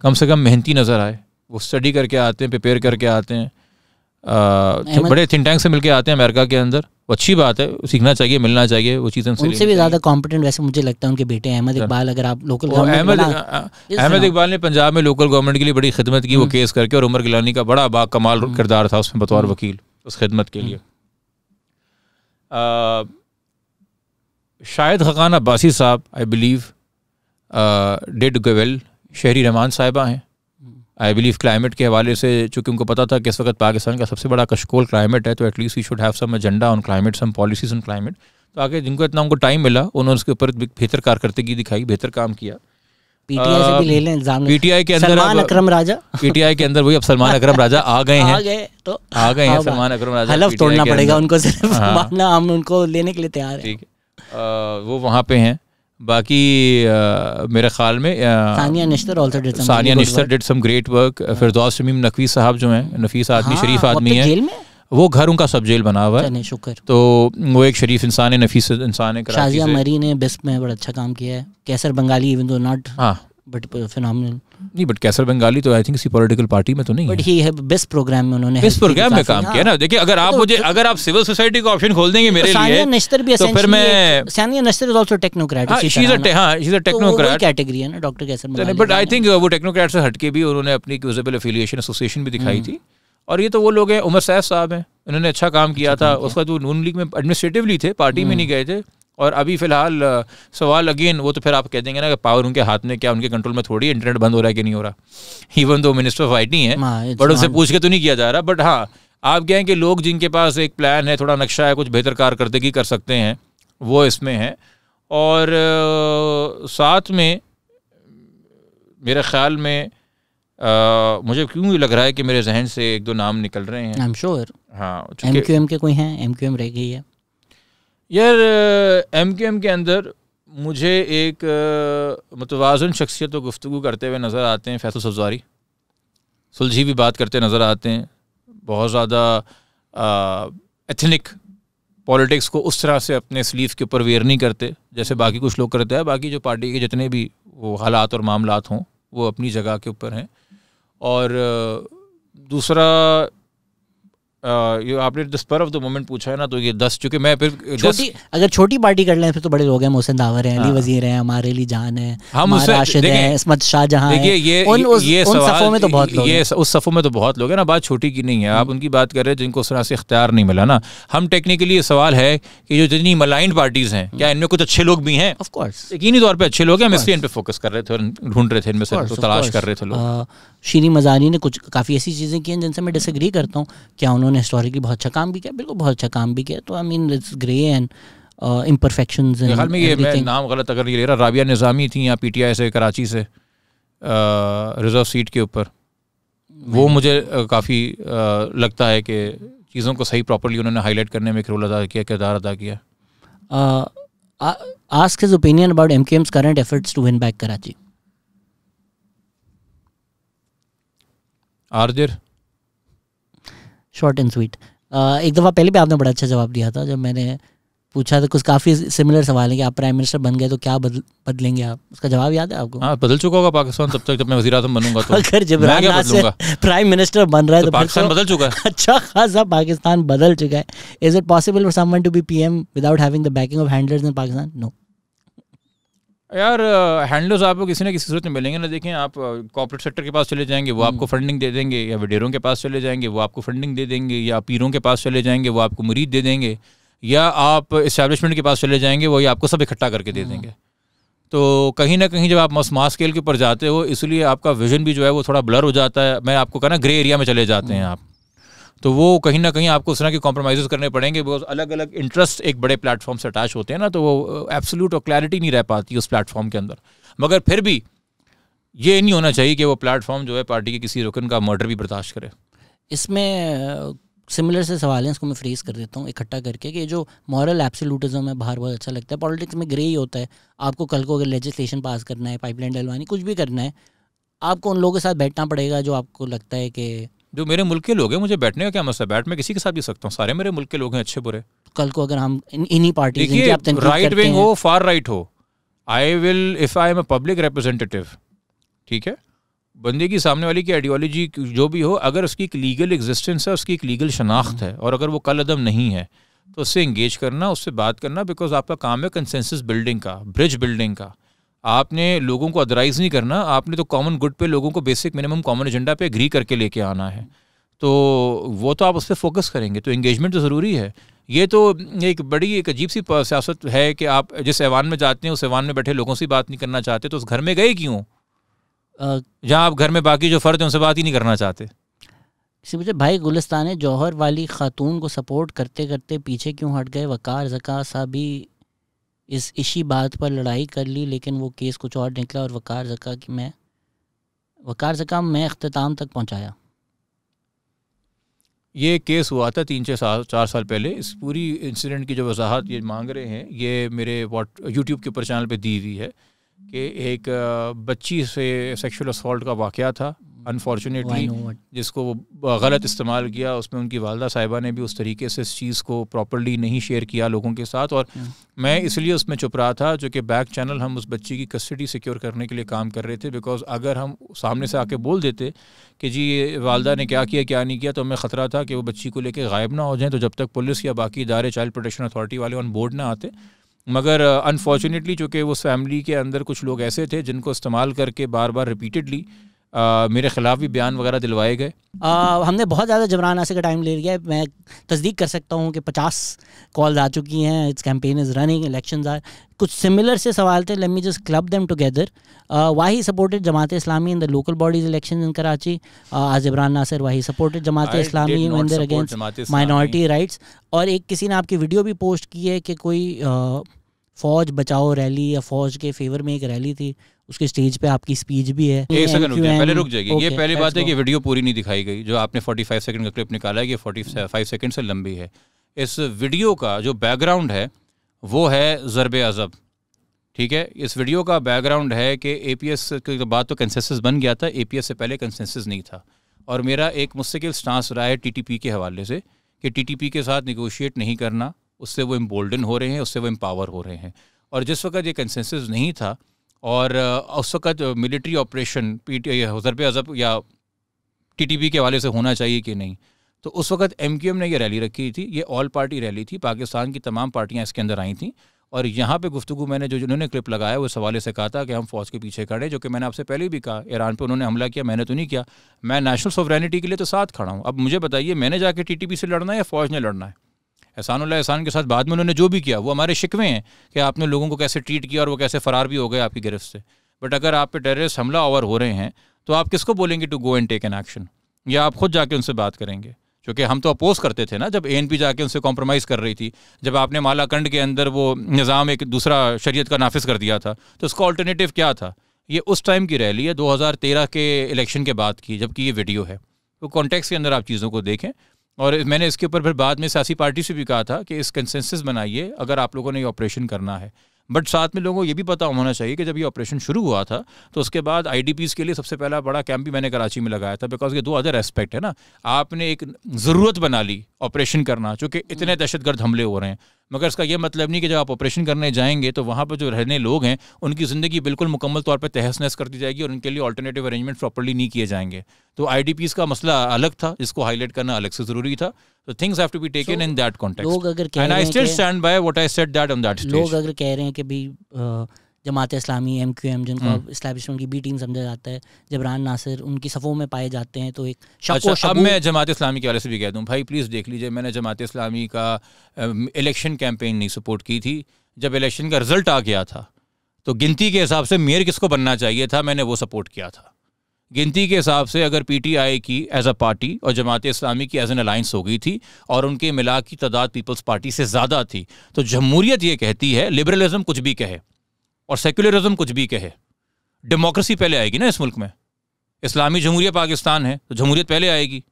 कम से कम मेहनती नज़र आए, वो स्टडी करके आते हैं, प्रिपेयर करके आते हैं, बड़े थिंक टैंक से मिलके आते हैं अमेरिका के अंदर, वो अच्छी बात है, सीखना चाहिए, मिलना चाहिए, वो चीज़ें उनसे भी ज़्यादा कॉम्पिटेंट वैसे मुझे लगता है उनके बेटे अहमद इकबाल. अगर आप लोकल अहमद इकबाल ने पंजाब में लोकल गवर्नमेंट के लिए बड़ी खिदमत की, वो केस करके, और उमर गिलानी का बड़ा बा कमाल किरदार था उसमें बतौर वकील उस खिदमत के लिए. शायद खकान अब्बासी साहब आई बिलीव डिड वेल. शहरी रहमान साहिबा हैं, आई बिलीव क्लाइमेट के हवाले से, चूँकि उनको पता था कि इस वक्त पाकिस्तान का सबसे बड़ा कशकोल क्लाइमेट है, तो at least we should have some agenda on climate, some policies on climate. तो आगे जिनको इतना उनको टाइम मिला उन्होंने उसके ऊपर बेहतर कारकर्दगी दिखाई, बेहतर काम किया. पीटीआई से भी ले लें एग्जाम, पीटीआई के अंदर सलमान अकरम राजा, पीटीआई के अंदर वही अब सलमान अकरम राजा आ गए हैं, आ गए हैं सलमान अकरम राजा. हलफ तोड़ना पड़ेगा उनको, सिर्फ मानना हम उनको लेने के लिए तैयार हैं. ठीक है, वो वहाँ पे हैं. बाकी मेरे ख्याल में Sania Nishtar did some great work. Firdous Shamim Naqvi sahab जो हैं नफीस आदमी, शरीफ आदमी हैं, वो घर उनका सब जेल बना हुआ है, शुक्र, तो वो एक शरीफ इंसान है, नफीस इंसान है. शाजिया मरी ने बिस्प में बड़ा अच्छा काम किया है. Kaiser Bengali even though not but phenomenal नहीं, बट कैसर बंगाली तो आई थिंक किसी पॉलिटिकल पार्टी में तो नहीं है, बट ही है बेस्ट प्रोग्राम में, उन्होंने बेस्ट प्रोग्राम में काम किया ना. देखिए अगर आप मुझे अगर आप सिविल सोसाइटी का ऑप्शन खोल देंगे मेरे लिए तो फिर मैं. Sania Nishtar is also technocrat, she is a technocrat category है ना doctor Kaiser Bengali, but I think वो टेक्नोक्रेट से हटके भी उन्होंने अपनी एक्यूजेबल एफिलिएशन एसोसिएशन भी दिखाई थी. और ये तो वो लोग हैं. उमर सैफ साहब हैं, उन्होंने अच्छा काम किया था, उसका जो नून लीग में एडमिनिस्ट्रेटिवली थे, पार्टी में नहीं गए थे. और अभी फ़िलहाल सवाल अगेन वो तो फिर आप कह देंगे ना कि पावर उनके हाथ में, क्या उनके कंट्रोल में थोड़ी इंटरनेट बंद हो रहा है कि नहीं हो रहा, इवन तो मिनिस्टर ऑफ आई टी हैं, बट उनसे पूछ के तो नहीं किया जा रहा. बट हाँ आप कहें कि लोग जिनके पास एक प्लान है, थोड़ा नक्शा है, कुछ बेहतर कारकर्दगी कर सकते हैं, वो इसमें हैं. और साथ में मेरे ख्याल में मुझे क्यों लग रहा है कि मेरे जहन से एक दो नाम निकल रहे हैं. आई एम श्योर हाँ एमक्यूएम के कोई हैं, एमक्यूएम रह गई है यार. एमकेएम के अंदर मुझे एक मुतवाज़न शख्सियत व गुफ्तगू करते हुए नज़र आते हैं फैसल सबजारी, सुलझी भी बात करते नज़र आते हैं, बहुत ज़्यादा एथनिक पॉलिटिक्स को उस तरह से अपने स्लीव के ऊपर वेयर नहीं करते जैसे बाकी कुछ लोग करते हैं. बाकी जो पार्टी के जितने भी वो हालात और मामलात हों वो अपनी जगह के ऊपर हैं. और दूसरा आपने the spur of the moment पूछा है ना, तो ये 10 चूंकि मैं फिर अगर छोटी पार्टी कर लें फिर तो बड़े लोग हैं, मोहसिन दावर हैं, अली वजीर हैं, हमारे लिए जान है, हमारे राशिद हैं, इस्मत शाहजहां हैं, ये सफ़ों में तो बहुत लोग हैं, उस सफ़ों में तो बहुत लोग हैं ना। बात छोटी की नहीं है, आप उनकी बात कर रहे हैं जिनको उस तरह से इख्तियार नहीं मिला ना। हम टेक्निकली ये सवाल है कि जो जितनी मलाइन पार्टीज़ हैं क्या इनमें कुछ अच्छे लोग भी हैं? ऑफ कोर्स यकीनी तौर पर अच्छे लोग हैं, हम इसलिए इन पर फोकस कर रहे थे, ढूंढ रहे थे, इनमें से तलाश कर रहे थे लोग। शीरीं मज़ारी ने कुछ काफ़ी ऐसी चीज़ें की हैं जिनसे मैं डिसएग्री करता हूँ, क्या उन्होंने हिस्टोरिकली बहुत अच्छा काम भी किया? बिल्कुल बहुत अच्छा काम भी किया। तो I mean it's grey and imperfections and हाल में ये मैं नाम गलत अगर नहीं ले रहा, राबिया निज़ामी थी यहाँ पीटीआई से, कराची से, रिजर्व सीट के ऊपर, वो मुझे काफ़ी लगता है कि चीज़ों को सही प्रॉपरली उन्होंने हाईलाइट करने में एक रोल अदा किया, किरदार अदा किया। Ask his opinion about MQM's current efforts to win back Karachi. आर्जर शॉर्ट एंड स्वीट। एक दफ़ा पहले भी आपने बड़ा अच्छा जवाब दिया था जब मैंने पूछा था कुछ काफ़ी सिमिलर सवाल है कि आप प्राइम मिनिस्टर बन गए तो क्या बदलेंगे आप, उसका जवाब याद है आपको? हाँ, बदल चुका होगा पाकिस्तान तब तक जब मैं वज़ीर आज़म बनूंगा तो। अगर जिब्रान प्राइम मिनिस्टर बन रहा है तो पाकिस्तान बदल चुका है, अच्छा खासा पाकिस्तान बदल चुका है। Is it possible for someone to be PM without having the backing of handlers in Pakistan? No यार, हैंडलर्स आपको किसी ना किसी सूरत में मिलेंगे ना। देखें, आप कॉर्पोरेट सेक्टर के पास चले जाएंगे वो आपको फंडिंग दे देंगे, या वडेरों के पास चले जाएंगे वो आपको फंडिंग दे देंगे, या पीरों के पास चले जाएंगे वो आपको मुरीद दे देंगे, या आप इस्टेब्लिशमेंट के पास चले जाएंगे वो ये आपको सब इकट्ठा करके दे देंगे। तो कहीं ना कहीं जब आप मस स्केल के ऊपर जाते हो इसलिए आपका विजन भी जो है वो थोड़ा ब्लर हो जाता है। मैं आपको कहना ग्रे एरिया में चले जाते हैं आप, तो वो कहीं ना कहीं आपको उस तरह के कॉम्प्रोमाइज़ करने पड़ेंगे, बिकॉज अलग अलग इंटरेस्ट एक बड़े प्लेटफॉर्म से अटैच होते हैं ना, तो वो एब्सोल्यूट और क्लैरिटी नहीं रह पाती उस प्लेटफॉर्म के अंदर। मगर फिर भी ये नहीं होना चाहिए कि वो प्लेटफॉर्म जो है पार्टी के किसी रुकन का मर्डर भी बर्दाश्त करे। इसमें सिमिलर से सवाल हैं, इसको मैं फ्रेज कर देता हूँ इकट्ठा करके, कि जो मॉरल एब्सोल्यूटिज्म है बाहर बहुत अच्छा लगता है, पॉलिटिक्स में ग्रे ही होता है। आपको कल को अगर लेजिस्लेशन पास करना है, पाइपलाइन डलवानी, कुछ भी करना है, आपको उन लोगों के साथ बैठना पड़ेगा जो आपको लगता है कि जो मेरे मुल्क के लोग हैं, मुझे बैठने का क्या मसला, बैठ मैं किसी के साथ भी सकता हूँ, सारे मेरे मुल्क के लोग हैं अच्छे बुरे। कल को अगर हम इन्हीं पार्टी देखिए, राइट विंग हो फार राइट हो, I will if I am a public representative, ठीक है, बंदे की सामने वाली की आइडियोलॉजी जो भी हो, अगर उसकी एक लीगल एग्जिस्टेंस है, उसकी एक लीगल शनाख्त है, और अगर वो कल अदम नहीं है तो उससे इंगेज करना, उससे बात करना, बिकॉज आपका काम है कंसेंसस बिल्डिंग का, ब्रिज बिल्डिंग का। आपने लोगों को अदराइज़ नहीं करना, आपने तो कॉमन गुड पे लोगों को बेसिक मिनिमम कॉमन एजेंडा पे एग्री करके लेके आना है, तो वो तो आप उस पर फोकस करेंगे। तो एंगेजमेंट तो ज़रूरी है। ये तो एक बड़ी एक अजीब सी सियासत है कि आप जिस ऐवान में जाते हैं उस ऐवान में बैठे लोगों से बात नहीं करना चाहते, तो उस घर में गए क्यों जहाँ आप घर में बाकी जो फ़र्द हैं उनसे बात ही नहीं करना चाहते। किसी मुझे भाई गुलिस्तान जौहर वाली खातून को सपोर्ट करते करते पीछे क्यों हट गए? वकार ज़का साहब भी इस इसी बात पर लड़ाई कर ली लेकिन वो केस कुछ और निकला और वकार ज़का मैं अख्तिताम तक पहुंचाया। ये केस हुआ था 3-4 साल पहले। इस पूरी इंसिडेंट की जो वजाहत ये मांग रहे हैं ये मेरे यूट्यूब के ऊपर चैनल पे दी हुई है कि एक बच्ची से सेक्शुअल असॉल्ट का वाक़या था अनफॉर्चुनेटली, जिसको वो गलत इस्तेमाल किया। उसमें उनकी वालदा साहिबा ने भी उस तरीके से इस चीज़ को प्रॉपर्ली नहीं शेयर किया लोगों के साथ, और मैं इसलिए उसमें चुप रहा था जो कि बैक चैनल हम उस बच्ची की कस्टडी सिक्योर करने के लिए काम कर रहे थे, बिकॉज अगर हम सामने से आके बोल देते कि जी वालदा ने क्या किया क्या नहीं किया तो हमें ख़तरा था कि वो बच्ची को लेकर गायब ना हो जाए। तो जब तक पुलिस या बाकी इदारे चाइल्ड प्रोटेक्शन अथॉरिटी वाले ऑन बोर्ड ना आते, मगर अनफॉर्चुनेटली चूँकि उस फैमिली के अंदर कुछ लोग ऐसे थे जिनको इस्तेमाल करके बार बार रिपीटेडली मेरे ख़िलाफ़ भी बयान वगैरह दिलवाए गए। हमने बहुत ज़्यादा जबरान आसिफ का टाइम ले लिया है। मैं तस्दीक कर सकता हूँ कि 50 कॉल्स आ चुकी हैं। It's campaign is running, elections are. कुछ सिमिलर से सवाल थे, let me just club them together. Why he supported Jamaat Islami in the local bodies election in Karachi? आज Jibran Nasir why he supported Jamaat Islami in there against minority rights. और एक किसी ने आपकी वीडियो भी पोस्ट की है कि कोई फ़ौज बचाओ रैली या फ़ौज के फेवर में एक रैली थी, उसके स्टेज पे आपकी स्पीच भी है। एक सेकंड रुक जाए, पहले रुक जाएगी। ये पहली बात है कि वीडियो पूरी नहीं दिखाई गई। जो आपने 45 सेकंड का क्लिप निकाला है ये 45 सेकंड से लंबी है। इस वीडियो का जो बैकग्राउंड है वो है ज़रबे अज़ब, ठीक है। इस वीडियो का बैकग्राउंड है कि एपीएस के बाद तो कंसेंसस बन गया था, एपीएस से पहले कंसेंसस नहीं था। और मेरा एक मुस्तकिल स्टांस रहा है टीटीपी के हवाले से कि टीटीपी के साथ निगोशिएट नहीं करना, उससे वो एम्बोल्डन हो रहे हैं, उससे वो एम्पावर हो रहे हैं। और जिस वक्त ये कंसेंसस नहीं था और उस वक्त मिलिट्री ऑपरेशन ज़रबे अज़ब या टीटीपी के हवाले से होना चाहिए कि नहीं, तो उस वक्त एमक्यूएम ने यह रैली रखी थी, ये ऑल पार्टी रैली थी, पाकिस्तान की तमाम पार्टियां इसके अंदर आई थी। और यहाँ पे गुफ्तगू मैंने जो जिन्होंने क्लिप लगाया वो इस हवाले से कहा था कि हम फौज के पीछे खड़े, जो कि मैंने आपसे पहले भी कहा ईरान पे उन्होंने हमला किया, मैंने तो नहीं किया, मैं नेशनल सोवरेनिटी के लिए तो साथ खड़ा हूँ। अब मुझे बताइए मैंने जाके टीटीपी से लड़ना है या फौज ने लड़ना है? एहसानुल्लाह एहसान के साथ बाद में उन्होंने जो भी किया वो हमारे शिकवे हैं कि आपने लोगों को कैसे ट्रीट किया और वो कैसे फरार भी हो गए आपकी गिरफ्त से। बट अगर आप पे टेररिस्ट हमला आवर हो रहे हैं तो आप किसको बोलेंगे to go and take an action, या आप खुद जाके उनसे बात करेंगे? क्योंकि हम तो अपोज करते थे ना जब एएनपी जाके उनसे कॉम्प्रोमाइज़ कर रही थी, जब आपने मालाकंड के अंदर वो निज़ाम एक दूसरा शरीयत का नाफिज कर दिया था, तो उसका अल्टरनेटिव क्या था? ये उस टाइम की रैली है 2013 के इलेक्शन के बाद की, जबकि ये वीडियो है। तो कॉन्टेक्स्ट के अंदर आप चीज़ों को देखें। और मैंने इसके ऊपर फिर बाद में सियासी पार्टी से भी कहा था कि इस कंसेंसस बनाइए अगर आप लोगों ने ये ऑपरेशन करना है। बट साथ में लोगों को ये भी पता होना चाहिए कि जब ये ऑपरेशन शुरू हुआ था तो उसके बाद आईडीपीज़ के लिए सबसे पहला बड़ा कैंप भी मैंने कराची में लगाया था, बिकॉज ये दो अदर एस्पेक्ट है ना। आपने एक ज़रूरत बना ली ऑपरेशन करना, चूँकि इतने दहशतगर्द हमले हो रहे हैं, मगर इसका यह मतलब नहीं कि जब आप ऑपरेशन करने जाएंगे तो वहाँ पर जो रहने लोग हैं उनकी ज़िंदगी बिल्कुल मुकम्मल तौर पर तहस नहस कर दी जाएगी और उनके लिए अल्टरनेटिव अरेंजमेंट प्रॉपर्ली नहीं किए जाएंगे। तो आईडीपीज़ का मसला अलग था, इसको हाईलाइट करना अलग से ज़रूरी था। तो things have to be taken in that context and I still stand by what I said that on that stage. लोग अगर कह रहे हैं कि भाई जमात इस्लामी एमक्यूएम जिनको इस्टैब्लिशमेंट की बी टीम समझा जाता है, जबरान नासिर उनकी सफ़ों में पाए जाते हैं, तो एक शक। अब मैं जमात इस्लामी के हवाले से भी कह दूं, भाई प्लीज़ देख लीजिए, मैंने जमात इस्लामी का इलेक्शन कैंपेन नहीं सपोर्ट की थी। जब इलेक्शन का रिजल्ट आ गया था तो गिनती के हिसाब से मेयर किसको बनना चाहिए था, मैंने वो सपोर्ट किया था। गिनती के हिसाब से अगर पीटीआई की एज़ अ पार्टी और जमात इस्लामी की एज एन अलाइंस हो गई थी और उनके मिला की तादाद पीपल्स पार्टी से ज़्यादा थी, तो जमहूरियत ये कहती है, लिबरलिज़म कुछ भी कहे और सेक्युलरिज्म कुछ भी कहे, डेमोक्रेसी पहले आएगी ना इस मुल्क में। इस्लामी जमहूरियत पाकिस्तान है तो जमहूरियत पहले आएगी।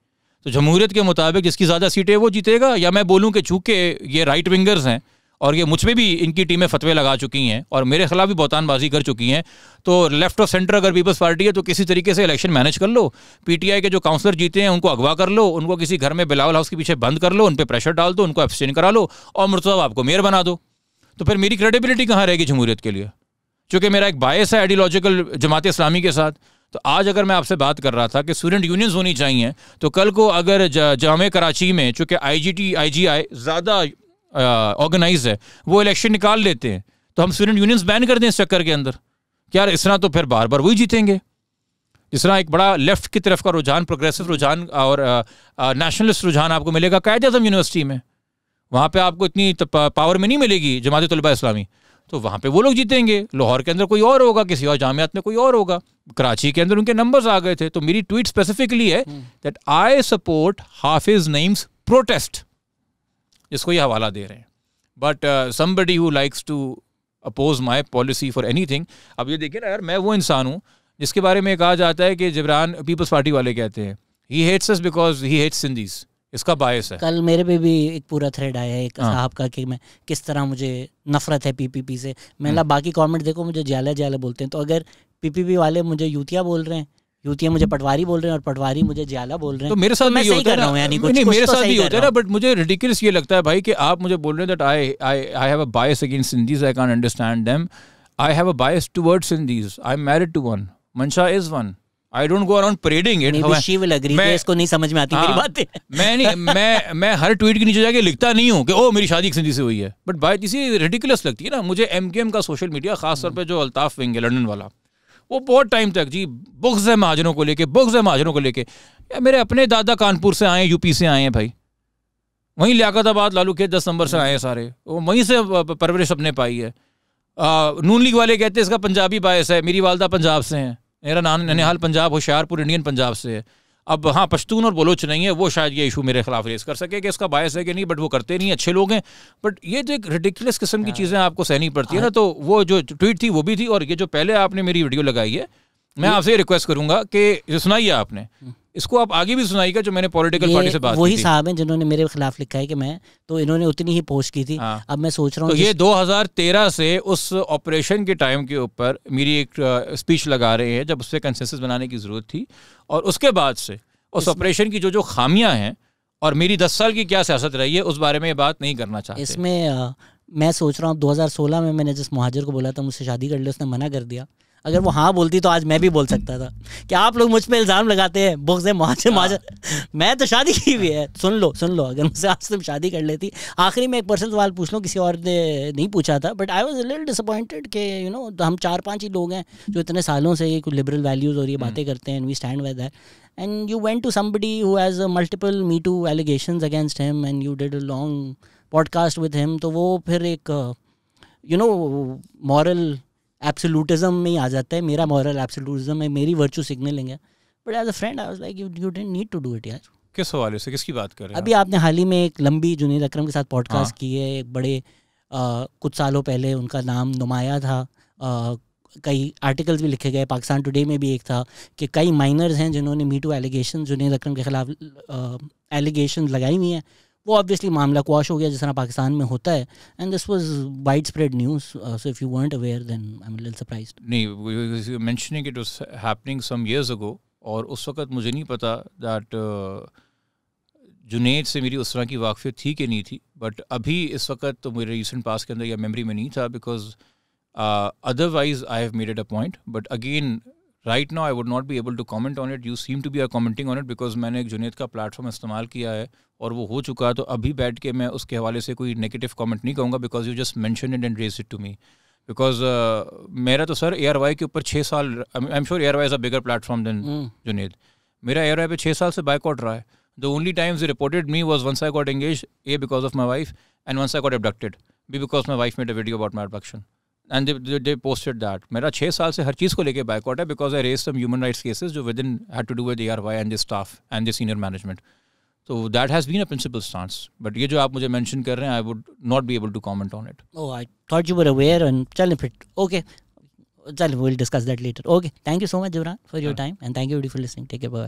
तो जमहूरियत के मुताबिक जिसकी ज़्यादा सीटें वो जीतेगा। या मैं बोलूँ कि चूँकि ये राइट विंगर्स हैं और ये मुझ में भी इनकी टीमें फतवे लगा चुकी हैं और मेरे खिलाफ भी बहतानबाजी कर चुकी हैं, तो लेफ्ट ऑफ सेंटर अगर पीपल्स पार्टी है तो किसी तरीके से इलेक्शन मैनेज कर लो, पीटीआई के जो काउंसलर जीते हैं उनको अगवा कर लो, उनको किसी घर में बिलावल हाउस के पीछे बंद कर लो, उन पर प्रेशर डाल दो, उनको एब्सटेन करा लो और मुर्तज़ा आपको मेयर बना दो। तो फिर मेरी क्रेडिबिलिटी कहाँ रहेगी जमहूरियत के लिए, चूँकि मेरा एक बायस है आइडियोलॉजिकल जमात इस्लामी के साथ। तो आज अगर मैं आपसे बात कर रहा था कि स्टूडेंट यूनियंस होनी चाहिए, तो कल को अगर जामे कराची में चूँकि IGI ज़्यादा ऑर्गेनाइज है, वो इलेक्शन निकाल लेते हैं, तो हम स्टूडेंट यूनियंस बैन कर दें इस चक्कर के अंदर? क्या इस तरह तो फिर बार बार वही जीतेंगे। इस तरह एक बड़ा लेफ्ट की तरफ का रुझान, प्रोग्रेसिव रुझान और नेशनलिस्ट रुझान आपको मिलेगा कायद आज़म यूनिवर्सिटी में। वहाँ पर आपको इतनी पावर में नहीं मिलेगी जमात तलबा इस्लामी, तो वहाँ पे वो लोग जीतेंगे। लाहौर के अंदर कोई और होगा, किसी और जामियात में कोई और होगा, कराची के अंदर उनके नंबर्स आ गए थे। तो मेरी ट्वीट स्पेसिफिकली है that I support Hafiz Naeem's protest, जिसको ये हवाला दे रहे हैं। But somebody who likes to oppose my policy for anything. अब ये देखिए ना यार, मैं वो इंसान हूँ जिसके बारे में कहा जाता है कि जिब्रान पीपल्स पार्टी वाले कहते हैं he hates us because he hates Sindhis, इसका बायस है। कल मेरे पे भी एक पूरा थ्रेड आया है एक साहब का कि मैं किस तरह मुझे नफरत है पीपीपी से। मैंने बाकी कमेंट देखो, मुझे ज्याला ज्याला बोलते हैं, तो अगर पीपीपी वाले मुझे यूतिया बोल रहे हैं, यूतिया मुझे पटवारी बोल रहे हैं और पटवारी मुझे ज्याला बोल रहे हैं, तो मेरे साथ भी होता है ना। बट मुझे रिडिकुलस ये लगता है भाई कि आप मुझे बोल रहे हैं that I have a bias against Sindhis, I can't understand them, I have a bias towards Sindhis, I am married to one, Mansha is one, I don't go around parading it. She will agree. मैं इसको नहीं समझ में आती मेरी बातें। मैं हर tweet के नीचे जाके लिखता नहीं हूँ कि ओ मेरी शादी एक सिंधी से हुई है। बट बात इसी रिडिकुलस लगती है ना। मुझे MKM का सोशल मीडिया, खासतौर पे जो अल्ताफ विंग है लंदन वाला, वो बहुत टाइम तक जी बुग्ज़ है महाजनों को लेके, बुग्ज़ है महाजनों को लेके। मेरे अपने दादा कानपुर से आए, यूपी से आए हैं भाई, वहीं लियाकताबाद लालू के 10 नंबर से आए हैं सारे, वहीं से परवरिश अपने पाई है। नून लीग वाले कहते हैं इसका पंजाबी बायस है, मेरी वालदा पंजाब से हैं, मेरा ननिहाल पंजाब, होशियारपुर इंडियन पंजाब से है। अब हाँ पश्तून और बलोच नहीं है, वो शायद ये इशू मेरे खिलाफ रेस कर सके कि इसका बायस है कि नहीं, बट वो करते नहीं, अच्छे लोग हैं। बट ये जो एक रिडिकुलस किस्म की चीज़ें आपको सहनी पड़ती है ना, तो वो जो ट्वीट थी वो भी थी। और ये जो पहले आपने मेरी वीडियो लगाई है, मैं आपसे रिक्वेस्ट करूंगा कि जो सुनाइए आपने, इसको आप आगे भी सुनाइएगा। जो मैंने पॉलिटिकल पार्टी से बात, वही साहब हैं जिन्होंने मेरे खिलाफ लिखा है कि मैं, तो इन्होंने उतनी ही पोस्ट की थी। अब मैं सोच रहा हूँ तो ये 2013 से उस ऑपरेशन के टाइम के ऊपर मेरी एक स्पीच लगा रहे हैं, जब उससे कंसेंसस बनाने की ज़रूरत थी। और उसके बाद से उस ऑपरेशन की जो जो खामियाँ हैं और मेरी 10 साल की क्या सियासत रही है, उस बारे में बात नहीं करना चाहते। इसमें मैं सोच रहा हूँ 2016 में मैंने जिस महाजर को बोला था मुझसे शादी कर ले, उसने मना कर दिया। अगर वो हाँ बोलती तो आज मैं भी बोल सकता था कि आप लोग मुझ पे इल्ज़ाम लगाते हैं बुग़्ज़ मुआशा। मैं तो शादी की हुई है, सुन लो, अगर मुझसे आज तुम शादी कर लेती। आखिरी में एक पर्सनल सवाल पूछ लूँ, किसी और ने नहीं पूछा था, but I was little disappointed कि यू नो हम 4-5 ही लोग हैं जो इतने सालों से ये कुछ लिबरल वैल्यूज़ और ये बातें करते हैं, and we stand with that, and you went to somebody who has multiple me too allegations against him, and you did a long podcast with him. तो वो फिर एक यू नो मॉरल एब्सोल्यूटिज्म में ही आ जाता है। मेरा मॉरल एब्सोल्यूटिज्म है, मेरी वर्चू सिग्नलिंग है, but as a friend I was like you didn't need to do it यार। किस हवाले से, किसकी बात कर रहे हैं? अभी आपने हाल ही में एक लंबी जुनैद अकरम के साथ पॉडकास्ट की है, एक बड़े कुछ सालों पहले उनका नाम नुमाया था, कई आर्टिकल्स भी लिखे गए, पाकिस्तान टुडे में भी एक था कि कई माइनर्स हैं जिन्होंने me too allegation Junaid Akram के खिलाफ एलिगेशन लगाई हुई हैं। वो ऑब्वियसली मामला क्वाश हो गया जिस तरह पाकिस्तान में होता है, and this was wide spread news, so if you weren't aware then I am little surprised. नहीं mentioning it was happening some years ago, और उस वक्त मुझे नहीं पता दैट जुनैद से मेरी उस तरह की वाकफियत थी कि नहीं थी, बट अभी इस वक्त तो मेरे रिसेंट पास के अंदर या मेमोरी में नहीं था, because otherwise I have made it a point, but again right now I would not be able to comment on it. You seem to be are commenting on it because मैंने एक जुनैद का platform इस्तेमाल किया है और वो हो चुका है, तो अभी बैठ के मैं उसके हवाले से कोई नेगेटिव कमेंट नहीं कहूँगा because you just mention it and raise it to me, because मेरा तो सर ARY के ऊपर 6 साल, I am sure ARY is a bigger platform than Junaid, मेरा ARY पे 6 साल से बायकॉट रहा है। The only times they reported me was once I got engage, A because of my wife, and once I got abducted, B because my wife made a video about my abduction and they posted that. मेरा 6 साल से हर चीज़ को लेके boycott है because I raised some human rights cases जो within had to do with ARY and the staff and the senior management. So that has been a principal stance. But ये जो आप मुझे mention कर रहे हैं I would not be able to comment on it. Oh, I thought you were aware and चलें फिर okay, चलें we'll discuss that later. Okay, thank you so much Jibran for your time and thank you everybody for listening. Take care, bye.